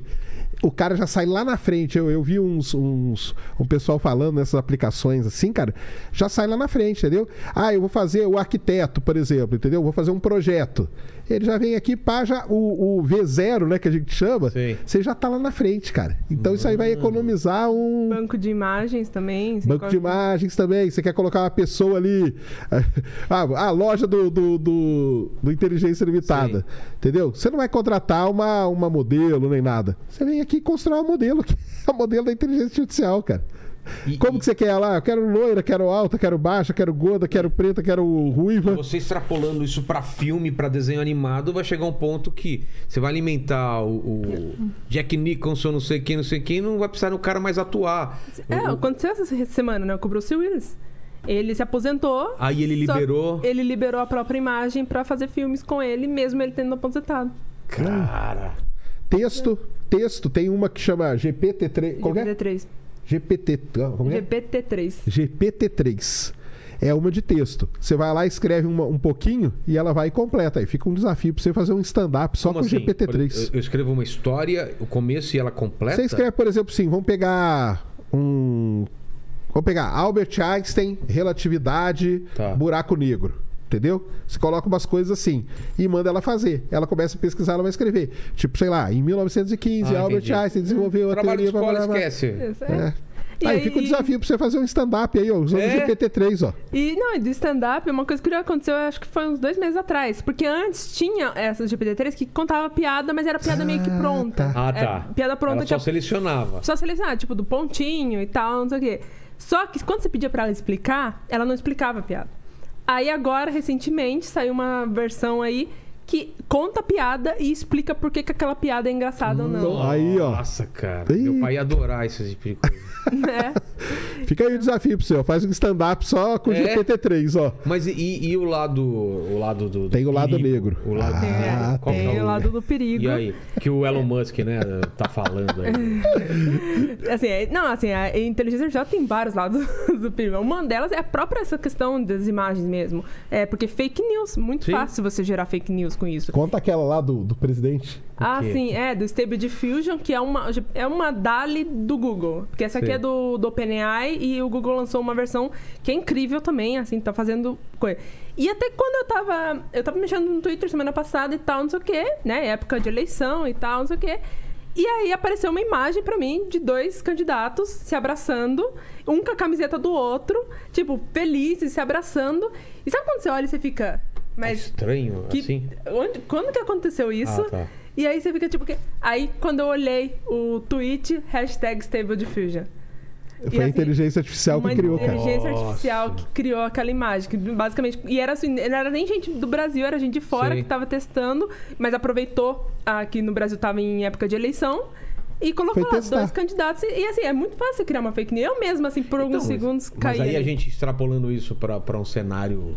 O cara já sai lá na frente. Eu, eu vi uns, uns, um pessoal falando nessas aplicações assim, cara. Já sai lá na frente, entendeu? Ah, eu vou fazer o arquiteto, por exemplo, entendeu? Vou fazer um projeto. Ele já vem aqui, pá, já, o, o V zero, né, que a gente chama. Sim. Você já tá lá na frente, cara. Então hum. isso aí vai economizar um... Banco de imagens também. Banco qual... de imagens também. Você quer colocar uma pessoa ali... Ah, a loja do, do, do, do Inteligência Limitada. Sim. Entendeu? Você não vai contratar uma, uma modelo nem nada. Você vem aqui que construir um modelo, que é o modelo da inteligência artificial, cara. E, Como e... que você quer lá? Eu quero loira, quero alta, quero baixa, quero gorda, quero preta, quero ruiva. Você extrapolando isso pra filme, pra desenho animado, vai chegar um ponto que você vai alimentar o, o Jack Nicholson, não sei quem, não sei quem, não vai precisar no cara mais atuar. É, o... aconteceu essa semana, né? Com o Bruce Willis. Ele se aposentou. Aí ele liberou. Ele liberou a própria imagem pra fazer filmes com ele, mesmo ele tendo aposentado. Cara. Texto. É. Texto, tem uma que chama G P T três. G P T três. É? G P T, como é? G P T três. G P T três. É uma de texto. Você vai lá, escreve uma, um pouquinho e ela vai e completa. Aí fica um desafio pra você fazer um stand-up só como com assim? G P T três. Eu escrevo uma história, o começo e ela completa? Você escreve, por exemplo, assim, vamos pegar um... Vamos pegar Albert Einstein, relatividade, tá, buraco negro. Entendeu? Você coloca umas coisas assim e manda ela fazer. Ela começa a pesquisar, ela vai escrever. Tipo, sei lá, em mil novecentos e quinze, ah, Albert Einstein desenvolveu a trabalho teoria... Trabalho de escola, esquece. É. Aí, aí fica o desafio pra você fazer um stand-up aí, ó, usando é. o G P T três, ó. E, não, e do stand-up, uma coisa que já aconteceu, acho que foi uns dois meses atrás. Porque antes tinha essa G P T três que contava piada, mas era piada ah, meio que pronta. Tá. Ah, tá. É, piada pronta. Ela só que selecionava. Só selecionava, tipo, do pontinho e tal, não sei o quê. Só que quando você pedia pra ela explicar, ela não explicava a piada. Aí agora, recentemente, saiu uma versão aí que conta a piada e explica por que, que aquela piada é engraçada ou não. Aí, ó. Nossa, cara. Eita. Meu pai ia adorar esses tipo de coisa. Né? Fica aí o desafio pro seu. Faz um stand-up só com o é. G P T três, ó. Mas e, e o lado... O lado do, do tem o lado perigo, negro. O lado ah, é, tem é o lado do perigo. E aí? Que o Elon Musk, né, tá falando aí. Assim, é, não, assim, a inteligência artificial tem vários lados do perigo. Uma delas é a própria essa questão das imagens mesmo. É, porque fake news, muito Sim. fácil você gerar fake news. com isso. Conta aquela lá do, do presidente. Ah, sim, é, do Stable Diffusion, que é uma, é uma D A L L-E do Google. Porque essa sim. aqui é do, do OpenAI e o Google lançou uma versão que é incrível também, assim, tá fazendo coisa. E até quando eu tava... Eu tava mexendo no Twitter semana passada e tal, não sei o quê, né? Época de eleição e tal, não sei o quê. E aí apareceu uma imagem pra mim de dois candidatos se abraçando, um com a camiseta do outro, tipo, felizes, se abraçando. E sabe quando você olha e você fica... Mas é estranho, que, assim? Onde, quando que aconteceu isso? Ah, tá. E aí você fica tipo... Que... Aí quando eu olhei o tweet, hashtag Stable Diffusion. Foi e, a assim, inteligência artificial que criou, cara. Uma inteligência artificial que criou aquela imagem. Que basicamente... E era assim, não era nem gente do Brasil, era gente de fora Sim. que estava testando. Mas aproveitou a, que no Brasil estava em época de eleição. E colocou lá dois candidatos. E, e assim, é muito fácil criar uma fake news. Eu mesmo, assim, por alguns então, segundos caí. Mas aí a gente extrapolando isso para um cenário...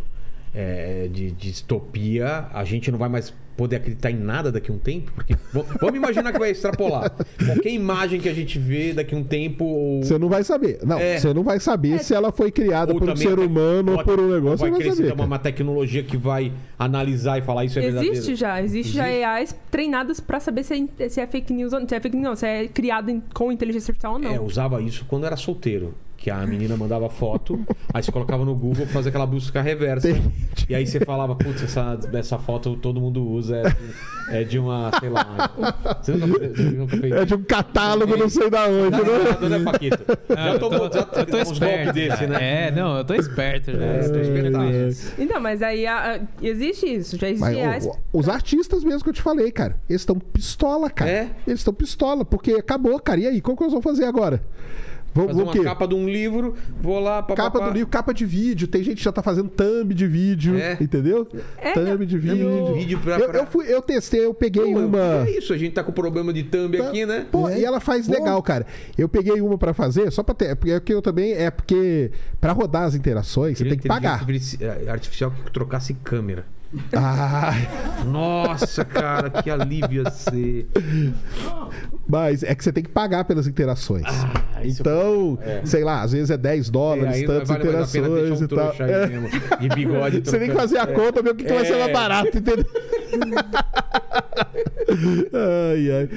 É, de, de distopia, a gente não vai mais poder acreditar em nada daqui a um tempo, porque vamos imaginar que vai extrapolar. Qualquer imagem que a gente vê daqui a um tempo... Ou... Você não vai saber. Não, é. Você não vai saber é. se ela foi criada ou por um ser humano pode, ou por um negócio. Vai crescer saber, uma tecnologia que vai analisar e falar isso é verdadeiro. Existe já. Existe, existe já A Is treinadas para saber se é, se é fake news ou se é fake news, não, se é criado em, com inteligência artificial ou não. É, eu usava isso quando era solteiro. Que a menina mandava foto, aí você colocava no Google pra fazer aquela busca reversa. E aí você falava, putz, essa, essa foto todo mundo usa, é de, é de uma, sei lá... Você nunca, você nunca fez é de um catálogo, é, não sei da onde. Não, não, não é Paquito. Ah, eu tô, tô, já tô, tô esperto. Desse, né? É, não, eu tô esperto. Já, é, eu tô é. Então, mas aí a, a, existe isso, já existe. Mas, a... Os artistas mesmo que eu te falei, cara, eles estão pistola, cara. É? Eles estão pistola, porque acabou, cara. E aí, como que nós vamos fazer agora? Vou, fazer uma capa de um livro, vou lá... Pá, capa pá, pá. do livro, capa de vídeo. Tem gente que já tá fazendo thumb de vídeo, é. entendeu? É, thumb de vídeo. Eu, vídeo pra, pra... Eu, eu, fui, eu testei, eu peguei Pô, uma... É isso, a gente tá com problema de thumb tá. aqui, né? Pô, é. E ela faz Pô. legal, cara. Eu peguei uma pra fazer, só pra ter... Porque eu também... É porque pra rodar as interações, você tem que pagar. Artificial que trocasse câmera. Ai. Nossa, cara, que alívio ia ser. Mas é que você tem que pagar pelas interações. Ah, então, é. sei lá, às vezes é dez dólares, é, tantas vale interações um e tal. É. E bigode, você tem que fazer a conta, ver o que, que é. vai ser mais barato, entendeu? Ai, ai.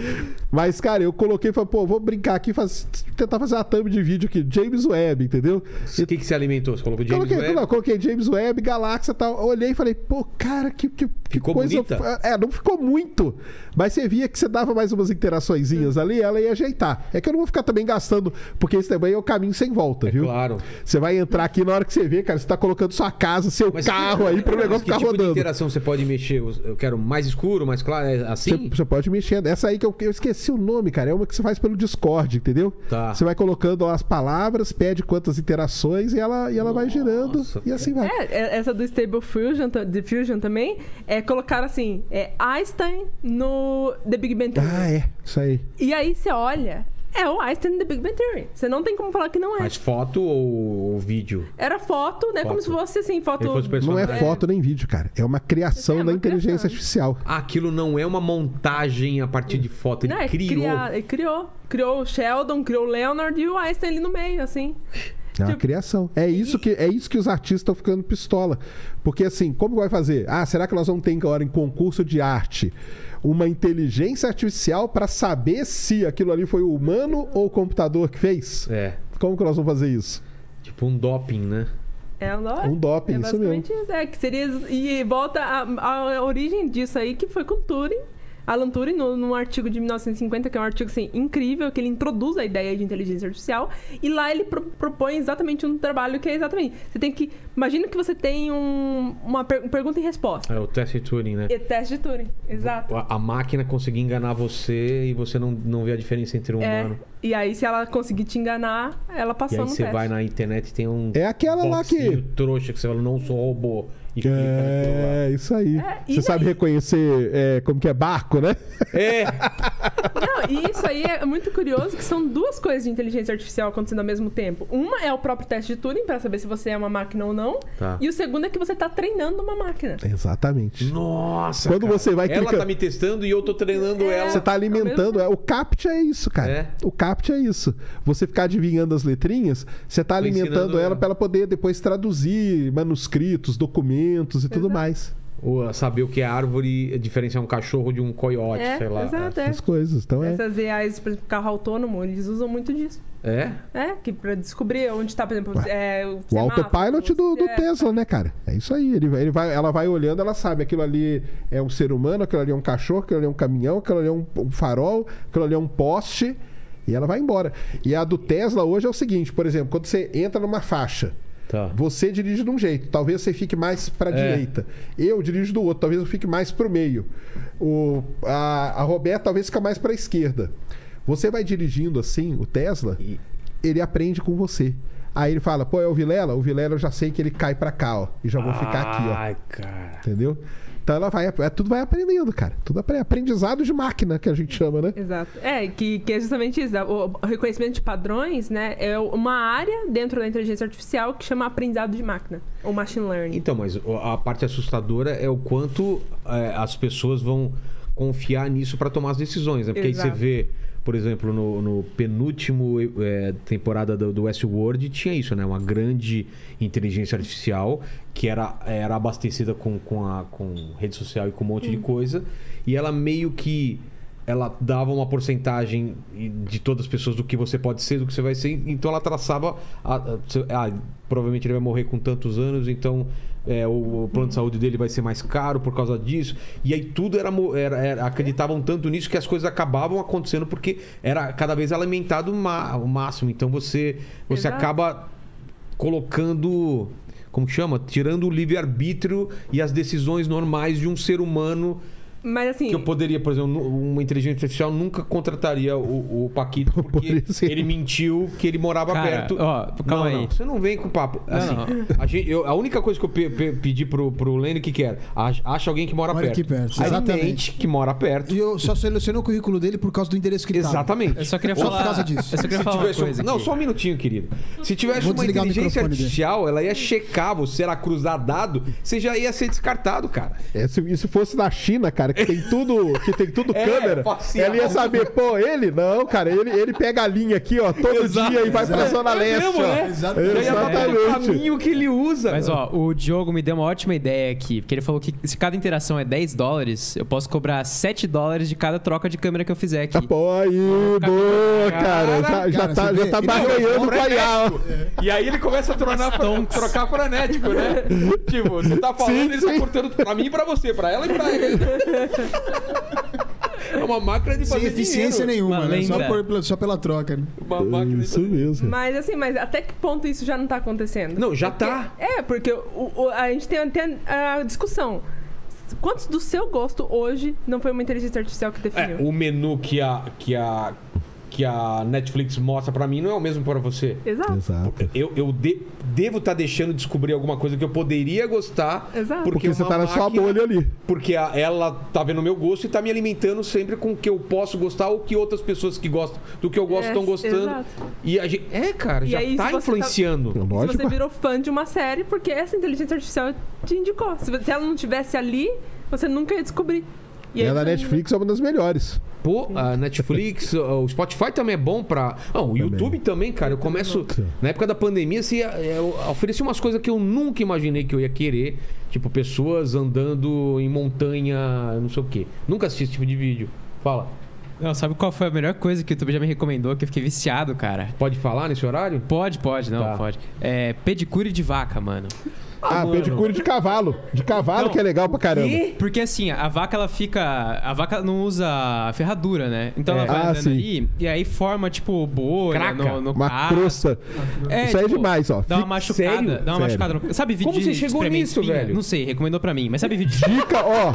Mas, cara, eu coloquei e falei, pô, vou brincar aqui, faz, tentar fazer uma thumb de vídeo aqui, James Webb, entendeu? O que, que você alimentou? Você colocou James coloquei, Webb? Não, coloquei James Webb, galáxia e tal. Olhei e falei, pô, cara, que, que, que coisa... Bonita. É, não ficou muito, mas você via que você dava mais umas interaçõezinhas hum. ali, ela ia ajeitar. É que eu não vou ficar também gastando, porque esse também é o caminho sem volta, é viu? Claro. Você vai entrar aqui, na hora que você vê, cara, você tá colocando sua casa, seu mas carro que, aí pro negócio ficar tipo rodando. Que tipo de interação você pode mexer? Eu quero mais escuro, mais claro, é assim? Você, você pode mexer. Essa aí que eu, eu esqueci o nome, cara. É uma que você faz pelo Discord, entendeu? Tá. Você vai colocando as palavras, pede quantas interações e ela, e ela Nossa, vai girando. E assim vai. É, essa do Stable Fusion, Diffusion também, é colocar assim, é Einstein no The Big Bang Theory. Ah, é. Isso aí. E aí você olha... É o Einstein The Big Bang Theory. Você não tem como falar que não é. Mas foto ou vídeo? Era foto, né? Foto. Como se fosse assim, foto... Fosse não é foto nem vídeo, cara. É uma criação é uma da inteligência criação. artificial. Ah, aquilo não é uma montagem a partir de foto. Ele não, criou. Cria... Ele criou. Criou o Sheldon, criou o Leonard e o Einstein ali no meio, assim. É uma tipo... criação. É isso, que, é isso que os artistas estão ficando pistola. Porque assim, como vai fazer? Ah, será que nós vamos ter agora em concurso de arte... uma inteligência artificial para saber se aquilo ali foi o humano ou o computador que fez? É. Como que nós vamos fazer isso? Tipo um doping, né? É um doping. Um doping, é isso mesmo. Isso, é, que seria, e volta a, a origem disso aí, que foi com Turing. Alan Turing, no, num artigo de mil novecentos e cinquenta, que é um artigo assim, incrível, que ele introduz a ideia de inteligência artificial, e lá ele pro, propõe exatamente um trabalho que é exatamente... Você tem que... Imagina que você tem um, uma per, pergunta e resposta. É o teste de Turing, né? É o teste de Turing, exato. A, a máquina conseguir enganar você e você não, não vê a diferença entre um é, humano. E aí, se ela conseguir te enganar, ela passou no teste. E aí você vai na internet e tem um... É aquela lá que... trouxa que você fala, não sou robô. É, isso aí. É, Você daí? sabe reconhecer é, como que é barco, né? É. Não, e isso aí é muito curioso, que são duas coisas de inteligência artificial acontecendo ao mesmo tempo. Uma é o próprio teste de Turing, para saber se você é uma máquina ou não. Tá. E o segundo é que você tá treinando uma máquina. Exatamente. Nossa, Quando cara. você vai clicar... Ela tá me testando e eu tô treinando é, ela. Você tá alimentando. É o captcha é isso, cara. É. O captcha é isso. Você ficar adivinhando as letrinhas, você tá tô alimentando ela, ela para ela poder depois traduzir manuscritos, documentos e tudo mais. O, saber o que é árvore, diferenciar um cachorro de um coiote, é, sei lá. Exato, essas é. coisas. Então, Essas é. A Is para carro autônomo, eles usam muito disso. É? É, que para descobrir onde está, por exemplo, é, o, o autopilot do, do é, Tesla, né, cara? É isso aí. Ele vai, ele vai, ela vai olhando, ela sabe, aquilo ali é um ser humano, aquilo ali é um cachorro, aquilo ali é um caminhão, aquilo ali é um, um farol, aquilo ali é um poste, e ela vai embora. E a do Tesla hoje é o seguinte, por exemplo, quando você entra numa faixa, tá. Você dirige de um jeito, talvez você fique mais para a é. direita. Eu dirijo do outro, talvez eu fique mais para o meio. A, a Roberta talvez fica mais para a esquerda. Você vai dirigindo assim, o Tesla, e... ele aprende com você. Aí ele fala, pô, é o Vilela? O Vilela eu já sei que ele cai para cá, ó. E já vou ah, ficar aqui, ó. Ai, cara. Entendeu? Então ela vai, tudo vai aprendendo, cara. Tudo aprendizado de máquina, que a gente chama, né? Exato. É, que, que é justamente isso. O reconhecimento de padrões, né? É uma área dentro da inteligência artificial que chama aprendizado de máquina, ou machine learning. Então, mas a parte assustadora é o quanto é, as pessoas vão confiar nisso para tomar as decisões, né? Porque exato. Aí você vê, por exemplo, no, no penúltimo é, temporada do, do Westworld tinha isso, né? Uma grande inteligência artificial que era, era abastecida com, com, a, com rede social e com um monte hum. de coisa. E ela meio que... ela dava uma porcentagem de todas as pessoas do que você pode ser, do que você vai ser. Então ela traçava... A, a, a, provavelmente ele vai morrer com tantos anos, então... É, o plano de saúde dele vai ser mais caro por causa disso. E aí tudo era, era, era acreditavam tanto nisso que as coisas acabavam acontecendo porque era cada vez alimentado o máximo. Então você, você acaba colocando, como chama? Tirando o livre-arbítrio e as decisões normais de um ser humano. Mas assim... que eu poderia, por exemplo, uma inteligência artificial nunca contrataria o, o Paquito porque por ele mentiu que ele morava cara, perto. Ó, calma não, aí. Não, você não vem com papo. Assim, não, não. A, gente, eu, a única coisa que eu pe, pe, pedi pro, pro Leni que quer, acha alguém que mora, mora perto. Aqui perto. Exatamente. Que mora perto. E eu só selecionei o currículo dele por causa do endereço que ele tava. Exatamente. Eu só queria falar por causa disso. Eu só queria falar uma coisa um, não, só um minutinho, querido. Se tivesse uma inteligência artificial, dele. Ela ia checar você, ela cruzar dado, você já ia ser descartado, cara. É, se, se fosse da China, cara, que tem tudo, que tem tudo é, câmera. Facial. Ela ia saber, pô, ele não, cara, ele, ele pega a linha aqui, ó, todo exato, dia e vai exato. pra Zona Leste, é mesmo, ó. É? Exatamente. Exatamente. É o caminho que ele usa. Mas, ó, o Diogo me deu uma ótima ideia aqui, porque ele falou que se cada interação é dez dólares, eu posso cobrar sete dólares de cada troca de câmera que eu fizer aqui. Ah, pô, aí, boa, cara. cara. Já, já, cara, tá, já tá barranhando com a I A. E aí ele começa a tornar trocar frenético, né? Tipo, você tá falando, sim, ele sim. tá cortando pra mim e pra você, pra ela e pra ele. É uma máquina de fazer sem eficiência dinheiro. Nenhuma, né? Só, por, só pela troca. Né? Uma máquina de... Isso mesmo. Mas assim, mas até que ponto isso já não tá acontecendo? Não, já porque, tá. É, porque o, o, a gente tem até a discussão. Quantos do seu gosto hoje não foi uma inteligência artificial que definiu? É, o menu que a... Que a... que a Netflix mostra pra mim não é o mesmo para você. Exato. Exato. Eu, eu de, devo estar tá deixando descobrir alguma coisa que eu poderia gostar. Exato. Porque, porque você tá na máquina, sua bolha ali. Porque a, ela tá vendo o meu gosto e tá me alimentando sempre com o que eu posso gostar ou que outras pessoas que gostam do que eu gosto estão é, gostando. Exato. E a gente, é, cara, e já aí, tá influenciando. Tá, se você virou fã de uma série porque essa inteligência artificial te indicou. Se, se ela não estivesse ali, você nunca ia descobrir. E ela a Netflix é uma das melhores. Pô, a Netflix, o Spotify também é bom pra... Não, o YouTube também, cara. Eu começo... Na época da pandemia, assim, eu ofereci umas coisas que eu nunca imaginei que eu ia querer. Tipo, pessoas andando em montanha, não sei o quê. Nunca assisti esse tipo de vídeo. Fala. Não, sabe qual foi a melhor coisa que o YouTube já me recomendou? Que eu fiquei viciado, cara. Pode falar nesse horário? Pode, pode. Não, tá. pode. É pedicure de vaca, mano. Ah, ah pedicure de cavalo. De cavalo não, que é legal pra caramba. E? Porque assim, a vaca ela fica... A vaca não usa ferradura, né? Então é. ela vai ah, andando ali e aí forma tipo bolha no, no uma carro. crosta. É, isso aí tipo, é demais, ó. Dá uma machucada. Sério? Dá uma machucada no... Sabe vídeo Como de, você chegou nisso, espinha? velho? Não sei, recomendou pra mim. Mas sabe vídeo de... Dica, ó.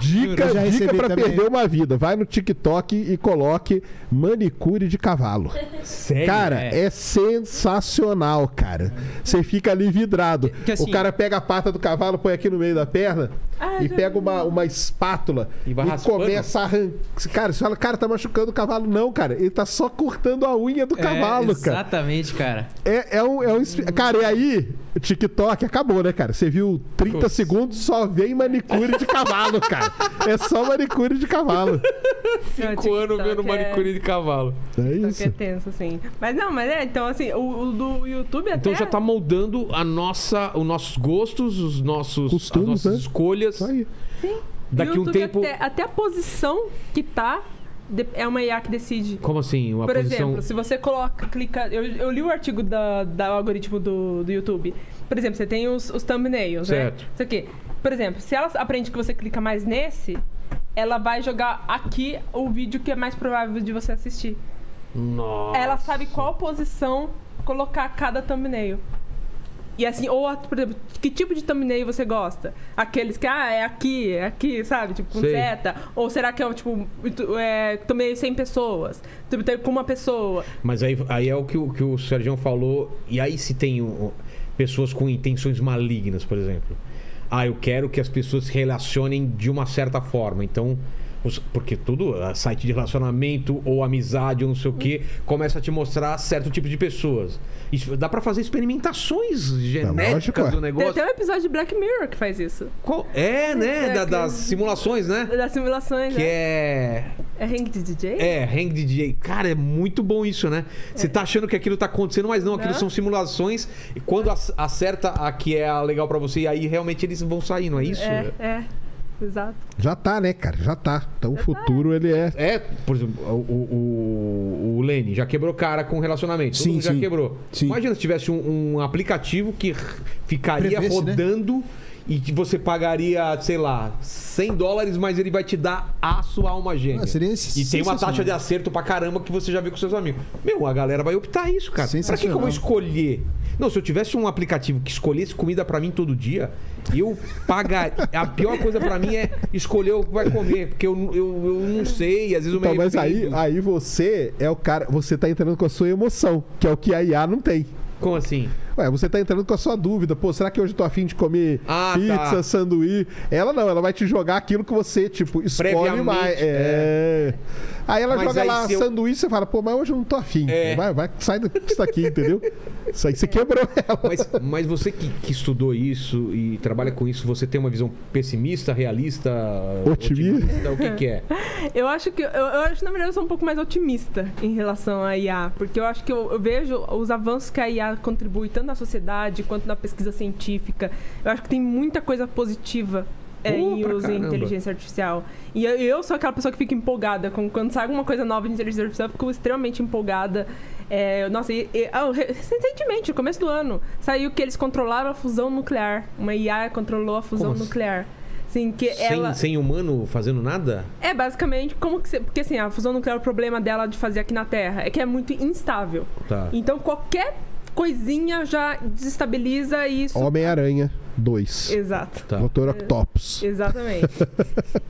Dica, dica pra também. perder uma vida. Vai no TikTok e coloque manicure de cavalo. Sério? Cara, é, é sensacional, cara. Você fica ali vidrado. Que, assim, o cara pega a pata do cavalo, põe aqui no meio da perna ah, e pega uma, uma espátula e, vai e começa a arrancar. Cara, você fala, cara, tá machucando o cavalo. Não, cara, ele tá só cortando a unha do é, cavalo, cara. Exatamente, cara. É, é, um, é um... Cara, e aí, TikTok acabou, né, cara? Você viu trinta Puxa. segundos, só vem manicure de cavalo, cara. É só manicure de cavalo. Cinco anos vendo é... manicure de cavalo. É isso. É tenso, assim. Mas não, mas é, então assim, o, o do YouTube até... Então já tá moldando a nossa, o nosso gostos, os nossos, costumes, as nossas, né, escolhas. Sim. Daqui um tempo... Até, até a posição que tá... É uma I A que decide. Como assim? Uma Por posição... exemplo, se você coloca, clica... Eu, eu li o artigo da, da algoritmo do, do YouTube. Por exemplo, você tem os, os thumbnails, certo, né? Isso aqui. Por exemplo, se ela aprende que você clica mais nesse, ela vai jogar aqui o vídeo que é mais provável de você assistir. Nossa. Ela sabe qual posição colocar cada thumbnail. E assim, ou, por exemplo, que tipo de thumbnail você gosta? Aqueles que, ah, é aqui, é aqui, sabe? Tipo, com seta. Ou será que é um, tipo, é, thumbnail sem pessoas? Tipo, tem com uma pessoa. Mas aí, aí é o que, o que o Sergião falou. E aí se tem o, pessoas com intenções malignas, por exemplo. Ah, eu quero que as pessoas se relacionem de uma certa forma. Então... Porque tudo, site de relacionamento ou amizade ou não sei o que, começa a te mostrar certo tipo de pessoas. Isso, dá pra fazer experimentações genéticas é do negócio. Tem até um episódio de Black Mirror que faz isso. Qual? É, né? É, da, que... Das simulações, né? Das simulações, que né? é... É Hang de D J? É, Hang de D J. Cara, é muito bom isso, né? É. Você tá achando que aquilo tá acontecendo, mas não. Aquilo não? São simulações. E quando acerta a que é a legal pra você, aí realmente eles vão saindo, é isso? É, é. Exato. Já tá, né, cara? Já tá. Então já o futuro, tá. ele é... É, por exemplo, o, o, o Leni já quebrou cara com relacionamento. Sim, Todo sim. já quebrou. Sim. Imagina se tivesse um, um aplicativo que ficaria Prevesse, rodando, né? E que você pagaria, sei lá, cem dólares, mas ele vai te dar a sua alma gêmea. Ah, seria esse, e tem uma taxa de acerto pra caramba que você já viu com seus amigos. Meu, a galera vai optar isso, cara. Pra que, que eu vou escolher? Não, se eu tivesse um aplicativo que escolhesse comida pra mim todo dia, eu pagaria. A pior coisa pra mim é escolher o que vai comer, porque eu, eu, eu não sei, às vezes eu me arrependo. Mas aí, aí você é o cara, você tá entrando com a sua emoção, que é o que a I A não tem. Como assim? Ué, você tá entrando com a sua dúvida. Pô, será que hoje eu tô afim de comer ah, pizza, tá. sanduíche? Ela não, ela vai te jogar aquilo que você, tipo, escolhe mais. É. É. Aí ela mas joga aí lá eu... sanduíche e você fala, pô, mas hoje eu não tô afim. É. Vai, vai, sai disso daqui, entendeu? Isso aí você quebrou ela. Mas, mas você que, que estudou isso e trabalha com isso, você tem uma visão pessimista, realista, otimista? otimista o que que é? Eu acho que, eu, eu acho, na verdade, eu sou um pouco mais otimista em relação à I A. Porque eu acho que eu, eu vejo os avanços que a I A contribui tanto na sociedade quanto na pesquisa científica. Eu acho que tem muita coisa positiva é, em uso em inteligência artificial. E eu, eu sou aquela pessoa que fica empolgada. Com, quando sai alguma coisa nova de inteligência artificial, eu fico extremamente empolgada. É, nossa, e, e, oh, recentemente, no começo do ano, saiu que eles controlaram a fusão nuclear. Uma I A controlou a fusão Como nuclear. Assim, que sem, ela... sem humano fazendo nada? É, basicamente, como que você... Porque assim, a fusão nuclear, o problema dela de fazer aqui na Terra é que é muito instável. Tá. Então qualquer coisinha já desestabiliza isso. Homem-Aranha dois. Exato. Tá. doutor Octopus. Exatamente.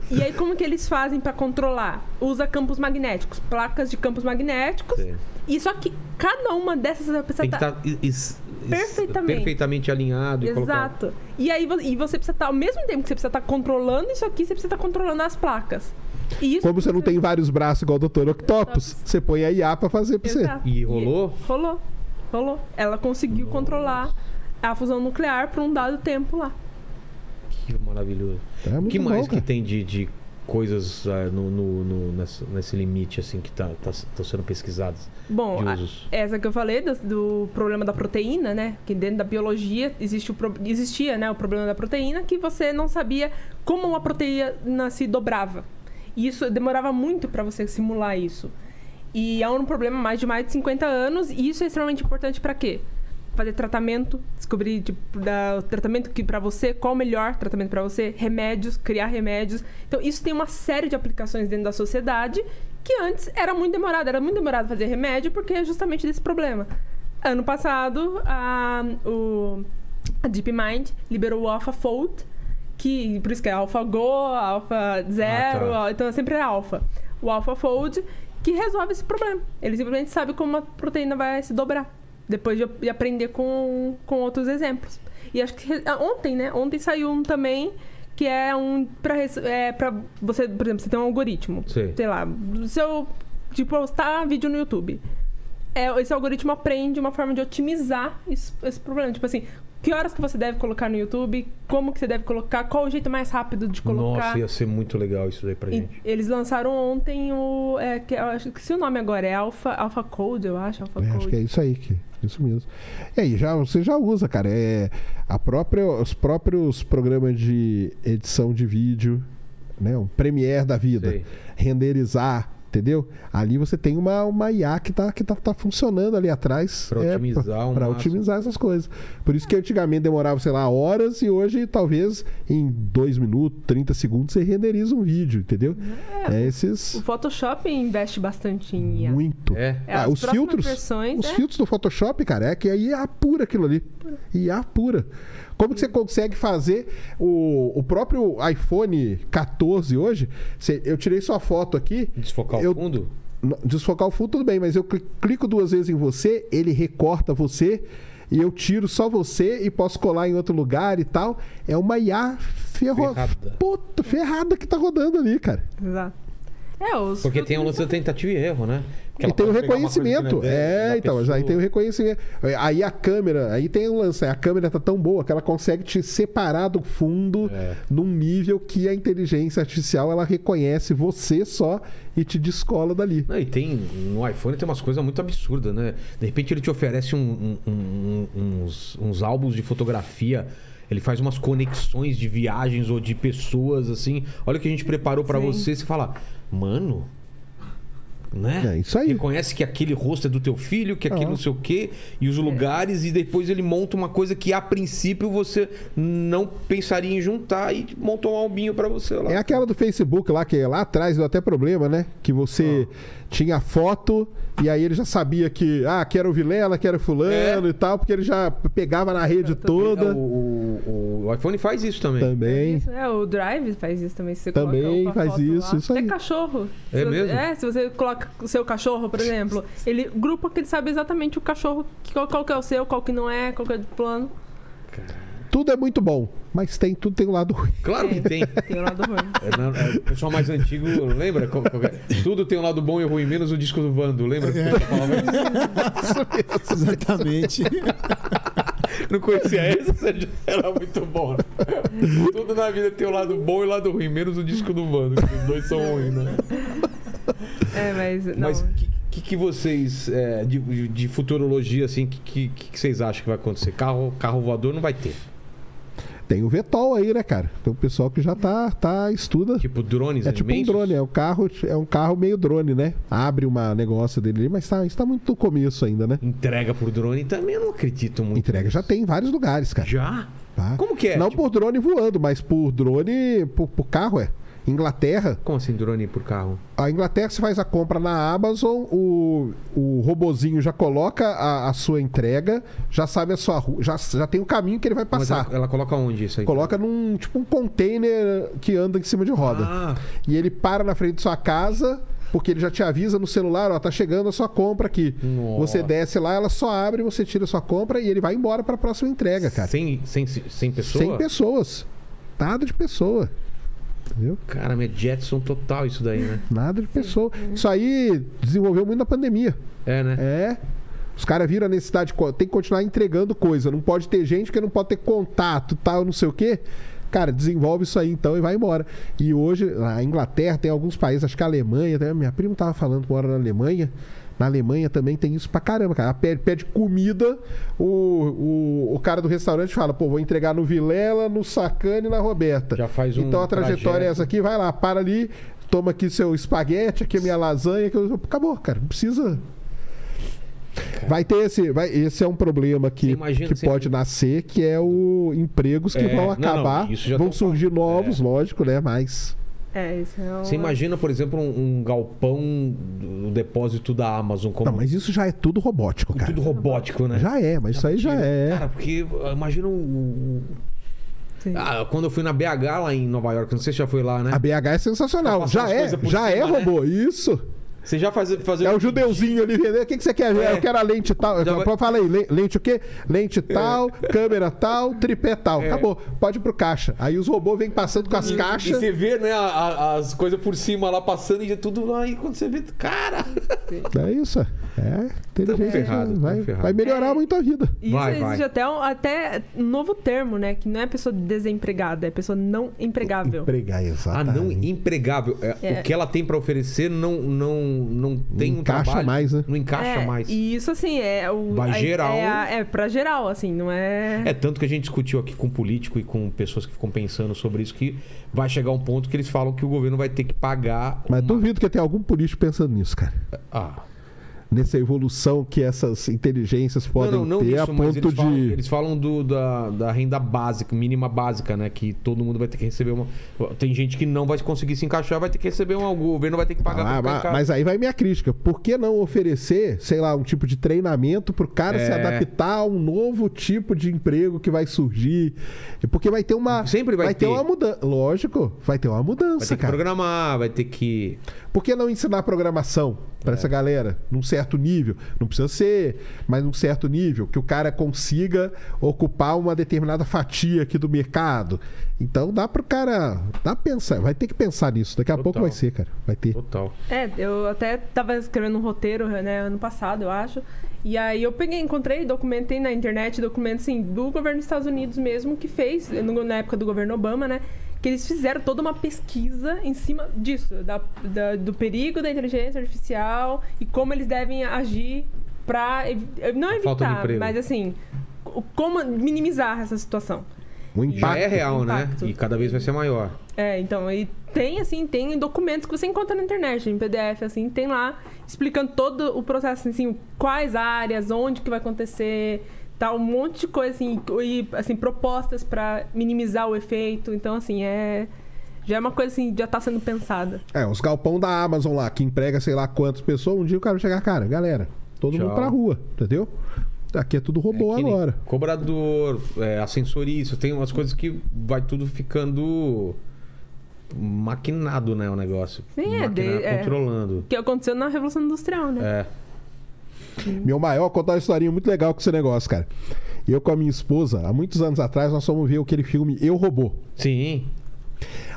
E aí, como que eles fazem para controlar? Usa campos magnéticos, placas de campos magnéticos. Sim. E só que cada uma dessas... Tem que tá... Perfeitamente. Perfeitamente alinhado. Exato. E, colocar... e aí e você precisa estar... Ao mesmo tempo que você precisa estar controlando isso aqui, você precisa estar controlando as placas. Isso Como você não tem vários braços igual o doutor Octopus, você põe a I A para fazer para você. E rolou? E rolou. Rolou. Ela conseguiu Nossa. controlar a fusão nuclear por um dado tempo lá. Que maravilhoso. É o que mais bom, que tem de, de coisas uh, no, no, no, nesse, nesse limite assim que estão tá, tá, tá sendo pesquisadas? Bom, a, essa que eu falei do, do problema da proteína, né? Que dentro da biologia existe o pro, existia né, o problema da proteína, que você não sabia como uma proteína se dobrava. E isso demorava muito para você simular isso. E é um problema mais de mais de cinquenta anos, e isso é extremamente importante para quê? Fazer tratamento, descobrir tipo, da, tratamento que para você, qual o melhor tratamento para você, remédios, criar remédios. Então, isso tem uma série de aplicações dentro da sociedade que antes era muito demorado. Era muito demorado fazer remédio porque é justamente desse problema. Ano passado, a, o, a DeepMind liberou o AlphaFold, que por isso que é AlphaGo, AlphaZero, ah, tá. então sempre é Alpha. O AlphaFold... que resolve esse problema. Ele simplesmente sabe como a proteína vai se dobrar. Depois de aprender com, com outros exemplos. E acho que ontem, né? Ontem saiu um também que é um... Pra, é, pra você, por exemplo, você tem um algoritmo. Sim. Sei lá, se eu de postar vídeo no YouTube. É, esse algoritmo aprende uma forma de otimizar esse, esse problema. Tipo assim, que horas que você deve colocar no YouTube, como que você deve colocar, qual o jeito mais rápido de colocar. Nossa, ia ser muito legal isso daí pra e gente. Eles lançaram ontem o... É, que, eu acho que se o nome agora é Alpha, Alpha Code, eu acho. Alpha é, Code. Acho que é isso aí, que, isso mesmo. E aí, já, você já usa, cara. É, a própria, os próprios programas de edição de vídeo, né? Um Premiere da vida. Sei. Renderizar. Entendeu? Ali você tem uma, uma I A que tá, que tá, tá funcionando ali atrás. Pra é, otimizar um Pra máximo. otimizar essas coisas. Por isso que antigamente demorava, sei lá, horas, e hoje talvez em dois minutos, trinta segundos você renderiza um vídeo, entendeu? É, é esses... O Photoshop investe bastante em I A. Muito. É. É, ah, os filtros, versões, os é... filtros do Photoshop, cara, é que é I A pura aquilo ali. I A pura. Como que você consegue fazer o, o próprio iPhone quatorze hoje? Você, eu tirei sua foto aqui. Desfocar eu, o fundo? Desfocar o fundo, tudo bem, mas eu clico duas vezes em você, ele recorta você, e eu tiro só você e posso colar em outro lugar e tal. É uma I A ferro... ferrada. Puta, ferrada que tá rodando ali, cara. Exato. É, os Porque tem um lance de tentativa e erro, né? E tem o reconhecimento. É, então, já aí tem o reconhecimento. Aí a câmera, aí tem um lance, a câmera tá tão boa que ela consegue te separar do fundo é. num nível que a inteligência artificial, ela reconhece você só e te descola dali. Não, e tem, no iPhone tem umas coisas muito absurdas, né? De repente ele te oferece um, um, um, uns, uns álbuns de fotografia. Ele faz umas conexões de viagens ou de pessoas, assim. Olha o que a gente preparou pra você. Você fala, mano... Né? É isso aí. Reconhece que aquele rosto é do teu filho, que aquele ah. não sei o quê, e os é. lugares, e depois ele monta uma coisa que a princípio você não pensaria em juntar, e montou um albinho pra você lá. É aquela do Facebook lá, que lá atrás deu até problema, né? Que você ah. tinha foto, e aí ele já sabia que, ah, que era o Vilela, que era fulano é. e tal, porque ele já pegava na rede toda. O, o, o iPhone faz isso também. Também. É isso, é, o Drive faz isso também. Se você também faz isso, isso. Até cachorro. É se mesmo? Você, é, se você coloca o seu cachorro, por exemplo, ele grupa que ele sabe exatamente o cachorro, qual, qual que é o seu, qual que não é, qual que é do plano. Tudo é muito bom, mas tem, tudo tem um lado ruim. Claro que tem. Tem um lado ruim. É, é, o pessoal mais antigo, lembra? Tudo tem um lado bom e ruim, menos o disco do Vando, lembra? É. Exatamente. Não conhecia essa, era muito bom. Tudo na vida tem um lado bom e um lado ruim, menos o disco do Vando, que os dois são ruins, né? É, mas não. Mas que, que, que vocês, é, de, de futurologia, assim, que, que, que vocês acham que vai acontecer? Carro, carro voador não vai ter. Tem o Vetol aí, né, cara? Tem o pessoal que já tá, tá estuda. Tipo drones, é tipo imensos? um drone, é um carro, é um carro meio drone, né? Abre uma negócio dele ali, mas tá, isso tá muito no começo ainda, né? Entrega por drone também, eu não acredito muito. Entrega nisso. Já tem em vários lugares, cara. Já? Tá. Como que é? Não tipo... por drone voando, mas por drone, por, por carro, é. Inglaterra... Como assim, drone por carro? A Inglaterra, você faz a compra na Amazon, o, o robozinho já coloca a, a sua entrega, já sabe a sua rua, já, já tem o caminho que ele vai passar. Ela, ela coloca onde isso aí? Coloca num tipo um container que anda em cima de roda. Ah. E ele para na frente da sua casa, porque ele já te avisa no celular, ó, tá chegando a sua compra aqui. Nossa. Você desce lá, ela só abre, você tira a sua compra e ele vai embora para a próxima entrega, cara. Sem, sem, sem pessoa? Sem pessoas. Nada de pessoa. Entendeu? Caramba, é Jetson total isso daí, né? Nada de pessoa. Isso aí desenvolveu muito na pandemia. É, né? É. Os caras viram a necessidade, tem que continuar entregando coisa. Não pode ter gente, porque não pode ter contato, tal, não sei o quê. Cara, desenvolve isso aí então e vai embora. E hoje, na Inglaterra, tem alguns países, acho que a Alemanha, minha prima tava falando que mora na Alemanha. Na Alemanha também tem isso pra caramba, cara. Pede, pede comida, o, o, o cara do restaurante fala, pô, vou entregar no Vilela, no Sacani e na Roberta. Já faz um Então a trajetória trajeto. é essa aqui, vai lá, para ali, toma aqui seu espaguete, aqui a minha lasanha. Que eu... Acabou, cara, não precisa... Cara. Vai ter esse, vai, esse é um problema que, imagina, que pode imagina. nascer, que é o empregos que é, vão acabar, não, não, vão surgir falando. novos, é. lógico, né, mas... É, isso é uma... Você imagina, por exemplo, um, um galpão, um depósito da Amazon como... Não, mas isso já é tudo robótico, cara. Tudo robótico, né? Já é, mas já isso aí já é. Cara, porque imagina o... Ah, quando eu fui na B H lá em Nova York, não sei se já foi lá, né? A B H é sensacional, já é, já é robô, isso... Você já faz, fazer... É o judeuzinho ali, o que, que você quer ver? É. Eu quero a lente tal. Vai... Fala aí, lente o quê? Lente tal, é. câmera tal, tripé tal. É. Acabou, pode ir pro caixa. Aí os robôs vêm passando com as e, caixas. E você vê, né, a, a, as coisas por cima lá passando e tudo lá. E quando você vê, cara... É isso. É, inteligência ferrado, vai, ferrado. vai melhorar muito a vida. Isso vai, existe vai. até um até novo termo, né? Que não é pessoa desempregada, é pessoa não empregável. Empregar, exatamente. Ah, não empregável. É, é. O que ela tem para oferecer não, não, não tem não um encaixa trabalho, mais, né? Não encaixa é, mais. E isso, assim, é... o vai geral. É, a, é pra geral, assim, não é... É tanto que a gente discutiu aqui com político e com pessoas que ficam pensando sobre isso, que vai chegar um ponto que eles falam que o governo vai ter que pagar... Mas uma... duvido que tenha algum político pensando nisso, cara. Ah... Nessa evolução que essas inteligências podem não, não, não ter isso, a ponto eles de... Falam, eles falam do, da, da renda básica, mínima básica, né? Que todo mundo vai ter que receber uma... Tem gente que não vai conseguir se encaixar, vai ter que receber uma... O governo vai ter que pagar... Ah, mas, mas aí vai minha crítica. Por que não oferecer, sei lá, um tipo de treinamento pro cara é... se adaptar a um novo tipo de emprego que vai surgir? Porque vai ter uma... Sempre vai, vai ter. ter uma mudança. Lógico, vai ter uma mudança, vai ter que cara. programar, vai ter que... Por que não ensinar programação para é. essa galera? Num certo nível. Não precisa ser, mas num certo nível. Que o cara consiga ocupar uma determinada fatia aqui do mercado. Então dá para o cara... Dá pra pensar. Vai ter que pensar nisso. Daqui a Total. pouco vai ser, cara. Vai ter. Total. É, eu até tava escrevendo um roteiro, né? Ano passado, eu acho. E aí eu peguei, encontrei, documentei na internet, documento, assim, do governo dos Estados Unidos mesmo, que fez, na época do governo Obama, né? Que eles fizeram toda uma pesquisa em cima disso, da, da, do perigo da inteligência artificial e como eles devem agir para evi não evitar, mas assim, como minimizar essa situação. O impacto já é real, né? E cada vez vai ser maior. É, então, e tem assim, tem documentos que você encontra na internet, em P D F, assim, tem lá explicando todo o processo, assim, quais áreas, onde que vai acontecer... um monte de coisa, assim, e, assim, propostas para minimizar o efeito. Então, assim, é... Já é uma coisa, assim, já tá sendo pensada. É, os galpão da Amazon lá, que emprega sei lá quantas pessoas, um dia o cara vai chegar, cara, galera, todo Tchau. mundo pra rua, entendeu? Aqui é tudo robô é agora. Cobrador, é, ascensorista, tem umas coisas que vai tudo ficando... maquinado, né, o negócio. Sim, é, de, é... controlando. Que aconteceu na Revolução Industrial, né? É. Meu maior, contar uma historinha muito legal com esse negócio, cara. Eu com a minha esposa, há muitos anos atrás, nós fomos ver aquele filme Eu, Robô. Sim.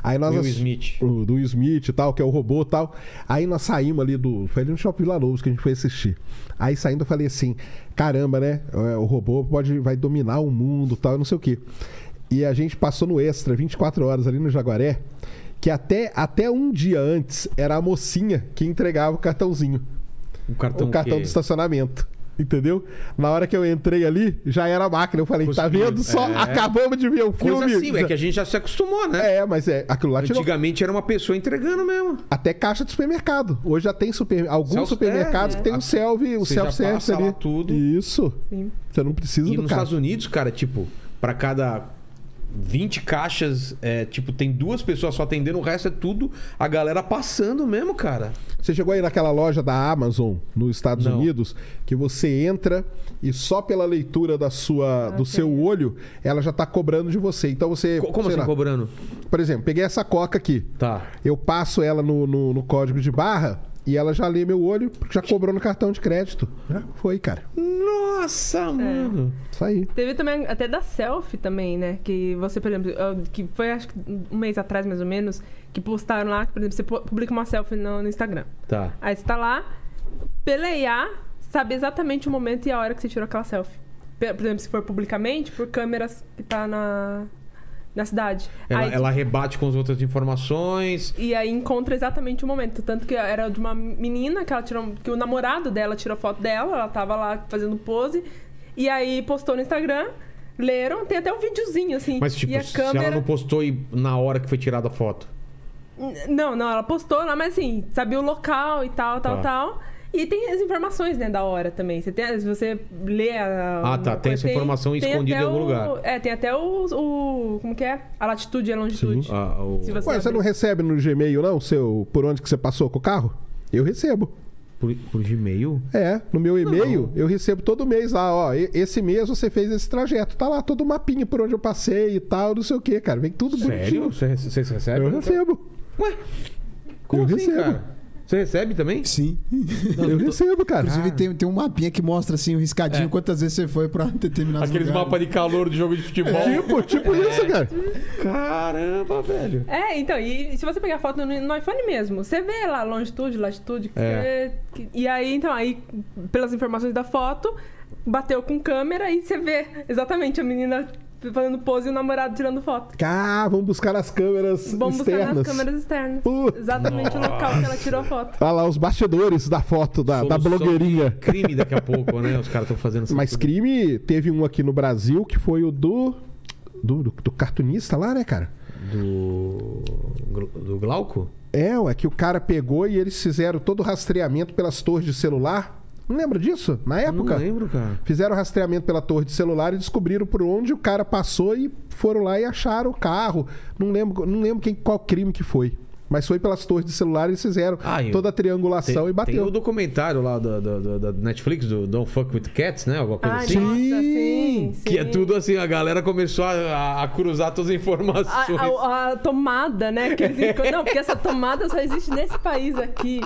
Aí nós do Will Smith. O, do Will Smith e tal, que é o robô e tal. Aí nós saímos ali do... Foi ali no Shopping Vila Lobos que a gente foi assistir. Aí saindo eu falei assim, caramba, né? O robô pode, vai dominar o mundo e tal, não sei o quê. E a gente passou no Extra, vinte e quatro horas ali no Jaguaré, que até, até um dia antes era a mocinha que entregava o cartãozinho. O cartão, o cartão que... do estacionamento, entendeu? Na hora que eu entrei ali, já era a máquina. Eu falei, tá vendo? Só é... acabamos de ver o filme. Coisa assim, é que a gente já se acostumou, né? É, mas é aquilo lá. Antigamente tirou... era uma pessoa entregando mesmo. Até caixa de supermercado. Hoje já tem super... alguns Self... supermercados é, é. que tem um self-service um self ali. Tudo. Isso. Sim. Você não precisa e do carro. E nos Estados Unidos, cara, tipo, pra cada vinte caixas, é, tipo, tem duas pessoas só atendendo, o resto é tudo a galera passando mesmo, cara. Você chegou aí naquela loja da Amazon nos Estados Não. Unidos, que você entra e só pela leitura da sua, ah, do okay. seu olho, ela já tá cobrando de você. Então você... Co como assim lá, cobrando? Por exemplo, peguei essa coca aqui. Tá. Eu passo ela no, no, no código de barra e ela já lê meu olho, porque já cobrou no cartão de crédito. Já foi, cara. Nossa, mano. É. Isso aí. Teve também, até da selfie também, né? Que você, por exemplo, que foi acho que um mês atrás, mais ou menos, que postaram lá, que, por exemplo, você publica uma selfie no, no Instagram. Tá. Aí você tá lá, pela I A, sabe exatamente o momento e a hora que você tirou aquela selfie. Por exemplo, se for publicamente, por câmeras que tá na... na cidade. Ela, aí, ela rebate com as outras informações. E aí encontra exatamente o momento. Tanto que era de uma menina que ela tirou, que o namorado dela tirou foto dela, ela tava lá fazendo pose. E aí postou no Instagram, leram, tem até um videozinho assim. Mas tipo, e a câmera... se ela não postou e na hora que foi tirada a foto? Não, não, ela postou lá, mas assim, sabia o local e tal, tal, ah. tal. E tem as informações, né, da hora também. Você tem, se você lê a... Ah, tá. Coisa, tem essa informação tem, escondida tem em algum o, lugar. É, tem até o, o... Como que é? A latitude e a longitude. Ah, o... se você Ué, abrir. Você não recebe no Gmail, não? Seu, por onde que você passou com o carro? Eu recebo. Por, por Gmail? É. No meu e-mail, eu recebo todo mês lá, ó. Esse mês você fez esse trajeto. Tá lá todo o mapinha por onde eu passei e tal, não sei o quê, cara. Vem tudo Sério? bonitinho. Sério? Você recebe? Eu recebo. Ué? Como eu assim, recebo. cara? Você recebe também? Sim. Não, eu tô... recebo, cara. Inclusive, ah. tem, tem um mapinha que mostra assim, um riscadinho, é. quantas vezes você foi pra determinado Aqueles lugar. mapas de calor de jogo de futebol. É. Tipo, tipo é. isso, cara. Caramba, velho. É, então, e se você pegar foto no, no iPhone mesmo, você vê lá longitude, latitude, é. que, e aí, então, aí, pelas informações da foto, bateu com câmera e você vê exatamente a menina fazendo pose e o namorado tirando foto. Ah, vamos buscar as câmeras vamos externas. Vamos buscar as câmeras externas. Puta. Exatamente Nossa. o local que ela tirou a foto. Olha lá, os bastidores da foto, da, da blogueirinha. Crime daqui a pouco, né? Os caras estão fazendo isso. Mas tudo. crime, teve um aqui no Brasil que foi o do do, do, do cartunista lá, né, cara? Do... do Glauco? É, é que o cara pegou e eles fizeram todo o rastreamento pelas torres de celular. Não lembra disso? Na época? Não lembro, cara. Fizeram rastreamento pela torre de celular e descobriram por onde o cara passou e foram lá e acharam o carro. Não lembro, não lembro quem, qual crime que foi. Mas foi pelas torres de celular e eles fizeram ah, toda a triangulação tem, e bateu. Tem o documentário lá da, da, da Netflix, do Don't Fuck With Cats, né? Alguma coisa Ai, assim. Nossa, sim, sim. Que é tudo assim, a galera começou a, a cruzar todas as informações. A, a, a tomada, né? Que eles... Não, porque essa tomada só existe nesse país aqui.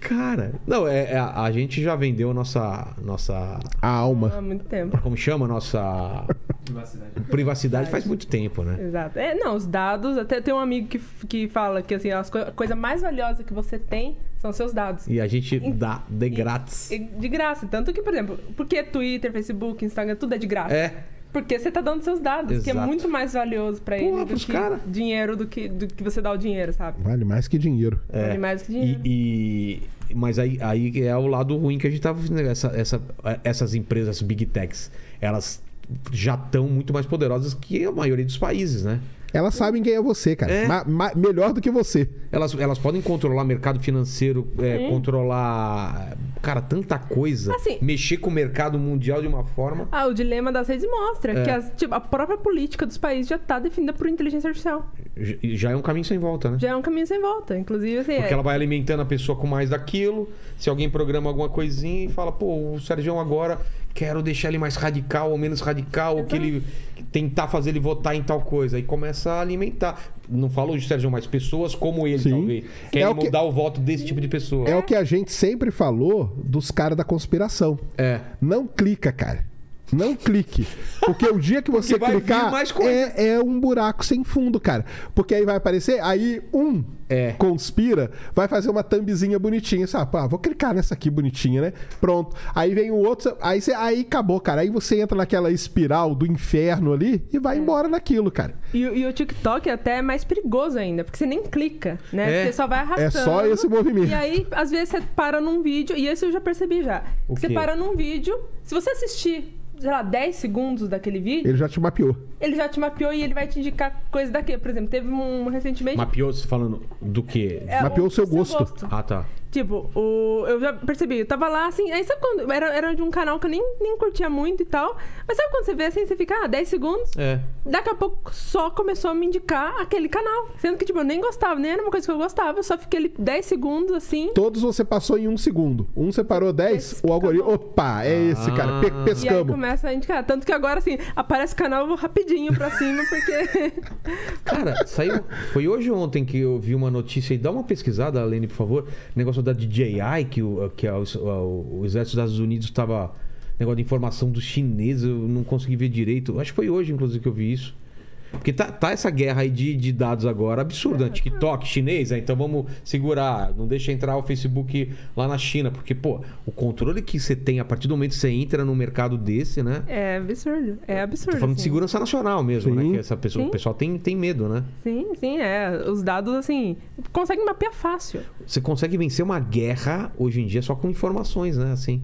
Cara, não, é, é, a gente já vendeu nossa, nossa a alma. Há muito tempo. Como chama? Nossa privacidade. Privacidade faz muito tempo, né? Exato. É, não, os dados. Até tem um amigo que, que fala que assim, as co a coisa mais valiosa que você tem são seus dados. E a gente e, dá de grátis. E, de graça. Tanto que, por exemplo, porque Twitter, Facebook, Instagram, tudo é de graça. É. Porque você tá dando seus dados, Exato. que é muito mais valioso pra eles do que cara. dinheiro do que, do que você dá o dinheiro, sabe? Vale mais que dinheiro. É. Vale mais que dinheiro. E, e... Mas aí, aí é o lado ruim que a gente tava... Essa, essa, essas empresas big techs, elas já estão muito mais poderosas que a maioria dos países, né? Elas sabem quem é você, cara. É. Ma, ma, melhor do que você. Elas, elas podem controlar mercado financeiro, é, hum. controlar... Cara, tanta coisa. Assim, mexer com o mercado mundial de uma forma... Ah, o dilema das redes mostra é. que as, tipo, a própria política dos países já está definida por inteligência artificial. Já, já é um caminho sem volta, né? Já é um caminho sem volta. Inclusive, assim... Porque é... ela vai alimentando a pessoa com mais daquilo. Se alguém programa alguma coisinha e fala... Pô, o Sergião agora... Quero deixar ele mais radical ou menos radical, ou que ele tentar fazer ele votar em tal coisa. E começa a alimentar. Não falo de Sergião, mas pessoas como ele, Sim. talvez. Querem é mudar que... o voto desse tipo de pessoa. É, é o que a gente sempre falou dos caras da conspiração. É. Não clica, cara. Não clique. Porque o dia que você clicar é, é um buraco sem fundo, cara. Porque aí vai aparecer, aí um é. conspira, vai fazer uma thumbzinha bonitinha. Sabe? Ah, vou clicar nessa aqui bonitinha, né? Pronto. Aí vem o outro, aí, você, aí acabou, cara. Aí você entra naquela espiral do inferno ali e vai é. embora naquilo, cara. E, e o TikTok até é mais perigoso ainda, porque você nem clica, né? É. Você só vai arrastando. É só esse movimento. E aí, às vezes, você para num vídeo, e esse eu já percebi já. Você para num vídeo, se você assistir... sei lá, dez segundos daquele vídeo... Ele já te mapeou. Ele já te mapeou e ele vai te indicar coisa daquele. Por exemplo, teve um recentemente... Mapeou, você falando do quê? É, mapeou o seu, seu gosto. gosto. Ah, tá. Tipo, o... eu já percebi. Eu tava lá, assim... Aí sabe quando... Era, era de um canal que eu nem, nem curtia muito e tal. Mas sabe quando você vê assim, você fica... Ah, dez segundos. É. Daqui a pouco só começou a me indicar aquele canal. Sendo que, tipo, eu nem gostava. Nem era uma coisa que eu gostava. Eu só fiquei ali dez segundos, assim... Todos você passou em um segundo. Um separou dez, o algoritmo... Opa, é esse, cara. Pe pescamos. Começa a indicar. Tanto que agora, assim, aparece o canal, eu vou rapidinho pra cima, porque... Cara, saiu... Foi hoje ou ontem que eu vi uma notícia. E dá uma pesquisada, Leni, por favor. Negócio da D J I, que o, que a, o, o exército dos Estados Unidos estava... Negócio de informação dos chineses, eu não consegui ver direito. Acho que foi hoje, inclusive, que eu vi isso. Porque tá, tá essa guerra aí de, de dados agora absurda, né? TikTok chinês, né? Então vamos segurar, não deixa entrar o Facebook lá na China, porque, pô, o controle que você tem a partir do momento que você entra num mercado desse, né? É absurdo, é absurdo. Tô falando assim. de segurança nacional mesmo, sim. né? Que essa pessoa, o pessoal tem, tem medo, né? Sim, sim, é. Os dados, assim, conseguem mapear fácil. Você consegue vencer uma guerra hoje em dia só com informações, né? Assim.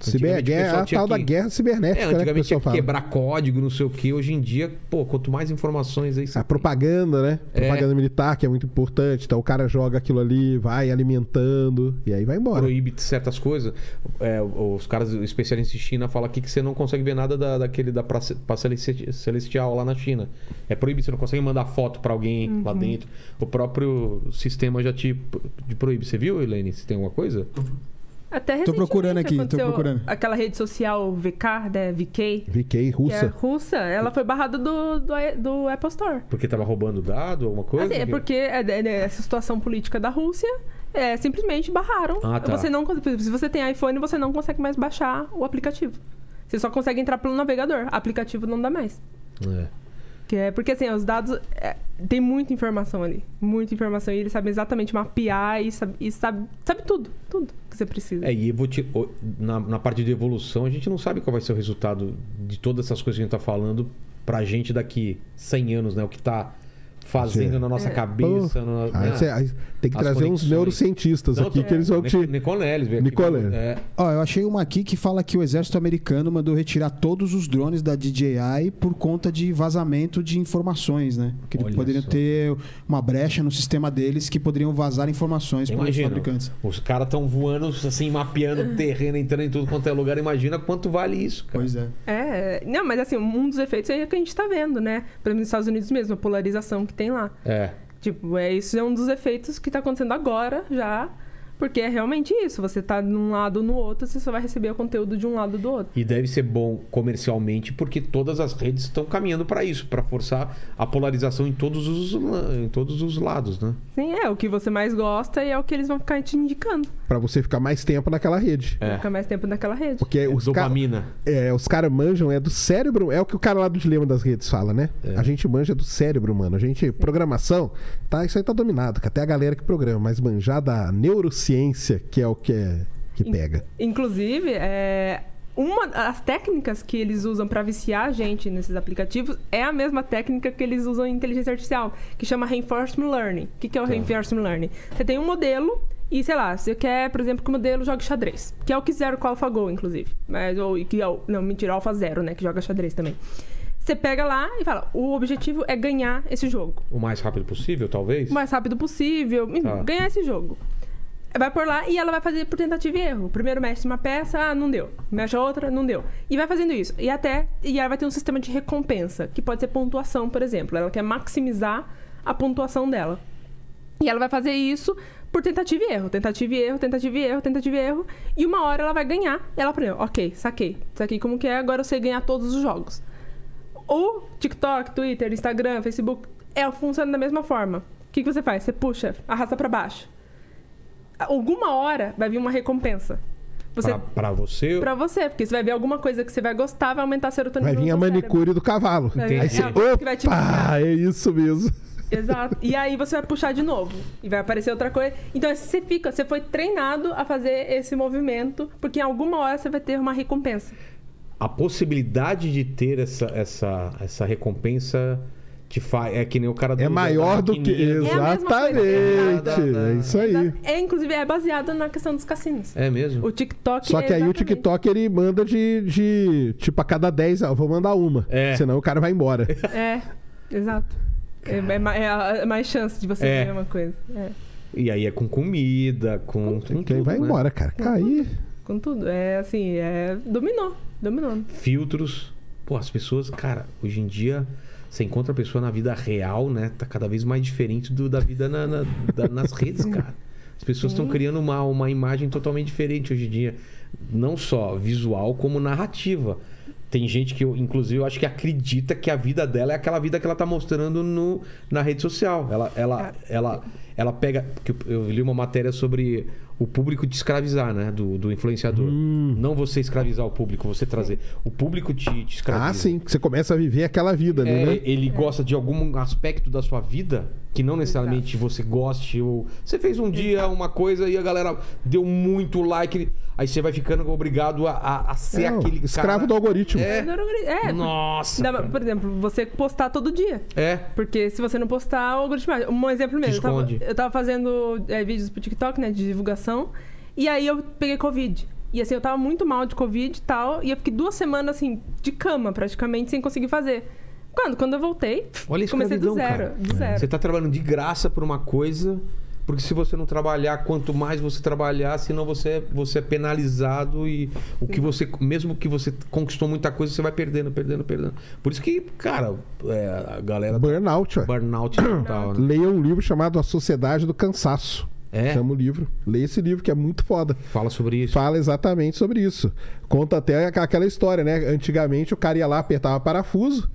Ciber guerra, a tal que... da guerra cibernética, é, antigamente né, que tinha que fala. quebrar código, não sei o que. Hoje em dia, pô, quanto mais informações aí... A propaganda, né? É. Propaganda militar, que é muito importante. Então o cara joga aquilo ali, vai alimentando e aí vai embora. Proíbe certas coisas. É, os caras especialistas em China falam aqui que você não consegue ver nada da, daquele da praça, praça celestial lá na China. É proibido, você não consegue mandar foto pra alguém uhum. lá dentro. O próprio sistema já te, te proíbe. Você viu, Helene? Você tem alguma coisa? Até recentemente, tô procurando aqui, tô procurando. Aquela rede social V K, né? V K. V K, russa. É russa, ela foi barrada do, do, do Apple Store. Porque tava roubando dado, alguma coisa? Assim, é porque essa situação política da Rússia, é, simplesmente barraram. Ah, tá. Você não, se você tem iPhone, você não consegue mais baixar o aplicativo. Você só consegue entrar pelo navegador. O aplicativo não dá mais. É. Que é porque, assim, os dados... É, tem muita informação ali. Muita informação. E eles sabem exatamente mapear e sabe, e sabe, sabe tudo. Tudo que você precisa. É, e na, na parte de evolução, a gente não sabe qual vai ser o resultado de todas essas coisas que a gente tá falando pra gente daqui cem anos, né? O que tá... fazendo é. na nossa é. cabeça. No, ah, né? é, tem que As trazer conexões. uns neurocientistas não, aqui, é. que eles vão te... Nicoleles. Nicoleles. É. Ó, eu achei uma aqui que fala que o exército americano mandou retirar todos os drones da D J I por conta de vazamento de informações, né? Que eles poderiam só. ter uma brecha no sistema deles que poderiam vazar informações para os fabricantes. Os caras estão voando, assim, mapeando o terreno, entrando em tudo quanto é lugar. Imagina quanto vale isso, cara. Pois é. É. Não, mas assim, um dos efeitos é que a gente está vendo, né? Por exemplo, nos Estados Unidos mesmo, a polarização que tem lá. É. Tipo, é, isso é um dos efeitos que tá acontecendo agora já, porque é realmente isso. Você tá num lado ou no outro, você só vai receber o conteúdo de um lado ou do outro. E deve ser bom comercialmente, porque todas as redes estão caminhando para isso, para forçar a polarização em todos os, em todos os lados, né? Sim, é o que você mais gosta e é o que eles vão ficar te indicando. Para você ficar mais tempo naquela rede. É. Ficar mais tempo naquela rede. Porque é os dopamina. Ca... É, os caras manjam, é do cérebro, é o que o cara lá do dilema das redes fala, né? É. A gente manja do cérebro, mano. A gente, programação, tá, isso aí tá dominado, que até a galera que programa, mas manjar da neurociência, ciência, que é o que, é, que pega. Inclusive, é, uma as técnicas que eles usam para viciar a gente nesses aplicativos é a mesma técnica que eles usam em inteligência artificial, que chama Reinforcement Learning. O que, que é o tá. Reinforcement Learning? Você tem um modelo e, sei lá, você quer, por exemplo, que o modelo jogue xadrez, que é o que fizeram com o AlphaGo, inclusive. Mas, ou, que é o, não, mentira, o AlphaZero, né, que joga xadrez também. Você pega lá e fala, o objetivo é ganhar esse jogo. O mais rápido possível, talvez? O mais rápido possível, tá. ganhar esse jogo. Vai por lá e ela vai fazer por tentativa e erro. Primeiro mexe uma peça, ah, não deu. Mexe a outra, não deu. E vai fazendo isso. E até... E ela vai ter um sistema de recompensa, que pode ser pontuação, por exemplo. Ela quer maximizar a pontuação dela. E ela vai fazer isso por tentativa e erro. Tentativa e erro, tentativa e erro, tentativa e erro. E uma hora ela vai ganhar. Ela aprendeu, ok, saquei. Saquei como que é, agora eu sei ganhar todos os jogos. O TikTok, Twitter, Instagram, Facebook, é, funciona da mesma forma. O que, que você faz? Você puxa, arrasta pra baixo. Alguma hora vai vir uma recompensa. Você, pra, pra você? Pra você, porque você vai ver alguma coisa que você vai gostar, vai aumentar a serotonina. Vai vir a manicure cérebro. do cavalo. Entendi. Aí você, opa, que vai te matar. É isso mesmo. Exato. E aí você vai puxar de novo. E vai aparecer outra coisa. Então você fica, você foi treinado a fazer esse movimento, porque em alguma hora você vai ter uma recompensa. A possibilidade de ter essa, essa, essa recompensa... Te faz, é que nem o cara do... É maior do que... Exatamente. É, é isso aí. É, inclusive, é baseado na questão dos cassinos. É mesmo. O TikTok... Só que é aí o TikTok, ele manda de... de tipo, a cada dez, eu vou mandar uma. É. Senão o cara vai embora. É, exato. É, é, é mais chance de você é. ganhar uma coisa. É. E aí é com comida, com... com, com quem tudo, vai né? embora, cara. Com Cair. Tudo. Com tudo. É assim, é... Dominou. Dominou. Filtros. Pô, as pessoas... Cara, hoje em dia... Você encontra a pessoa na vida real, né? Tá cada vez mais diferente do, da vida na, na, da, nas redes, cara. As pessoas estão criando uma, uma imagem totalmente diferente hoje em dia. Não só visual, como narrativa. Tem gente que, eu, inclusive, eu acho que acredita que a vida dela é aquela vida que ela tá mostrando no, na rede social. Ela, ela, ela, ela pega... Eu li uma matéria sobre... O público te escravizar, né? Do, do influenciador. Hum. Não você escravizar o público, você trazer. O público te, te escraviza. Ah, sim. Você começa a viver aquela vida, é, né? Ele é. gosta de algum aspecto da sua vida que não necessariamente Exato. você goste. Ou... Você fez um dia Exato. uma coisa e a galera deu muito like. Aí você vai ficando obrigado a, a, a ser não, aquele... Escravo cara... do algoritmo. É. é. Nossa. Dá, por exemplo, você postar todo dia. É. Porque se você não postar, o algoritmo... Um exemplo mesmo. Eu tava, eu tava fazendo é, vídeos pro TikTok, né? De divulgação. E aí eu peguei Covid. E assim, eu tava muito mal de Covid e tal. E eu fiquei duas semanas, assim, de cama, praticamente, sem conseguir fazer. Quando? Quando eu voltei, Olha comecei do zero, cara. do zero. Você tá trabalhando de graça por uma coisa... Porque se você não trabalhar, quanto mais você trabalhar, senão você, você é penalizado e o que você, mesmo que você conquistou muita coisa, você vai perdendo, perdendo, perdendo. Por isso que, cara, é, a galera... Burnout. Burnout total. Né? Leia um livro chamado A Sociedade do Cansaço. É? Chama o livro. Lê esse livro que é muito foda. Fala sobre isso. Fala exatamente sobre isso. Conta até aquela história, né? Antigamente o cara ia lá, apertava parafuso,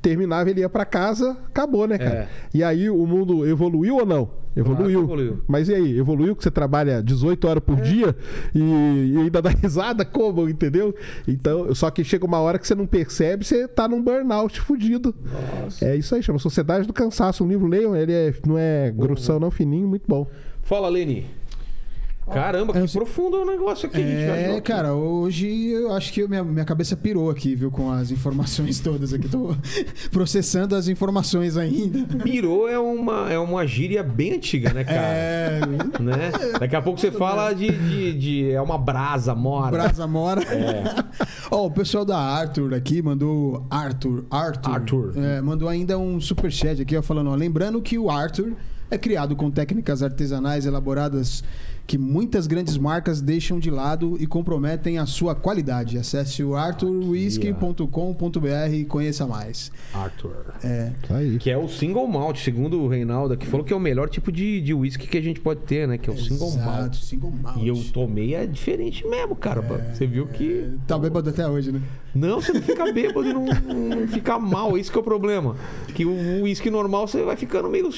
terminava, ele ia pra casa, acabou, né, cara? É. E aí o mundo evoluiu ou não? Evoluiu. Ah, evoluiu. Mas e aí? Evoluiu que você trabalha dezoito horas por é. dia e, e ainda dá risada? Como? Entendeu? Então, só que chega uma hora que você não percebe, você tá num burnout fudido. Nossa. É isso aí, chama Sociedade do Cansaço. Um livro, leiam, ele é, não é grossão, não, fininho, muito bom. Fala, Leni. Caramba, que eu... profundo o negócio aqui. É, cara, hoje eu acho que minha, minha cabeça pirou aqui, viu? Com as informações todas aqui. Tô processando as informações ainda. Pirou é uma, é uma gíria bem antiga, né, cara? É... Né? Daqui a pouco você fala de, de, de... É uma brasa mora. Brasa mora. É. Ó, o pessoal da Arthur aqui mandou... Arthur. Arthur. Arthur. É, mandou ainda um superchat aqui, ó, falando... Ó, lembrando que o Arthur é criado com técnicas artesanais elaboradas... que muitas grandes marcas deixam de lado e comprometem a sua qualidade. Acesse o arthur whisky ponto com ponto br e conheça mais. Arthur. É. Aí. Que é o single malt, segundo o Reinaldo, que falou que é o melhor tipo de, de whisky que a gente pode ter, né? Que é o Exato, single malt. single malt. E eu tomei, é diferente mesmo, cara. É, você viu que... É, tá bêbado até hoje, né? Não, você não fica bêbado e não, não fica mal. Isso que é o problema. Que o whisky normal, você vai ficando meio...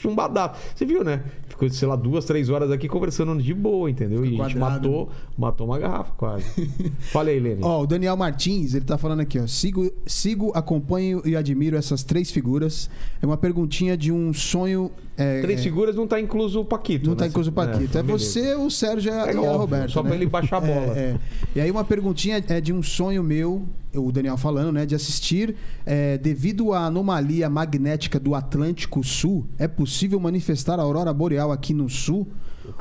chumbadaço. Você viu, né? Ficou, sei lá, duas, três horas aqui conversando de boa, entendeu? Fica e quadrado. A gente matou, matou uma garrafa quase. Fala aí, Leni. Ó, o Daniel Martins, ele tá falando aqui, ó. Sigo, sigo, acompanho e admiro essas três figuras. É uma perguntinha de um sonho... É, três é... figuras não tá incluso o Paquito. Não né? tá incluso o Paquito. É, é você, o Sérgio é e óbvio, a Roberta. Só né? pra ele baixar a bola. É, é. E aí uma perguntinha é de um sonho meu, o Daniel falando, né? De assistir, é, devido à anomalia magnética do Atlântico Sul, é possível manifestar a aurora boreal aqui no Sul?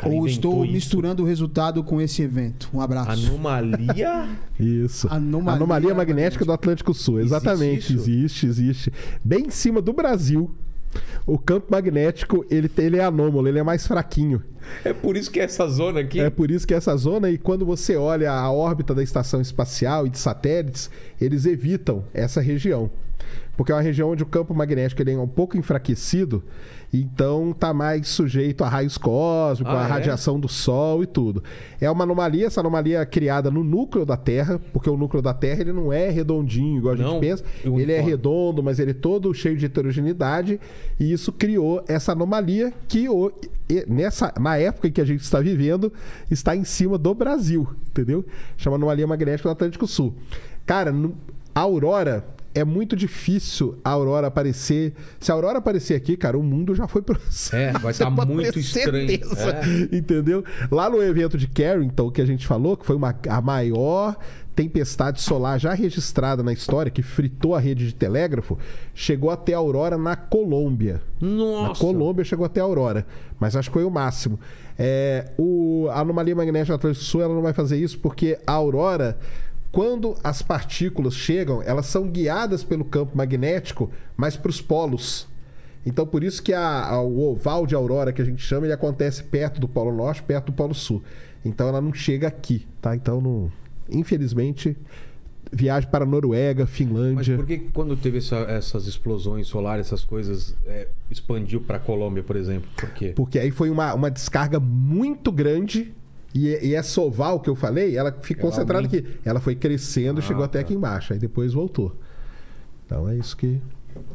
Ou estou misturando isso. o resultado com esse evento? Um abraço. Anomalia? Isso. Anomalia, anomalia magnética do Atlântico Sul. Exatamente. Existe, existe, existe. Bem em cima do Brasil. O campo magnético, ele, ele é anômalo, ele é mais fraquinho. É por isso que é essa zona aqui? É por isso que é essa zona. E quando você olha a órbita da estação espacial e de satélites, eles evitam essa região. Porque é uma região onde o campo magnético ele é um pouco enfraquecido, então tá mais sujeito a raios cósmicos, ah, a é? radiação do Sol e tudo. É uma anomalia, essa anomalia é criada no núcleo da Terra, porque o núcleo da Terra ele não é redondinho, igual não, a gente pensa. Ele é redondo, mas ele é todo cheio de heterogeneidade, e isso criou essa anomalia que nessa, na época em que a gente está vivendo está em cima do Brasil, entendeu? Chama anomalia magnética do Atlântico Sul. Cara, a aurora... É muito difícil a aurora aparecer. Se a aurora aparecer aqui, cara, o mundo já foi pro céu. É, vai estar muito estranho. É. Entendeu? Lá no evento de Carrington, que a gente falou, que foi uma, a maior tempestade solar já registrada na história, que fritou a rede de telégrafo, chegou até a aurora na Colômbia. Nossa! Na Colômbia chegou até a aurora, mas acho que foi o máximo. É, o, a anomalia magnética do Atlântico Sul ela não vai fazer isso porque a aurora... Quando as partículas chegam, elas são guiadas pelo campo magnético, mas para os polos. Então, por isso que a, a, o oval de aurora, que a gente chama, ele acontece perto do Polo Norte, perto do Polo Sul. Então, ela não chega aqui, tá? Então, não... infelizmente, viagem para a Noruega, Finlândia... Mas por que quando teve essa, essas explosões solares, essas coisas, é, expandiu para a Colômbia, por exemplo? Por quê? Porque aí foi uma, uma descarga muito grande... E essa oval que eu falei, ela ficou ela concentrada aumenta. aqui. Ela foi crescendo e ah, chegou até aqui embaixo. Aí depois voltou. Então é isso que...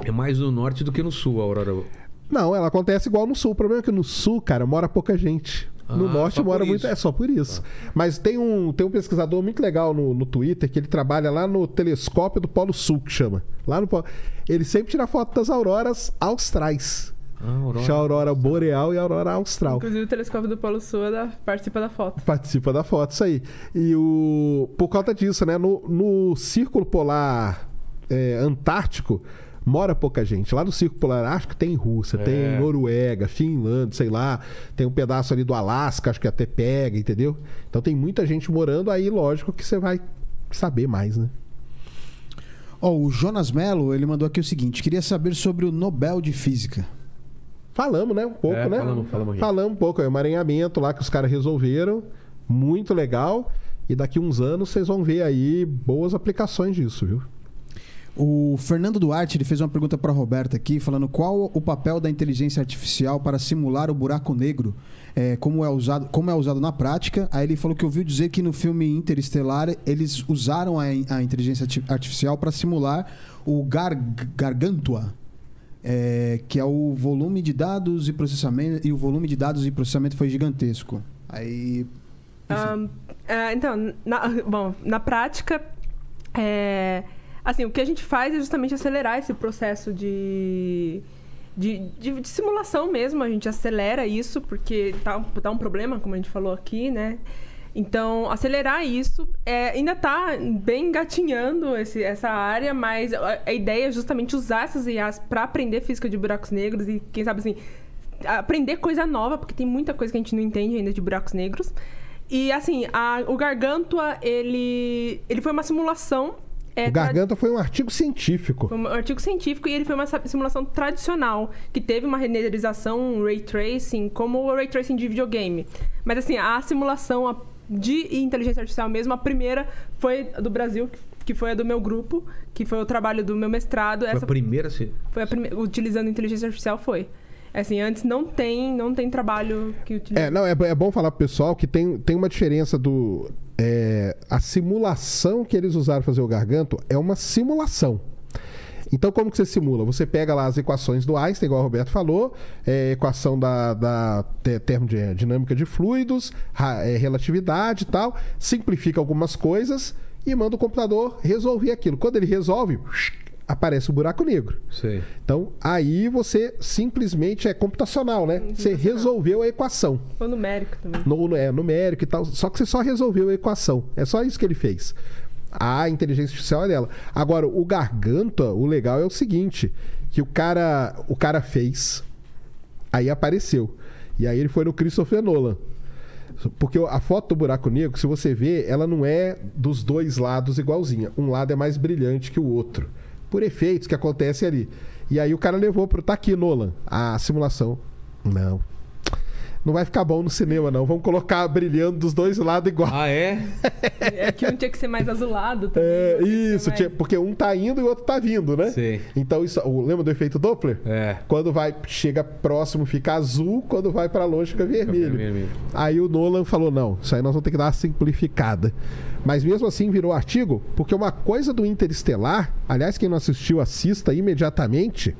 É mais no norte do que no sul, a aurora. Não, ela acontece igual no sul. O problema é que no sul, cara, mora pouca gente. No ah, norte mora muito... Isso. É só por isso. Ah. Mas tem um, tem um pesquisador muito legal no, no Twitter, que ele trabalha lá no telescópio do Polo Sul, que chama. Lá no Polo... Ele sempre tira foto das auroras austrais. Ah, aurora. A aurora boreal e a aurora austral. Inclusive o telescópio do Polo Sul é da... participa da foto. Participa da foto, isso aí. E o... por causa disso, né? No, no Círculo Polar é, Antártico mora pouca gente. Lá no Círculo Polar Ártico tem Rússia, é. tem Noruega, Finlândia, sei lá. Tem um pedaço ali do Alasca, acho que até pega, entendeu? Então tem muita gente morando aí, lógico que você vai saber mais, né? Ó, oh, o Jonas Mello, ele mandou aqui o seguinte. Queria saber sobre o Nobel de Física. Falamos, né? Um pouco, é, né? Falamos, falamos, falamos um pouco. É um emaranhamento lá que os caras resolveram. Muito legal. E daqui uns anos vocês vão ver aí boas aplicações disso, viu? O Fernando Duarte, ele fez uma pergunta para a Roberta aqui, falando qual o papel da inteligência artificial para simular o buraco negro, é, como, é usado, como é usado na prática. Aí ele falou que ouviu dizer que no filme Interestelar eles usaram a, a inteligência artificial para simular o gar, Gargantua, é, que é o volume de dados e processamento, e o volume de dados e processamento foi gigantesco. Aí... Um, é, então, na, bom, na prática... É... Assim, o que a gente faz é justamente acelerar esse processo de, de, de, de simulação mesmo. A gente acelera isso porque tá, tá um problema, como a gente falou aqui, né? Então, acelerar isso é, ainda tá bem engatinhando esse, essa área, mas a, a ideia é justamente usar essas I As para aprender física de buracos negros e, quem sabe, assim, aprender coisa nova, porque tem muita coisa que a gente não entende ainda de buracos negros. E, assim, a, o Gargantua, ele, ele foi uma simulação... É, o Gargantua foi um artigo científico. Foi um artigo científico e ele foi uma simulação tradicional, que teve uma renderização, um ray tracing, como o ray tracing de videogame. Mas assim, a simulação de inteligência artificial mesmo, a primeira foi do Brasil, que foi a do meu grupo, que foi o trabalho do meu mestrado. Essa foi a primeira, sim? Foi a primeira, utilizando inteligência artificial, foi. Assim, antes não tem, não tem trabalho que utiliza. É, não, é, é bom falar pro pessoal que tem, tem uma diferença do... É, a simulação que eles usaram para fazer o Gargantua é uma simulação. Então, como que você simula? Você pega lá as equações do Einstein, igual o Roberto falou, é, equação da, da termodinâmica de fluidos, é, relatividade e tal, simplifica algumas coisas e manda o computador resolver aquilo. Quando ele resolve... aparece o buraco negro. Sim. Então, aí você simplesmente é computacional, né? Uhum. Você resolveu a equação. Ou numérico também. No, é, numérico e tal. Só que você só resolveu a equação. É só isso que ele fez. A inteligência artificial é dela. Agora, o Gargantua, o legal é o seguinte, que o cara, o cara fez, aí apareceu. E aí ele foi no Christopher Nolan. Porque a foto do buraco negro, se você ver, ela não é dos dois lados igualzinha. Um lado é mais brilhante que o outro, por efeitos que acontecem ali. E aí o cara levou pro... Tá aqui, Nolan, a simulação. Não. Não vai ficar bom no cinema, não. Vamos colocar brilhando dos dois lados igual. Ah, é? É que um tinha que ser mais azulado também. É, isso, mais... tinha, porque um tá indo e o outro tá vindo, né? Sim. Então, isso, lembra do efeito Doppler? É. Quando vai, chega próximo, fica azul. Quando vai pra longe, fica vermelho. Fica vermelho. Aí o Nolan falou, não, isso aí nós vamos ter que dar uma simplificada. Mas mesmo assim virou artigo, porque uma coisa do Interestelar, aliás, quem não assistiu, assista imediatamente.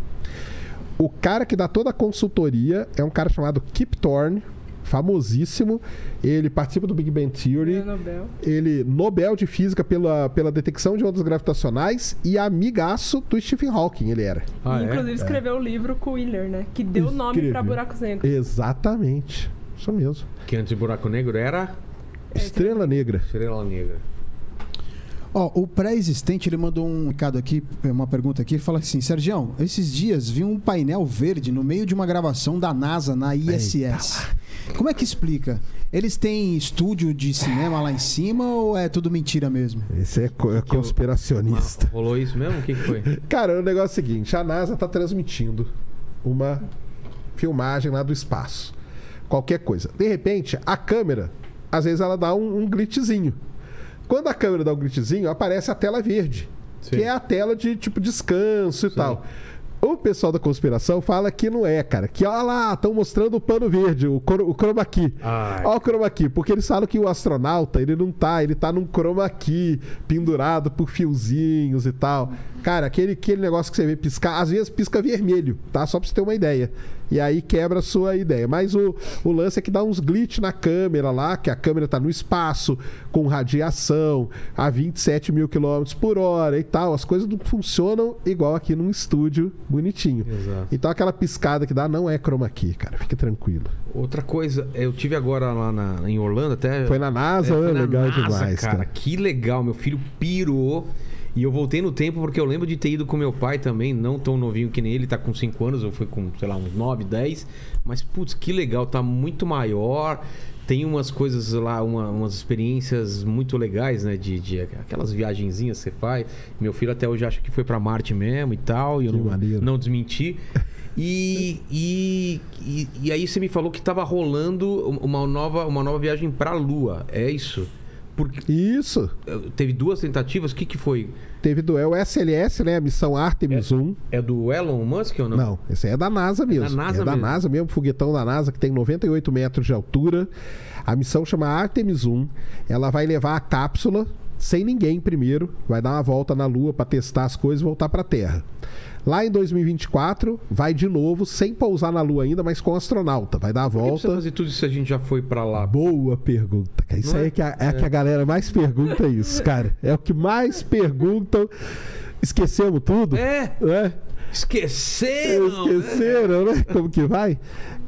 O cara que dá toda a consultoria é um cara chamado Kip Thorne, famosíssimo. Ele participa do Big Bang Theory. Nobel. Ele Nobel de Física pela, pela detecção de ondas gravitacionais e amigaço do Stephen Hawking, ele era. Ah, inclusive é? escreveu o é. um livro com o Wheeler, né? Que deu o nome para buracos negros. Exatamente. Isso mesmo. Que antes de buraco negro era... Estrela Negra. Estrela Negra. Ó, oh, o pré-existente, ele mandou um recado aqui, uma pergunta aqui, ele fala assim, Sergião, esses dias vi um painel verde no meio de uma gravação da NASA na I S S. Eita. Como é que explica? Eles têm estúdio de cinema lá em cima ou é tudo mentira mesmo? Esse é, co é conspiracionista. Rolou isso mesmo? O que, que foi? Cara, o negócio é o seguinte, a NASA tá transmitindo uma filmagem lá do espaço. Qualquer coisa. De repente, a câmera, às vezes ela dá um, um glitchzinho. Quando a câmera dá um glitchzinho, aparece a tela verde. Sim. Que é a tela de, tipo, descanso e Sim. tal. O pessoal da conspiração fala que não é, cara. Que, olha lá, estão mostrando o pano verde, o, o chroma key. Ai. Olha o chroma key. Porque eles falam que o astronauta, ele não tá, ele tá num chroma key pendurado por fiozinhos e tal. Cara, aquele, aquele negócio que você vê piscar, às vezes pisca vermelho, tá? Só pra você ter uma ideia. E aí quebra a sua ideia. Mas o, o lance é que dá uns glitch na câmera lá, que a câmera tá no espaço, com radiação, a vinte e sete mil quilômetros por hora e tal. As coisas não funcionam igual aqui num estúdio bonitinho. Exato. Então aquela piscada que dá não é chroma key, cara. Fica tranquilo. Outra coisa, eu tive agora lá na, em Orlando até... Foi na NASA, é, foi na legal NASA, demais. Cara, cara, que legal. Meu filho pirou. E eu voltei no tempo porque eu lembro de ter ido com meu pai também, não tão novinho que nem ele, tá com cinco anos, eu fui com, sei lá, uns nove, dez. Mas, putz, que legal, tá muito maior. Tem umas coisas lá, uma, umas experiências muito legais, né? De, de aquelas viagenzinhas que você faz. Meu filho até hoje acha que foi pra Marte mesmo e tal, e eu não, não desmenti. E, e, e, e aí você me falou que tava rolando uma nova, uma nova viagem pra Lua, é isso? Porque isso. Teve duas tentativas? O que, que foi? Teve do S L S, né? A missão Artemis um. É do Elon Musk ou não? Não, esse é da NASA mesmo. É da NASA, é da mesmo. NASA mesmo, foguetão da NASA, que tem noventa e oito metros de altura. A missão chama Artemis um. Ela vai levar a cápsula sem ninguém primeiro. Vai dar uma volta na Lua para testar as coisas e voltar para a Terra. Lá em dois mil e vinte e quatro, vai de novo, sem pousar na Lua ainda, mas com astronauta. Vai dar a volta. Por que precisa fazer tudo isso, a gente já foi pra lá? Boa pergunta. Isso não aí é, é, que, a, é, é. que a galera mais pergunta isso, cara. É o que mais perguntam. Esquecemos tudo? É. Né? Esqueceram. Esqueceram, né? né? Como que vai?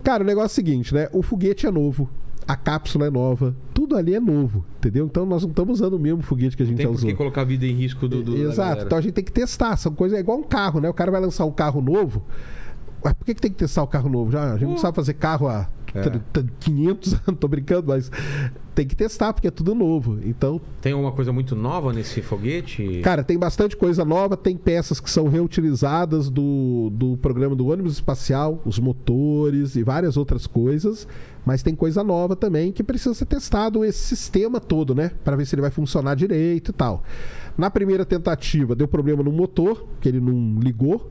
Cara, o negócio é o seguinte, né? O foguete é novo. A cápsula é nova, tudo ali é novo, entendeu? Então nós não estamos usando o mesmo foguete que a gente já usou. Tem que colocar a vida em risco do... do Exato, então a gente tem que testar, são coisas, é igual um carro, né? O cara vai lançar um carro novo, mas por que, que tem que testar o carro novo? Já, a gente não sabe fazer carro há é. quinhentos anos, tô brincando, mas tem que testar porque é tudo novo, então... Tem alguma coisa muito nova nesse foguete? Cara, tem bastante coisa nova, tem peças que são reutilizadas do, do programa do ônibus espacial, os motores e várias outras coisas... Mas tem coisa nova também que precisa ser testado esse sistema todo, né? Para ver se ele vai funcionar direito e tal. Na primeira tentativa deu problema no motor, que ele não ligou.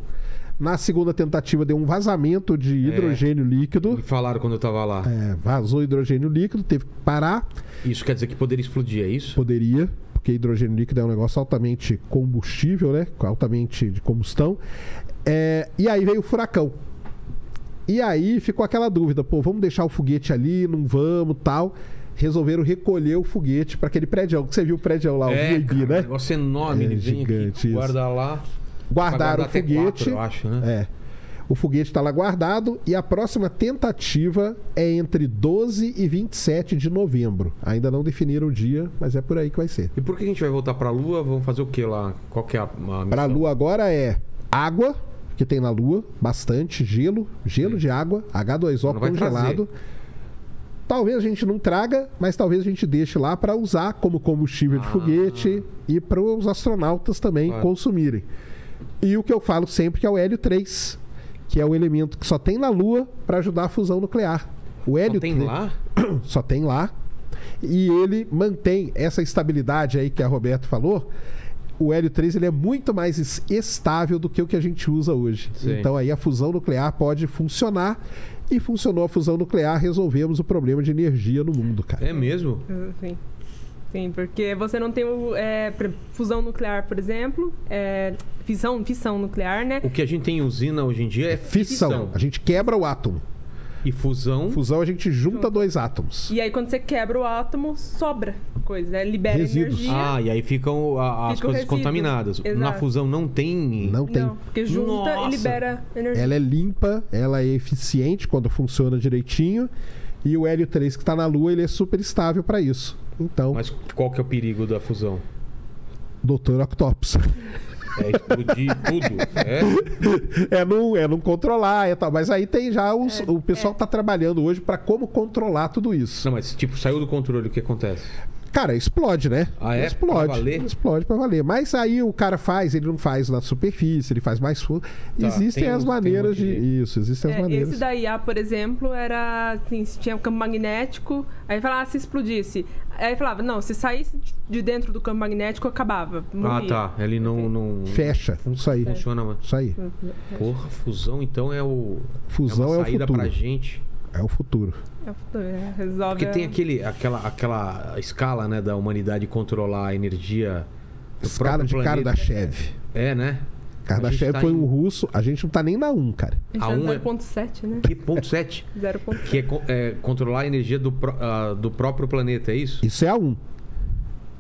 Na segunda tentativa deu um vazamento de hidrogênio é, líquido. Me falaram quando eu estava lá. É, vazou hidrogênio líquido, teve que parar. Isso quer dizer que poderia explodir, é isso? Poderia, porque hidrogênio líquido é um negócio altamente combustível, né? Altamente de combustão. É, e aí veio o furacão. E aí ficou aquela dúvida, pô, vamos deixar o foguete ali, não vamos, tal. Resolveram recolher o foguete para aquele prédio, que você viu o prédio lá, é, o V I B, né? É, um negócio enorme, é, ele vem gigante, aqui, guarda lá. Guardaram o foguete, quatro, eu acho, né? É. O foguete está lá guardado e a próxima tentativa é entre doze e vinte e sete de novembro. Ainda não definiram o dia, mas é por aí que vai ser. E por que a gente vai voltar para a Lua? Vamos fazer o que lá? Qual que é a, a missão? Para a Lua agora é água, que tem na Lua, bastante gelo, gelo Sim. de água, agá dois ó congelado. Talvez a gente não traga, mas talvez a gente deixe lá para usar como combustível ah. de foguete e para os astronautas também claro. consumirem. E o que eu falo sempre que é o hélio três, que é o elemento que só tem na Lua para ajudar a fusão nuclear. O hélio só tem lá? Só tem lá. E ele mantém essa estabilidade aí que a Roberta falou. O hélio três ele é muito mais estável do que o que a gente usa hoje. Sim. Então aí a fusão nuclear pode funcionar. E funcionou a fusão nuclear, resolvemos o problema de energia no mundo, cara. É mesmo? Sim, Sim porque você não tem é, fusão nuclear, por exemplo, é, fissão, fissão nuclear, né? O que a gente tem em usina hoje em dia é fissão. fissão. A gente quebra o átomo. E fusão? Fusão a gente junta Junto. dois átomos. E aí quando você quebra o átomo, sobra coisa, né? Libera resíduos. Energia. Ah, e aí ficam a, as Fica coisas resíduos. contaminadas. Exato. Na fusão não tem... Não tem. Não, porque junta Nossa. e libera energia. Ela é limpa, ela é eficiente quando funciona direitinho. E o hélio três que está na Lua, ele é super estável para isso. Então... Mas qual que é o perigo da fusão? Doutor Octopus. É explodir tudo, é? É, não, é não controlar, é tal. Mas aí tem já os, é, o pessoal é. que tá trabalhando hoje para como controlar tudo isso. Não, mas tipo, saiu do controle, o que acontece? Cara, explode, né? Ah, é? Explode, pra valer? Explode pra valer. Mas aí o cara faz, ele não faz na superfície, ele faz mais fundo. Tá, existem as um, maneiras de... de... Isso, existem é, as maneiras. Esse da I A, por exemplo, era assim, se tinha um campo magnético, aí falava, ah, se explodisse. Aí falava, não, se saísse de dentro do campo magnético, acabava. Morria. Ah, tá. Ele não... não... Fecha. Isso aí. Funciona, mano. Isso aí. Porra, fusão então é o... Fusão é, é o futuro. Pra gente. É o futuro. É o futuro, é. Resolve. Porque tem aquele, aquela, aquela escala, né, da humanidade controlar a energia do escala próprio planeta. Escala de Kardashev. É, né? Kardashev tá foi um em... russo. A gente não tá nem na um, cara. A, a um é zero ponto sete, né? Que ponto sete? zero ponto sete. Que é, é controlar a energia do, uh, do próprio planeta, é isso? Isso é a um.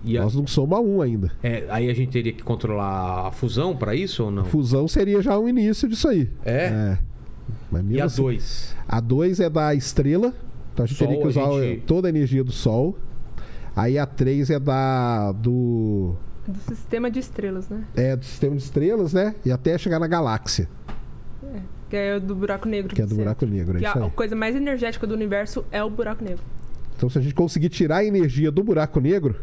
E Nós a... não somos a um ainda. É, aí a gente teria que controlar a fusão pra isso ou não? A fusão seria já o início disso aí. É? É. Mas e a dois? A dois é da estrela. Então a gente Sol, teria que usar a gente... toda a energia do Sol. Aí a três é da... Do... do sistema de estrelas, né? É, do sistema de estrelas, né? E até chegar na galáxia. É, que é do buraco negro. Que é do certo. buraco negro, é isso aí. A coisa mais energética do universo é o buraco negro. Então se a gente conseguir tirar a energia do buraco negro...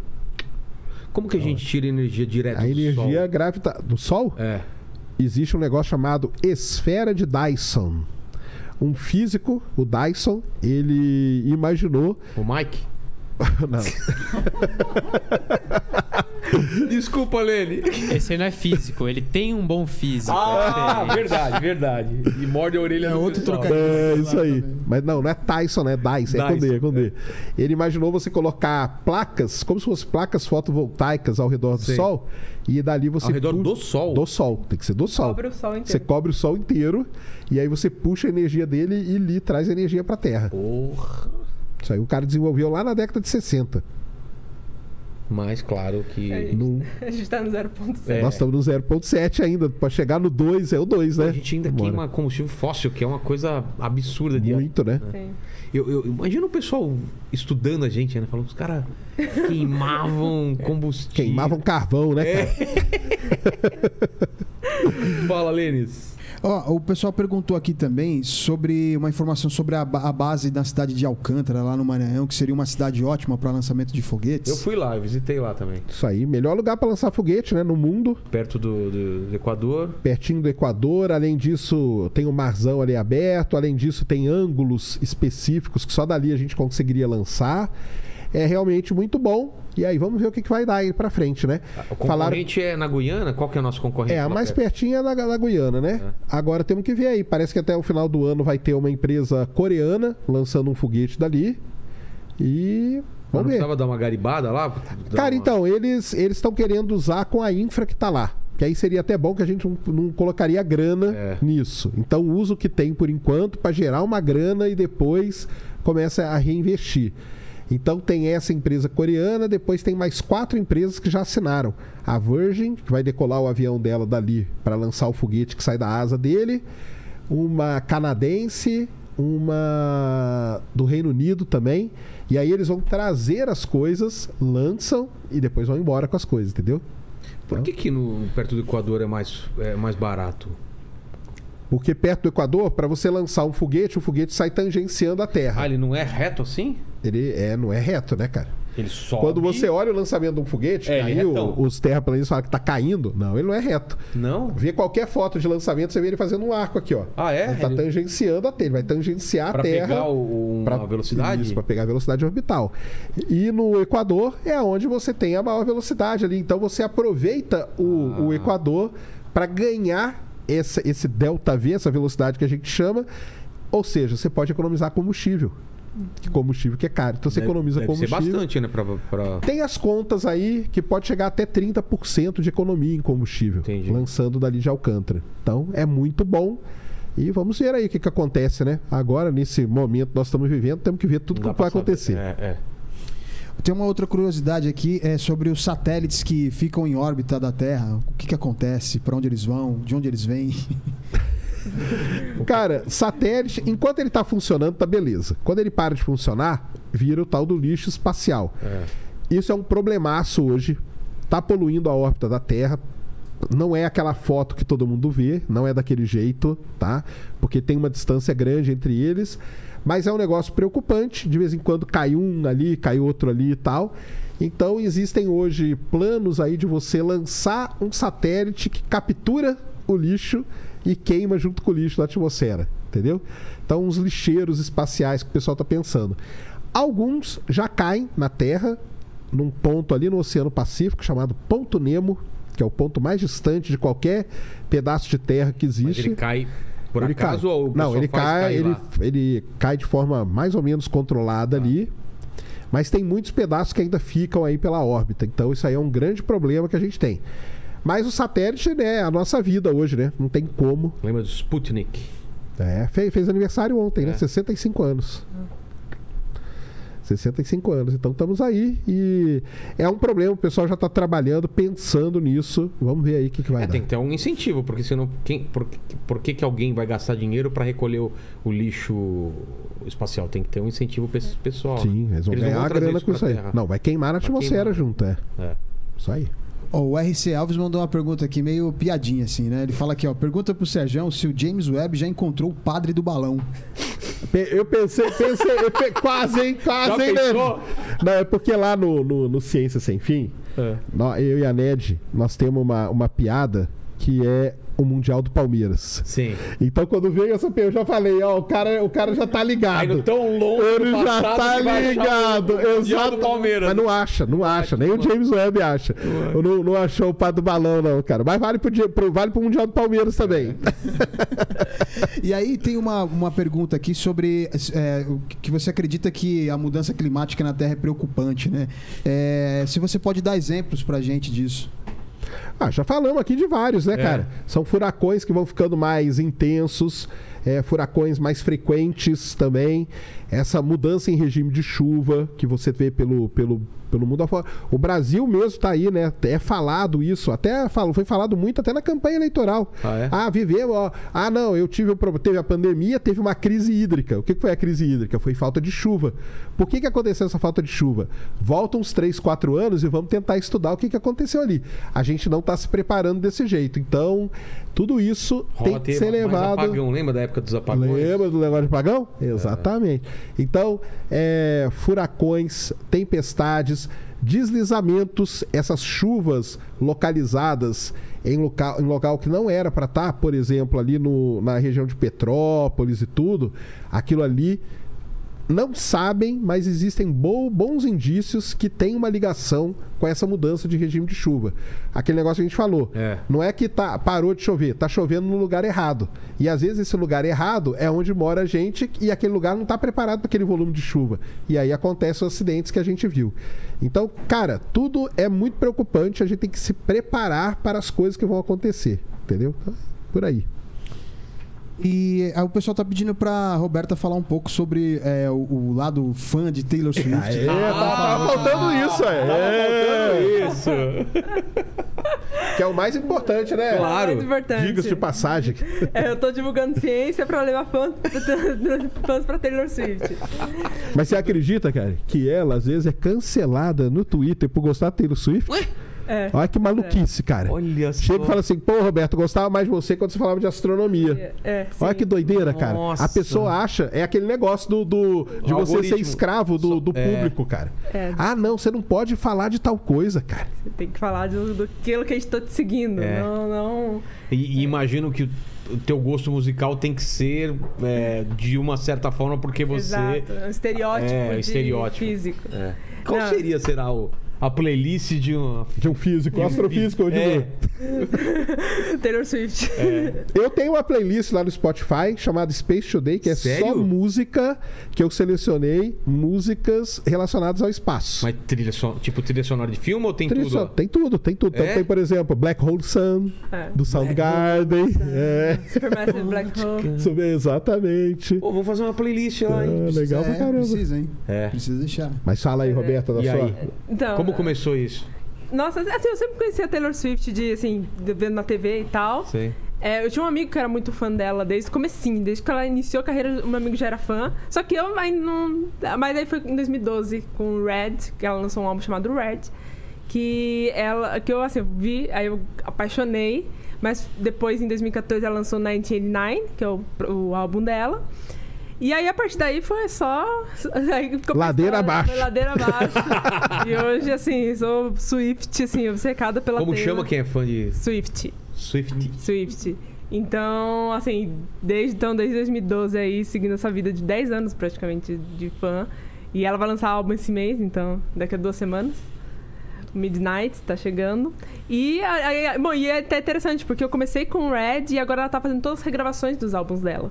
Como que a gente tira a energia direto do Sol? A energia gravita... do Sol? É. Existe um negócio chamado esfera de Dyson. Um físico, o Dyson, ele imaginou... O Mike? Não. Desculpa, Leni. Esse aí não é físico, ele tem um bom físico. Ah, é verdade, verdade. E morde a orelha do outro trocadilho. É isso aí. Também. Mas não, não é Tyson, né? Dyson, é Dyson, é com D. É. Ele imaginou você colocar placas, como se fossem placas fotovoltaicas ao redor do Sim. Sol. E dali você... Ao redor puxa... do Sol? Do Sol, tem que ser do Sol. Cobre o Sol inteiro. Você cobre o Sol inteiro e aí você puxa a energia dele e lhe traz energia pra Terra. Porra. Isso aí o cara desenvolveu lá na década de sessenta. Mas claro que... A gente, no... a gente tá no zero ponto sete. É. Nós estamos no zero ponto sete ainda. Pra chegar no dois, é o dois, né? A gente ainda Bora. queima combustível fóssil, que é uma coisa absurda. De... Muito, né? Sim. Eu, eu imagino o pessoal estudando a gente, né? Falando, os caras queimavam combustível. Queimavam carvão, né, cara? É. Fala, Lênis. Oh, o pessoal perguntou aqui também sobre uma informação sobre a, a base da cidade de Alcântara, lá no Maranhão, que seria uma cidade ótima para lançamento de foguetes. Eu fui lá, eu visitei lá também. Isso aí, melhor lugar para lançar foguete, né, no mundo. Perto do, do, do Equador. Pertinho do Equador, além disso tem o marzão ali aberto, além disso tem ângulos específicos que só dali a gente conseguiria lançar. É realmente muito bom. E aí vamos ver o que, que vai dar aí pra frente, né? O concorrente Falaram... é na Guiana? Qual que é o nosso concorrente? É, a mais perto? pertinha é na, na Guiana, né? É. Agora temos que ver aí. Parece que até o final do ano vai ter uma empresa coreana lançando um foguete dali. E... Vamos Mas não ver. precisava dar uma garibada lá? Cara, uma... então, eles eles estão querendo usar com a infra que tá lá. Que aí seria até bom que a gente não, não colocaria grana é. nisso. Então usa o que tem por enquanto pra gerar uma grana e depois começa a reinvestir. Então tem essa empresa coreana, depois tem mais quatro empresas que já assinaram. A Virgin, que vai decolar o avião dela dali para lançar o foguete que sai da asa dele. Uma canadense, uma do Reino Unido também. E aí eles vão trazer as coisas, lançam e depois vão embora com as coisas, entendeu? Por que que no, perto do Equador é mais, é mais barato? Porque perto do Equador, para você lançar um foguete, o foguete sai tangenciando a Terra. Ah, ele não é reto assim? Ele é, não é reto, né, cara? Ele sobe. Quando você olha o lançamento de um foguete, é, aí o, os terraplanistas falam que tá caindo. Não, ele não é reto. Não? Vê qualquer foto de lançamento, você vê ele fazendo um arco aqui, ó. Ah, é? Ele tá ele... tangenciando a Terra. Ele vai tangenciar pra a Terra. Pra pegar o... pra... a velocidade? Isso, pra pegar a velocidade orbital. E no Equador é onde você tem a maior velocidade ali. Então você aproveita o, ah. o Equador para ganhar esse, esse delta V, essa velocidade que a gente chama. Ou seja, você pode economizar combustível. Que combustível que é caro. Então você deve, economiza deve combustível. Ser bastante, né? Pra, pra... Tem as contas aí que pode chegar até trinta por cento de economia em combustível. Entendi. Lançando dali de Alcântara. Então é muito bom. E vamos ver aí o que, que acontece, né? Agora, nesse momento que nós estamos vivendo, temos que ver tudo o que vai acontecer. É, é. Tem uma outra curiosidade aqui é sobre os satélites que ficam em órbita da Terra. O que, que acontece? Para onde eles vão? De onde eles vêm? Cara, satélite, enquanto ele tá funcionando, tá beleza. Quando ele para de funcionar, vira o tal do lixo espacial. É. Isso é um problemaço hoje. Tá poluindo a órbita da Terra. Não é aquela foto que todo mundo vê, não é daquele jeito, tá? Porque tem uma distância grande entre eles. Mas é um negócio preocupante. De vez em quando cai um ali, cai outro ali e tal. Então existem hoje planos aí de você lançar um satélite que captura o lixo e queima junto com o lixo da atmosfera, entendeu? Então, uns lixeiros espaciais que o pessoal está pensando. Alguns já caem na Terra, num ponto ali no Oceano Pacífico, chamado Ponto Nemo, que é o ponto mais distante de qualquer pedaço de terra que existe. Mas ele cai por ele acaso cai. ou o Não, ele cai, ele, ele cai de forma mais ou menos controlada ah. ali. Mas tem muitos pedaços que ainda ficam aí pela órbita. Então, isso aí é um grande problema que a gente tem. Mas o satélite, né, é a nossa vida hoje, né? Não tem como. Lembra do Sputnik? É, fez, fez aniversário ontem, é. né? sessenta e cinco anos. sessenta e cinco anos. Então estamos aí e é um problema. O pessoal já está trabalhando, pensando nisso. Vamos ver aí o que, que vai é, dar. Tem que ter um incentivo, porque senão... Quem, por por que, que alguém vai gastar dinheiro para recolher o, o lixo espacial? Tem que ter um incentivo pessoal. Sim, eles vão eles ganhar vão a grana isso com isso aí. Terra. Não, vai queimar a atmosfera junto, é. é. Isso aí. Oh, o R C Alves mandou uma pergunta aqui, meio piadinha assim, né? Ele fala aqui, ó, pergunta pro Sergião se o James Webb já encontrou o padre do balão. Eu pensei, pensei, eu pe... quase, hein? Quase, hein, Ned? Não, é porque lá no, no, no Ciência Sem Fim, é. nós, eu e a Ned, nós temos uma, uma piada que é o Mundial do Palmeiras. Sim. Então quando veio essa pergunta, eu já falei, ó, o cara, o cara já tá ligado. Aí, tão longe Ele do já tá ligado. O Mundial do Palmeiras. Mas não acha, não acha. Nem o James Webb acha. Eu não, não achou o pá do balão, não, cara. Mas vale pro, vale pro Mundial do Palmeiras também. E aí tem uma, uma pergunta aqui sobre é, que você acredita que a mudança climática na Terra é preocupante, né? É, se você pode dar exemplos pra gente disso. Ah, já falamos aqui de vários, né, é. cara? São furacões que vão ficando mais intensos, é, furacões mais frequentes também. Essa mudança em regime de chuva que você vê pelo, pelo, pelo mundo afora. O Brasil mesmo está aí, né? É falado isso. Até falo, foi falado muito até na campanha eleitoral. Ah, é? ah vivemos... Ó, ah, não, eu tive, teve a pandemia, teve uma crise hídrica. O que foi a crise hídrica? Foi falta de chuva. Por que, que aconteceu essa falta de chuva? Volta uns três, quatro anos e vamos tentar estudar o que, que aconteceu ali. A gente não está se preparando desse jeito. Então, tudo isso Rola tem que ter, ser levado... Apagão, lembra da época dos apagões? Lembra do negócio de apagão? Exatamente. É. Então, é, furacões, tempestades, deslizamentos, essas chuvas localizadas em local, em local que não era para estar, por exemplo, ali no, na região de Petrópolis e tudo, aquilo ali não sabem, mas existem bo, bons indícios que tem uma ligação com essa mudança de regime de chuva. Aquele negócio que a gente falou. É. Não é que tá, parou de chover, tá chovendo no lugar errado. E às vezes esse lugar errado é onde mora a gente e aquele lugar não tá preparado para aquele volume de chuva. E aí acontecem os acidentes que a gente viu. Então, cara, tudo é muito preocupante, a gente tem que se preparar para as coisas que vão acontecer. Entendeu? Por aí. E o pessoal tá pedindo pra Roberta falar um pouco sobre é, o, o lado fã de Taylor Swift. É, ah, tava faltando isso, é. Tava é. faltando isso. Que é o mais importante, né? Claro. É o mais importante. Diga-se de passagem. É, eu tô divulgando ciência pra levar fãs, fãs pra Taylor Swift. Mas você acredita, cara, que ela às vezes é cancelada no Twitter por gostar de Taylor Swift? Ué? É, olha que maluquice, é. cara. Olha só. Chega e fala assim, pô, Roberto, gostava mais de você quando você falava de astronomia. É, é, olha sim. que doideira, cara. Nossa. A pessoa acha, é aquele negócio do, do, de o você algoritmo. ser escravo do, do é. público, cara. É. Ah, não, você não pode falar de tal coisa, cara. Você tem que falar do, do que eu estou te seguindo. É. Não, não. E, e imagino que o teu gosto musical tem que ser é, de uma certa forma, porque você. Exato. É um estereótipo, é, de estereótipo. físico. É. Qual não. seria, será o. a playlist de um... De um físico, de um astrofísico. É. Taylor Swift. É. Eu tenho uma playlist lá no Spotify chamada Space Today, que é Sério? só música que eu selecionei, músicas relacionadas ao espaço. Mas trilha sonora, tipo trilha sonora de filme ou tem trilha tudo? Tem tudo, tem tudo. É? Então, tem, por exemplo, Black Hole Sun, é. do Soundgarden. É. Supermassive Black Hole. Exatamente. Pô, vou fazer uma playlist lá, hein? Ah, legal é, pra caramba. Precisa, hein? É. Precisa deixar. Mas fala aí, Roberta, é. da e sua... Aí? Então... Como começou isso? Nossa, assim, eu sempre conhecia a Taylor Swift de, assim, de, vendo na T V e tal. Sim. É, eu tinha um amigo que era muito fã dela desde o comecinho, desde que ela iniciou a carreira, o meu amigo já era fã. Só que eu ainda não... Mas aí foi em dois mil e doze, com o Red, que ela lançou um álbum chamado Red, que, ela, que eu, assim, vi, aí eu apaixonei. Mas depois, em dois mil e quatorze, ela lançou nineteen eighty-nine, que é o, o álbum dela. E aí, a partir daí, foi só... Aí ficou ladeira abaixo. Foi ladeira abaixo. E hoje, assim, sou Swift, assim, obcecada pela Como Taylor. Chama quem é fã de... Swift. Swift. Swift. Então, assim, desde, então, desde dois mil e doze aí, seguindo essa vida de dez anos, praticamente, de fã. E ela vai lançar álbum esse mês, então, daqui a duas semanas. Midnight tá chegando. E, aí, bom, e é até interessante, porque eu comecei com o Red e agora ela tá fazendo todas as regravações dos álbuns dela.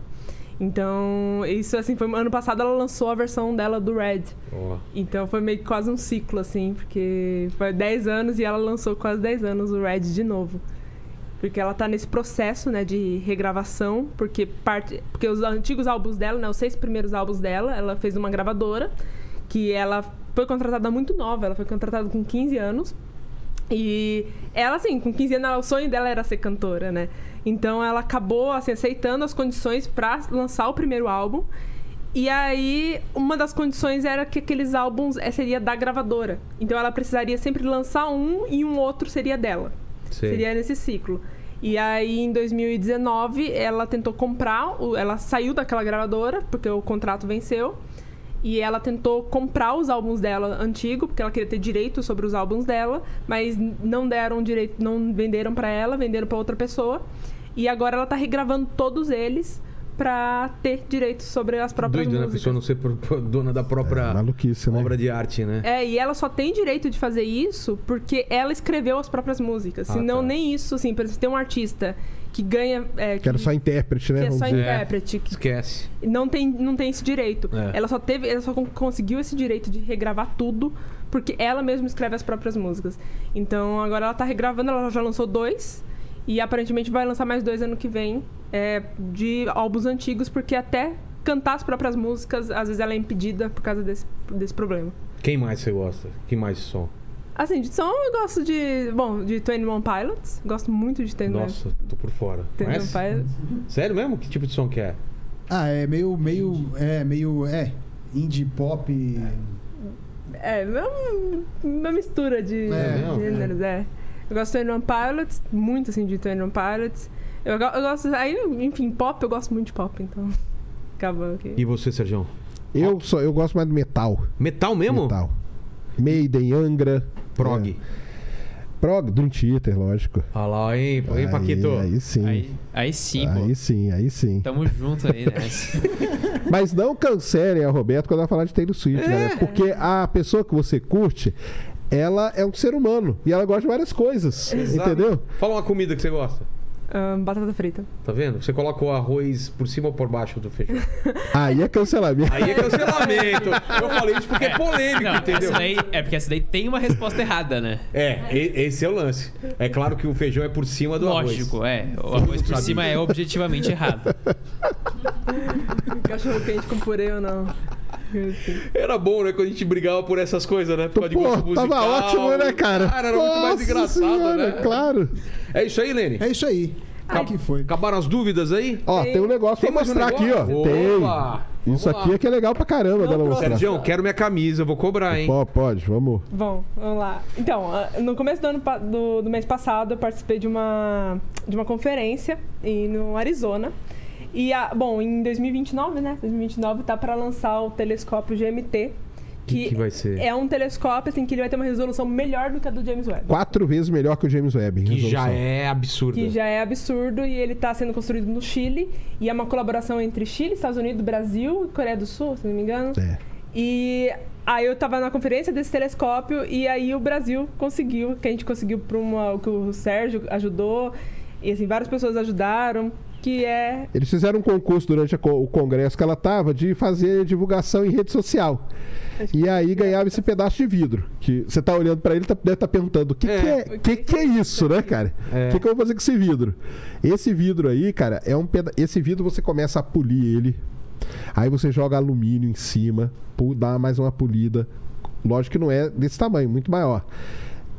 Então, isso assim, foi ano passado ela lançou a versão dela do Red. Oh. Então foi meio que quase um ciclo, assim, porque foi dez anos e ela lançou quase dez anos o Red de novo. Porque ela tá nesse processo, né, de regravação, porque, parte, porque os antigos álbuns dela, né, os seis primeiros álbuns dela, ela fez uma gravadora, que ela foi contratada muito nova, ela foi contratada com quinze anos. E ela, assim, com quinze anos, o sonho dela era ser cantora, né? Então ela acabou, assim, aceitando as condições pra lançar o primeiro álbum. E aí, uma das condições era que aqueles álbuns seria da gravadora. Então ela precisaria sempre lançar um e um outro seria dela. Sim. Seria nesse ciclo. E aí, em dois mil e dezenove, ela tentou comprar... Ela saiu daquela gravadora, porque o contrato venceu. E ela tentou comprar os álbuns dela antigo, porque ela queria ter direito sobre os álbuns dela, mas não deram direito, não venderam pra ela, venderam pra outra pessoa. E agora ela tá regravando todos eles pra ter direitos sobre as próprias Doido, músicas. Doido, né? A pessoa não ser dona da própria é, maluquice, né? obra de arte, né? É, e ela só tem direito de fazer isso porque ela escreveu as próprias músicas. Ah, Senão tá. nem isso, assim, por exemplo, tem um artista que ganha... É, que era só intérprete, né? Que é só dizer. intérprete. É, que esquece. Não tem, não tem esse direito. É. Ela só teve, ela só conseguiu esse direito de regravar tudo porque ela mesma escreve as próprias músicas. Então, agora ela tá regravando, ela já lançou dois... E aparentemente vai lançar mais dois ano que vem é, de álbuns antigos, porque até cantar as próprias músicas, às vezes ela é impedida por causa desse, desse problema. Quem mais você gosta? Que mais de som? Assim, de som eu gosto de... Bom, de vinte e um Pilots. Gosto muito de vinte e um. Nossa, tô por fora. vinte e um Pilots. Sério mesmo? Que tipo de som que é? Ah, é meio... meio é, meio... É, indie pop... É, é uma mistura de é, gêneros, é. é. Eu gosto de vinte e um Pilots, muito assim de vinte e um Pilots. Eu, eu gosto, aí, enfim, pop, eu gosto muito de pop, então. Acabou aqui. E você, Sergião? Eu, só, eu gosto mais do metal. Metal mesmo? Metal. Maiden, Angra. Prog. É. Prog, Dream Theater, lógico. Olha lá, hein, aí, Paquito. Aí sim. Aí, aí sim, pô. Aí sim, aí sim. Tamo junto aí, né? Mas não cancelem a Roberta quando ela falar de Taylor Swift, é. galera. Porque a pessoa que você curte, ela é um ser humano e ela gosta de várias coisas. Exato. Entendeu? Fala uma comida que você gosta. Um, batata frita. Tá vendo? Você coloca o arroz por cima ou por baixo do feijão? Aí é cancelamento. Aí é cancelamento. Eu falei isso porque é, é polêmico, não, entendeu? Essa daí, é porque essa daí tem uma resposta errada, né? É, esse é o lance. É claro que o feijão é por cima do Lógico, arroz. Lógico, é. O arroz por cima é objetivamente errado. Cachorro quente com purê ou não? Era bom, né? Quando a gente brigava por essas coisas, né? Por causa de gosto musical. Tava ótimo, né, cara? Cara, era Nossa muito mais engraçado, senhora, né? Claro. É isso aí, Leni. É isso aí. Ai, que foi? Acabaram as dúvidas aí? Ó, tem, tem um negócio tem pra mostrar um negócio? aqui, ó. Opa, tem. Vamos isso lá. aqui é que é legal pra caramba. Não, Sergião, quero minha camisa, vou cobrar, hein? Pô, pode, vamos. Bom, vamos lá. Então, no começo do, ano, do, do mês passado, eu participei de uma, de uma conferência em, no Arizona. E, a, bom, em dois mil e vinte e nove, né? dois mil e vinte e nove tá para lançar o telescópio G M T. Que, que vai ser? É um telescópio, assim, que ele vai ter uma resolução melhor do que a do James Webb. Quatro vezes melhor que o James Webb. Que já é absurdo. Que já é absurdo. E ele tá sendo construído no Chile. E é uma colaboração entre Chile, Estados Unidos, Brasil e Coreia do Sul, se não me engano. É. E aí eu tava na conferência desse telescópio. E aí o Brasil conseguiu, que a gente conseguiu para uma... Que o Sérgio ajudou. E, assim, várias pessoas ajudaram. Que é... Eles fizeram um concurso durante a, o congresso que ela estava de fazer divulgação em rede social. E aí ganhava esse pedaço de vidro. Que você tá olhando para ele e tá, deve estar tá perguntando o que, é, que, é, que, que, que é isso, né, cara? O é. que, que eu vou fazer com esse vidro? Esse vidro aí, cara, é um peda... Esse vidro você começa a polir ele. Aí você joga alumínio em cima, dá mais uma polida. Lógico que não é desse tamanho, muito maior.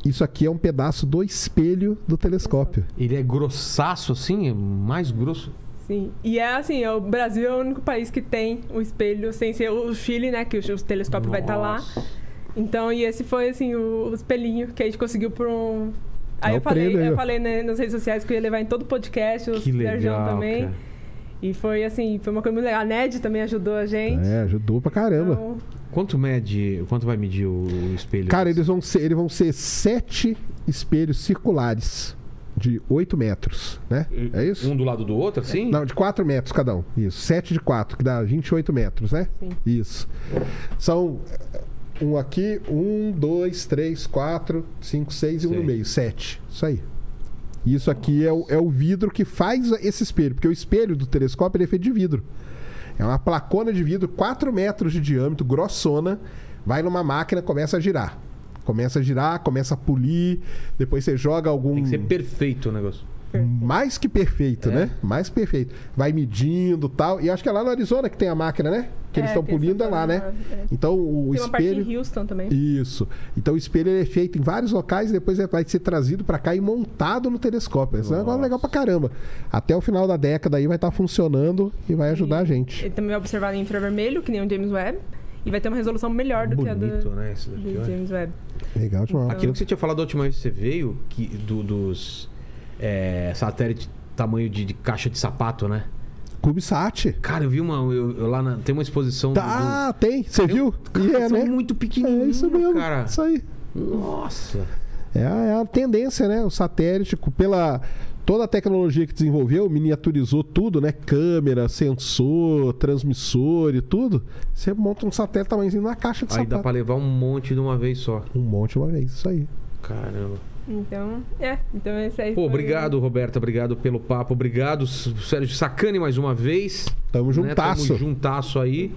Isso aqui é um pedaço do espelho do telescópio. Ele é grossaço assim? É mais grosso? Sim. E é assim, o Brasil é o único país que tem o espelho, sem ser o Chile, né? Que o telescópio Nossa. vai estar tá lá. Então, e esse foi assim, o, o espelhinho que a gente conseguiu por um... Aí é eu, falei, prêmio, eu falei né, nas redes sociais que eu ia levar em todo o podcast, o Sergião também. Cara. E foi assim, foi uma coisa muito legal. A Ned também ajudou a gente. É, ajudou pra caramba. Então, Quanto mede, quanto vai medir o espelho? Cara, eles vão ser, eles vão ser sete espelhos circulares de oito metros, né? É isso? Um do lado do outro, assim? Não, de quatro metros cada um. Isso, sete de quatro, que dá vinte e oito metros, né? Sim. Isso. São um aqui, um, dois, três, quatro, cinco, seis e um Sei. no meio, sete. Isso aí. Isso aqui é o, é o vidro que faz esse espelho, porque o espelho do telescópio ele é feito de vidro. É uma placona de vidro, quatro metros de diâmetro, grossona. Vai numa máquina, começa a girar. Começa a girar, começa a polir. Depois você joga algum... Tem que ser perfeito o negócio. Mais que perfeito, é. né? Mais perfeito. Vai medindo e tal. E acho que é lá no Arizona que tem a máquina, né? Que é, eles estão polindo é lá, né? É. Então o tem espelho... Tem uma parte em Houston também. Isso. Então o espelho ele é feito em vários locais. Depois vai ser trazido pra cá e montado no telescópio. Isso é um negócio legal pra caramba. Até o final da década aí vai estar tá funcionando e vai ajudar e a gente. Ele também vai observar em infravermelho, que nem o James Webb. E vai ter uma resolução melhor do Bonito, que a do, né? Esse daqui, do James Webb. Legal demais. Aquilo que você tinha falado da última vez que você veio, que, do, dos... É, satélite de tamanho de, de caixa de sapato, né? CubeSat. Cara, eu vi uma... Eu, eu lá na, tem uma exposição... Tá, do, tem. Você viu? Cara, yeah, são né? muito pequenininhos, é isso mesmo, cara. Isso aí. Nossa. É, é a tendência, né? O satélite, pela... Toda a tecnologia que desenvolveu, miniaturizou tudo, né? Câmera, sensor, transmissor e tudo. Você monta um satélite tamanhozinho na caixa de sapato. Aí dá pra levar um monte de uma vez só. Um monte de uma vez, isso aí. Caramba. Então, é. Então é isso aí. Pô, obrigado, Roberta. Obrigado pelo papo. Obrigado, Sérgio Sacani, mais uma vez. Tamo juntasso. Né? Tamo juntasso aí.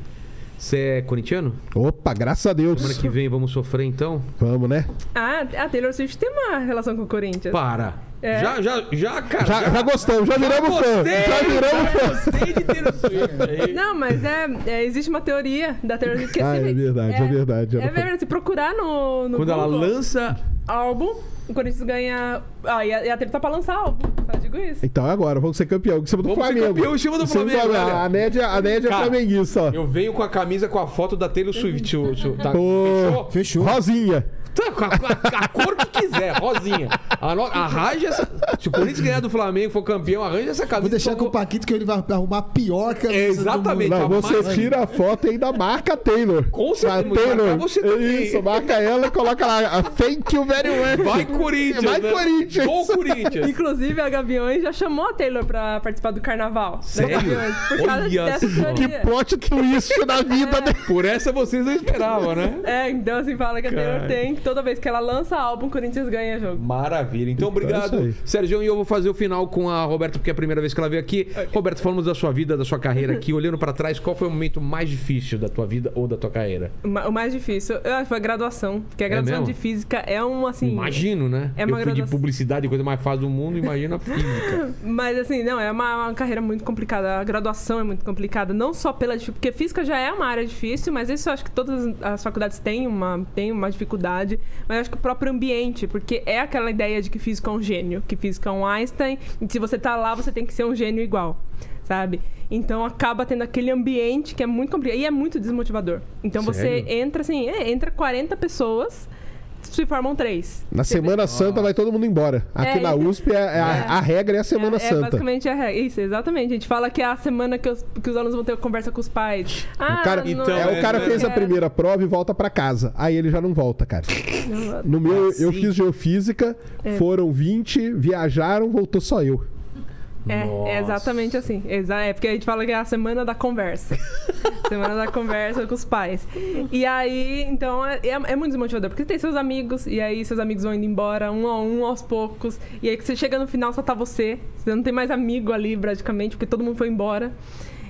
Você é corintiano? Opa, graças a Deus. Semana que vem vamos sofrer, então? Vamos, né? Ah, a Taylor Swift tem uma relação com o Corinthians. Para. É. Já, já, já, cara. Já, já, já gostamos, já, já viramos fã. Já viramos fã. Gostei de Taylor Swift. Não, mas é, é, existe uma teoria da Taylor Swift que ah, é, é verdade, é, é verdade. É, é verdade. Se procurar no, no Quando Google, ela lança álbum, o Corinthians ganha. Ah, e a, e a Taylor tá pra lançar álbum. Só digo isso. Então agora, vamos ser campeão em cima do vamos Flamengo. Ser campeão em cima do Flamengo. Flamengo. A Ned a Ned é flamenguista. Eu venho com a camisa com a foto da Taylor Swift. Tá, oh, fechou? Fechou. Rosinha. A, a, a cor que quiser, rosinha. Arranja essa. Se o Corinthians ganhar do Flamengo, for campeão, arranja essa camisa. Vou deixar com o Paquito que ele vai arrumar a pior camisa. É, exatamente. Não, você mais... tira a foto e ainda marca a Taylor. Com certeza. Taylor, você também. Isso, marca ela e coloca lá. Thank you very much. Vai Corinthians. Vai né? Corinthians. Go Corinthians. Inclusive, a Gaviões já chamou a Taylor pra participar do carnaval. Sério? Gaviões, por causa dessa teoria. Que plot twist da vida. É. Né? Por essa vocês não esperavam, né? É, então assim, fala que a Taylor Cara. tem que toda vez que ela lança álbum, o Corinthians ganha jogo. Maravilha. Então, obrigado, Sergião. E eu vou fazer o final com a Roberta, porque é a primeira vez que ela veio aqui. Okay. Roberta, falamos da sua vida, da sua carreira aqui. Olhando pra trás, qual foi o momento mais difícil da tua vida ou da tua carreira? O mais difícil eu, foi a graduação. Porque a graduação é de física é um, assim... Imagino, né? É uma eu fui graduação... de publicidade, coisa mais fácil do mundo, imagina a física. Mas, assim, não, é uma, uma carreira muito complicada. A graduação é muito complicada. Não só pela... Porque física já é uma área difícil, mas isso eu acho que todas as faculdades têm uma, têm uma dificuldade. Mas acho que o próprio ambiente, porque é aquela ideia de que físico é um gênio, que físico é um Einstein, e se você tá lá, você tem que ser um gênio igual, sabe? Então acaba tendo aquele ambiente que é muito complicado e é muito desmotivador. Então Sério? você entra assim, é, entra quarenta pessoas, se formam três. Na você Semana vê? Santa vai todo mundo embora. Aqui é, na U S P é, é, é, a regra é a Semana é, Santa. É basicamente a regra. Isso, exatamente. A gente fala que é a semana que os, que os alunos vão ter conversa com os pais. Ah, o cara, não, então, é, o cara fez a primeira prova e volta pra casa. Aí ele já não volta, cara. Não, no meu, assim. eu fiz geofísica, é. foram vinte, viajaram, voltou só eu. É, é exatamente assim. É porque a gente fala que é a semana da conversa. Semana da conversa com os pais. E aí, então, é, é muito desmotivador. Porque tem seus amigos, e aí seus amigos vão indo embora, um a um, aos poucos. E aí que você chega no final, só tá você. Você não tem mais amigo ali, praticamente, porque todo mundo foi embora.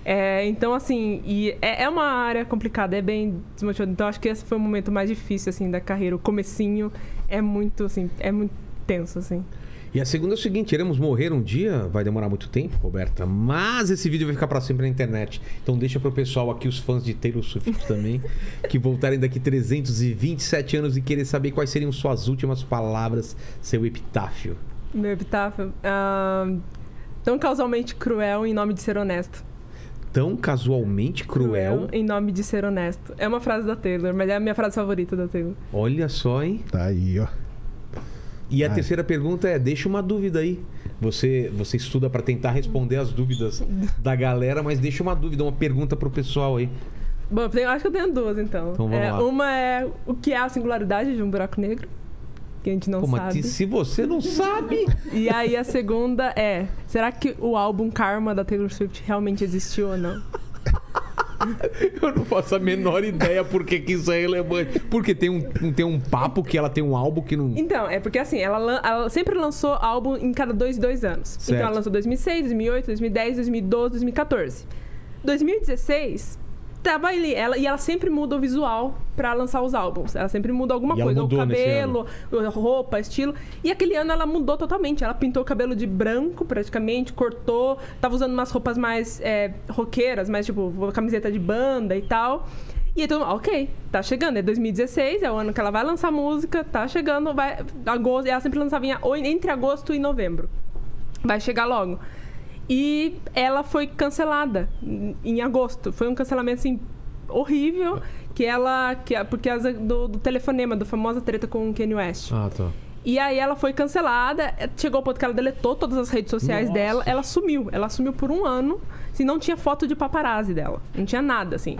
É, então, assim, e é, é uma área complicada, é bem desmotivador. Então, acho que esse foi o momento mais difícil, assim, da carreira. O comecinho é muito, assim, é muito tenso, assim. E a segunda é o seguinte, iremos morrer um dia, vai demorar muito tempo, Roberta, mas esse vídeo vai ficar pra sempre na internet. Então deixa pro pessoal aqui, os fãs de Taylor Swift também, que voltarem daqui trezentos e vinte e sete anos e querer saber quais seriam suas últimas palavras, seu epitáfio. Meu epitáfio? Uh, tão casualmente cruel em nome de ser honesto. Tão casualmente cruel. Em nome de ser honesto. É uma frase da Taylor, mas é a minha frase favorita da Taylor. Olha só, hein? Tá aí, ó. E a ah. terceira pergunta é, deixa uma dúvida aí. Você, você estuda para tentar responder as dúvidas da galera, mas deixa uma dúvida, uma pergunta pro pessoal aí. Bom, eu tenho, acho que eu tenho duas, então. Então vamos é, lá. Uma é, o que é a singularidade de um buraco negro? Que a gente não Pô, sabe. Mas se você não sabe... E aí a segunda é, será que o álbum Karma da Taylor Swift realmente existiu ou não? Eu não faço a menor ideia porque que isso é relevante. Porque tem um, tem um papo que ela tem um álbum que não... Então, é porque assim, ela, ela sempre lançou álbum em cada dois, dois anos. Certo. Então ela lançou dois mil e seis, dois mil e oito, dois mil e dez, dois mil e doze, dois mil e quatorze. dois mil e dezesseis, tava ali. Ela, e ela sempre muda o visual pra lançar os álbuns. Ela sempre muda alguma e coisa. O cabelo, roupa, estilo. E aquele ano ela mudou totalmente. Ela pintou o cabelo de branco, praticamente, cortou. Tava usando umas roupas mais é, roqueiras, mais tipo, camiseta de banda e tal. E aí todo mundo, ok, tá chegando. É dois mil e dezesseis, é o ano que ela vai lançar música, tá chegando, vai... Agosto, ela sempre lançava entre agosto e novembro. Vai chegar logo. E ela foi cancelada em agosto. Foi um cancelamento, assim, horrível. Que ela... Que, porque as, do, do telefonema, da famosa treta com o Kanye West. Ah, tá. E aí ela foi cancelada. Chegou ao ponto que ela deletou todas as redes sociais Nossa. dela. Ela sumiu. Ela sumiu por um ano. Assim, não tinha foto de paparazzi dela. Não tinha nada, assim.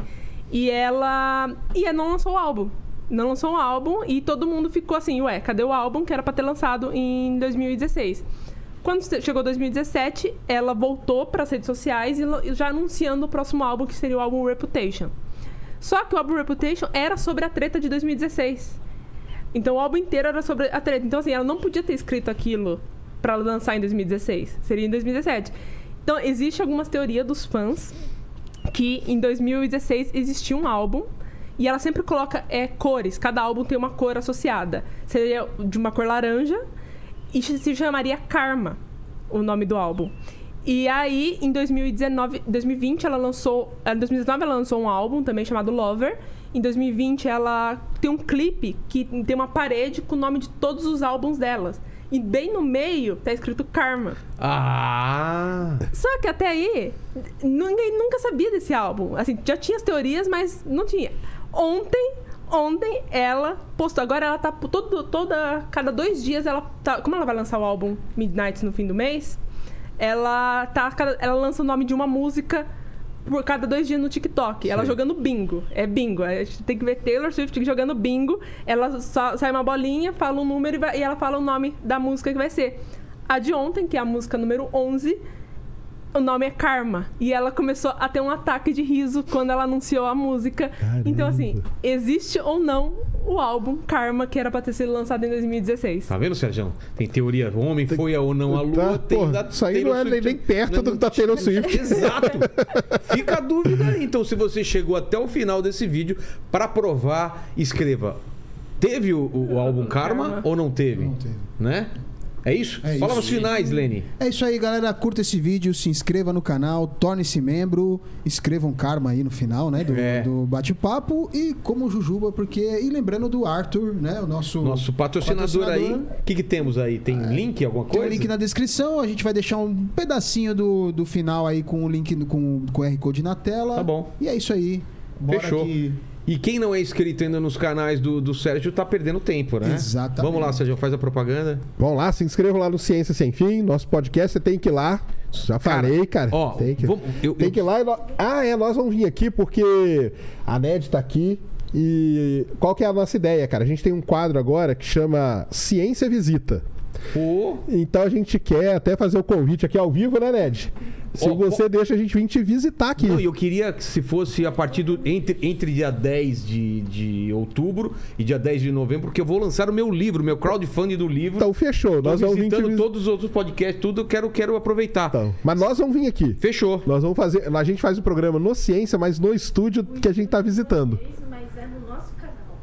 E ela... E ela não lançou o álbum. Não lançou o álbum. E todo mundo ficou assim, ué, cadê o álbum que era pra ter lançado em dois mil e dezesseis? Quando chegou dois mil e dezessete, ela voltou para as redes sociais e já anunciando o próximo álbum, que seria o álbum Reputation. Só que o álbum Reputation era sobre a treta de dois mil e dezesseis. Então o álbum inteiro era sobre a treta. Então assim, ela não podia ter escrito aquilo para lançar em dois mil e dezesseis. Seria em dois mil e dezessete. Então existe algumas teorias dos fãs que em dois mil e dezesseis existia um álbum. E ela sempre coloca é, cores. Cada álbum tem uma cor associada. Seria de uma cor laranja. E se chamaria Karma, o nome do álbum. E aí, em dois mil e dezenove, dois mil e vinte, ela lançou... Em dois mil e dezenove, ela lançou um álbum também chamado Lover. Em dois mil e vinte, ela tem um clipe que tem uma parede com o nome de todos os álbuns delas. E bem no meio tá escrito Karma. Ah! Só que até aí, ninguém nunca sabia desse álbum. Assim, já tinha as teorias, mas não tinha. Ontem... Ontem ela postou, agora ela tá todo, toda, cada dois dias ela tá, como ela vai lançar o álbum Midnight no fim do mês, ela tá, ela lança o nome de uma música por cada dois dias no TikTok. Sim. Ela jogando bingo, é bingo, a gente tem que ver Taylor Swift jogando bingo, ela só, sai uma bolinha, fala um número e, vai, e ela fala o nome da música que vai ser. A de ontem, que é a música número onze, o nome é Karma. E ela começou a ter um ataque de riso quando ela anunciou a música. Caramba. Então, assim, existe ou não o álbum Karma, que era pra ter sido lançado em dois mil e dezesseis. Tá vendo, Sergião? Tem teoria, o homem tem... foi ou não a lua. Isso aí não é nem perto do que tá Taylor Swift. Exato. Fica a dúvida aí. Então, se você chegou até o final desse vídeo, pra provar, escreva. Teve o, o álbum Karma, Karma ou não teve? Não teve. Né? É isso? É Fala isso. Os finais, Leni. É isso aí, galera. Curta esse vídeo, se inscreva no canal, torne-se membro, escrevam Karma aí no final, né? Do, é. do bate-papo. E como Jujuba, porque... E lembrando do Arthur, né? O nosso, nosso patrocinador, patrocinador. aí. O que, que temos aí? Tem é. link, alguma coisa? Tem um link na descrição. A gente vai deixar um pedacinho do, do final aí com o link, com o Q R Code na tela. Tá bom. E é isso aí. Bora. Fechou. Que... E quem não é inscrito ainda nos canais do, do Sérgio tá perdendo tempo, né? Exatamente. Vamos lá, Sérgio, faz a propaganda. Vamos lá, se inscreva lá no Ciência Sem Fim, nosso podcast, você tem que ir lá. Já falei, cara. Ó, tem que, vamos, eu, tem eu... que ir lá. E nós... Ah, é, nós vamos vir aqui porque a Ned tá aqui. E qual que é a nossa ideia, cara? A gente tem um quadro agora que chama Ciência Visita. Oh. Então a gente quer até fazer o convite aqui ao vivo, né, Ned? Se oh, você oh. deixa, a gente vir te visitar aqui. Não, eu queria que se fosse a partir do... Entre, entre dia dez de, de outubro e dia dez de novembro, porque eu vou lançar o meu livro, meu crowdfunding do livro. Então, fechou. Tô nós vamos vir te... todos os outros podcasts, tudo, eu quero, quero aproveitar. Então, mas nós vamos vir aqui. Fechou. Nós vamos fazer... A gente faz o programa no Ciência, mas no estúdio que a gente tá visitando.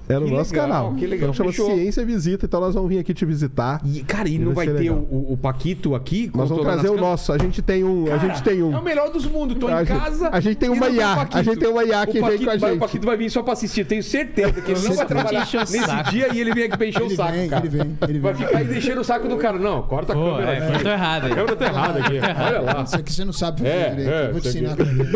É no que nosso legal, canal. Que legal. Então, chama Fechou. Ciência Visita, então nós vamos vir aqui te visitar. E, cara, e não vai, vai ter o, o Paquito aqui? Nós vamos trazer o nosso. A gente tem um. Cara, a gente tem um. É o melhor dos mundos, tô a em casa. A gente tem uma I A. A gente tem uma I A que vem com a gente. Vai, o Paquito vai vir só pra assistir, tenho certeza que ele não vai trabalhar nesse saco. dia e ele vem aqui pra encher ele o saco. Vem, cara. Ele vem, ele vem. Vai ficar aí deixando o saco do cara. Não, corta a oh, câmera. É, aqui. Tô errado aí. A câmera tá errada aqui. Olha lá. Isso aqui você não sabe fazer direito. Eu vou te ensinar também.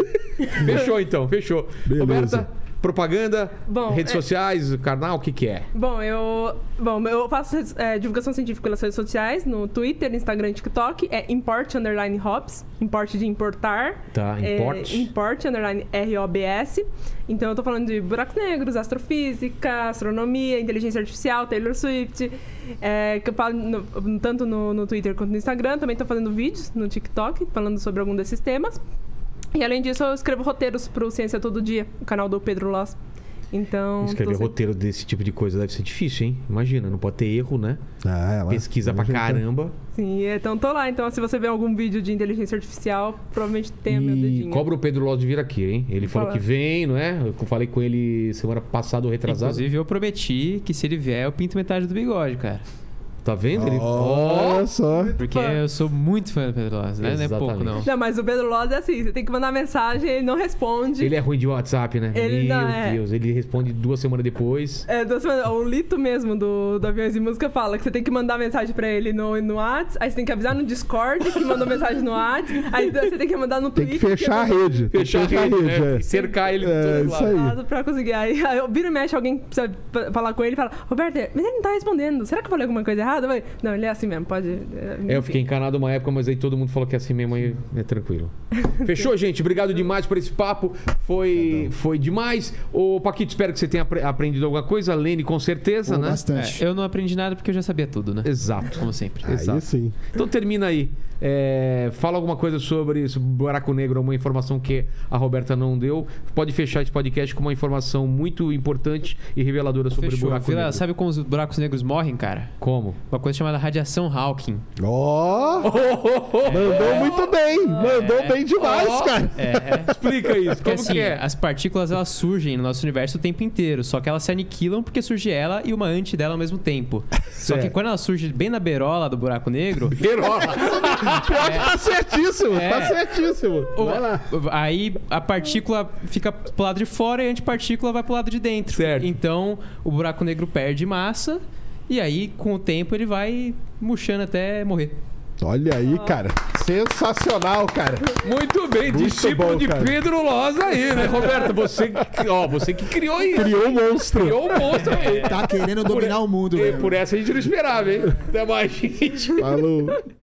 Fechou então, fechou. Roberta. Propaganda, bom, redes é... sociais, canal, o que que é? Bom, eu, bom, eu faço é, divulgação científica pelas redes sociais, no Twitter, Instagram, TikTok, é import underline hops, import de importar, tá, import. É, import underline R O B S. Então eu tô falando de buracos negros, astrofísica, astronomia, inteligência artificial, Taylor Swift, é, que eu falo no, tanto no, no Twitter quanto no Instagram. Também tô fazendo vídeos no TikTok, falando sobre algum desses temas. E além disso, eu escrevo roteiros pro Ciência Todo Dia, o canal do Pedro Loss. Então, escrever tô... roteiro desse tipo de coisa deve ser difícil, hein? Imagina, não pode ter erro, né? Ah, é lá. Pesquisa pra caramba. Sim, então tô lá. Então, se você vê algum vídeo de inteligência artificial, provavelmente tem e... meu dedinho. Cobra o Pedro Loss de vir aqui, hein? Ele falou que vem, não é? Eu falei com ele semana passada ou retrasada. Inclusive, eu prometi que se ele vier, eu pinto metade do bigode, cara. Tá vendo? Ele... Oh, olha só. Porque eu sou muito fã do Pedro Loss, né? Não é pouco, não. Não, mas o Pedro Loss é assim, você tem que mandar mensagem, ele não responde. Ele é ruim de WhatsApp, né? Ele Meu não, Deus, é. ele responde duas semanas depois. É, duas semanas. O Lito mesmo do, do Aviões e Música fala que você tem que mandar mensagem pra ele no, no WhatsApp, aí você tem que avisar no Discord que mandou mensagem no WhatsApp, aí você tem que mandar no Twitter. Tem que fechar que é... a rede. Fechar, fechar a rede, né? É. Cercar ele é, todo lado. lado. Pra conseguir. Aí, aí vira e mexe, alguém precisa falar com ele e fala, Roberto, mas ele não tá respondendo, será que eu falei alguma coisa errada? errado, vai. Não, ele é assim mesmo, pode... É, eu fiquei encanado uma época, mas aí todo mundo falou que é assim mesmo, aí é tranquilo. Fechou, gente? Obrigado demais por esse papo. Foi, foi demais. Ô, Paquito, espero que você tenha aprendido alguma coisa. Leni, com certeza, Pô, né? Bastante. É, eu não aprendi nada porque eu já sabia tudo, né? Exato. Como sempre. Aí Exato. Sim. Então termina aí. É, fala alguma coisa sobre isso, buraco negro, alguma informação que a Roberta não deu. Pode fechar esse podcast com uma informação muito importante e reveladora sobre Fechou. buraco Vila, negro. Sabe como os buracos negros morrem, cara? Como? Uma coisa chamada radiação Hawking. Ó! Oh! Oh! É. Mandou muito bem! Oh! Mandou é. bem demais, oh! cara! É. Explica isso. Porque, como assim, que é? As partículas, elas surgem no nosso universo o tempo inteiro, só que elas se aniquilam porque surge ela e uma anti dela ao mesmo tempo. Certo. Só que quando ela surge bem na beirola do buraco negro... Beirola! Pior que tá certíssimo, é. tá certíssimo. Vai lá. Aí a partícula fica pro lado de fora e a antipartícula vai pro lado de dentro. Certo. Então o buraco negro perde massa e aí com o tempo ele vai murchando até morrer. Olha aí, ah. cara. Sensacional, cara. Muito bem. Muito discípulo bom, de cara. Pedro Loss aí, né, Roberto? Você, ó, você que criou isso. Criou o monstro. Criou o monstro aí. Tá querendo dominar por... o mundo. E, por essa a gente não esperava, hein? Até mais, gente. Falou.